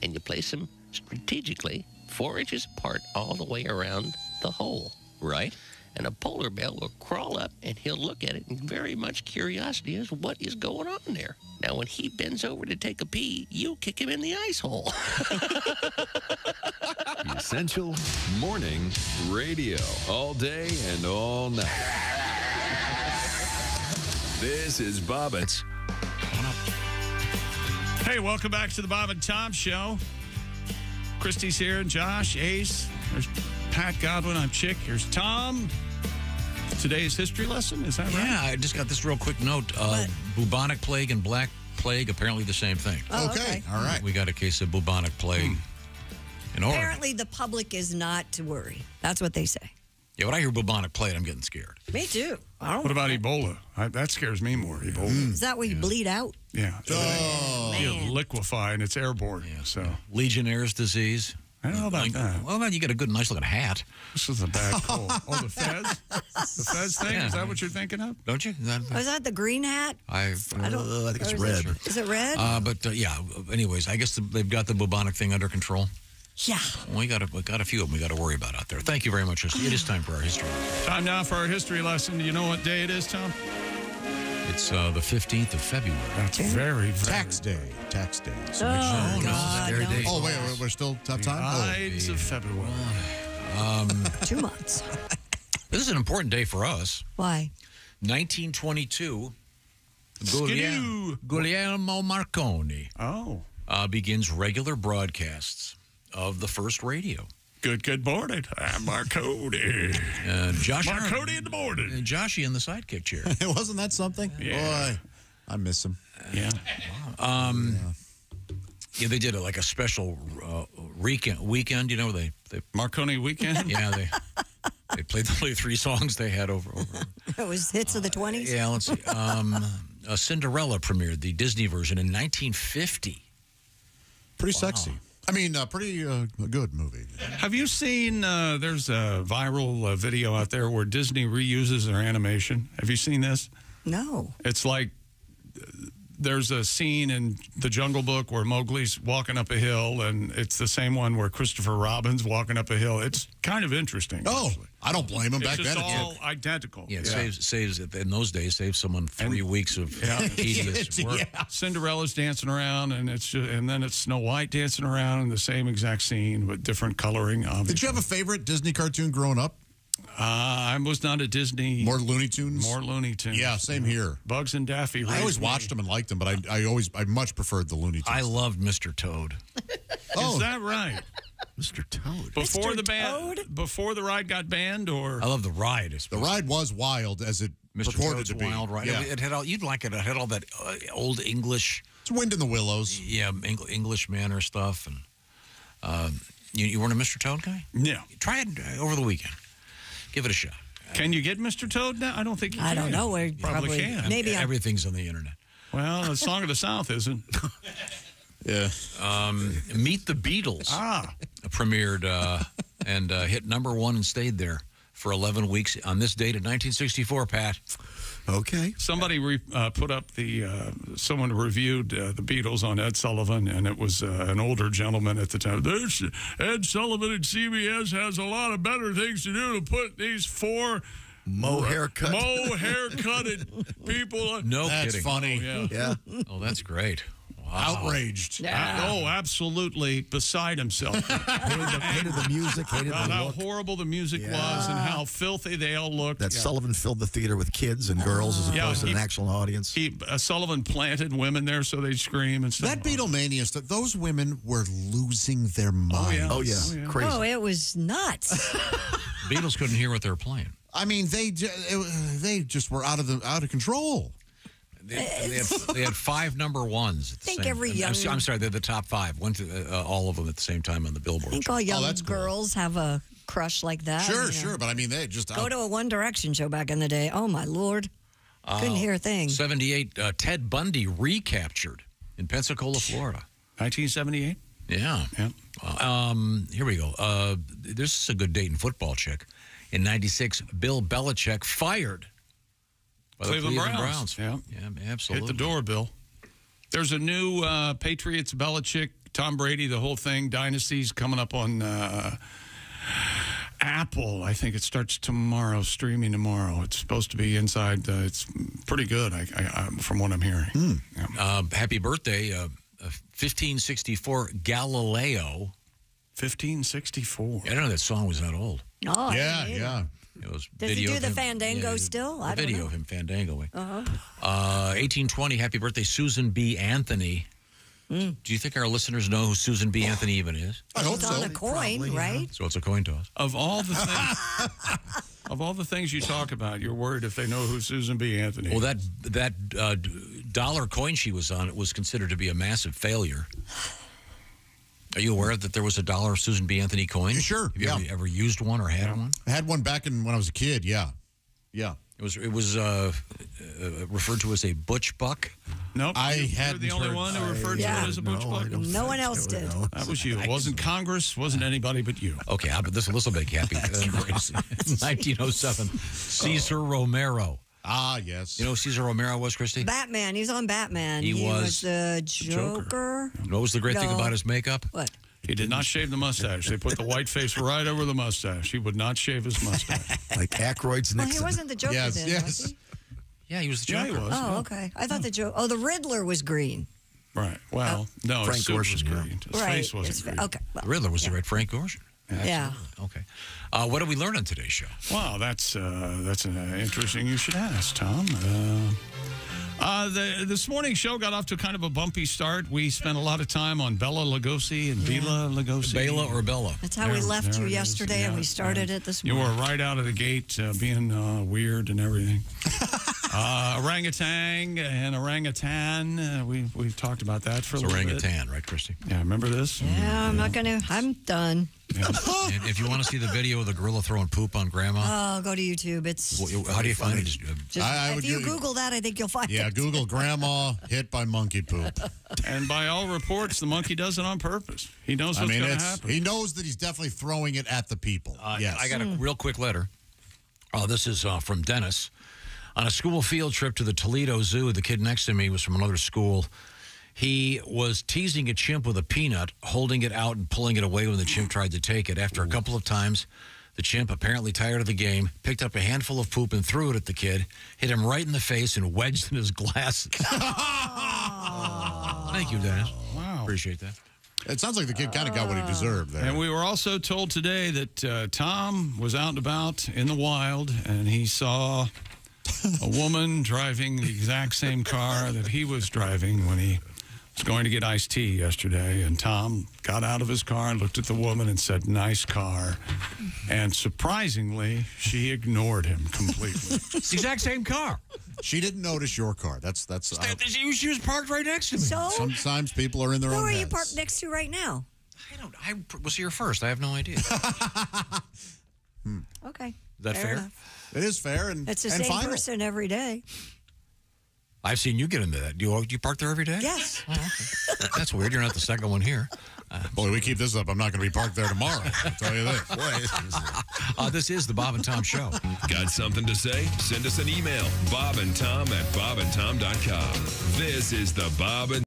and you place them strategically four inches apart all the way around the hole, right? And a polar bear will crawl up, and he'll look at it in very much curiosity as what is going on there. Now, when he bends over to take a pee, you kick him in the ice hole. Essential Morning Radio, all day and all night. This is Bobbitt's. Hey, welcome back to the Bob and Tom Show. Christy's here, and Josh, Ace, there's Pat Godwin, I'm Chick. Here's Tom. Today's history lesson, is that right? Yeah, I just got this real quick note. Uh, bubonic plague and black plague, apparently the same thing. Oh, okay. okay. All right. We got a case of bubonic plague hmm. in Oregon. Apparently the public is not to worry. That's what they say. Yeah, when I hear bubonic plague, I'm getting scared. Me too. I don't what about that. Ebola? I, that scares me more, Ebola. Mm. Is that where you yeah. bleed out? Yeah. Oh. You liquefy, and it's airborne. Yeah, so. Yeah. Legionnaire's disease. I don't know about like, that. Well, then you get a good, nice looking hat. This is a bad cold. Oh, the Fez? The Fez thing? Yeah. Is that what you're thinking of? Don't you? Is that, oh, is that the green hat? I, I, don't, uh, I think it's is red. It, is it red? Uh, but, uh, yeah, anyways, I guess the, they've got the bubonic thing under control. Yeah. We got a, we got a few of them we got to worry about out there. Thank you very much. It is time for our history. Time now for our history lesson. Do you know what day it is, Tom? It's uh, the fifteenth of February. That's very, very... Tax day. Tax day. So oh, God. No. Day. Oh, wait, wait, we're still tough time? Ides oh, of February. Um, Two months. This is an important day for us. Why? nineteen twenty-two, Gugliel Guglielmo Marconi oh. uh, begins regular broadcasts of the first radio. Good, good morning. I'm Marconi. Uh, Josh Marconi in the morning. And Joshy in the sidekick chair. Wasn't that something? Yeah. Boy, I miss him. Yeah. Wow. Um, yeah. yeah, they did a, like a special uh, weekend, weekend, you know, they, they... Marconi weekend? Yeah, they they played the only three songs they had over... over. It was hits uh, of the twenties? Yeah, let's see. Um, uh, Cinderella premiered, the Disney version, in nineteen fifty. Pretty wow. sexy. I mean, a pretty uh, good movie. Have you seen, uh, there's a viral uh, video out there where Disney reuses their animation. Have you seen this? No. It's like there's a scene in The Jungle Book where Mowgli's walking up a hill, and it's the same one where Christopher Robin's walking up a hill. It's kind of interesting. Oh, actually. I don't blame him. It's back just then. It's all yeah. identical. Yeah, it yeah. saves, saves in those days, saves someone three and, weeks of yeah. tedious work. Yeah. Cinderella's dancing around, and it's just, and then it's Snow White dancing around in the same exact scene with different coloring, obviously. Did you have a favorite Disney cartoon growing up? Uh, I was not a Disney... More Looney Tunes? More Looney Tunes. Yeah, same here. Bugs and Daffy. I always watched them and liked them, but I, I always, I much preferred the Looney Tunes. I loved Mister Toad. Oh. Is that right? Mister Toad. Before Mister the band, Toad? Before the ride got banned, or... I love the ride. The ride was wild, as it Mister purported Toad's to be. Wild ride. Yeah. It had all, you'd like it. It had all that uh, old English... It's Wind in the Willows. Yeah, Eng English manor stuff. And um, you, you weren't a Mister Toad guy? No. Try it over the weekend. Give it a shot. Can you get Mister Toad now? I don't think you can. I don't know. Probably, probably can. Maybe everything's on the internet. Well, the Song of the South isn't. Yeah. Um, Meet the Beatles ah. premiered uh, and uh, hit number one and stayed there for eleven weeks on this date in nineteen sixty-four, Pat. Okay. Somebody re uh, put up the, uh, someone reviewed uh, the Beatles on Ed Sullivan, and it was uh, an older gentleman at the time. There's Ed Sullivan at C B S has a lot of better things to do to put these four mohair-cut. mohair-cutted people on. No that's kidding. Funny. Oh, yeah. yeah. Oh, that's great. Wow. Outraged. Yeah. Oh, absolutely beside himself. Hated, the, hated the music, hated God, the how look. horrible the music yeah. was and how filthy they all looked. That yeah. Sullivan filled the theater with kids and girls as opposed yeah, he, to an actual audience. He, uh, Sullivan planted women there so they'd scream and stuff. That Beatlemania, that those women were losing their minds. Oh, yeah. Oh, yeah. Oh, yeah. Crazy. Oh, it was nuts. Beatles couldn't hear what they were playing. I mean, they, they just were out of, the, out of control. They, they, had, they had five number ones. At the I think same, every young... I'm, I'm sorry, they're the top five. Went to, uh, all of them at the same time on the Billboard. I think show. all young oh, girls cool. have a crush like that. Sure, you know. sure, but I mean, they just... Go out. to a One Direction show back in the day. Oh, my Lord. Uh, Couldn't hear a thing. seventy-eight, uh, Ted Bundy recaptured in Pensacola, Florida. nineteen seventy-eight? Yeah. yeah. Wow. Um, here we go. Uh, this is a good date in football, chick. In ninety-six, Bill Belichick fired... Cleveland, Cleveland Browns. Browns. Yeah. yeah, absolutely. Hit the door, Bill. There's a new uh, Patriots, Belichick, Tom Brady, the whole thing, Dynasty's coming up on uh, Apple. I think it starts tomorrow, streaming tomorrow. It's supposed to be inside. Uh, it's pretty good I, I, I, from what I'm hearing. Mm. Yeah. Uh, happy birthday, uh, fifteen sixty-four, Galileo. fifteen sixty-four. I don't know, that song was not old. Oh, yeah, yeah. It was Does video he do the him, Fandango yeah, still? I don't video know. Video of him Fandangoing. Uh-huh. Uh, eighteen twenty, happy birthday, Susan B. Anthony. Mm. Do you think our listeners know who Susan B. Anthony even is? I hope so. It's on a coin, Probably, right? Yeah. So it's a coin toss. Of all the things, of all the things you talk about, you're worried if they know who Susan B. Anthony is. Well, that, that uh, dollar coin she was on, it was considered to be a massive failure. Are you aware that there was a dollar Susan B. Anthony coin? Sure. Have you yeah. ever, ever used one or had yeah. one? I had one back in when I was a kid. Yeah, yeah. It was it was uh, uh, referred to as a butch buck. Nope. I you, had you were the only one who referred I, to yeah. it as a butch no, buck. No one else did. Else. That was you. It wasn't Congress. Wasn't anybody but you. Okay, I, but this will make you happy. nineteen oh seven, Cesar oh. Romero. Ah, yes. You know who Cesar Romero was, Christy? Batman. He was on Batman. He, he was, was the Joker. Joker. You know what was the great no. thing about his makeup? What? He did not shave the mustache. They put the white face right over the mustache. He would not shave his mustache. Like Aykroyd's Nixon. Well, he wasn't the Joker yes, then, yes. was he? Yeah, he was the Joker. Yeah, he was. Oh, yeah. okay. I thought oh. the Joker. Oh, the Riddler was green. Right. Well, uh, no, Frank Gorshin was green. His right. face wasn't green. Okay. Well, the Riddler was yeah. the red Frank Gorshin. Absolutely. Yeah. Okay. Uh, what did we learn on today's show? Wow, that's uh, that's an uh, interesting. You should ask, Tom. Uh, uh, the this morning's show got off to kind of a bumpy start. We spent a lot of time on Bela Lugosi and yeah. Bela Lugosi. Bela or Bella. That's how there, we left you yesterday, yeah, and we started right. it this morning. You were right out of the gate, uh, being uh, weird and everything. Uh, orangutan and orangutan. Uh, we we've talked about that for it's a little orangutan, bit. right, Christy? Yeah, remember this? Yeah, yeah. I'm not gonna. I'm done. Yeah. And if you want to see the video of the gorilla throwing poop on Grandma, oh, go to YouTube. It's how do you find it? Just, just, I, I if you do, Google that, I think you'll find yeah, it. Yeah, Google Grandma hit by monkey poop. And by all reports, the monkey does it on purpose. He knows what's I mean, going to happen. He knows that he's definitely throwing it at the people. Uh, yes. I got a real quick letter. Uh, this is uh, from Dennis. on a school field trip to the Toledo Zoo. The kid next to me was from another school. He was teasing a chimp with a peanut, holding it out and pulling it away when the chimp tried to take it. After a couple of times, the chimp, apparently tired of the game, picked up a handful of poop and threw it at the kid, hit him right in the face, and wedged in his glasses. Thank you, Dennis. Wow. Appreciate that. It sounds like the kid kind of got what he deserved there. And we were also told today that uh, Tom was out and about in the wild, and he saw a woman driving the exact same car that he was driving when he... was going to get iced tea yesterday, and Tom got out of his car and looked at the woman and said, nice car. And surprisingly, she ignored him completely. It's the exact same car. She didn't notice your car. That's that's. That, she was parked right next to me. So? Sometimes people are in their own heads. Who are you parked next to right now? I don't. I was here first. I have no idea. hmm. Okay. Is that fair? fair? It is fair. And it's the and same final. person every day. I've seen you get into that. Do you, do you park there every day? Yes. Oh, okay. That's weird. You're not the second one here. Uh, Boy, we keep this up, I'm not going to be parked there tomorrow. I'll tell you that. Boy, uh, this is the Bob and Tom Show. Got something to say? Send us an email. Bob and Tom at bob and tom dot com. This is the Bob and